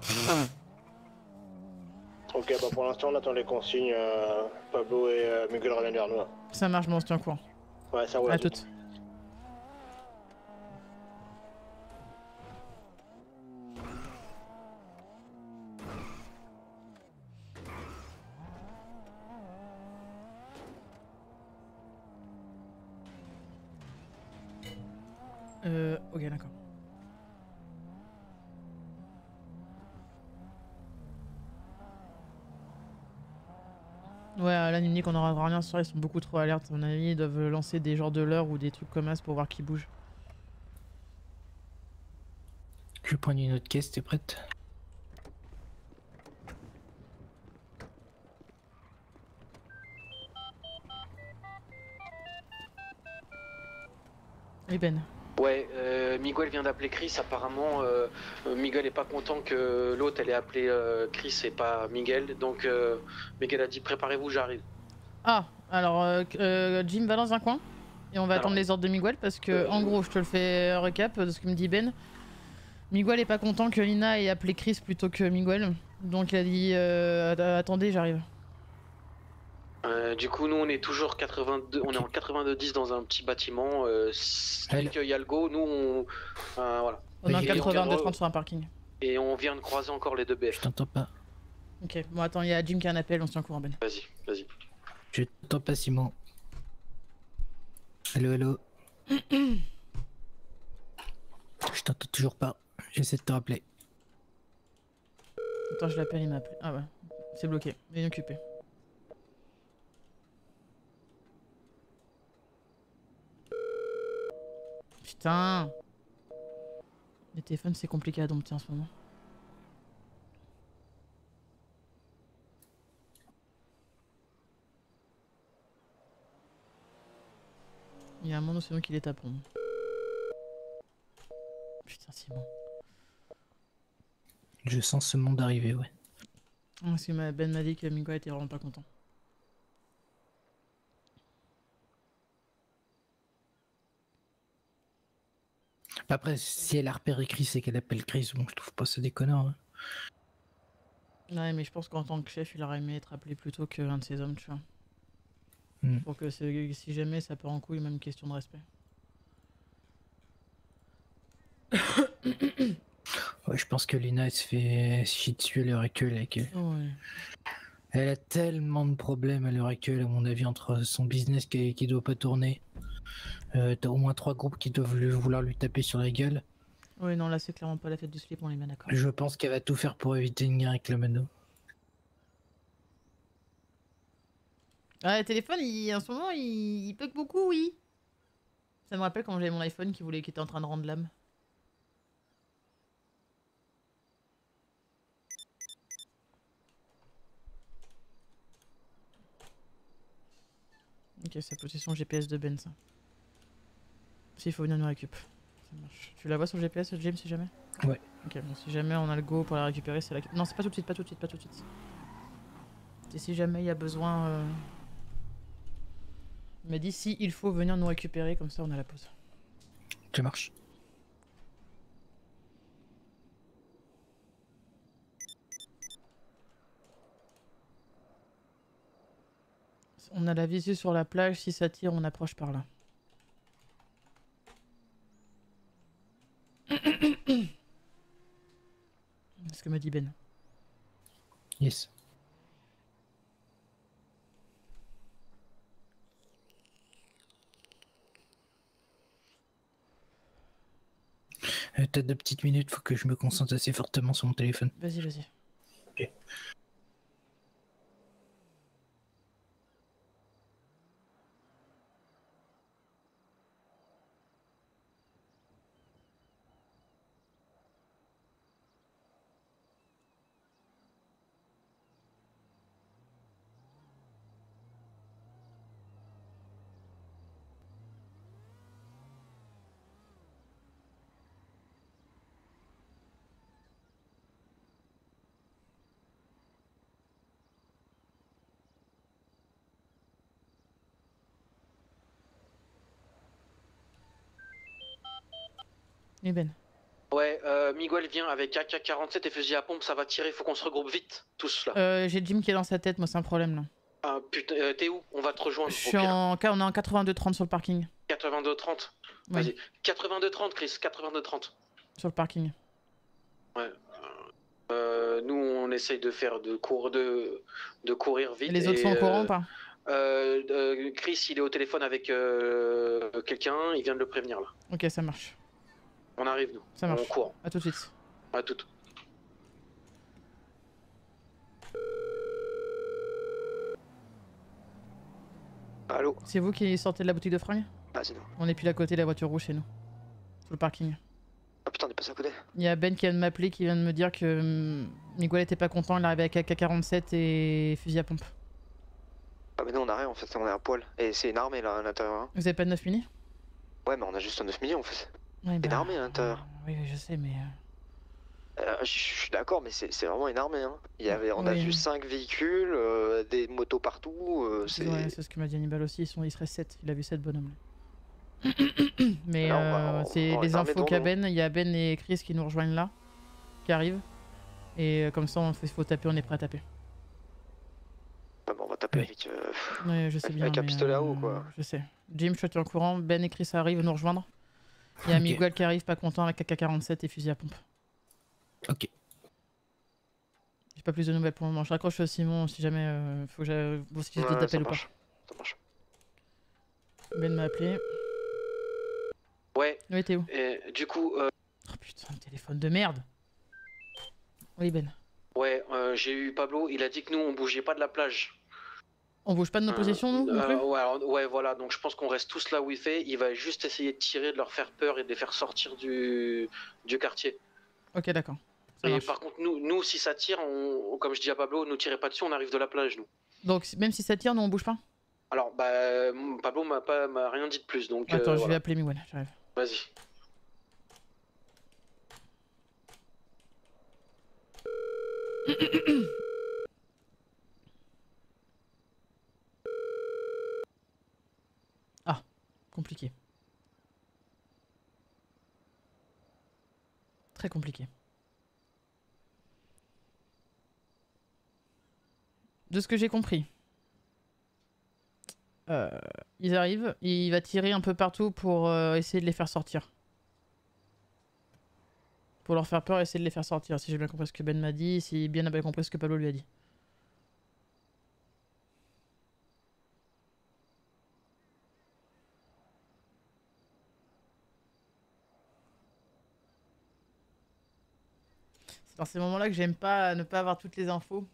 Ok, bah pour l'instant on attend les consignes, euh, Pablo et euh, Miguel reviennent vers nous. Ça marche, bon, on se tient au courant. Ouais, ça roule. À toutes. Euh, ok, d'accord. Ouais, Alan il me dit qu'on aura rien ce soir, ils sont beaucoup trop alertes. À mon avis, ils doivent lancer des genres de leurres ou des trucs comme ça pour voir qui bouge. Je vais prendre une autre caisse, t'es prête? Oui, Ben. Ouais, euh, Miguel vient d'appeler Chris, apparemment euh, Miguel est pas content que l'autre elle ait appelé euh, Chris et pas Miguel, donc euh, Miguel a dit préparez-vous, j'arrive. Ah, alors euh, Jim va dans un coin et on va alors, attendre les ordres de Miguel parce que euh, en gros je te le fais récap de ce que me dit Ben. Miguel est pas content que Lina ait appelé Chris plutôt que Miguel, donc il a dit euh, attendez j'arrive. Euh, du coup, nous on est toujours quatre-vingt-deux, okay. on est en quatre-vingt-deux dix dans un petit bâtiment. Euh, Slick Yalgo, nous on. Euh, voilà. On est en quatre-vingt-deux trente sur un parking. Et on vient de croiser encore les deux B F. Je t'entends pas. Ok, bon, attends, il y a Jim qui a un appel, on se tient au courant, Ben. Vas-y, vas-y. Je t'entends pas, Simon. Allo, allo. Je t'entends toujours pas, j'essaie de te rappeler. Attends, je l'appelle, il m'appelle. Ah ouais, c'est bloqué, il est occupé. Putain, les téléphones c'est compliqué à dompter en ce moment. Il y a un monde où c'est nous qui les tapons. Putain, Simon. Je sens ce monde arriver, ouais. Parce que ma Ben m'a dit que Miko était vraiment pas content. Après, si elle a repéré Chris et qu'elle appelle Chris, bon, je trouve pas ça déconnant. Hein. Ouais, mais je pense qu'en tant que chef, il aurait aimé être appelé plutôt que l'un de ses hommes, tu vois. Mm. Pour que si jamais ça part en couille, même question de respect. Ouais, je pense que Lina, elle se fait chier dessus à l'heure actuelle avec elle. Ouais. Elle a tellement de problèmes à l'heure actuelle, à mon avis, entre son business qui, qui doit pas tourner. Euh, T'as au moins trois groupes qui doivent lui, vouloir lui taper sur la gueule. Oui, non, là c'est clairement pas la fête du slip, on est bien d'accord. Je pense qu'elle va tout faire pour éviter une guerre avec le Mano. Ah, le téléphone, il, en ce moment, il, il bug beaucoup, oui. Ça me rappelle quand j'avais mon iPhone qui voulait, qui était en train de rendre l'âme. Ok, sa position G P S de Ben, ça. S'il faut venir nous récupérer. Ça marche. Tu la vois sur le G P S, James, si jamais? Ouais. Ok, bon, si jamais on a le go pour la récupérer, c'est la... Non, c'est pas tout de suite, pas tout de suite, pas tout de suite. Et si jamais il y a besoin... Euh... Il m'a dit si il faut venir nous récupérer, comme ça on a la pause. Ça marche. On a la visu sur la plage, si ça tire, on approche par là. C'est ce que m'a dit Ben. Yes. Euh, T'as deux petites minutes, faut que je me concentre assez fortement sur mon téléphone. Vas-y, vas-y. Ok. Ben. Ouais, euh, Miguel vient avec A K quarante-sept et fusil à pompe, ça va tirer, faut qu'on se regroupe vite, tous là. Euh, J'ai Jim qui est dans sa tête, moi c'est un problème là. Ah putain, euh, t'es où? On va te rejoindre. Je suis en... On est en quatre-vingt-deux trente sur le parking. quatre-vingt-deux trente ouais. Vas-y. quatre-vingt-deux trente Chris, quatre-vingt-deux trente. Sur le parking. Ouais. Euh, nous on essaye de faire de, cour de... de courir vite. Et les autres et sont au courant euh... ou pas? euh, euh, Chris il est au téléphone avec euh, quelqu'un, il vient de le prévenir là. Ok, ça marche. On arrive nous, ça marche. On court. A tout de suite. A tout. Allô? C'est vous qui sortez de la boutique de fringues? Bah c'est nous. On est pile à côté de la voiture rouge chez nous. Sur le parking. Ah putain, on est passé à côté. Il y a Ben qui vient de m'appeler, qui vient de me dire que Miguel était pas content, il arrivait avec A K quarante-sept et fusil à pompe. Ah mais non, on a rien en fait, on est à poil. Et c'est une armée là à l'intérieur. Hein. Vous avez pas de neuf millimètres? Ouais mais on a juste un neuf millimètres en fait. Ouais, bah, une armée à l'intérieur. Euh, oui, je sais, mais. Euh, je suis d'accord, mais c'est vraiment une armée. Hein. Il y avait, on oui, a vu cinq oui. véhicules, euh, des motos partout. Euh, c'est ouais, ce que m'a dit Hannibal aussi. Ils, sont, ils seraient sept. Il a vu sept bonhommes. Là. Mais euh, c'est les infos qu'a Ben. Il y a Ben et Chris qui nous rejoignent là, qui arrivent. Et euh, comme ça, on fait, faut taper, on est prêt à taper. Bah, bon, on va taper oui. avec. Euh, ouais, je sais bien, avec un pistolet à eau, quoi. Je sais. Jim, je suis en courant. Ben et Chris arrivent nous rejoindre. Il y a okay. Miguel qui arrive pas content avec A K quarante-sept et fusil à pompe. Ok. J'ai pas plus de nouvelles pour le moment. Je raccroche Simon si jamais. Euh, faut que j'aille. Bon, si ouais, t'appelles ou pas. Ça marche. Ben m'a appelé. Ouais. Oui, t'es où? Et du coup. Euh... Oh putain, le téléphone de merde. Oui, Ben. Ouais, euh, j'ai eu Pablo. Il a dit que nous on bougeait pas de la plage. On bouge pas de nos positions, nous euh, euh, ouais, alors, ouais, voilà, donc je pense qu'on reste tous là où il fait. Il va juste essayer de tirer, de leur faire peur et de les faire sortir du, du quartier. Ok, d'accord. Et par contre, nous, nous si ça tire, on... comme je dis à Pablo, ne tirez pas dessus, on arrive de la plage, nous. Donc, même si ça tire, nous, on bouge pas? Alors, bah, Pablo m'a pas m'a rien dit de plus, donc... Attends, euh, je voilà. vais appeler Miguel, j'arrive. Vas-y. Ah, compliqué. Très compliqué. De ce que j'ai compris. Euh, ils arrivent, il va tirer un peu partout pour euh, essayer de les faire sortir. Pour leur faire peur, essayer de les faire sortir, si j'ai bien compris ce que Ben m'a dit, si Ben n'a pas compris ce que Pablo lui a dit. C'est dans ces moments-là que j'aime pas ne pas avoir toutes les infos.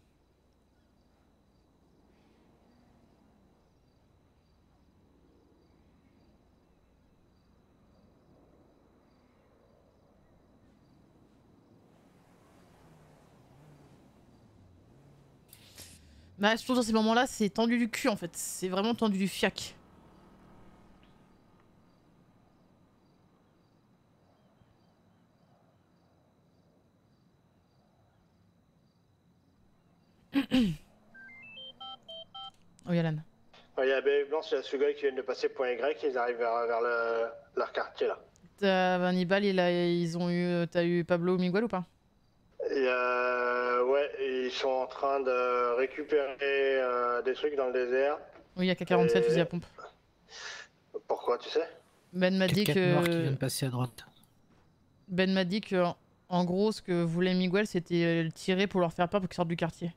Bah, je trouve dans ces moments-là, c'est tendu du cul en fait. C'est vraiment tendu du fiac. Oui, Alan. Il y a B U Blanc, c'est la Sugoi qui vient de passer point Y, ils arrivent vers, vers le, leur quartier là. T'as ben, Nibal, il a, ils ont eu. T'as eu Pablo ou Miguel ou pas? Et euh, ouais, ils sont en train de récupérer euh, des trucs dans le désert. Oui, il y a K quarante-sept, et... fusil à pompe. Pourquoi, tu sais? Ben m'a dit que... noirs qui viennent passer à droite. Ben m'a dit que, en gros, ce que voulait Miguel, c'était tirer pour leur faire peur pour qu'ils sortent du quartier.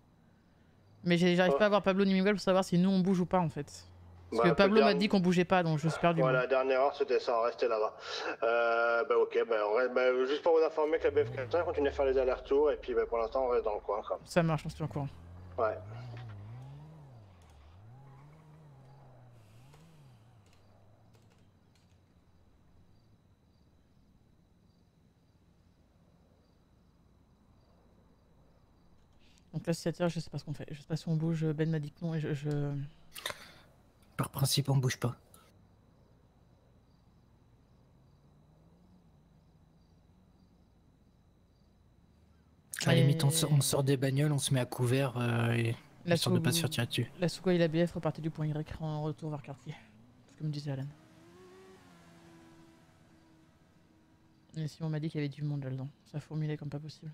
Mais j'arrive oh. pas à voir Pablo ni Miguel pour savoir si nous on bouge ou pas, en fait. Parce bah, que Pablo m'a dit qu'on bougeait pas, donc je suis perdu. Voilà, la dernière heure c'était ça, rester là-bas. Euh, bah ok, bah, reste, bah, juste pour vous informer que la B F quarante-cinq continue à faire les allers-retours et puis bah, pour l'instant on reste dans le coin. Quoi. Ça marche, on se tient au courant. Ouais. Donc là, si ça tire, je sais pas ce qu'on fait. Je sais pas si on bouge, Ben m'a dit que non et je... je... Par principe, on bouge pas. À la limite, on sort, on sort des bagnoles, on se met à couvert euh, et on sort de pas se faire tirer dessus. La Souga et la B F repartaient du point Y en retour vers quartier. Comme disait Alan. Et si on m'a dit qu'il y avait du monde là-dedans, ça fourmillait comme pas possible.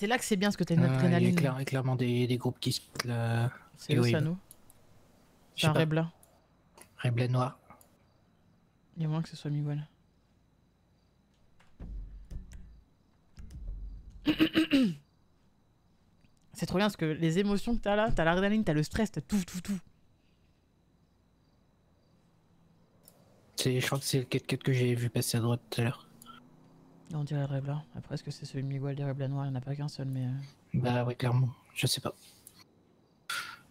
C'est là que c'est bien ce que t'as une adrénaline. Il y a clairement des, des groupes qui se... là... C'est où ça, nous? C'est un Rebla. Rebla noir. Il y a moins que ce soit Miguel. C'est trop bien parce que les émotions que t'as là, t'as l'adrénaline, t'as le stress, t'as tout, tout, tout. Je crois que c'est le quatre quatre que j'ai vu passer à droite tout à l'heure. On dirait le Rebla. Après, est-ce que c'est celui de Miguel, des Rebla noirs? Il n'y en a pas qu'un seul, mais... Bah oui, clairement. Je sais pas.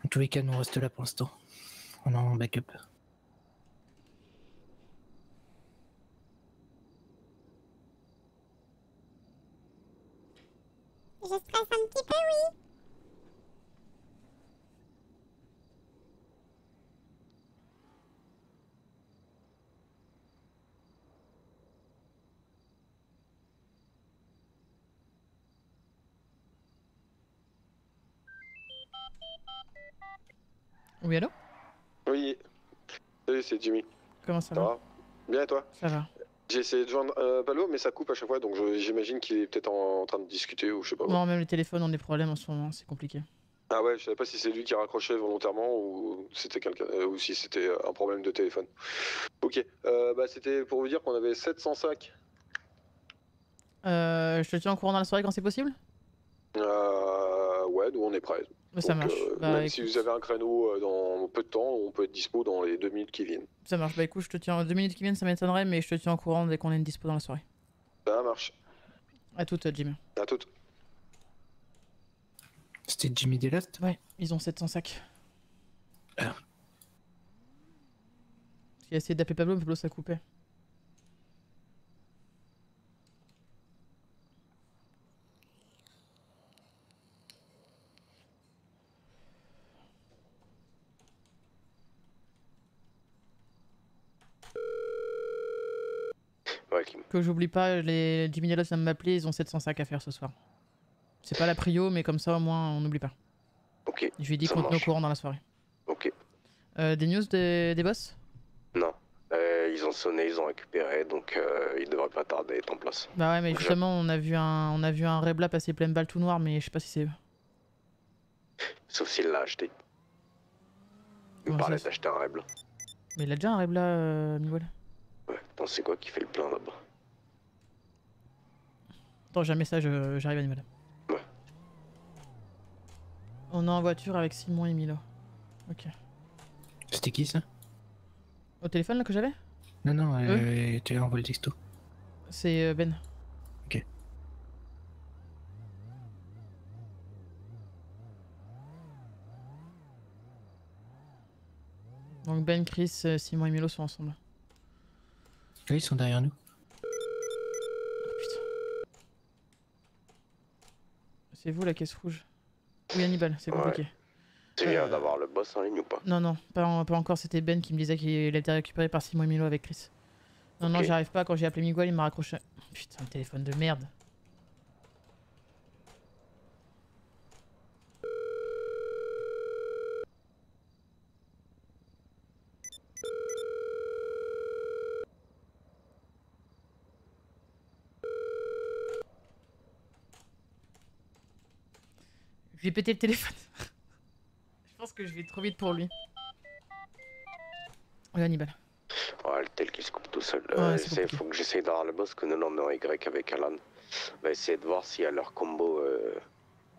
En tous les cas, nous on reste là pour l'instant. On est en backup. Je stresse un petit peu, oui. Oui, allô? Oui, salut, c'est Jimmy. Comment ça, ça va? va Bien, et toi? Ça va. J'ai essayé de joindre euh, Palo, mais ça coupe à chaque fois, donc j'imagine qu'il est peut-être en, en train de discuter ou je sais pas. Non, même les téléphones ont des problèmes en ce moment, c'est compliqué. Ah ouais, je savais pas si c'est lui qui raccrochait volontairement ou, c'était quelqu'un, euh, ou si c'était un problème de téléphone. Ok, euh, bah, c'était pour vous dire qu'on avait sept cents sacs. Euh, je te tiens au courant dans la soirée quand c'est possible? Euh, ouais, nous on est prêts. Ça donc, marche. Euh, bah, même écoute... si vous avez un créneau dans peu de temps, on peut être dispo dans les deux minutes qui viennent. Ça marche. Bah écoute, je te tiens. Deux minutes qui viennent, ça m'étonnerait, mais je te tiens au courant dès qu'on est dispo dans la soirée. Ça marche. À toute, Jimmy. À toute. C'était Jimmy Delast. Ouais. Ils ont sept cents sacs. Ah. J'ai essayé d'appeler Pablo, mais Pablo ça coupait. pas, Kim. Que j'oublie pas, les Jimmy Nellos vient de m'appeler, ils ont sept cents sacs à faire ce soir. C'est pas la prio, mais comme ça au moins on n'oublie pas. Ok. Je lui dis qu'on te tient au courant dans la soirée. Ok. Euh, des news des, des boss? Non. Euh, ils ont sonné, ils ont récupéré, donc euh, ils devraient pas tarder à être en place. Bah ouais, mais justement, on a vu un, on a vu un Rebla passer pleine balle tout noir, mais je sais pas si c'est eux. Sauf s'il l'a acheté. Il me parlait d'acheter un Rebla. Mais il a déjà un Rebla, euh, Miguel. Ouais, attends, c'est quoi qui fait le plein là-bas? Attends, j'ai un message, euh, j'arrive à Miguel. Ouais. On est en voiture avec Simon et Milo. Ok. C'était qui ça? Au téléphone là que j'avais? Non, non, euh, tu as envoyé le texto. C'est Ben. Ok. Donc Ben, Chris, Simon et Milo sont ensemble. Oui, ils sont derrière nous. Oh, putain. C'est vous la caisse rouge? Oui, Hannibal, c'est compliqué. Ouais. Tu viens d'avoir le boss en ligne ou pas? Non, non, pas, en, pas encore, c'était Ben qui me disait qu'il a été récupéré par Simon et Milo avec Chris. Non, okay. non, j'y arrive pas, quand j'ai appelé Miguel, il m'a raccroché. Putain, le téléphone de merde. Je lui ai pété le téléphone. Je pense que je vais trop vite pour lui. Oui, Hannibal. Ouais, le tel qui se coupe tout seul. Ouais, euh, il faut que j'essaye d'avoir le boss, que nous on est en Y avec Alan. On va essayer de voir s'il y a leur combo. Euh...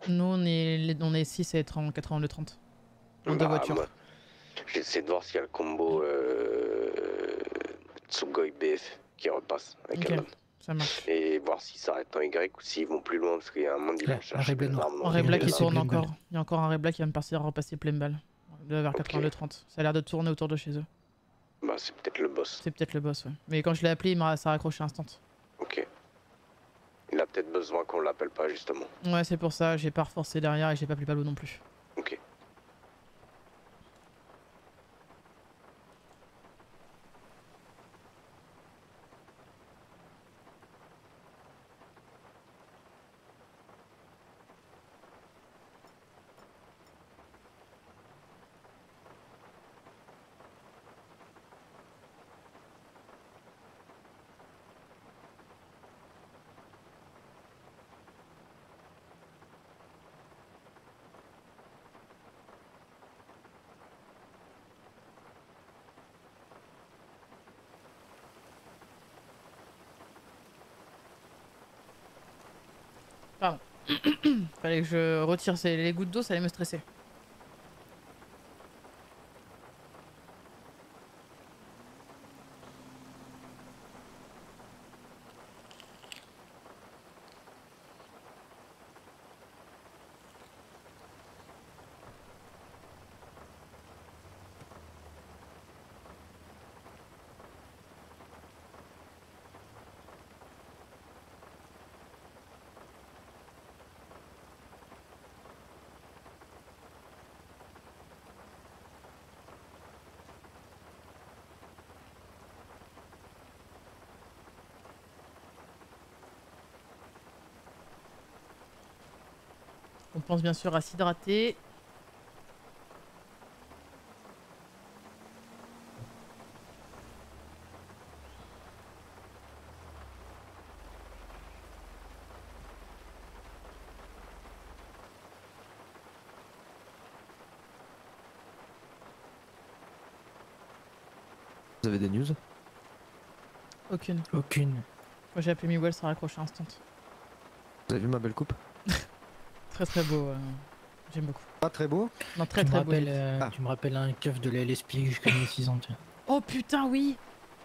Nous on est, on est six et quatre-vingt-deux trente. En deux voitures. J'essaie de voir s'il y a le combo euh... Tsugoi B F qui repasse avec okay. Alan. Ça marche. Et voir s'ils s'arrêtent en Y ou s'ils vont plus loin parce qu'il y a un monde qui va chercher. Un Rebla qui tourne encore. Il y a encore un Rebla qui va me partir repasser plein balle. Vers quatre-vingt-deux trente. Ça a l'air de tourner autour de chez eux. Bah, c'est peut-être le boss. C'est peut-être le boss, ouais. Mais quand je l'ai appelé, il m'a raccroché instant. Ok. Il a peut-être besoin qu'on l'appelle pas, justement. Ouais, c'est pour ça. J'ai pas reforcé derrière et j'ai pas pris Balou non plus. Ok. Pardon. Fallait que je retire les gouttes d'eau, ça allait me stresser. On pense bien sûr à s'hydrater. Vous avez des news? Aucune. Aucune. Moi j'ai appelé Miguel, ça raccroche à instant. Vous avez vu ma belle coupe? Très très beau, euh... j'aime beaucoup. Pas très beau? Non, très tu très beau. Euh, ah. Tu me rappelles un keuf de la L S P D que je connais six ans. Tiens. Oh putain, oui!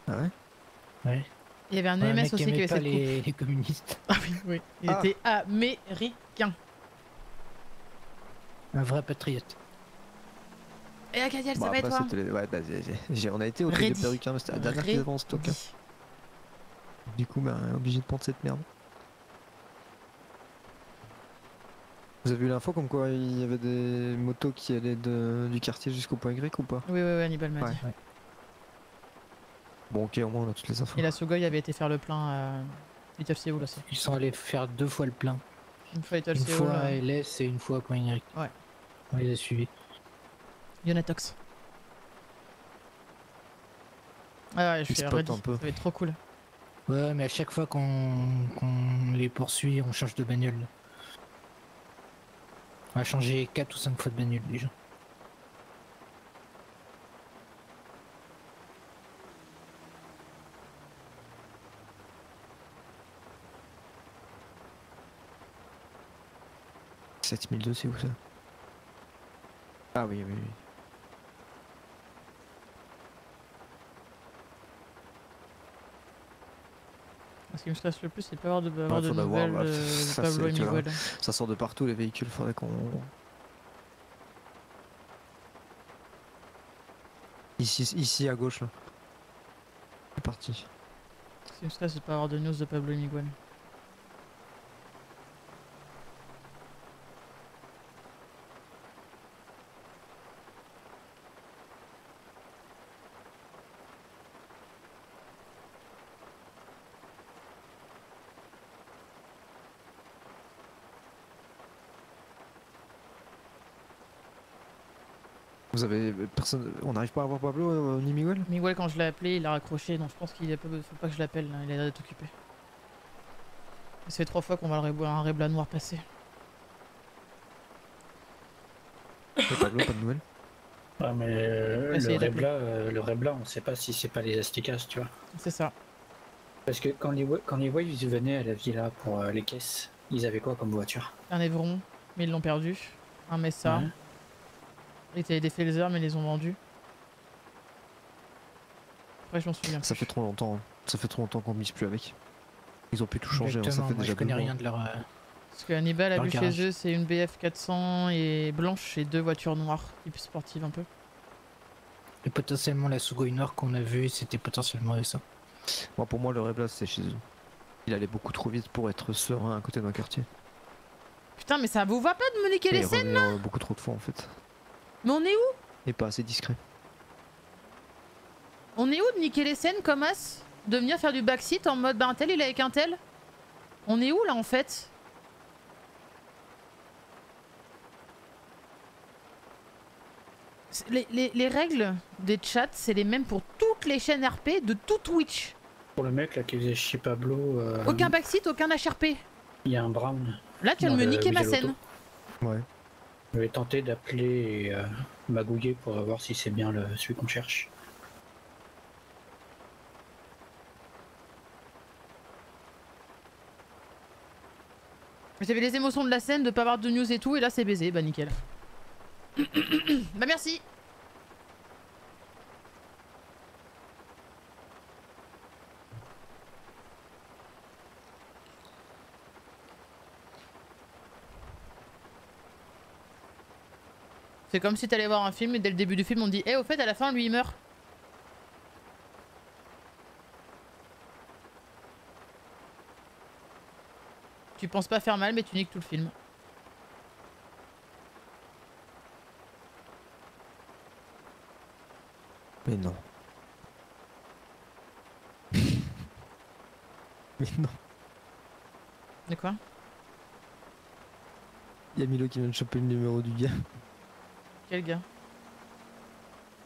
Ah ouais? Ouais. Il y avait un ouais, E M S mec aussi qui avait cette coupe. Les, les communistes. Ah oui, oui. Il ah. était américain. Un vrai patriote. Et Acadiel, bon, ça va être toi? Les... Ouais, bah, on a été au truc de perruquin, mais c'était la dernière qui devant ce stock. Du coup, bah, obligé de prendre cette merde. Vous avez eu l'info comme quoi il y avait des motos qui allaient de, du quartier jusqu'au point Y ou pas? Oui, oui, oui, Hannibal m'a dit. Ouais. Bon, ok, au moins on a toutes les infos. Et la Sugoi avait été faire le plein à Little Seoul aussi. Ils sont allés faire deux fois le plein. Une fois Little Seoul. Une fois à L S et une fois à Point Y. Ouais. On les a suivis. Yonatox. Ah ouais, je suis redit, ça va être trop cool. Ouais, mais à chaque fois qu'on qu'on les poursuit, on change de bagnole. On va changer quatre ou cinq fois de bagnole déjà. sept mille deux, c'est où ça? Ah oui, oui, oui. Ce qui me stresse le plus, c'est de pas avoir de, avoir ouais, de nouvelles avoir, de, ça, de Pablo et Miguel. Ça sort de partout les véhicules, faudrait qu'on... Ici, ici à gauche là. C'est parti. Ce qui me stresse, c'est de pas avoir de news de Pablo et Miguel. Vous avez personne, on n'arrive pas à voir Pablo euh, ni Miguel. Miguel, quand je l'ai appelé, il a raccroché, donc je pense qu'il a pas, faut pas que je l'appelle. Il a l'air d'être occupé. Ça fait trois fois qu'on va le revoir un Rebla noir passer. Et Pablo, pas de nouvelles. Ah mais euh, le Rebla, euh, le Rebla, on ne sait pas si c'est pas les Asticas, tu vois. C'est ça. Parce que quand les quand les voyous venaient à la villa pour euh, les caisses, ils avaient quoi comme voiture? Un Évron, mais ils l'ont perdu. Un Messa. Mmh. Ils étaient des Felzer mais ils les ont vendus. Après je m'en souviens. Ça fait trop longtemps, ça fait trop longtemps qu'on ne mise plus avec. Ils ont pu tout changer, hein, ça fait déjà je connais rien de leur... Parce qu'Hannibal a vu chez eux, c'est une B F quatre cents et blanche et deux voitures noires, type sportive un peu. Et potentiellement la Sugoi Noire qu'on a vue, c'était potentiellement ça. Bon, pour moi le Reblas c'est chez eux. Il allait beaucoup trop vite pour être serein à côté d'un quartier. Putain mais ça vous va pas de me niquer les scènes là? Beaucoup trop de fois en fait. Mais on est où? Et pas assez discret. On est où de niquer les scènes comme as? De venir faire du backseat en mode bah un tel il est avec un tel? On est où là en fait? Les, les, les règles des chats c'est les mêmes pour toutes les chaînes R P de tout Twitch. Pour le mec là qui faisait chier Pablo... Euh... Aucun backseat, aucun H R P. Il y a un brown. Là tu viens de me niquer ma scène. Ouais. Je vais tenter d'appeler et euh, magouiller pour voir si c'est bien le, celui qu'on cherche. J'avais les émotions de la scène, de pas avoir de news et tout, et là c'est baisé, bah nickel. Bah merci. C'est comme si t'allais voir un film et dès le début du film on te dit eh hey, au fait à la fin lui il meurt. Tu penses pas faire mal mais tu niques tout le film. Mais non. Mais non. De quoi? Y'a Milo qui vient de choper le numéro du gars. Quel gars?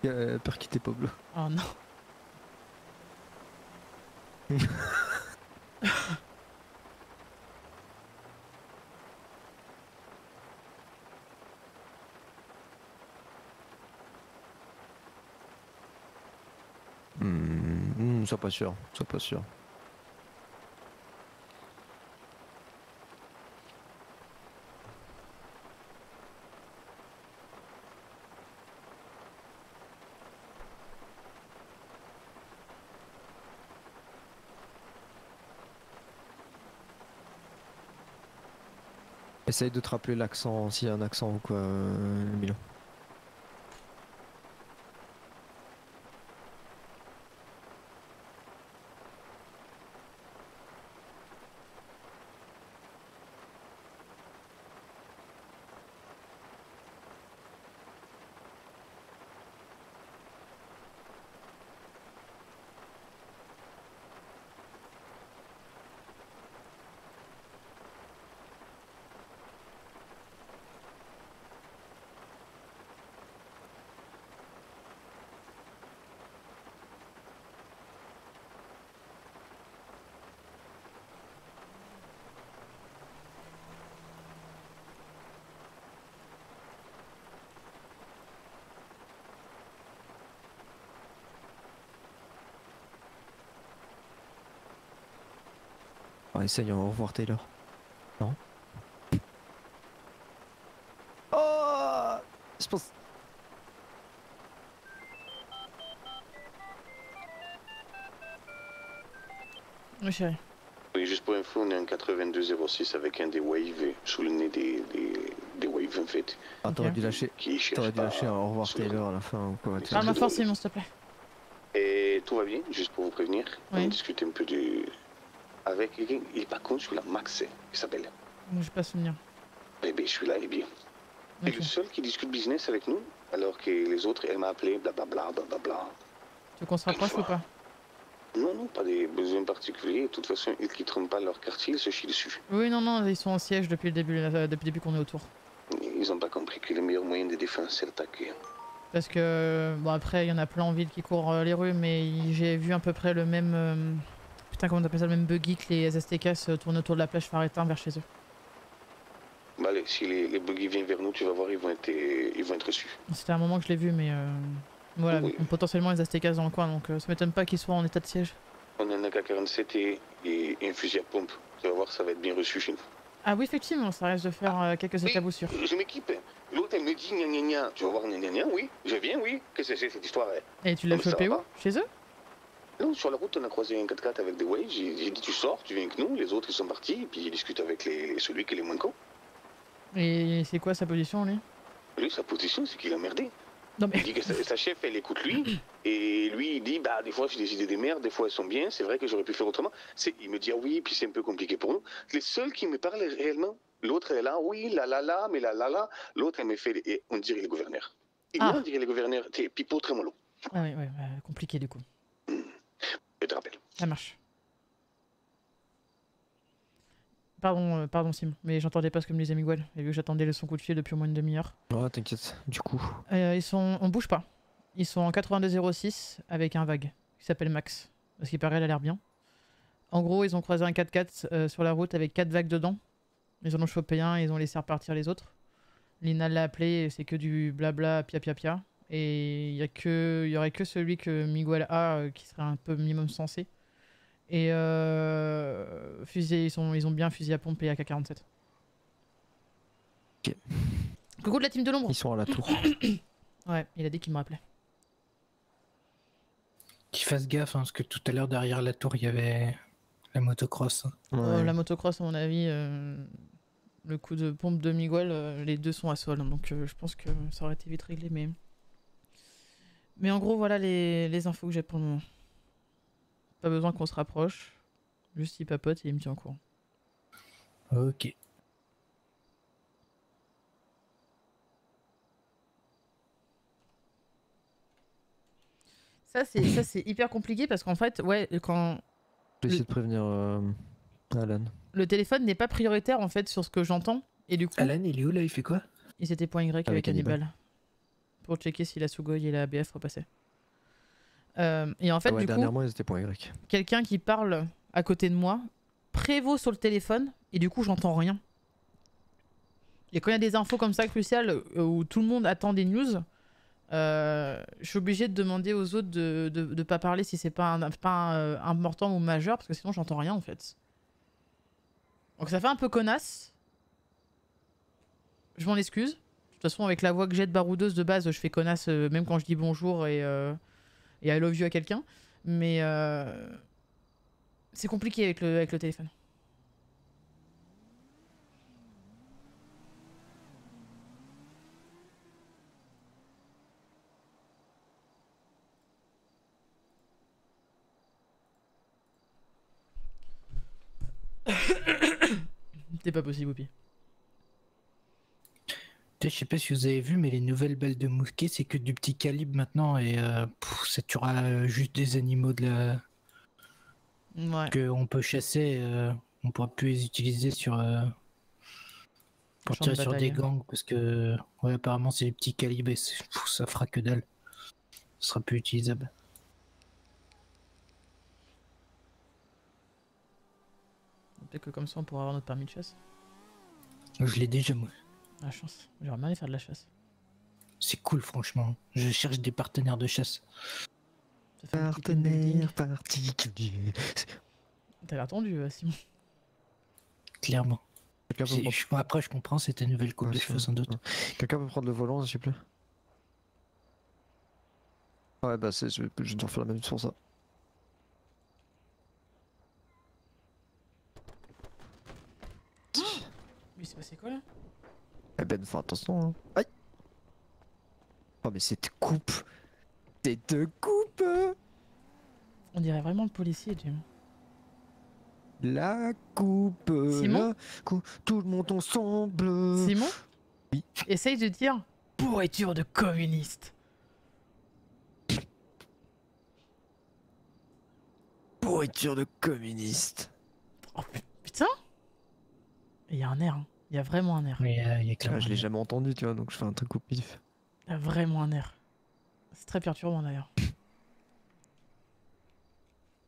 Euh, percuté Pablo. Oh non. Mmh, sois pas sûr, sois pas sûr. Essaye de te rappeler l'accent, s'il y a un accent ou quoi, euh, Milan. Oh, essaye, on va revoir Taylor. Non. Oh, je pense... Oui, chérie. Oui, juste pour info, on est en quatre-vingt-deux zéro six avec un des waves sous le nez des, des, des waves en fait. Ah, t'aurais dû lâcher, t'aurais dû lâcher au revoir Taylor à la fin ou quoi. Ah, ma force, s'il te plaît. Et tout va bien, juste pour vous prévenir. Oui. On discute un peu du... avec quelqu'un. Il est pas con, je suis là, Max, il s'appelle. Moi, j'ai pas souvenir. Eh bien, je suis là, il est bien. Okay. C'est le seul qui discute business avec nous, alors que les autres, elle m'a appelé, blablabla, blablabla. Bla, bla. Tu veux qu'on se rapproche ou pas? Non, non, pas des besoins particuliers. De toute façon, ils ne quitteront pas leur quartier, ils se chient dessus. Oui, non, non, ils sont en siège depuis le début, euh, depuis le début qu'on est autour. Ils n'ont pas compris que le meilleur moyen de défense, c'est d'attaquer. Parce que, bon, après, il y en a plein en ville qui courent euh, les rues, mais j'ai vu à peu près le même... Euh, putain, comment t'appelles ça, le même buggy que les S S T K se tournent autour de la plage Faretin vers chez eux. Bah allez, si les, les buggy viennent vers nous, tu vas voir, ils vont être, ils vont être reçus. C'était un moment que je l'ai vu, mais... Euh... Voilà, oui. Potentiellement les Aztecas dans le coin, donc euh, ça m'étonne pas qu'ils soient en état de siège. On a un A K quarante-sept et, et, et un fusil à pompe. Tu vas voir, ça va être bien reçu chez nous. Ah oui, effectivement, ça risque de faire ah, euh, quelques éclaboussures. Je m'équipe. L'autre, elle me dit gna gna gna. Tu vas voir gna gna gna, oui. Je viens, oui. Qu'est-ce que c'est cette histoire? Et tu l'as chopé où? Chez eux? Non, sur la route, on a croisé un quatre quatre avec des waves. J'ai dit, tu sors, tu viens avec nous. Les autres, ils sont partis. Et puis, ils discutent avec les, celui qui est les moins con. Et c'est quoi sa position, lui? Lui, sa position, c'est qu'il a merdé. Non mais... Il dit que sa, sa chef, elle écoute lui, et lui, il dit, bah, des fois, j'ai des idées des merdes, des fois, elles sont bien, c'est vrai que j'aurais pu faire autrement. Il me dit, oui, puis c'est un peu compliqué pour nous. Les seuls qui me parlent réellement, l'autre, elle est là, oui, la la la, mais la la la, l'autre, elle me fait, et on dirait le gouverneur. Et ah. Moi, on dirait le gouverneur, t'es pipo très mollo. Ah oui, oui, euh, compliqué du coup. Je te rappelle. Ça marche. Pardon, euh, pardon Sim, mais j'entendais pas ce que me disait Miguel, et vu que j'attendais le son coup de fil depuis au moins une demi-heure. Oh t'inquiète, du coup. Euh, ils sont, on bouge pas. Ils sont en quatre-vingt-deux zéro six avec un vague, qui s'appelle Max, parce qu'il paraît, elle a l'air bien. En gros, ils ont croisé un quatre quatre euh, sur la route avec quatre vagues dedans. Ils en ont chopé un, ils ont laissé repartir les autres. Lina l'a appelé, c'est que du blabla, pia pia pia. Et il y a que, il y aurait que celui que Miguel a, euh, qui serait un peu minimum sensé. Et euh, fusée, ils, sont, ils ont bien fusil à pompe et A K quarante-sept. Ok. Coucou de la team de l'ombre. Ils sont à la tour. Ouais, il a dit qu'il me rappelait. Qu'ils fassent gaffe, hein, parce que tout à l'heure derrière la tour, il y avait la motocross. Ouais. Euh, la motocross, à mon avis, euh, le coup de pompe de Miguel, euh, les deux sont à sol. Hein, donc euh, je pense que ça aurait été vite réglé. Mais, mais en gros, voilà les, les infos que j'ai pour le moment. Pas besoin qu'on se rapproche, juste il papote et il me tient au courant. Ok. Ça c'est ça c'est hyper compliqué parce qu'en fait ouais quand. J'essaie de prévenir euh, Alan. Le téléphone n'est pas prioritaire en fait sur ce que j'entends et du coup. Alan il est où là? Il fait quoi? Il s'était point Y avec, avec Hannibal. Hannibal pour checker si la Sugoi et la A B F repassaient. Euh, et en fait, ah ouais, du dernièrement, coup, quelqu'un qui parle à côté de moi prévaut sur le téléphone et du coup, j'entends rien. Et quand il y a des infos comme ça cruciales où tout le monde attend des news, euh, je suis obligé de demander aux autres de ne de, de pas parler si c'est pas, un, pas un, un important ou majeur parce que sinon, j'entends rien en fait. Donc ça fait un peu connasse. Je m'en excuse. De toute façon, avec la voix que j'ai de baroudeuse de base, je fais connasse euh, même quand je dis bonjour et... Euh, et I love you à quelqu'un, mais euh... c'est compliqué avec le, avec le téléphone. C'était pas possible, Whoopi. Je sais pas si vous avez vu, mais les nouvelles balles de mousquet, c'est que du petit calibre maintenant, et euh, pff, ça tuera euh, juste des animaux de la... Ouais. Qu'on peut chasser, euh, on pourra plus les utiliser sur... Euh, pour tirer sur des gangs, parce que... Ouais, apparemment c'est des petits calibres, et pff, ça fera que dalle. Ce sera plus utilisable. Peut-être que comme ça on pourra avoir notre permis de chasse. Je l'ai déjà, moi. La chance, j'aimerais bien aller faire de la chasse. C'est cool, franchement. Je cherche des partenaires de chasse. Partenaire particulier. T'as l'air tendu, Simon. clairement. Prendre... Après, je comprends, c'est ta nouvelle coupe ouais, de cheveux, sans doute. Ouais. Quelqu'un peut prendre le volant, s'il te plaît? Ouais, bah, c'est... je vais te refaire la même chose pour ça. Oh mais c'est passé quoi là? Eh ben, faut attention, hein. Aïe! Oh, mais cette coupe! T'es de coupe! On dirait vraiment le policier, Jim. La coupe, Simon la coupe, tout le monde ensemble. Simon? Oui. Essaye de dire pourriture de communiste. Pourriture de communiste. Oh putain! Il y a un air, hein. Il y a vraiment un air. Oui, euh, il y a clairement. Ah, je l'ai jamais entendu, tu vois, donc je fais un truc au pif. Il y a vraiment un air. C'est très perturbant d'ailleurs.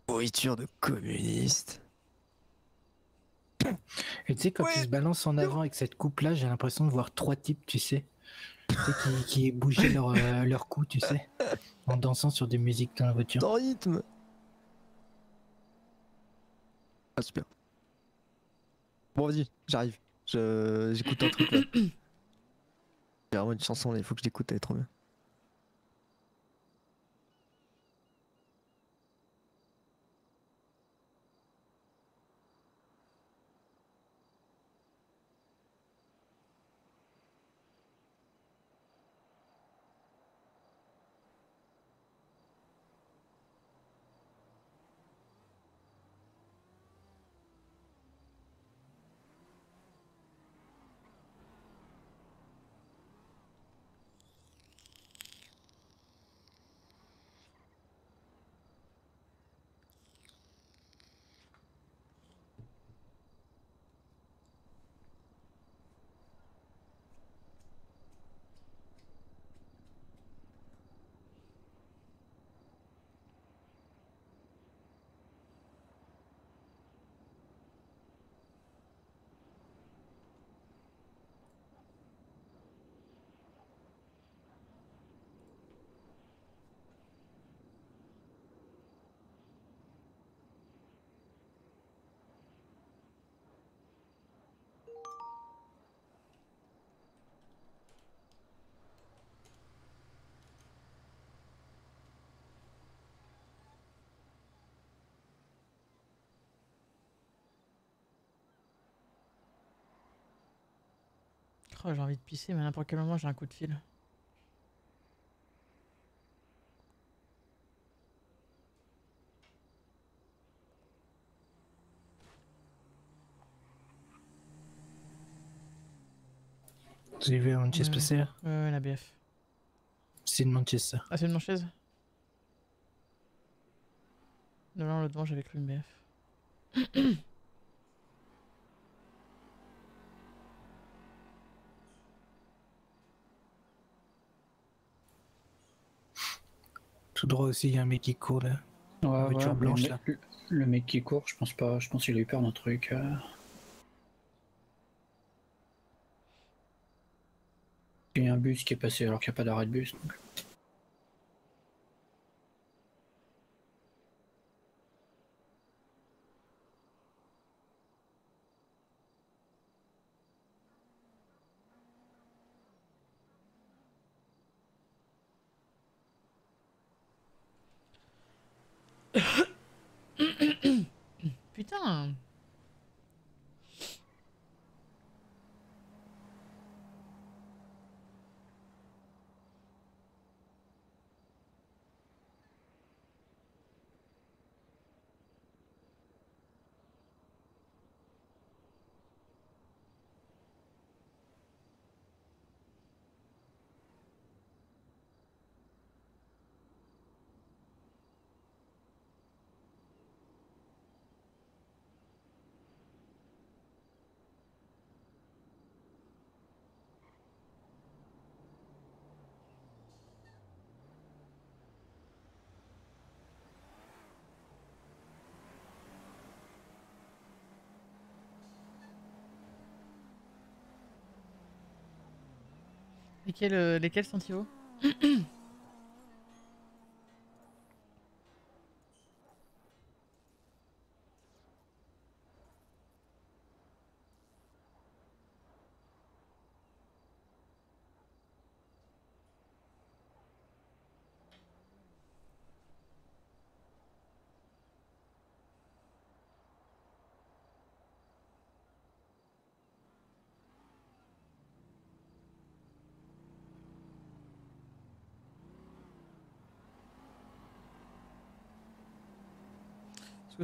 Pourriture de communiste. Et tu sais, quand ouais. il se balance en avant avec cette coupe-là, j'ai l'impression de voir trois types, tu sais, qui, qui bougeaient leur, euh, leur cou, tu sais, en dansant sur des musiques dans la voiture. Dans le rythme. Ah, super. Bon, vas-y, j'arrive. J'écoute un truc, là. J'ai vraiment une chanson, là, il faut que je l'écoute, elle est trop bien. Oh, j'ai envie de pisser, mais à n'importe quel moment j'ai un coup de fil. Vous avez vu à Manchester passer là ? Ouais, ouais, la B F. C'est une Manchester. Ah, c'est une Manchester ? Non, non, le devant, j'avais cru une B F. Tout droit aussi, il y a un mec qui court là. Ouais, voiture ouais, blanche, le, là. Le, le mec qui court, je pense pas. Je pense qu'il a eu peur d'un truc. Euh... Il y a un bus qui est passé alors qu'il n'y a pas d'arrêt de bus. Donc... Putain. Lesquels, lesquels sont-ils hauts?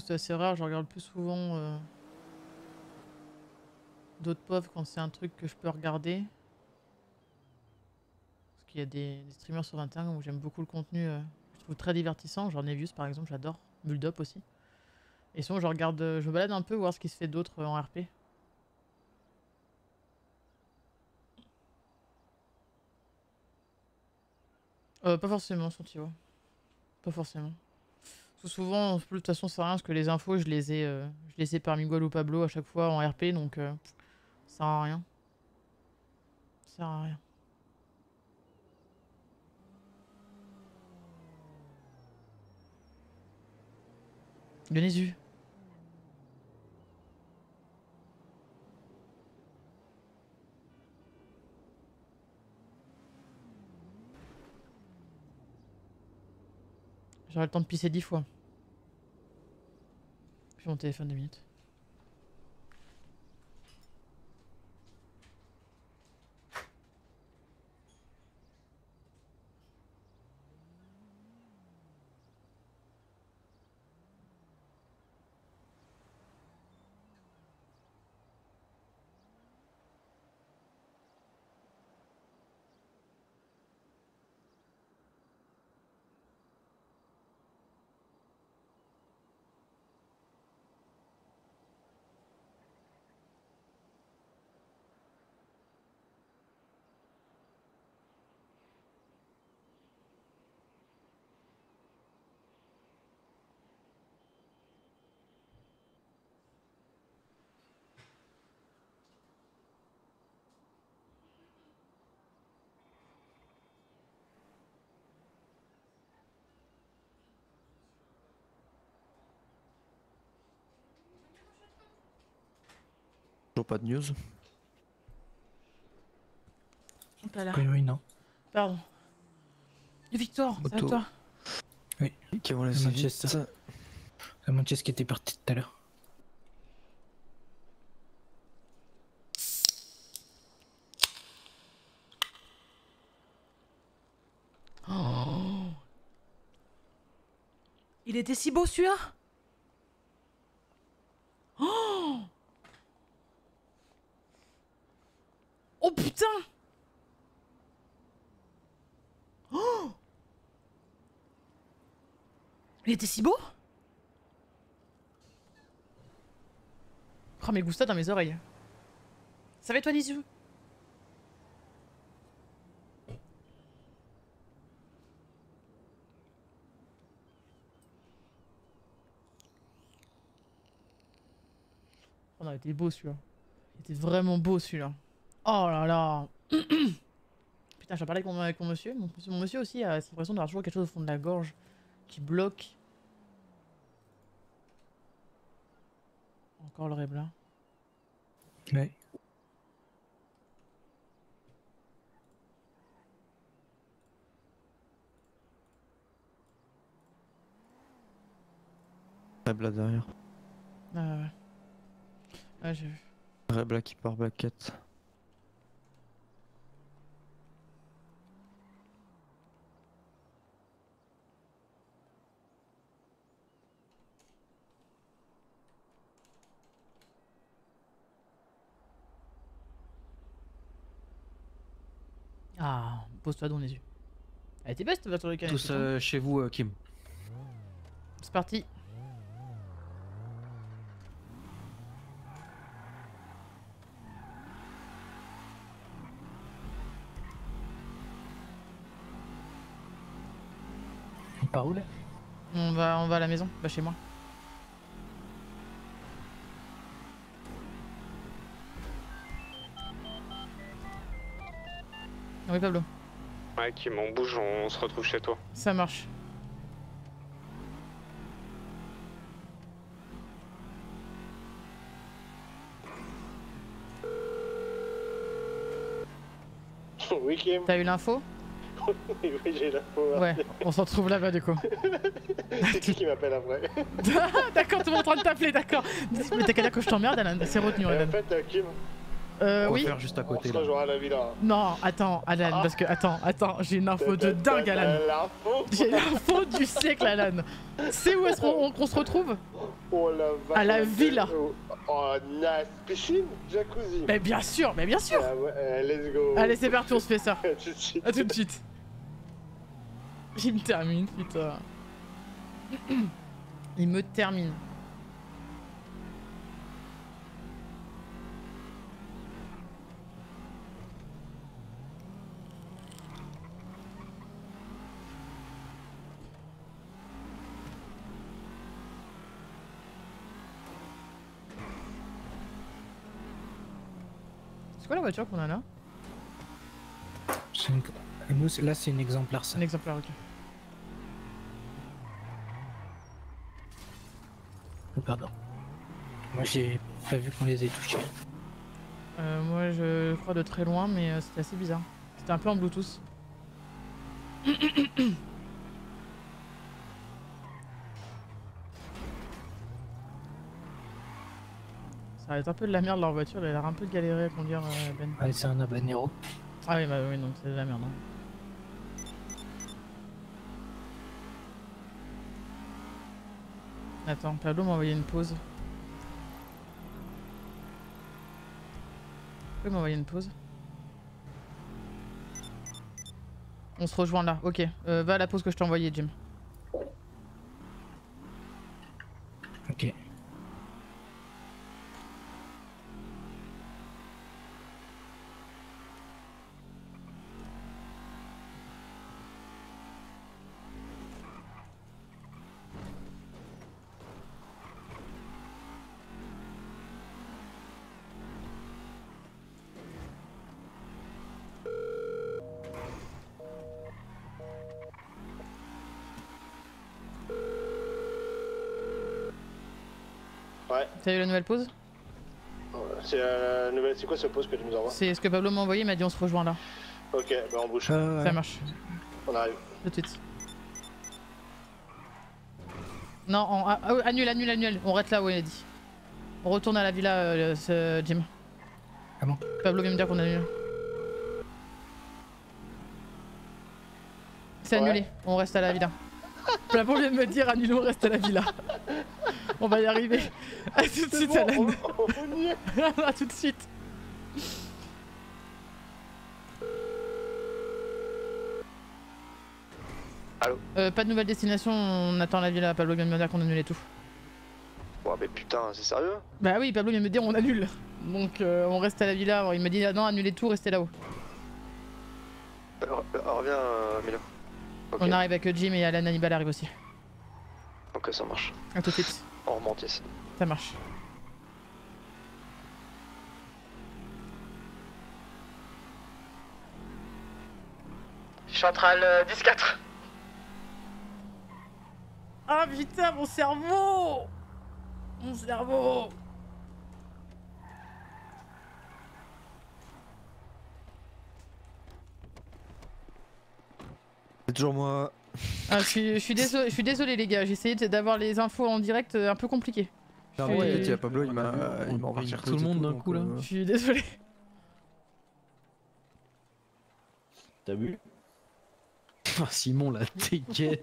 que c'est assez rare, je regarde plus souvent euh, d'autres pauvres quand c'est un truc que je peux regarder. Parce qu'il y a des, des streamers sur vingt et un où j'aime beaucoup le contenu, euh, je trouve très divertissant, genre Nevius par exemple, j'adore, Muldop aussi. Et sinon je regarde, je me balade un peu voir ce qui se fait d'autre en R P. Euh, pas forcément, Santio. Pas forcément. Tout souvent, de toute façon, ça sert à rien parce que les infos, je les ai, euh, je les ai par Miguel ou Pablo à chaque fois en R P, donc euh, ça sert à rien. Ça sert à rien. Yonezu. J'aurai le temps de pisser dix fois. Puis mon téléphone deux minutes. Pas de news. Pas là. Oui, oui, non. Pardon. Victor, c'est à toi. Oui. Okay, voilà, c'est Manchester. Ça. La Manchester qui était partie tout à l'heure. Oh. Il était si beau celui-là. Oh. Oh putain! Oh! Il était si beau! Oh mais Gusta dans mes oreilles. Ça va toi Nizu? Oh non, il était beau celui-là. Il était vraiment beau celui-là. Oh là là. Putain, j'en parlais avec mon, avec mon monsieur. Mon, mon monsieur aussi a cette impression d'avoir toujours quelque chose au fond de la gorge qui bloque. Encore le réblin. Ouais. Rebla derrière. Ah ouais, ouais. Ouais, j'ai vu. Rebla qui part baquette. Ah, pose-toi dans les yeux. Elle était belle cette voiture de canette. Tous euh, chez vous, euh, Kim. C'est parti. On part où là? On va, on va à la maison, va chez moi. Oui Pablo. Ouais Kim, on bouge, on se retrouve chez toi. Ça marche. Oui Kim. T'as eu l'info? Oui j'ai l'info. Ouais, on se retrouve là-bas du coup. C'est qui qui m'appelle après? D'accord, tout le monde est en train de t'appeler, d'accord. Mais t'as qu'à dire que je t'emmerde, Alan, c'est retenu Alan. En fait Kim, Euh, oui. Juste à côté, on se rejoint à la villa. Non, attends, Alan, ah. parce que attends, attends, j'ai une info de dingue, Alan. J'ai l'info du siècle, Alan. C'est où est-ce qu'on on se retrouve? Oh, la à la villa. Oh, nice. Piscine, jacuzzi. Mais bien sûr, mais bien sûr. Ah, ouais, let's go. Allez, c'est parti, on se fait ça. À tout de suite. Il me termine, putain. Il me termine. C'est quoi la voiture qu'on a là? Nous, là c'est une exemplaire ça. Une exemplaire, ok. Oh, pardon. Moi j'ai pas vu qu'on les ait touchés. Euh, moi je crois de très loin, mais euh, c'était assez bizarre. C'était un peu en Bluetooth. Ça va être un peu de la merde leur voiture, elle a l'air un peu galérée à conduire, euh, Ben. Ah, c'est un habanero. Ah oui, bah oui, donc c'est de la merde. Hein. Attends, Pablo m'a envoyé une pause. Pablo m'a envoyé une pause. On se rejoint là, ok. Euh, va à la pause que je t'ai envoyée, Jim. Ok. T'as eu la nouvelle pause? C'est euh, nouvelle... quoi cette pause que tu nous envoies? C'est ce que Pablo m'a envoyé, il m'a dit on se rejoint là. Ok, bah on bouge. Euh, Ça ouais. marche. On arrive. Tout de suite. Non, on... ah, annule, annule, annule. On reste là où il a dit. On retourne à la villa, euh, ce Jim. Ah bon? Pablo vient me dire qu'on annule. C'est annulé, ouais. On reste à la villa. Pablo vient de me dire annulé, on reste à la villa. On va y arriver. A tout de suite, bon, Alan. On, on y est. A tout de suite. Allô. Euh, pas de nouvelle destination, on attend la villa. Pablo vient de me dire qu'on annule et tout. Ouais, mais putain, c'est sérieux? Bah oui, Pablo vient de me dire on annule. Donc euh, on reste à la villa. Alors, il m'a dit ah, non, annulez tout, restez là-haut. Reviens, euh, Milo. Okay. On arrive avec Jim et Alan Hannibal arrive aussi. Ok, ça marche. A tout de suite. On remonte ici. Ça marche. Je suis en train le dix quatre. Ah putain, mon cerveau! Mon cerveau! C'est toujours moi. Ah, je, suis, je, suis désolé, je suis désolé les gars, j'ai essayé d'avoir les infos en direct, euh, un peu compliqué. Non mais il y a Pablo, il m'a envoyé tout le monde d'un coup là. Je suis désolé. T'as vu? Ah, Simon la dégaine.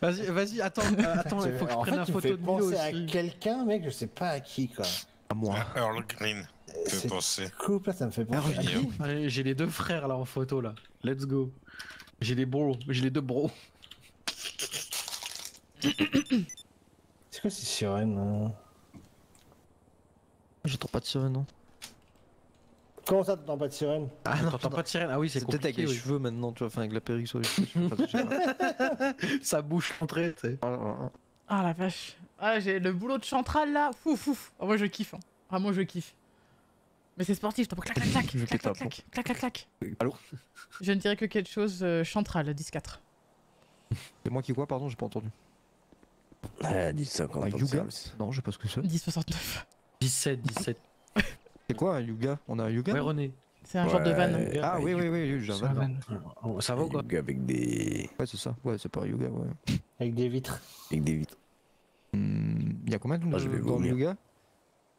Vas-y, vas-y, attends, euh, attends, il faut que je prenne la photo de Milo aussi. À quelqu'un mec, je sais pas à qui quoi. À moi. Earl Green. C'est cool, là ça me fait penser. J'ai les deux frères là en photo là. Let's go. J'ai les bros, j'ai les deux bros. C'est quoi ces sirènes hein? J'entends pas de sirène non. Comment ça t'entends pas de sirène? Ah non, t'entends pas de sirène, ah oui c'est compliqué. Peut-être avec oui. les cheveux maintenant, tu vois, enfin avec la perruque sur les cheveux, pas de sirène. Ça bouche l'entrée, tu sais. Ah la vache. Ah j'ai le boulot de Chantral là, fou fou. Oh, moi je kiffe, hein. Vraiment je kiffe. Mais c'est sportif, t'as pas clac clac clac, clac clac clac, clac clac clac. Allô? Je ne dirais que quelque chose, euh, Chantral, dix quatre. C'est moi qui quoi, pardon, j'ai pas entendu. Euh, dix cinquante. Un Yuga? Non, je sais pas ce que c'est. dix soixante-neuf. dix-sept, dix-sept. C'est quoi un Yuga? On a un Yuga? Ouais, René. C'est un ouais, genre de van. Euh, ah oui, oui, oui, j'ai un van. Oh, ça va ou quoi? Yuga avec des. Ouais, c'est ça, ouais, c'est pas un Yuga, ouais. Avec des vitres. Avec des vitres. Mmh, y a combien de monde dans le Yuga?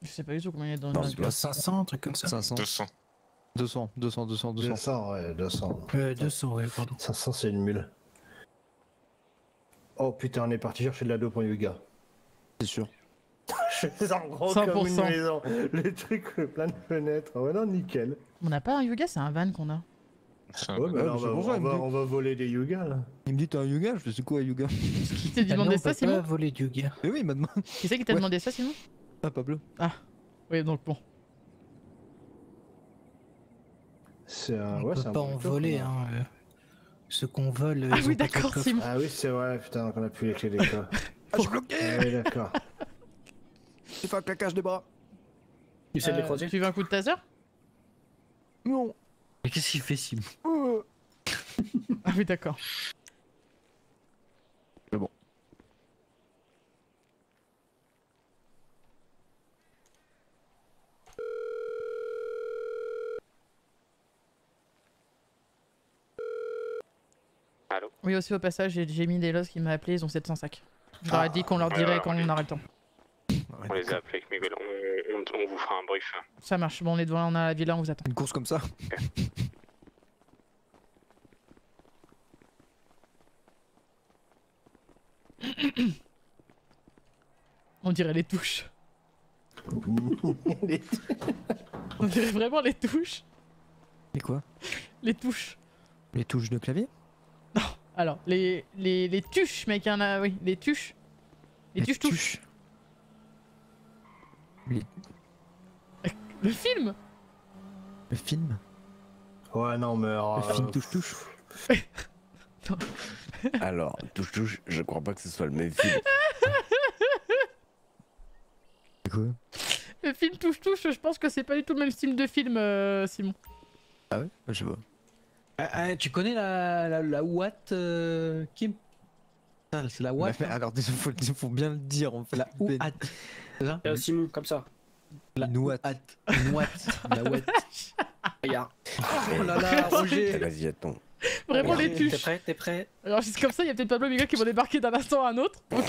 Je sais pas du tout combien il y a dans non, une vingt-quatre. cinq cents, un truc comme ça. cinq cents. deux cents. deux cents, deux cents, deux cents. deux cents, ouais, deux cents. Euh, deux cents, ouais, pardon. cinq cents, c'est une mule. Oh putain, on est parti chercher de la dope en yoga. C'est sûr. Je fais en gros cent pour cent. Comme une maison. Les trucs, plein de fenêtres. Ouais, non, nickel. On n'a pas un yoga, c'est un van qu'on a. Ouais, ouais, bah, on, va, on, va, dit... on va voler des yogas là. Il me dit t'as un yoga, je sais quoi un yoga. Qui t'a demandé ça, Simon? On va voler du yoga. Mais oui, maintenant. Qui c'est qui t'a ouais. demandé ça, Simon? Ah, Pablo. Ah, oui, donc bon. C'est un. On ouais, peut un pas en voler, hein. hein euh... Ce qu'on vole. Ah oui, d'accord, Simon. Ah oui, c'est vrai, putain, donc on a pu les clés des gars. Ah, je suis bloqué. Ah oui, d'accord. Tu fais un claquage des bras. Tu sais euh, les croiser. Tu veux un coup de taser? Non. Mais qu'est-ce qu'il fait, Simon? Oh. Ah oui, d'accord. Mais bon. Allô? Oui, aussi au passage, j'ai mis des los qui m'a appelé, ils ont sept cents sacs. Je leur ai ah. dit qu'on leur dirait ouais, quand on, on aura le temps. On les a appelés avec Miguel, on, on, on vous fera un brief. Ça marche, bon on est devant, on a la villa, on vous attend. Une course comme ça okay. On dirait les touches. les on dirait vraiment les touches. Les quoi? Les touches. Les touches de clavier? Non, alors, les, les, les tuches mec, y'en a, oui, les tuches. Les, les tuches touches. Touches. Les... Le film? Le film? Ouais non mais... Euh... Le film touche touche. Alors, touche touche, je crois pas que ce soit le même film. Quoi? Le film touche touche, je pense que c'est pas du tout le même style de film, euh, Simon. Ah ouais? Je sais pas. Ah, ah, tu connais la, la, la Watt euh, Kim? C'est la Watt. Bah, hein. Alors déjà, faut, faut bien le dire, on fait la Watt. C'est Simon, comme ça. La nouat. Nouat. La ouate. Regarde. Oh là là, Roger. Vas-y, attends. Vraiment les tuches. T'es prêt? T'es prêt? Alors, juste comme ça, il y a peut-être Pablo Miguel qui vont débarquer d'un instant à un autre. Donc.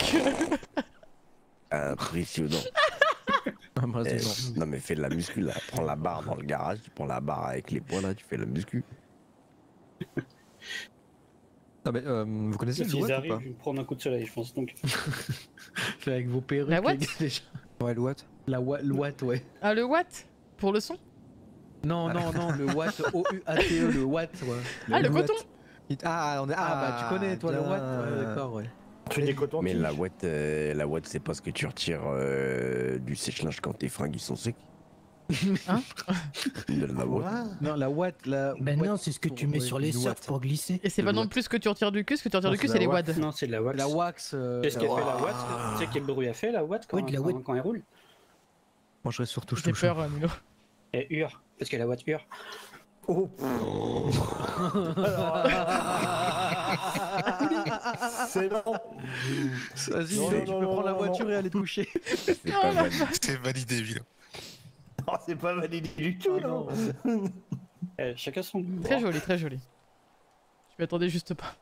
Impressionnant. Non, mais fais de la muscu là. Prends la barre dans le garage, tu prends la barre avec les poings là, tu fais de la muscu. Ah mais euh, vous connaissez si le Watt ou pas? Je vais prendre un coup de soleil, je pense donc. C'est avec vos perruques. La Watt déjà. Ouais, le Watt. La wa le Watt, ouais. Ah, le Watt? Pour le son? Non, ah, non, non, le Watt, O U A T E, le Watt, ouais. Le ah, le coton It... ah, on est... ah, ah, bah tu connais, toi, le Watt. Ouais, d'accord, ouais. Tu des cotons. Mais la Watt, euh, la Watt, c'est parce que tu retires euh, du sèche-linge quand tes fringues ils sont secs. Hein? De la Watt. Non, la Watt, la. Ben bah non, c'est ce que tu mets sur les surfs pour glisser. Et c'est pas non plus ce que tu retires du cul, ce que tu retires non, du cul, c'est les wads. Non, c'est de la wax. La wax. Euh... Qu'est-ce qu'elle fait la Watt? Tu sais quel bruit a fait la Watt quand, oui, quand, quand, quand elle roule? Moi je reste surtout touche. J'ai peur, Milo. Elle hurle, parce que la Watt hurle. Oh! C'est non! Vas-y, tu peux prendre la voiture et aller te coucher. C'est validé, Milo. Oh, c'est pas validé du tout, ah non, non. eh, chacun son goût. Très joli, très joli. Je m'y attendais juste pas.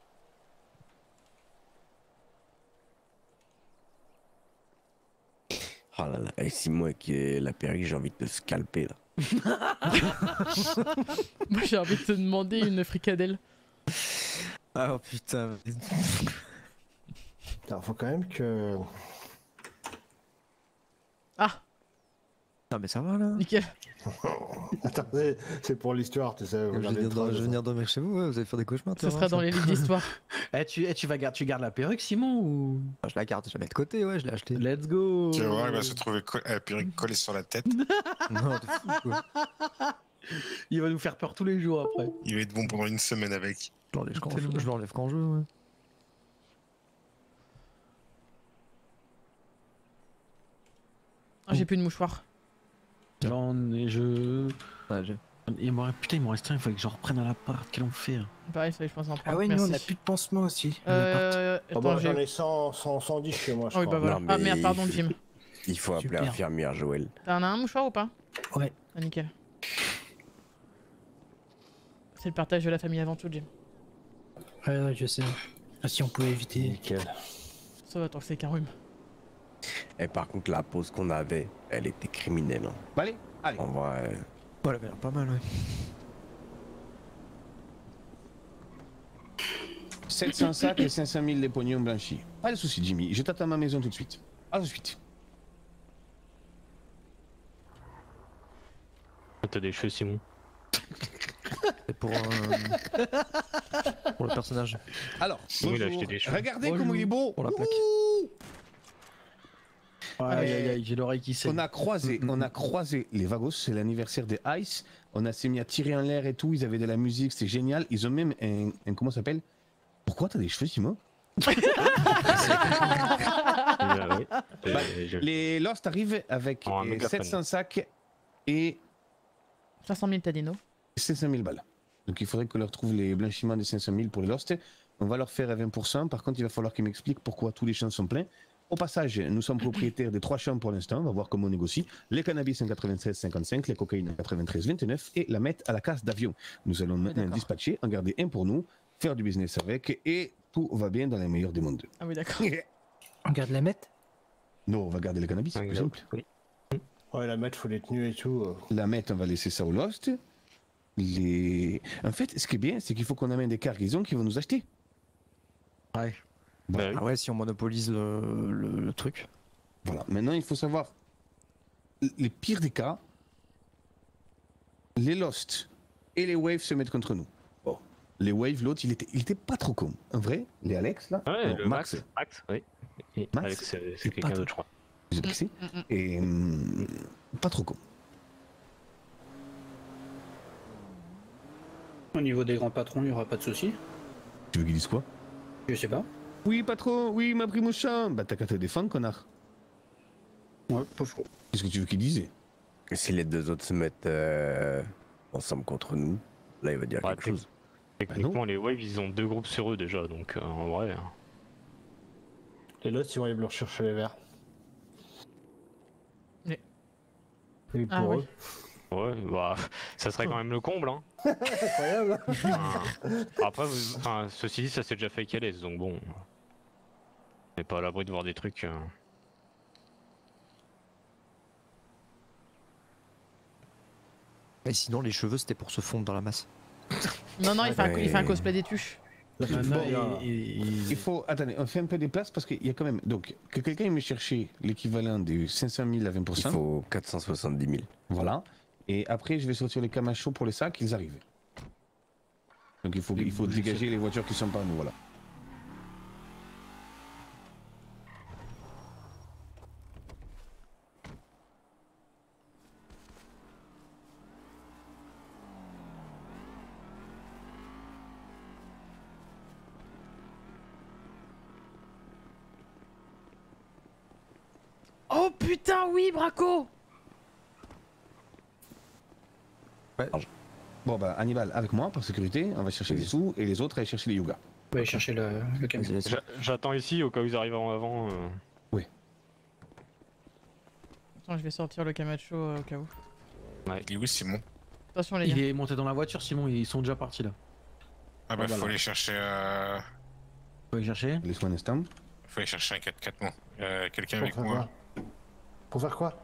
Oh là là, et si moi qui ai la perruque, j'ai envie de te scalper là. Moi j'ai envie de te demander une fricadelle. Ah oh, putain. Putain, faut quand même que... Ah! Non mais ça va là. Nickel. Attendez, c'est pour l'histoire, tu sais. Je vais venir dormir chez vous, ouais, vous allez faire des cauchemars. Ce sera dans les livres d'histoire. Eh, tu, eh, tu, vas garder, tu gardes la perruque, Simon ou... ah, je la garde, je la mets de côté, ouais, je l'ai acheté. Let's go. Tu vois, il va se trouver la euh, perruque collée sur la tête. Non, de fou, quoi. Il va nous faire peur tous les jours après. Il va être bon pendant une semaine avec. Je l'enlève quand, bon. quand je veux, ouais. Ah, j'ai plus de mouchoir. Là on est je... Ouais, je... Il putain il m'en reste un, il faut que j'en reprenne à l'appart, qu'est-ce qu'on fait hein. Pareil, ça je pense en prendre. Ah ouais, nous on a plus de pansement aussi. Euh... Oh bah, j'en ai cent, cent dix chez moi je oh, crois. Oui, bah, voilà. non, ah merde, pardon Jim. Faut... Il faut appeler l'infirmière Joël. T'en as un mouchoir ou pas? Ouais. Ah nickel. C'est le partage de la famille avant tout Jim. Ouais ouais je sais. Ah, si on pouvait éviter. Nickel. Ça va tant que c'est qu'un rhume. Et par contre, la pause qu'on avait, elle était criminelle. Hein. Bah allez, allez. En vrai. Voilà, bah, pas mal, ouais. sept cents sacs et cinq cent mille les pognons blanchis. Pas de soucis, Jimmy. Je t'attends à ma maison tout de suite. À tout de suite. T'as des cheveux, Simon. C'est pour, euh, pour le personnage. Alors, Simon, il a acheté des cheveux. Regardez comme il est beau. Pour la plaque. Aïe aïe aïe, j'ai l'oreille qui saigne. On a croisé, mm-hmm. on a croisé les Vagos, c'est l'anniversaire des Ice. On a s'est mis à tirer en l'air et tout. Ils avaient de la musique, c'était génial. Ils ont même un, un comment ça s'appelle? Pourquoi t'as des cheveux, Simon? euh, ouais. euh, bah, je... Les Lost arrivent avec oh, euh, sept cents sacs et cinq cent mille Tadino. cinq cent mille balles. Donc il faudrait qu'on leur trouve les blanchiments des cinq cent mille pour les Lost. On va leur faire à vingt pour cent. Par contre, il va falloir qu'ils m'expliquent pourquoi tous les champs sont pleins. Au passage, nous sommes propriétaires des trois champs pour l'instant. On va voir comment on négocie. Les cannabis en quatre-vingt-seize virgule cinquante-cinq, les cocaïnes en quatre-vingt-treize virgule vingt-neuf et la meth à la casse d'avion. Nous allons maintenant ah, dispatcher, en garder un pour nous, faire du business avec et tout va bien dans les meilleurs des mondes. Ah oui, d'accord. On garde la meth? Non, on va garder les cannabis, par exemple. Oui. Ouais, la meth, faut les tenues et tout. La meth, on va laisser ça au Lost. Les... En fait, ce qui est bien, c'est qu'il faut qu'on amène des cargaisons qui vont nous acheter. Ouais. Bah, ah ouais, si on monopolise le, le, le truc. Voilà, maintenant il faut savoir, les pires des cas, les Lost et les Waves se mettent contre nous. Bon, les Waves, l'autre, il était, il était pas trop con. En vrai, les Alex là, ouais, non, le Max, Max, Max, oui. Et Max, c'est quelqu'un d'autre, je crois. J'ai pixé. Et hum, pas trop con. Au niveau des grands patrons, il n'y aura pas de soucis. Tu veux qu'ils disent quoi? Je sais pas. Oui, patron, oui, ma primoucha. Bah, t'as qu'à te défendre, connard. Ouais, pas faux. Qu'est-ce que tu veux qu'il dise? Si les deux autres se mettent euh, ensemble contre nous, là, il va dire ouais, quelque chose. Techniquement, bah les Waves, ils ont deux groupes sur eux déjà, donc euh, en vrai. Hein. Et l'autre, ils vont aller blanc chercher les verts. Oui. Et pour ah, eux. Oui. Ouais, bah, ça serait quand même le comble, hein. Incroyable. Hein. Après, vous, enfin, ceci dit, ça s'est déjà fait qu'à l'aise, donc bon. On n'est pas à l'abri de voir des trucs. Euh... Et sinon, les cheveux, c'était pour se fondre dans la masse. Non, non, il fait, ouais. un, il fait un cosplay des tuches. Bon, il, il... il faut. Attendez, on fait un peu des places parce qu'il y a quand même. Donc, que quelqu'un me chercher l'équivalent des cinq cent mille à vingt pour cent. Il faut quatre cent soixante-dix mille. Voilà. Et après, je vais sortir les camachos pour les sacs, ils arrivent. Donc il faut, il faut dégager les voitures qui sont pas nous, voilà. Oh putain, oui, Braco! Ouais. Bon bah Hannibal avec moi par sécurité, on va chercher les sous et les autres aller chercher les yoga. On va aller chercher le, le camion. J'attends ici au cas où ils arrivent en avant. Euh... Oui. Attends, je vais sortir le Camacho euh, au cas où. Ouais, il est où Simon? Attention les gars. Il est monté dans la voiture Simon, ils sont déjà partis là. Ah bah, ah bah faut aller chercher euh... Faut aller chercher les soins d'instant. Faut aller chercher un quatre quatre moi. Euh, Quelqu'un avec moi. Pour faire quoi?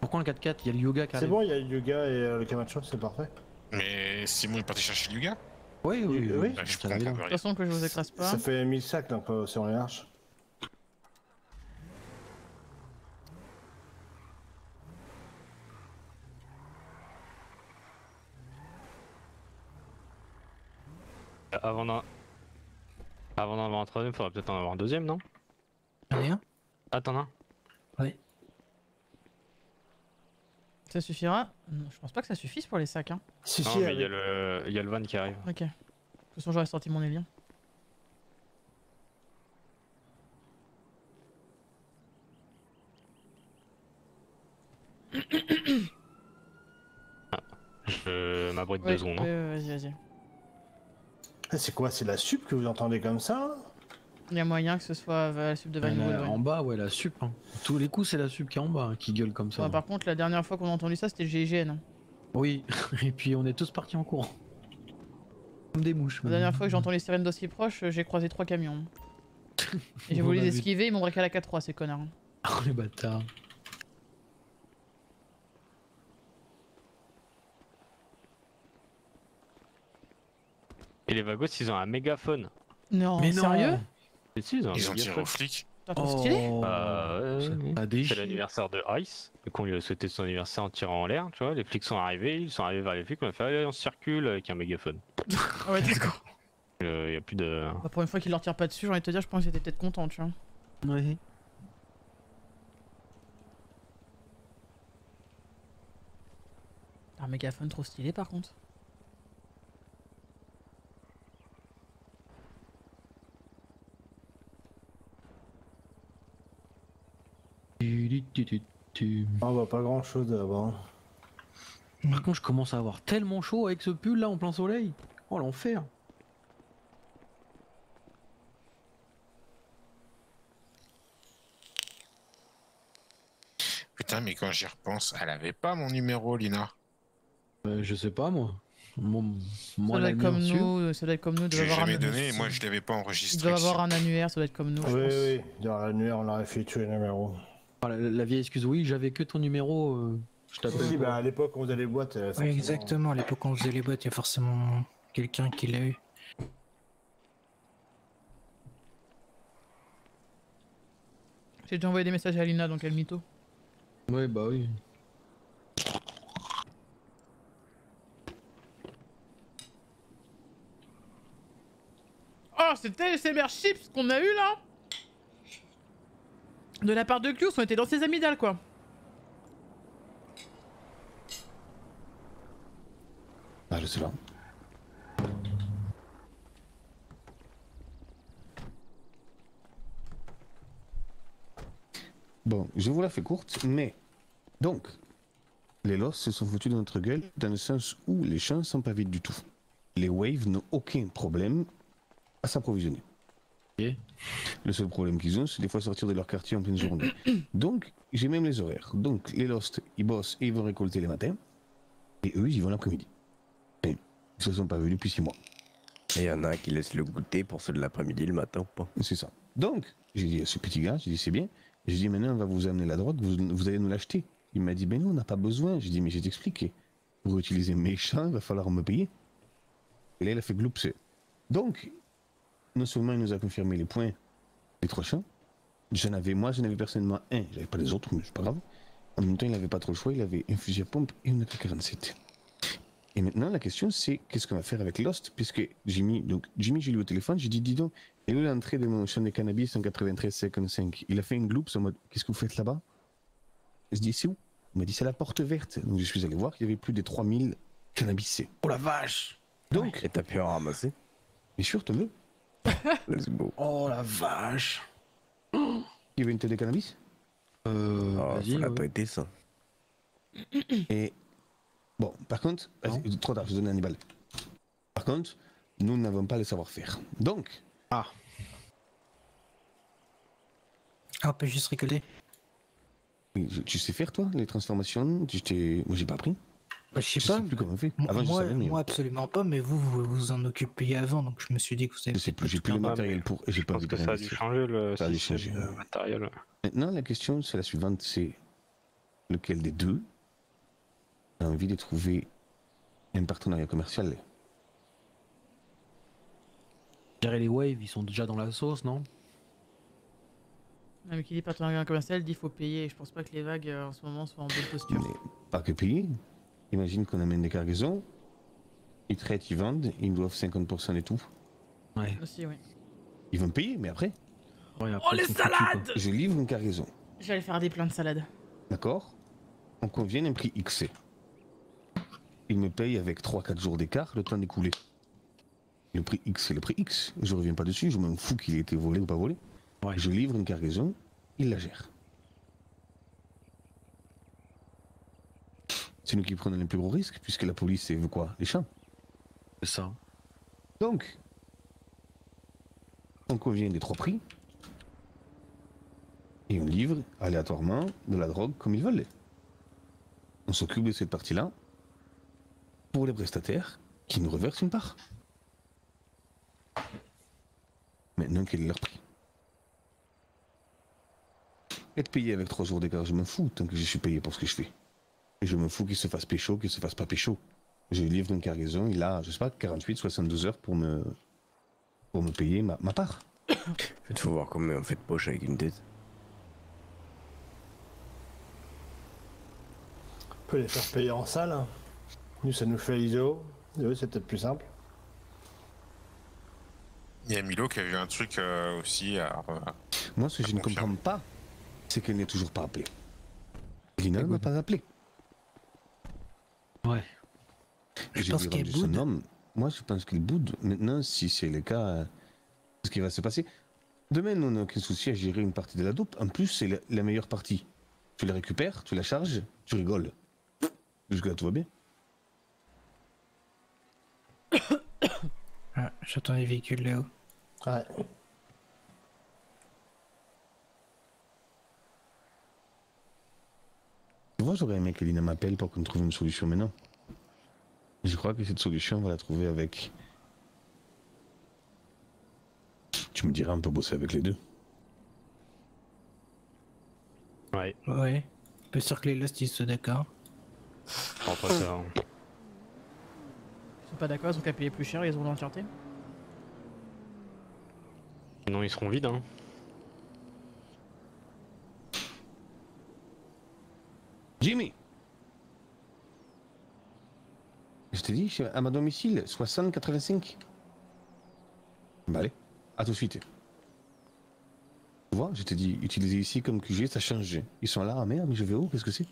Pourquoi le quatre quatre? Il y a le yoga qui arrive. C'est bon, il y a le yoga et le Camacho, c'est parfait. Mais Simon est parti chercher le yoga? Oui, oui, oui. De toute façon, que je vous écrase pas. Ça fait mille sacs là, sur les arches. Avant d'en Avant d'en avoir un troisième, il faudrait peut-être en avoir un deuxième, non? Rien. Attends, un. Oui. Ça suffira? Non, je pense pas que ça suffise pour les sacs. Hein. Si, non, si, mais il y, le... y a le van qui arrive. Ok. De toute façon, j'aurais sorti mon Elian. Ah, je m'abrite ouais, deux secondes. Euh, vas-y, vas-y. C'est quoi? C'est la sup que vous entendez comme ça? Il y a moyen que ce soit la sup de Vanille. En bas, ouais, la sup. Hein. Tous les coups, c'est la sup qui est en bas, hein, qui gueule comme ça. Ouais, hein. Par contre, la dernière fois qu'on a entendu ça, c'était le G I G N. Hein. Oui, et puis on est tous partis en courant. Comme des mouches. La même. Dernière fois que j'entends les sirènes d'aussi proches, j'ai croisé trois camions. Hein. Et j'ai voulu les esquiver, ils m'ont braqué à la quatre trois, ces connards. Hein. Oh les bâtards. Et les vagos ils ont un mégaphone. Non, mais sérieux non. Si, ils ont, ils ont tiré aux flics. T'as pas stylé ? Bah ouais, ouais. C'est l'anniversaire de Ice, et qu'on lui a souhaité son anniversaire en tirant en l'air, tu vois, les flics sont arrivés, ils sont arrivés vers les flics, on a fait allez on circule avec un mégaphone. Ouais d'accord. Euh, y a plus de... Bah, pour une fois qu'ils leur tirent pas dessus, j'ai envie de te dire, je pense qu'ils étaient peut-être contents, tu vois. Ouais. Un mégaphone trop stylé par contre. Ah bah pas grand chose là-bas. Par contre je commence à avoir tellement chaud avec ce pull là en plein soleil. Oh l'enfer. Putain mais quand j'y repense, elle avait pas mon numéro Lina. Euh, je sais pas moi. Mon, mon ça, doit comme nous, ça doit être comme nous. Je l'ai jamais donné, moi je l'avais pas enregistré. Il doit avoir un annuaire, ça doit être comme nous. Oui, oui, dans l'annuaire on aurait fait tous les numéros. Ah, la, la vieille excuse, oui, j'avais que ton numéro, euh, je t'appelle. Oui, bah à l'époque on faisait les boîtes. Euh, oui, exactement, à l'époque on faisait les boîtes, il y a forcément quelqu'un qui l'a eu. J'ai déjà envoyé des messages à Lina, donc elle mytho. Oui, bah oui. Oh, c'était les S M R Chips qu'on a eu là! De la part de Clous, on était dans ses amygdales quoi. Ah je sais pas. Bon, je vous la fais courte, mais... Donc, les L O S se sont foutus de notre gueule dans le sens où les champs sont pas vides du tout. Les Waves n'ont aucun problème à s'approvisionner. Okay. Le seul problème qu'ils ont, c'est des fois sortir de leur quartier en pleine journée. Donc, j'ai même les horaires. Donc, les Lost, ils bossent et ils vont récolter les matins. Et eux, ils y vont l'après-midi. Ils se sont pas venus depuis six mois. Et il y en a un qui laisse le goûter pour ceux de l'après-midi le matin ou pas. C'est ça. Donc, j'ai dit à ce petit gars, j'ai dit c'est bien. J'ai dit maintenant, on va vous amener la drogue, vous, vous allez nous l'acheter. Il m'a dit, ben non, on n'a pas besoin. J'ai dit, mais j'ai t'expliqué. Pour utiliser mes champs, il va falloir me payer. Et là, il a fait gloupser. Donc, non seulement il nous a confirmé les points des trois champs, j'en avais moi, j'en avais personnellement un, j'avais pas les autres, mais c'est pas grave. En même temps, il n'avait pas trop le choix, il avait un fusil à pompe et une A K quarante-sept. Et maintenant, la question c'est qu'est-ce qu'on va faire avec Lost, puisque Jimmy, donc Jimmy, j'ai lu au téléphone, j'ai dit, dis donc, elle est l'entrée de mon champ de cannabis en quatre-vingt-treize cinquante-cinq. Il a fait une gloops en mode, qu'est-ce que vous faites là-bas? Je dis, c'est où? Il m'a dit, c'est la porte verte. Donc je suis allé voir qu'il y avait plus de trois mille cannabis. Oh la vache! Donc. Et t'as pu en ramasser? Bien sûr, t'en veux. Let's go. Oh la vache! Il y avait une tête de cannabis? Euh. Oh, ça n'a ouais. pas été ça. Et. Bon, par contre. Trop tard, je donne un balles. Par contre, nous n'avons pas le savoir-faire. Donc. Ah! Ah, on peut juste rigoler. Tu sais faire toi, les transformations? Tu Moi j'ai pas appris. Bah, je sais pas, sais plus comment on fait. Avant, moi, je savais, mais... moi absolument pas, mais vous, vous vous en occupiez avant, donc je me suis dit que vous avez... J'ai plus, plus le matériel pour... Je pense que ça a dû changer le, ça a dû changer. le matériel. Maintenant la question c'est la suivante, c'est lequel des deux a envie de trouver un partenariat commercial? Je dirais les Waves, ils sont déjà dans la sauce, non? Non mais qui dit partenariat commercial dit faut payer, je pense pas que les vagues en ce moment soient en bonne posture. Mais pas que payer. Imagine qu'on amène des cargaisons, ils traitent, ils vendent, ils nous doivent cinquante pour cent des tout. Ouais. Aussi, oui. Ils vont me payer, mais après. Ouais, après oh les salades foutus, je livre une cargaison. J'allais faire des plans de salade. D'accord. On convient d'un prix X C. Ils me payent avec trois quatre jours d'écart le temps d'écouler. Le prix X, c'est le prix X. Je reviens pas dessus, je m'en fous qu'il ait été volé ou pas volé. Ouais. Je livre une cargaison, ils la gèrent. C'est nous qui prenons les plus gros risques, puisque la police, c'est quoi? Les champs. C'est ça. Donc, on convient des trois prix, et on livre aléatoirement de la drogue comme ils veulent. On s'occupe de cette partie-là, pour les prestataires, qui nous reversent une part. Maintenant, quel est leur prix? Être payé avec trois jours d'écart, je m'en fous tant que je suis payé pour ce que je fais. Et je m'en fous qu'il se fasse pécho, qu'il se fasse pas pécho. Je livre une cargaison, il a, je sais pas, quarante-huit, soixante-douze heures pour me, pour me payer ma, ma part. Faites-vous voir combien on fait de poche avec une tête. On peut les faire payer en salle. Hein. Nous, ça nous fait l'I S O. Eux, c'est peut-être plus simple. Il y a Milo qui a vu un truc euh, aussi à, à... Moi, ce que je ne comprends pas, c'est qu'elle n'est toujours pas appelée. Rina ne m'a pas appelé. Ouais. Je pense qu'elle boude. Moi, je pense qu'il boude. Maintenant, si c'est le cas, euh, ce qui va se passer. Demain, on n'a aucun souci à gérer une partie de la dope. En plus, c'est la, la meilleure partie. Tu la récupères, tu la charges, tu rigoles. Jusque-là, tout va bien. Ah, j'entends les véhicules là-haut. Ouais. Tu vois, j'aurais aimé que Lina m'appelle pour qu'on trouve une solution, mais non. Je crois que cette solution, on va la trouver avec... Tu me diras, on peut bosser avec les deux. Ouais. Ouais. On peut sûr que les Lost, ils sont d'accord. Oh, pas ça. Hein. Ils sont pas d'accord, ils ont qu'à payer plus cher, ils ont l'entièreté. Non, ils seront vides, hein. Jimmy! Je t'ai dit, à ma domicile, soixante quatre-vingt-cinq. Bah allez, à tout de suite. Tu vois, je t'ai dit, utiliser ici comme Q G, ça change. Ils sont là, ah merde, mais je vais où? Qu'est-ce que c'est?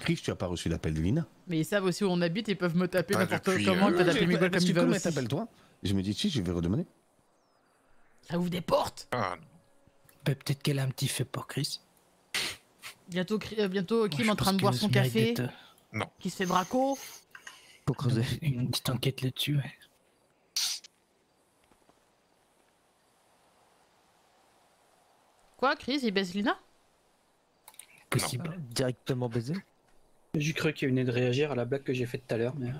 Chris, tu as pas reçu l'appel de Lina. Mais ils savent aussi où on habite, ils peuvent me taper n'importe comment, ils peuvent taper mes gars comme ils veulent aussi. T'appelles toi? Je me dis, si, je vais redemander. Ça ouvre des portes. Ah. Bah, peut-être qu'elle a un petit fait pour Chris. Bientôt, euh, bientôt Kim en train de boire son café. Non. Qui se fait braco. Faut creuser une petite enquête là-dessus. Ouais. Quoi, Chris, il baise Lina? Possible. Ah, directement baiser. J'ai cru qu'il venait de réagir à la blague que j'ai faite tout à l'heure, mais...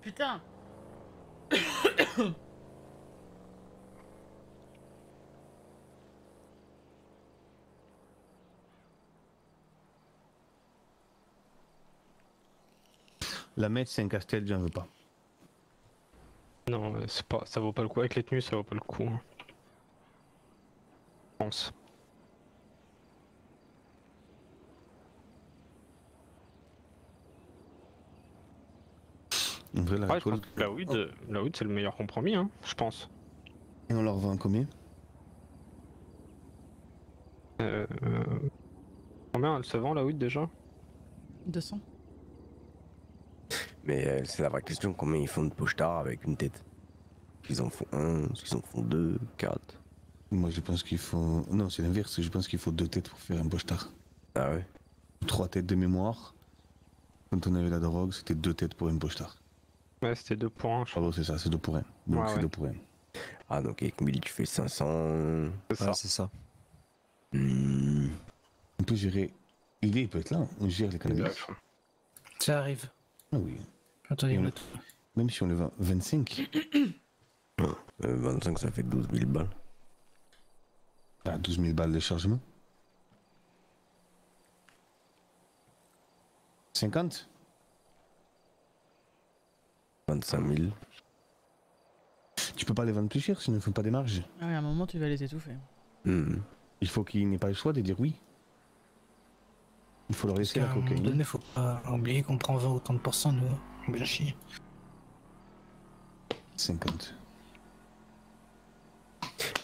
Putain. La Metz, c'est un castel, j'en veux pas. Non, c'est pas, ça vaut pas le coup. Avec les tenues, ça vaut pas le coup. Je pense. En vrai, la, ouais, je pense que la weed, oh. La weed c'est le meilleur compromis, hein, je pense. Et on leur vend combien? euh, euh... Combien elle se vend la weed déjà? deux cents. Mais euh, c'est la vraie question, combien ils font de pochetard avec une tête? Ils en font un, ils en font deux, quatre. Moi je pense qu'il faut... Non, c'est l'inverse, je pense qu'il faut deux têtes pour faire un pochetard. Ah ouais? Trois têtes de mémoire. Quand on avait la drogue, c'était deux têtes pour un pochetard. Ouais, c'était deux pour un. Pardon, c'est ça, c'est deux pour un. Donc ah, c'est ouais. deux pour un. Ah donc avec Milly tu fais cinq cents... C'est ça. Ah, c'est ça. Mmh. On peut gérer... L'idée peut être là, on gère les cannabis. Ça arrive. Ah oui. Attendez, on... Même si on le vend vingt-cinq. euh, vingt-cinq ça fait douze mille balles. Ah, douze mille balles de chargement. cinquante. vingt-cinq mille. Tu peux pas les vendre plus cher sinon ils font pas des marges. Ah oui, à un moment tu vas les étouffer. Mmh. Il faut qu'ils n'aient pas le choix de dire oui. Il faut leur laisser la cocaïne. Donné, faut pas oublier qu'on prend vingt ou trente pour cent nous. On bien chier. cinquante.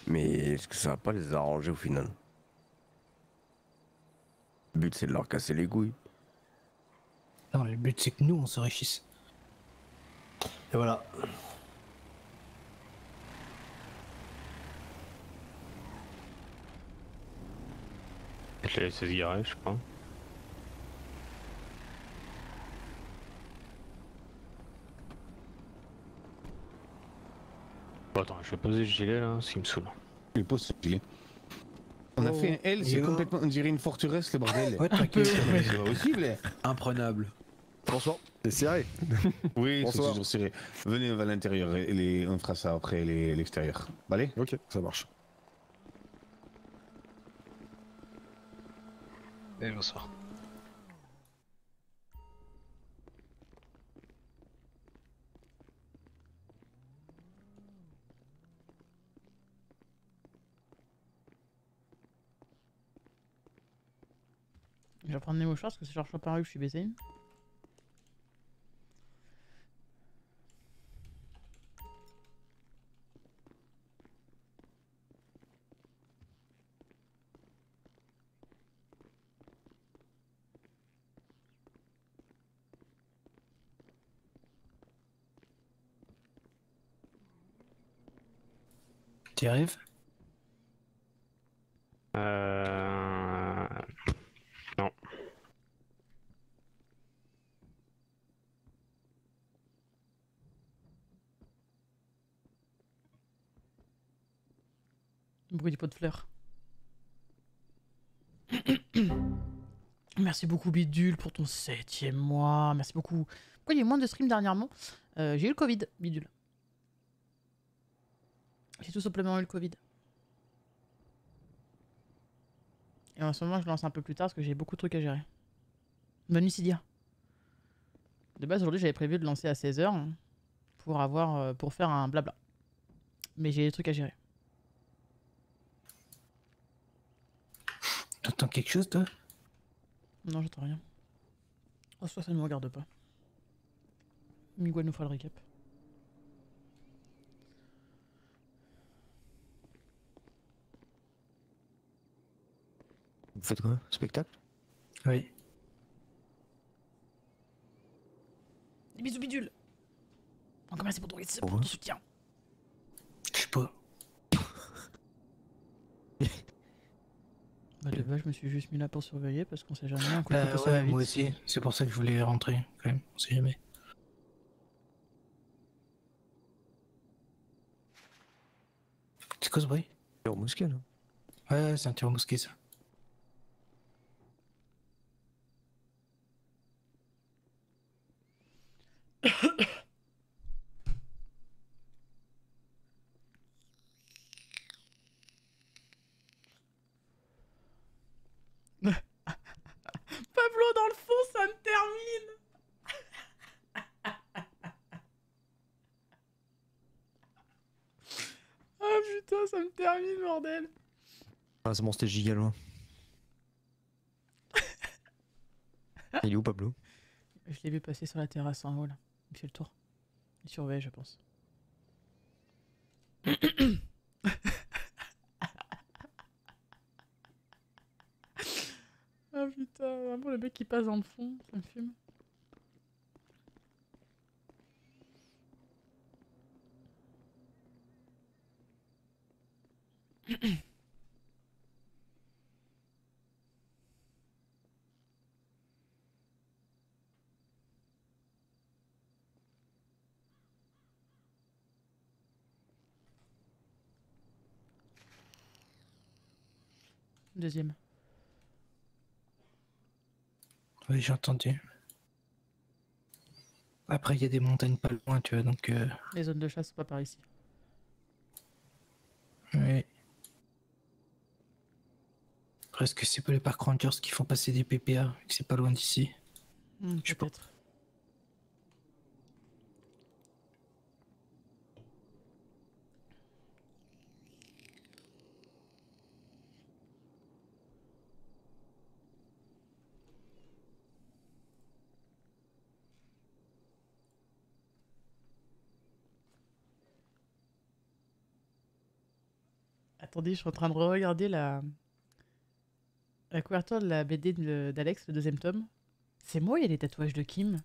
Mais est-ce que ça va pas les arranger au final? Le but c'est de leur casser les couilles. Non, le but c'est que nous on s'enrichisse. Et voilà. Je l'ai laissé se garer, je crois. Attends, je vais poser le gilet là, ce qui me saoule. Je pose ce gilet. On a oh, fait un L, c'est complètement, on dirait une forteresse le bordel. Ouais, t'inquiète, c'est possible. Imprenable. Bonsoir. C'est serré. Oui, c'est toujours serré. Venez à l'intérieur et les... on fera ça après l'extérieur. Allez. Ok, ça marche. Et bonsoir. Je vais prendre Nemo Char parce que si je leur chope par rue, je suis baissé. T'y arrives? Euh... Non. Bruit du pot de fleurs. Merci beaucoup Bidule pour ton septième mois. Merci beaucoup. Pourquoi il y a eu moins de streams dernièrement? euh, J'ai eu le Covid, Bidule. J'ai tout simplement eu le Covid. Et en ce moment, je lance un peu plus tard parce que j'ai beaucoup de trucs à gérer. Bonne nuit, Cydia. De base, aujourd'hui, j'avais prévu de lancer à seize heures pour, avoir, pour faire un blabla. Mais j'ai des trucs à gérer. T'entends quelque chose, toi? Non, j'entends rien. Oh, soit ça ne me regarde pas. Miguel nous fera le récap. Vous faites quoi? Spectacle? Oui. Des bisous bidules. Encore merci pour ton, pour ton soutien. Je sais pas. Bah de base je me suis juste mis là pour surveiller parce qu'on sait jamais. Bah ouais, moi aussi, c'est pour ça que je voulais rentrer quand même, on sait jamais. C'est quoi ce bruit? C'est un tir au mousquet là. Ouais, c'est un tir au mousquet ça. Pablo dans le fond, ça me termine. Ah oh, putain, ça me termine, bordel. Ah c'est bon, c'était giga loin. Il est où Pablo? Je l'ai vu passer sur la terrasse en haut là. Il fait le tour. Il surveille, je pense. Ah putain, vraiment le mec qui passe dans le fond, ça me fume. Deuxième. Oui, j'ai entendu. Après, il y a des montagnes pas loin, tu vois, donc... Euh... Les zones de chasse sont pas par ici. Oui. Est-ce que c'est pas les parcs rangers qui font passer des P P A, que c'est pas loin d'ici? Mmh, je pense. Attendez, je suis en train de regarder la, la couverture de la B D d'Alex, le deuxième tome. C'est moi, il y a les tatouages de Kim.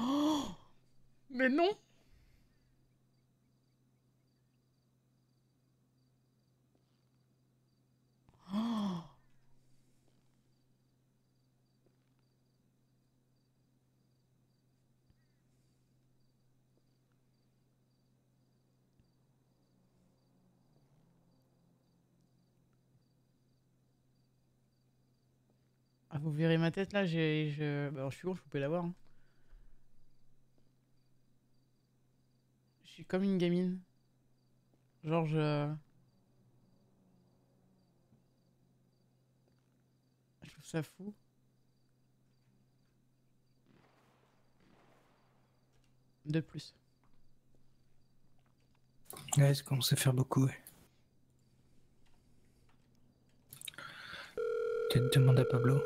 Oh mais non! Vous verrez ma tête là, j'ai, je... Bah, alors, je suis con, je pouvais la voir. Hein. Je suis comme une gamine. Genre je... Je trouve ça fou. De plus. Ouais, ça commence à faire beaucoup. Ouais. Peut-être demande à Pablo.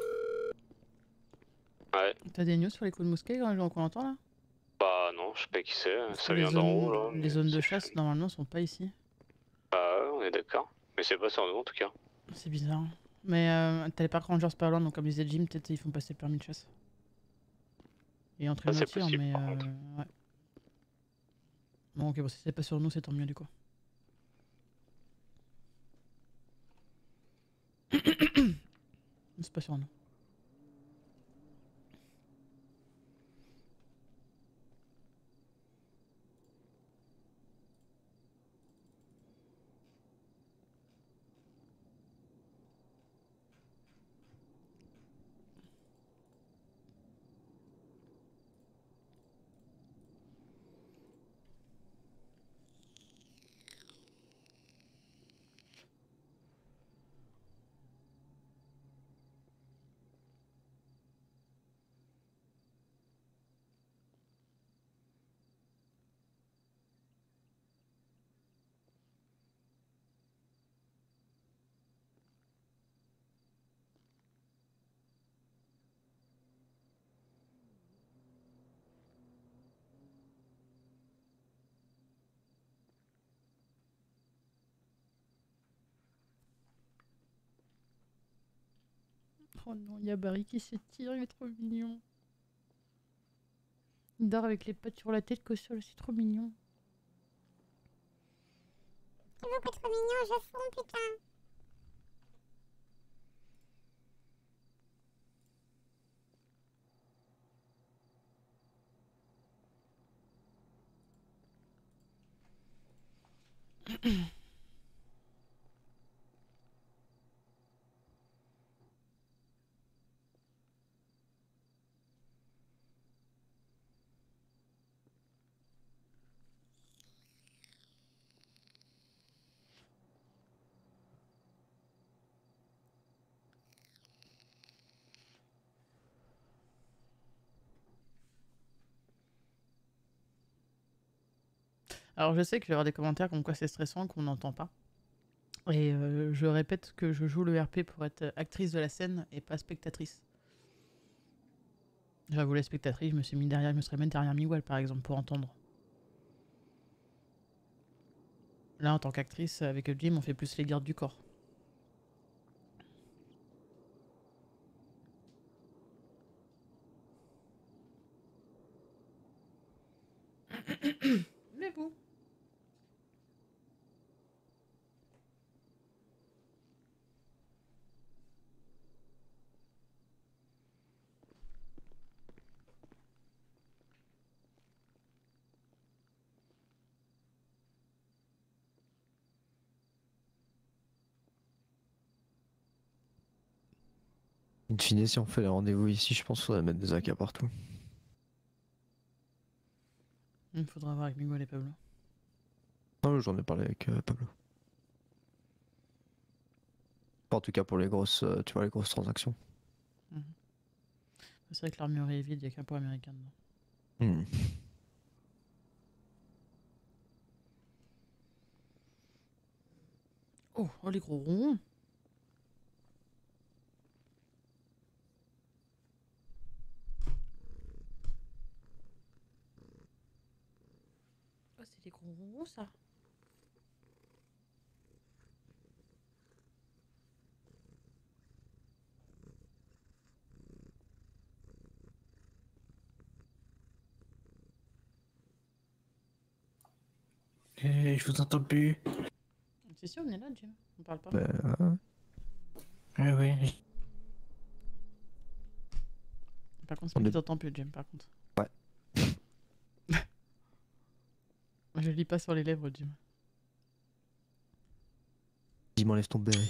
Ouais. T'as des news sur les coups de mousquet quand les gens qu'on entend là? Bah non, je sais pas qui c'est, ça vient d'en haut là. Les zones de chasse normalement sont pas ici. Bah on est d'accord, mais c'est pas sur nous en tout cas. C'est bizarre. Mais euh, t'as les parcs rangers pas loin, donc comme disait Jim, peut-être ils font passer le permis de chasse. Et entrer le tir, mais euh, ouais. Bon ok, bon si c'est pas sur nous c'est tant mieux du coup. C'est pas sur nous. Oh non, il y a Barry qui se tire, il est trop mignon. Il dort avec les pattes sur la tête qu'au sol, c'est trop mignon. Il est trop mignon, je fonds, putain. Alors je sais que je vais avoir des commentaires comme quoi c'est stressant, qu'on n'entend pas. Et euh, je répète que je joue le R P pour être actrice de la scène et pas spectatrice. J'avoue, la spectatrice, je me suis mis derrière, je me serais même derrière Miguel par exemple pour entendre. Là en tant qu'actrice, avec Jim, on fait plus les gardes du corps. Mais bon. In fine, si on fait les rendez-vous ici, je pense qu'on va mettre des A K partout. Il faudra voir avec Miguel et Pablo. Non, j'en ai parlé avec euh, Pablo. En tout cas pour les grosses, euh, tu vois, les grosses transactions. Mmh. C'est vrai que l'armurerie est vide, il n'y a qu'un pot américain dedans. Mmh. Oh, oh, les gros ronds. Des gros ronds, ça. Hey, je vous entends plus. C'est sûr, on est là, Jim. On parle pas. Bah... Oui, oui. Par contre, on ne t'entend plus, Jim, par contre. Je lis pas sur les lèvres, Jim. Jim, enlève ton béret.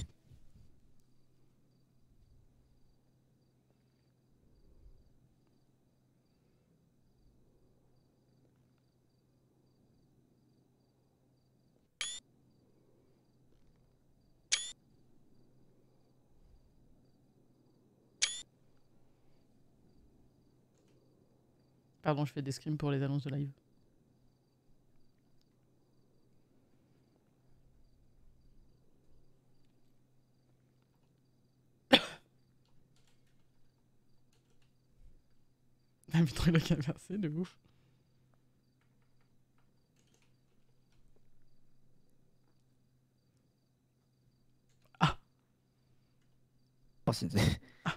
Pardon, je fais des scrims pour les annonces de live. La vitre l'a inversée, de ouf. Ah. Oh, c'est ah.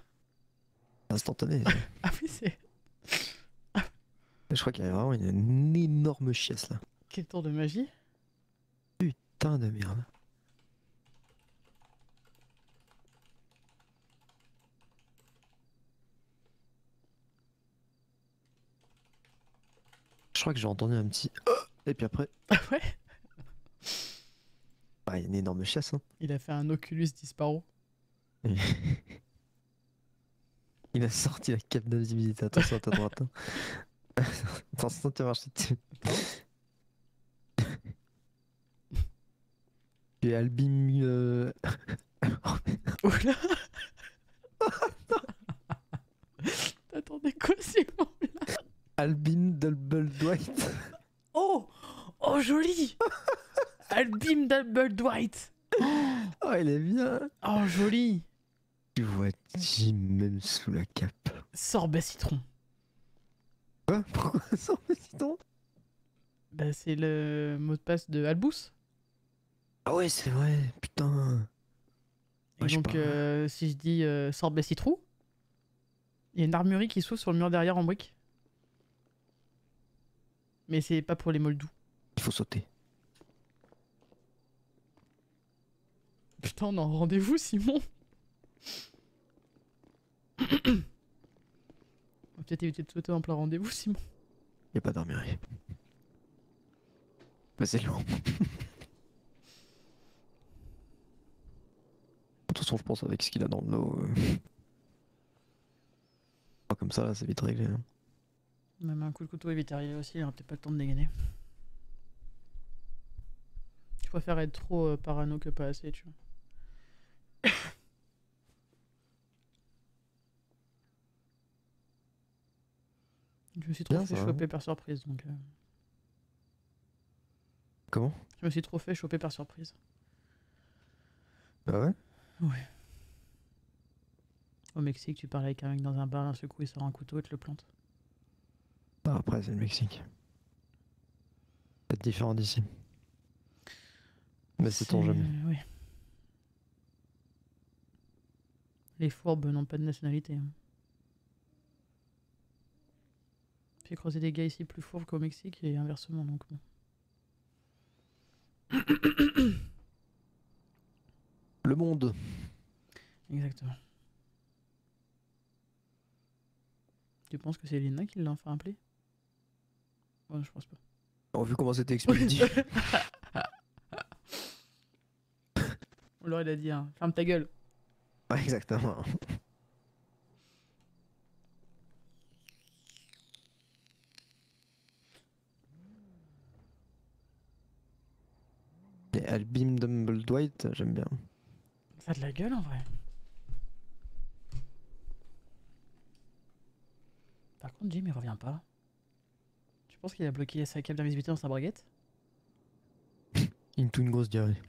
instantané. Ah oui, c'est... Ah. Je crois qu'il y a vraiment une, une énorme chiasse là. Quel tour de magie. Putain de merde. Je crois que j'ai entendu un petit et puis après. Ah ouais. Bah, il y a une énorme chasse. Hein. Il a fait un Oculus Disparo. Il a sorti la cape d'invisibilité. Attention à ta droite. Hein. Attention, tu vas marcher dessus. Tu es albim. Euh... Oula. T'attendais quoi, Simon? Albin Dumbledwhite. Oh, oh joli. Albin Dumbledwhite. Oh, oh, il est bien. Oh joli. Tu vois Jim même sous la cape. Sorbet citron. Quoi? Pourquoi sorbet citron? Bah c'est le mot de passe de Albus. Ah ouais c'est vrai, putain. Et ouais, donc euh, si je dis euh, sorbet citron, il y a une armurerie qui s'ouvre sur le mur derrière en brique. Mais c'est pas pour les moldous. Il faut sauter. Putain, on est en rendez-vous, Simon. On va peut-être éviter de sauter en plein rendez-vous, Simon. Y'a pas d'armurerie. Bah c'est long. De toute façon, je pense avec ce qu'il a dans le dos. Euh... Pas comme ça, là, c'est vite réglé. Hein. Même un coup de couteau est vite arrivé aussi, il aura peut-être pas le temps de dégainer. Je préfère être trop euh, parano que pas assez, tu vois. Je me suis trop Bien, fait choper va. par surprise, donc... Euh... Comment? Je me suis trop fait choper par surprise. Bah ouais? Ouais. Au Mexique, tu parles avec un mec dans un bar, d'un seul coup il sort un couteau et te le plante. Ah, après, c'est le Mexique. Peut-être différent d'ici. Mais c'est ton jamais. Euh, oui. Les fourbes n'ont pas de nationalité. J'ai croisé des gars ici plus fourbes qu'au Mexique et inversement, donc bon. Le monde. Exactement. Tu penses que c'est Lina qui l'a enfin appelé? Oh, je pense pas. Oh, vu comment c'était expéditif. On leur a dit, hein, ferme ta gueule. Ouais, exactement. Les Albim Dumbledwhite, j'aime bien. Ça a de la gueule en vrai. Par contre, Jim il revient pas. Tu penses qu'il a bloqué sa cape d'invisibilité dans sa braguette? Il me tout une grosse diarrhée.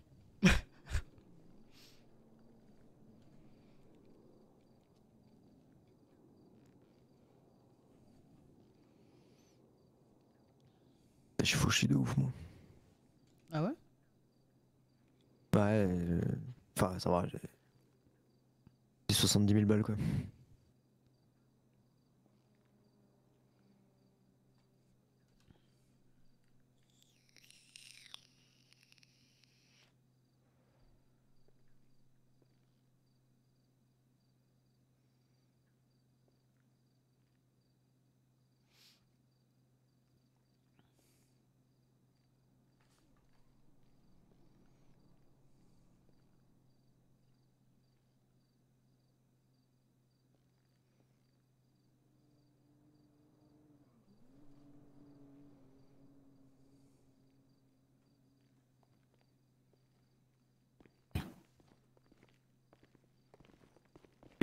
Je suis fauché de ouf, moi. Ah ouais? Ouais, euh... enfin, ça va, j'ai soixante-dix mille balles, quoi.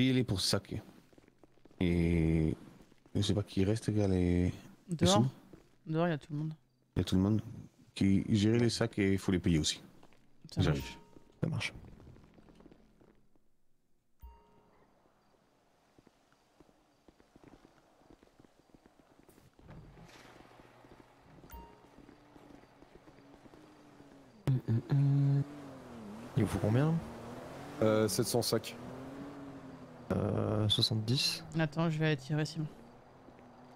Il est pour saquer. Et je sais pas qui reste, gars, les... Dehors, Dehors, il y a tout le monde. Il y a tout le monde. Qui gère les sacs et il faut les payer aussi. Ça marche. Ça marche. Il vous faut combien? euh, sept cents sacs. Euh, soixante-dix. Attends, je vais attirer Simon.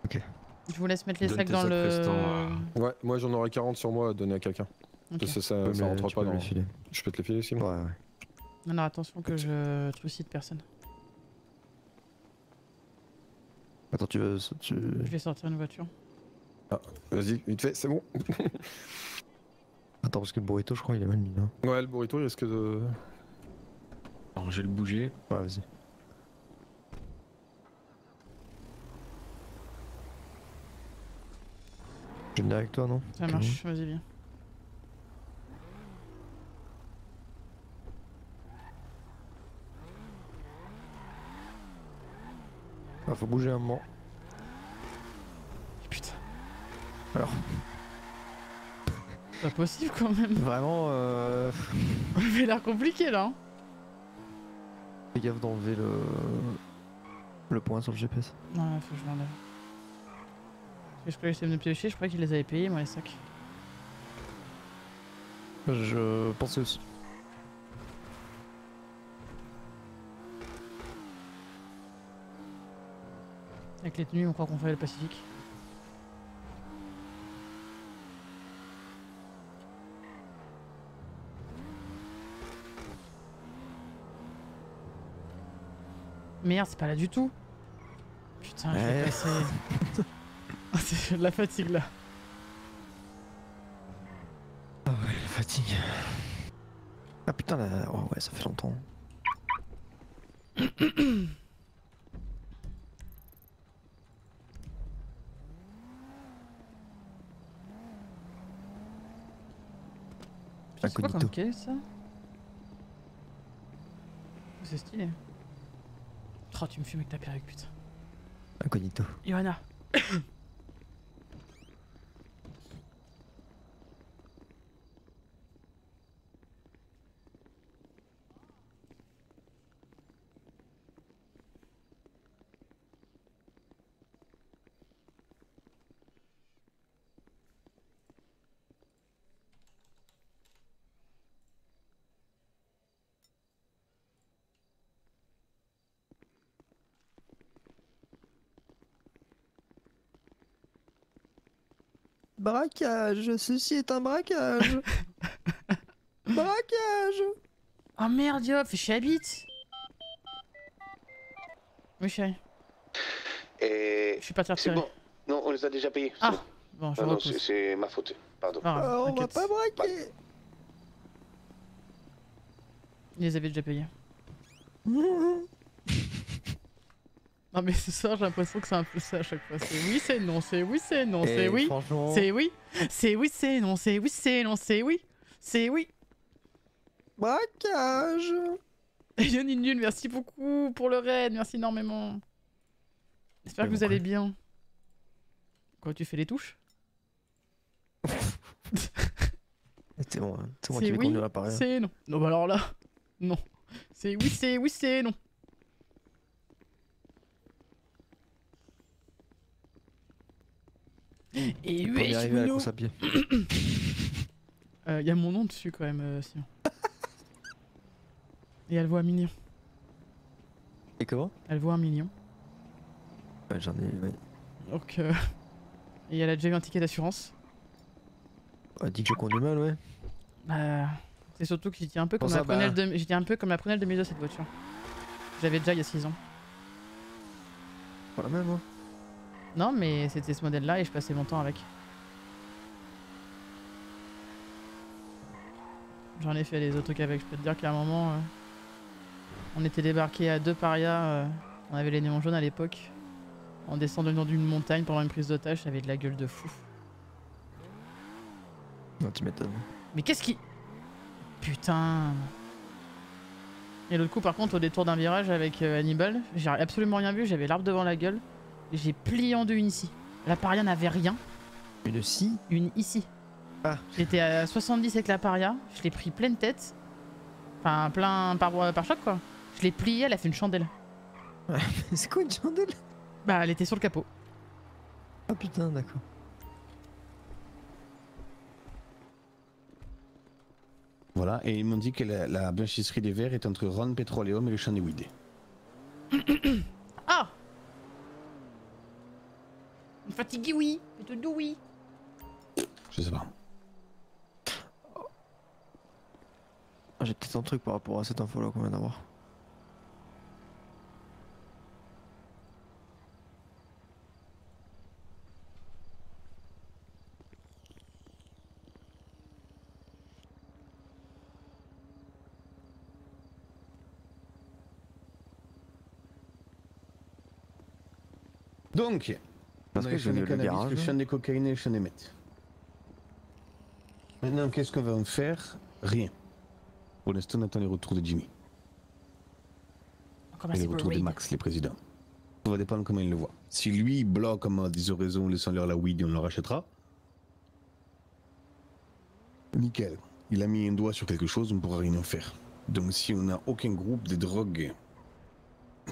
Ok. Je vous laisse mettre les sacs dans sacs le... Restant, euh... Ouais, moi j'en aurais quarante sur moi à donner à quelqu'un. Okay. Ça, ça, ça rentre pas dans... Le filer. Je peux te les filer, Simon? Ouais, ouais. Non, non, attention que je trucide personne. Attends, tu veux... Tu... Je vais sortir une voiture. Ah, vas-y, vite fait, c'est bon. Attends, parce que le burrito, je crois, il est mal mis, hein. Ouais, le burrito, il risque de... Alors, je vais le bouger. Ouais, vas-y. Je viens avec toi, non? Ça marche, vas-y, viens. Ah, faut bouger un moment. Putain. Alors. Pas possible quand même. Vraiment, euh... il a l'air compliqué là. Fais gaffe d'enlever le... le point sur le G P S. Non, ouais, faut que je l'enlève. Je croyais que c'était venu piocher, je croyais qu'ils les avaient payés moi les sacs. Je pensais aussi. Avec les tenues, on croit qu'on fait le Pacifique. Merde, c'est pas là du tout. Putain, ouais. Je vais passer... C'est de la fatigue là. Ah ouais, la fatigue. Ah putain là, oh ouais, ça fait longtemps. C'est quoi comme caisse ça? C'est stylé. Oh, tu me fumes avec ta perruque, putain. Incognito. Johanna. Braquage, ceci est un braquage. Braquage. Oh merde, yo, fais chier la bite. Oui chérie. Et... Je suis pas tirer. C'est bon, non, on les a déjà payés. Ah, bon, je ah non, c'est ma faute, pardon. Ah, ah, on va pas braquer. Ils les avaient déjà payés. Non mais ce soir j'ai l'impression que c'est un peu ça à chaque fois, c'est oui, c'est non, c'est oui, c'est non, c'est oui, c'est oui, c'est oui, c'est non, c'est oui, c'est non, c'est oui, c'est oui. Braquage. Yoni Nul, merci beaucoup pour le raid, merci énormément. J'espère que vous allez bien. Quoi, tu fais les touches? C'est bon, c'est moi qui vais conduire l'appareil. C'est non. Non bah alors là, non. C'est oui, c'est oui, c'est non. Et oui, je euh, y a mon nom dessus quand même, euh, Simon. Et elle voit un million. Et comment? Elle voit un million. Ouais, j'en ai, ouais. Donc, euh... et elle a déjà eu un ticket d'assurance. Elle dit que je conduis mal, ouais. Euh... C'est surtout que j'étais un, bon, bah... de... un peu comme la prunelle de mes yeux cette voiture. J'avais déjà il y a six ans. Pas la même, hein. Non mais c'était ce modèle là et je passais mon temps avec. J'en ai fait des autres trucs avec, je peux te dire qu'à un moment euh, on était débarqués à deux parias, euh, on avait les néons jaunes à l'époque. On descendait dans une montagne pendant une prise d'otage, ça avait de la gueule de fou. Non tu m'étonnes. Mais qu'est-ce qui... Putain. Et l'autre coup par contre au détour d'un virage avec euh, Hannibal, j'ai absolument rien vu, j'avais l'arbre devant la gueule. J'ai plié en deux une ici. La paria n'avait rien. Une si Une ici. Ah. J'étais à soixante-dix avec la paria, je l'ai pris pleine tête. Enfin, plein par, par choc quoi. Je l'ai pliée, elle a fait une chandelle. Ouais, c'est quoi une chandelle? Bah, elle était sur le capot. Ah oh, putain, d'accord. Voilà, et ils m'ont dit que la, la blanchisserie des verts est entre Ron Petroleum et le Chanéouidé. Ah! Fatigué, oui! Et te doux, oui! Je sais pas. J'ai peut-être un truc par rapport à cette info là qu'on vient d'avoir. Donc, parce on que je le cannabis, le chaîne des cocaïnes et le chaîne des meth. Maintenant, qu'est-ce qu'on va en faire? Rien. Pour l'instant, on attend les retours de Jimmy. Comment et les retours de Max, les présidents. Ça va dépendre comment il le voit. Si lui bloque comme des oraisons, laissant-leur la weed et on leur achètera. Nickel. Il a mis un doigt sur quelque chose, on ne pourra rien en faire. Donc si on n'a aucun groupe de drogue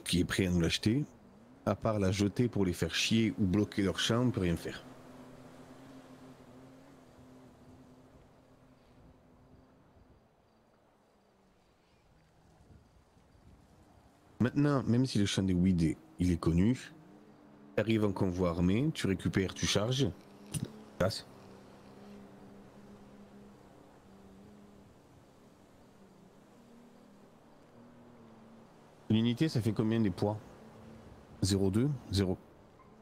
qui est prêt à nous l'acheter, à part la jeter pour les faire chier ou bloquer leur champ, on ne peut rien faire. Maintenant, même si le champ des weed il est connu, tu arrives en convoi armé, tu récupères, tu charges, passe. L'unité, ça fait combien des poids? zéro virgule deux zéro.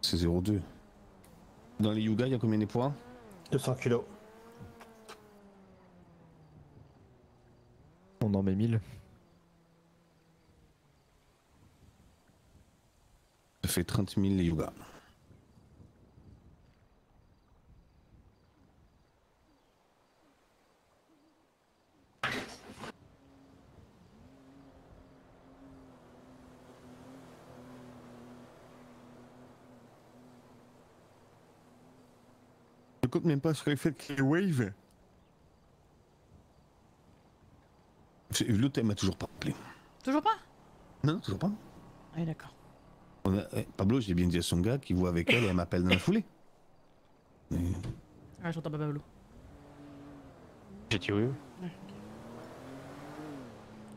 C'est zéro virgule deux. Dans les Yuga, il y a combien de poids? deux cents kilos. On en met mille. Ça fait trente mille les Yuga. Je compte même pas sur le fait qu'il wave. Le thème m'a toujours pas appelé. Toujours pas? Non, toujours pas. Oui, d'accord. Eh, Pablo, j'ai bien dit à son gars qu'il voit avec elle et elle m'appelle dans la foulée. Et... Ah, j'entends pas Pablo. J'ai dit oui. Ah, okay.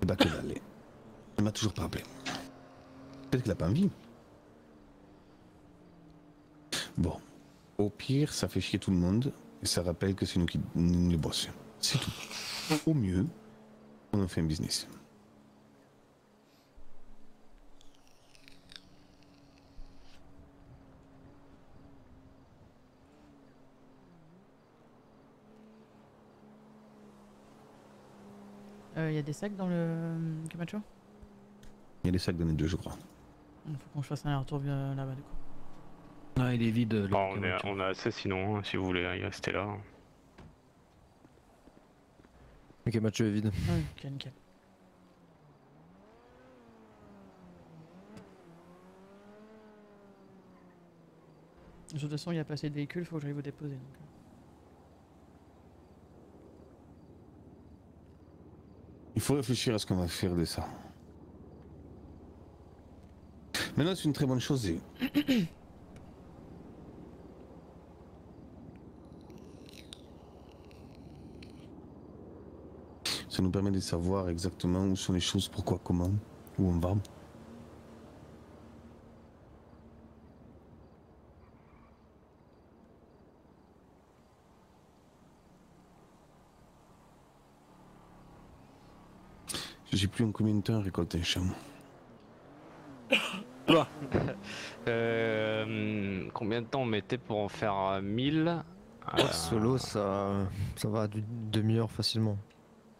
Et bah que dalle. Elle m'a toujours pas appelé. Peut-être qu'elle a pas envie. Bon. Au pire, ça fait chier tout le monde et ça rappelle que c'est nous qui nous le bossons. C'est tout. Au mieux, on en fait un business. Il euh, y a des sacs dans le Camacho? Il y a des sacs dans les deux, je crois. Il faut qu'on fasse un retour là-bas du coup. Non, il est vide. Le bon, on, est, on a assez sinon, hein, si vous voulez rester là. Ok, match est vide. Ouais, nickel, nickel. De toute façon, il n'y a pas assez de véhicules, faut que j'arrive vous déposer. Donc. Il faut réfléchir à ce qu'on va faire de ça. Maintenant, c'est une très bonne chose. Et... ça nous permet de savoir exactement où sont les choses, pourquoi, comment, où on va. Je sais plus en combien de temps récolter un champ. euh, combien de temps on mettait pour en faire mille? Oh, euh... solo, ça, ça va d'une demi-heure facilement.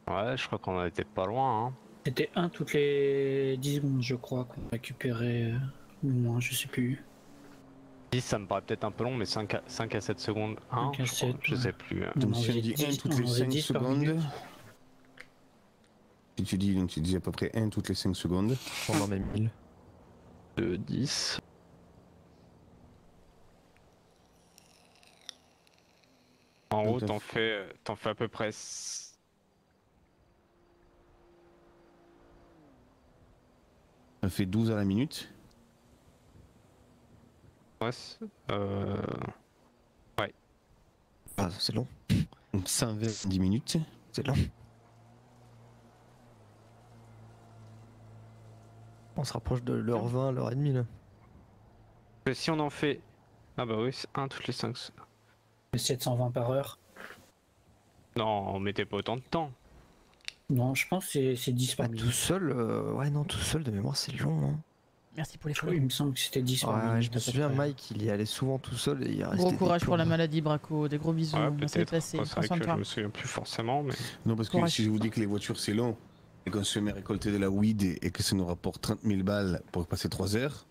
Ouais, je crois qu'on en était pas loin. Hein. C'était un toutes les dix secondes, je crois, qu'on récupérait euh, ou moins, je sais plus. dix, ça me paraît peut-être un peu long, mais cinq à sept secondes. un, je, sept, crois, je sais plus. Donc si on dit un toutes les cinq secondes. Si tu dis, donc tu dis à peu près un toutes les cinq secondes. Pendant même mille. deux, dix. En gros, t'en fais, t'en fais à peu près... Ça fait douze à la minute. Ouais, euh... ouais. Ah, c'est long. cinq dix minutes, c'est long. On se rapproche de l'heure vingt, l'heure et demie là. Et si on en fait... Ah bah oui, c'est un toutes les cinq. sept cent vingt par heure. Non, on mettait pas autant de temps. Non, je pense que c'est dix par minute. Tout seul, euh... ouais non, tout seul de mémoire c'est long. Hein. Merci pour les choses. Oui, il me semble que c'était dix par minute. Je me souviens, Mike, il y allait souvent tout seul et il restait. Gros courage pour la maladie, Braco. Des gros bisous. Ouais, on s'est passé. C'est vrai que je me souviens plus forcément, mais... Non, parce que courage. Si je vous dis que les voitures c'est long, et qu'on se met à récolter de la weed et que ça nous rapporte trente mille balles pour passer trois heures,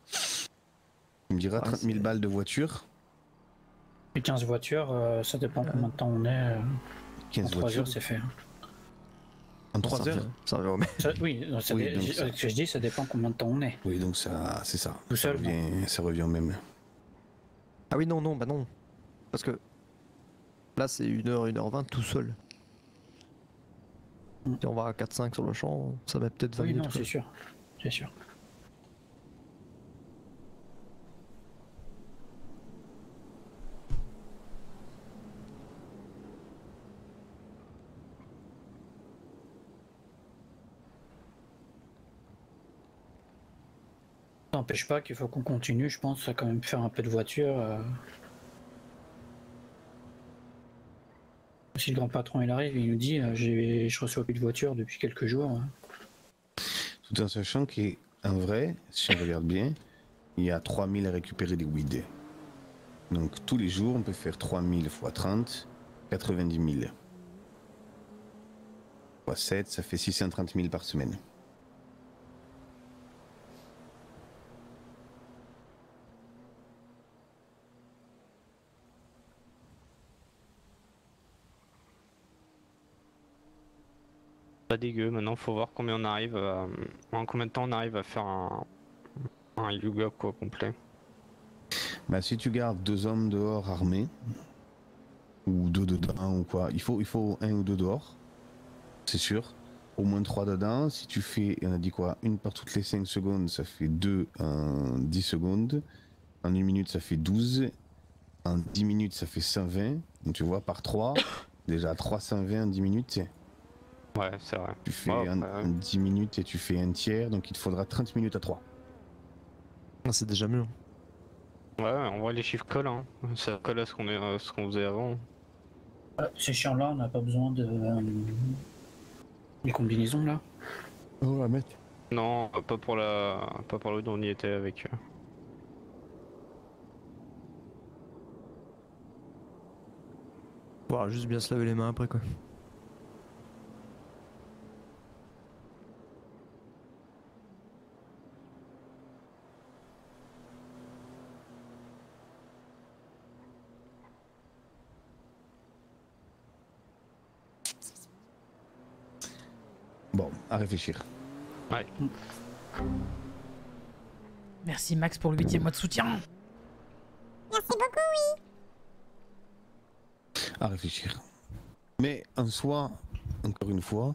il me dira ouais, trente mille balles de voiture. Et quinze voitures, euh, ça dépend combien de temps on est. Euh, quinze en trois voitures. Heures, c'est fait. En trois heures, ça, ça, oui, ça, oui donc ça... ce que je dis, ça dépend combien de temps on est. Oui, donc ça, c'est ça. Tout ça seul, revient, ça revient même. Ah oui, non, non, bah non. Parce que là, c'est une heure, une heure vingt tout seul. Mm. Si on va à quatre cinq sur le champ, ça va peut-être vingt oui, minutes. Oui, non, c'est sûr. C'est sûr. Ça n'empêche pas qu'il faut qu'on continue, je pense, à quand même faire un peu de voiture. Euh... Si le grand patron il arrive, il nous dit euh, j'ai je reçois plus de voiture depuis quelques jours. Hein. Tout en sachant qu'en vrai, si on regarde bien, il y a trois mille à récupérer des weed. Donc tous les jours, on peut faire trois mille fois trente, quatre-vingt-dix mille. fois sept, ça fait six cent trente mille par semaine. Dégueu. Maintenant faut voir combien on arrive à... en combien de temps on arrive à faire un, un yuga quoi complet. Bah si tu gardes deux hommes dehors armés ou deux dedans ou quoi, il faut il faut un ou deux dehors, c'est sûr, au moins trois dedans. Si tu fais, on a dit quoi, une par toutes les cinq secondes, ça fait deux en dix secondes, en une minute ça fait douze, en dix minutes ça fait cent vingt, donc tu vois par trois déjà trois cent vingt en dix minutes. Ouais, c'est vrai. Tu fais oh, un, ouais. dix minutes et tu fais un tiers, donc il te faudra trente minutes à trois. C'est déjà mieux. Ouais, on voit les chiffres collent, hein. Ça colle à ce qu'on qu'on faisait avant. Ces chiens-là, on n'a pas besoin de... des combinaisons, là. On va mettre. Non, pas pour la... pas pour l'autre, on y était avec eux. Bon, alors, juste bien se laver les mains après, quoi. Bon, à réfléchir. Ouais. Merci Max pour le huitième mois de soutien. Merci beaucoup, oui. À réfléchir. Mais en soi, encore une fois,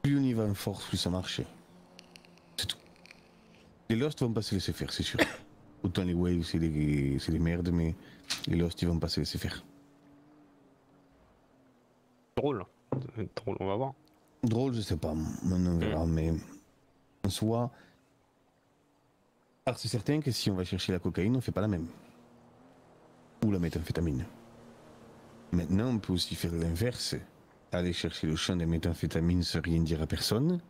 plus on y va en force, plus ça marche. C'est tout. Les Lost vont pas se laisser faire, c'est sûr. Autant les Waves, c'est des, des merdes, mais les Lost, ils vont pas se laisser faire. Drôle. Drôle, on va voir. Drôle, je sais pas, on verra, mais en soi, c'est certain que si on va chercher la cocaïne, on fait pas la même. Ou la méthamphétamine. Maintenant, on peut aussi faire l'inverse. Aller chercher le champ des méthamphétamines sans rien dire à personne.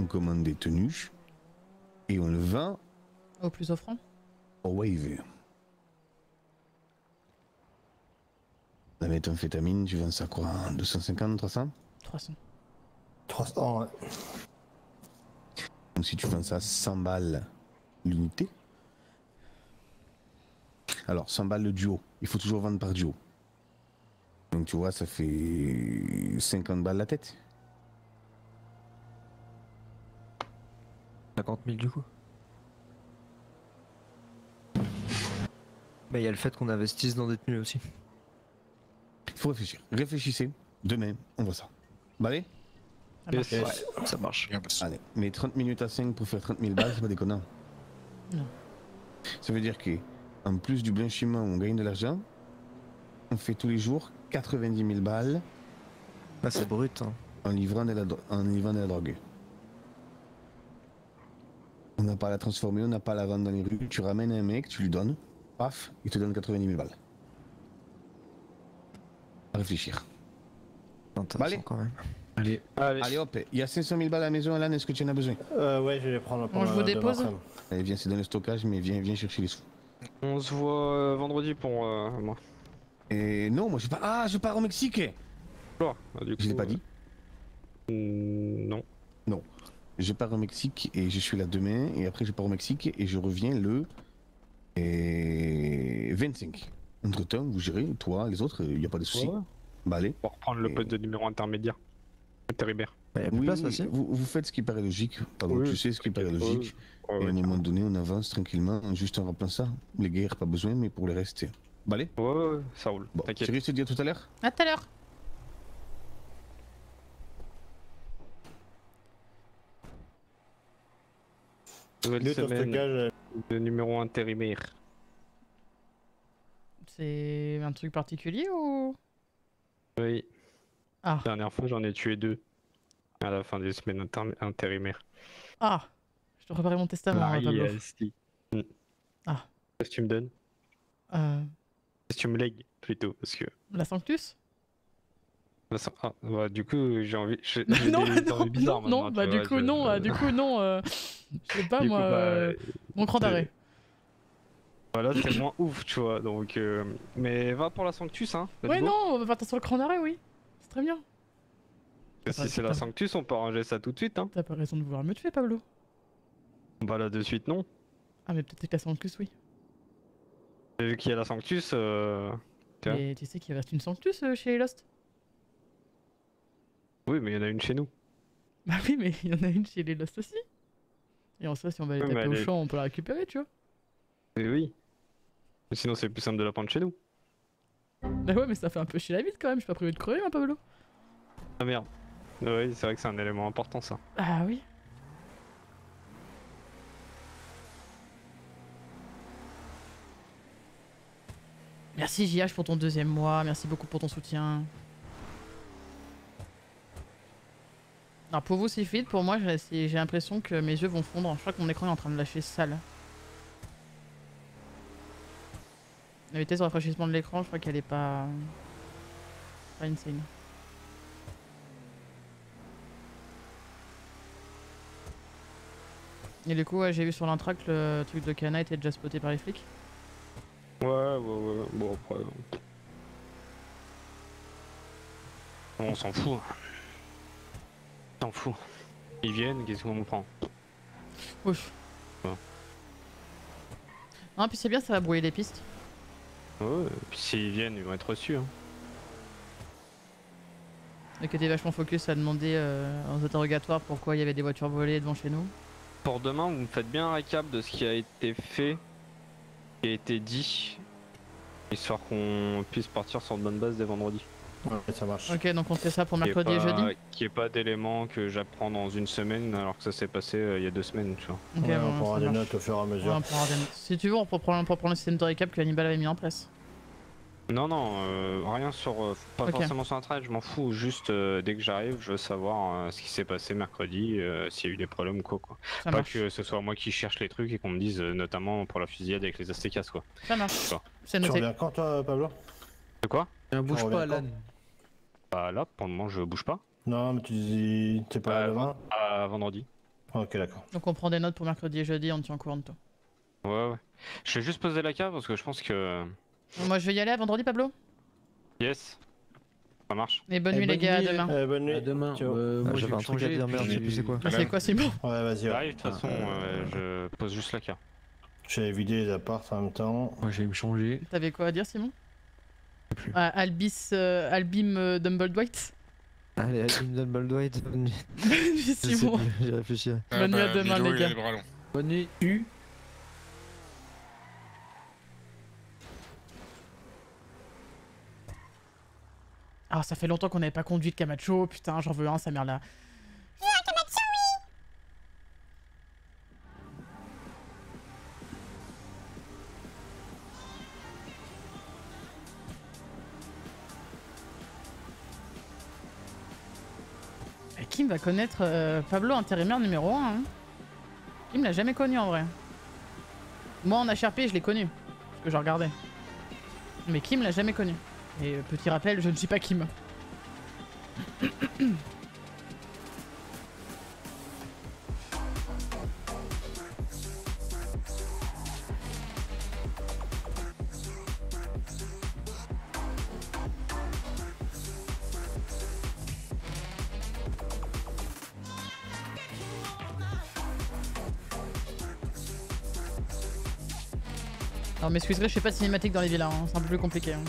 On commande des tenues. Et on le vend. Au plus offrant. Au Wave. La méthamphétamine, tu vends ça quoi, deux cent cinquante, trois cents? trois cents. trois cents, ouais. Donc si tu vends ça cent balles l'unité. Alors cent balles le duo, il faut toujours vendre par duo. Donc tu vois, ça fait cinquante balles la tête. cinquante mille du coup. Bah, il y a le fait qu'on investisse dans des tenues aussi. Il faut réfléchir. Réfléchissez. Demain, on voit ça. Bah, allez. Yes. Yes. Ouais, ça marche. Allez, mais trente minutes à cinq pour faire trente mille balles, c'est pas déconnant. Non. Ça veut dire qu'en plus du blanchiment où on gagne de l'argent, on fait tous les jours quatre-vingt-dix mille balles. Bah, c'est brut. Hein. En livrant de la, en livrant de la drogue. On n'a pas à la transformer, on n'a pas à la vendre dans les rues. Tu ramènes un mec, tu lui donnes, paf, il te donne quatre-vingt-dix mille balles. À réfléchir. Bah, allez. Quand même. Allez. Allez. Allez hop, il y a cinq cent mille balles à la maison, Alan, est-ce que tu en as besoin? euh, Ouais, je vais les prendre. Bon, je vous dépose. Allez, viens, c'est dans le stockage, mais viens, viens chercher les sous. On se voit euh, vendredi pour euh, moi. Et non, moi je pars. Ah, je pars au Mexique. Oh, bah, du coup, je l'ai pas euh... dit. Non. Non. Je pars au Mexique et je suis là demain, et après je pars au Mexique et je reviens le et... vingt-cinq. Entre temps, vous gérez, toi, les autres, il n'y a pas de soucis. Ouais. Bah allez. On va reprendre le et... poste de numéro intermédiaire. Terribert. Bah, oui, place, là, vous, vous faites ce qui paraît logique. Pardon, oui, tu sais ce qui paraît logique. Oh, et à un moment donné, on avance tranquillement, juste en rappelant ça. Les guerres, pas besoin, mais pour le reste. Bah allez. Ouais, ouais, ouais, ça roule. Bon, t'inquiète. Sérieux, je te dis à tout à l'heure. À tout à l'heure. Nouvelle semaine de numéro intérimaire. C'est un truc particulier ou? Oui. Ah. Dernière fois, j'en ai tué deux à la fin des semaines inter intérimaires. Ah. Je te préparais mon testament. Ah, yes. Ah. Qu'est-ce que tu me donnes? euh... Qu'est-ce que tu me lègues plutôt parce que... La Sanctus. Ah, bah, du coup, j'ai envie. Non, non, bizarres, non, non, bah, du, vois, coup, je... non euh, du coup, non, euh, je sais pas, du moi, coup, bah, euh, mon cran d'arrêt. Voilà, c'est moins ouf, tu vois, donc. Euh... Mais va pour la Sanctus, hein. Ouais, non, va sur le cran d'arrêt, oui. C'est très bien. Si c'est la Sanctus, on peut arranger ça tout de suite, hein. T'as pas raison de vouloir me tuer, Pablo. Bah, là, de suite, non. Ah, mais peut-être que la Sanctus, oui. Et vu qu'il y a la Sanctus, euh. Mais tu sais qu'il reste une Sanctus euh, chez Lost. Oui, mais il y en a une chez nous. Bah oui, mais il y en a une chez les Lost aussi. Et en soi, si on va aller oui, taper au est... champ, on peut la récupérer, tu vois. Oui, oui. Mais sinon, c'est plus simple de la prendre chez nous. Bah ouais, mais ça fait un peu chez la ville quand même, je suis pas privé de crever, hein, Pablo. Ah merde. Oui, c'est vrai que c'est un élément important, ça. Ah oui. Merci J H pour ton deuxième mois, merci beaucoup pour ton soutien. Alors pour vous c'est fluide, pour moi j'ai l'impression que mes yeux vont fondre. Je crois que mon écran est en train de lâcher sale. La vitesse de rafraîchissement de l'écran, je crois qu'elle est pas... pas insane. Et du coup ouais, j'ai vu sur l'intrac le truc de Kana était déjà spoté par les flics. Ouais ouais ouais, bon après... On s'en fout. T'en fous. Ils viennent, qu'est-ce qu'on prend? Ouf. Ouais. Ah, puis c'est bien, ça va brouiller les pistes. Ouais, et puis s'ils viennent, ils vont être reçus. Hein. Et que t'es vachement focus à demander euh, aux interrogatoires pourquoi il y avait des voitures volées devant chez nous. Pour demain, vous me faites bien un récap de ce qui a été fait, ce qui a été dit, histoire qu'on puisse partir sur de bonnes bases dès vendredi. Ouais, ça marche. Ok, donc on fait ça pour mercredi et jeudi. Qu'il n'y ait pas d'éléments que j'apprends dans une semaine alors que ça s'est passé euh, il y a deux semaines, tu vois. Okay, ouais, bon, on prendra des notes au fur et à mesure. Ouais, on des... Si tu veux, on peut prendre, on peut prendre le système de récap que Hannibal avait mis en place. Non, non, euh, rien sur. Euh, pas okay. Forcément sur un trade, je m'en fous. Juste euh, dès que j'arrive, je veux savoir euh, ce qui s'est passé mercredi, euh, s'il y a eu des problèmes ou quoi. quoi. Pas marche. Que ce soit moi qui cherche les trucs et qu'on me dise, euh, notamment pour la fusillade avec les Aztecas, quoi. Ça marche. C'est noté. Tu reviens quand, toi, Pablo? De quoi? Ne bouge pas, Alan. Bah là, pour le moment, je bouge pas. Non, mais tu dis, t'es pas là le vingt? À vendredi. Ok, d'accord. Donc on prend des notes pour mercredi et jeudi, on tient au courant de toi. Ouais, ouais. Je vais juste poser la cave parce que je pense que... Moi, je vais y aller à vendredi, Pablo. Yes. Ça marche. Et bonne nuit, les gars, à demain. Bonne nuit. À demain. Moi, j'avais un truc à dire, merde, je sais plus c'est quoi. C'est quoi, c'est bon? Ouais, vas-y. J'arrive, de toute façon, je pose juste la cave. J'avais vidé les apparts en même temps. Moi, j'allais me changer. T'avais quoi à dire, Simon? Ah, Albis, euh, Albim euh, Dumbledwhite. Allez, Albim Dumbledwhite, bonne nuit. Bonne nuit, Simon. J'ai réfléchi. Ah, bonne bah, nuit à demain, les gars. Les bonne nuit, U. Ah, ça fait longtemps qu'on n'avait pas conduit de Camacho, putain, j'en veux un, sa mère là. Veux un Camacho, oui. Et Kim va connaître euh, Pablo, intérimaire numéro un. Hein. Kim l'a jamais connu en vrai. Moi en H R P, je l'ai connu, parce que je regardais. Mais Kim l'a jamais connu. Et euh, petit rappel, je ne suis pas Kim. Non, m'excuserai, je fais pas de cinématique dans les villas, hein. C'est un peu plus compliqué. Hein.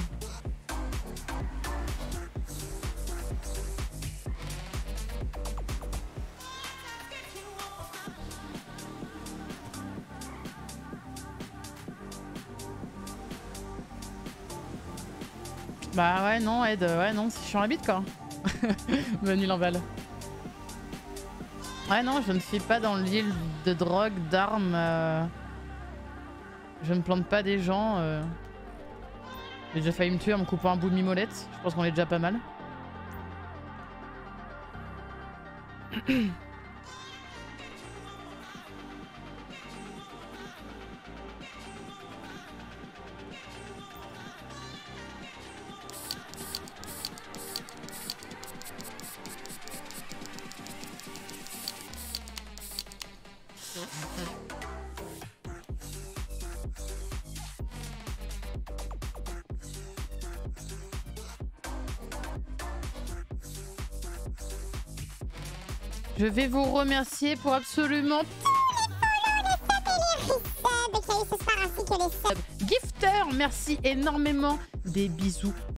Bah ouais, non, Ed, ouais, non, si je suis en habit, quoi. Menu l'emballe. Ouais, non, je ne suis pas dans l'île de drogue, d'armes. Euh... Je ne plante pas des gens. Euh... J'ai déjà failli me tuer en me coupant un bout de mimolette. Je pense qu'on est déjà pas mal. Je vais vous remercier pour absolument tous les follow, les subs et les resubs qu'il y a eu ce soir ainsi que les subs. Gifter, merci énormément. Des bisous.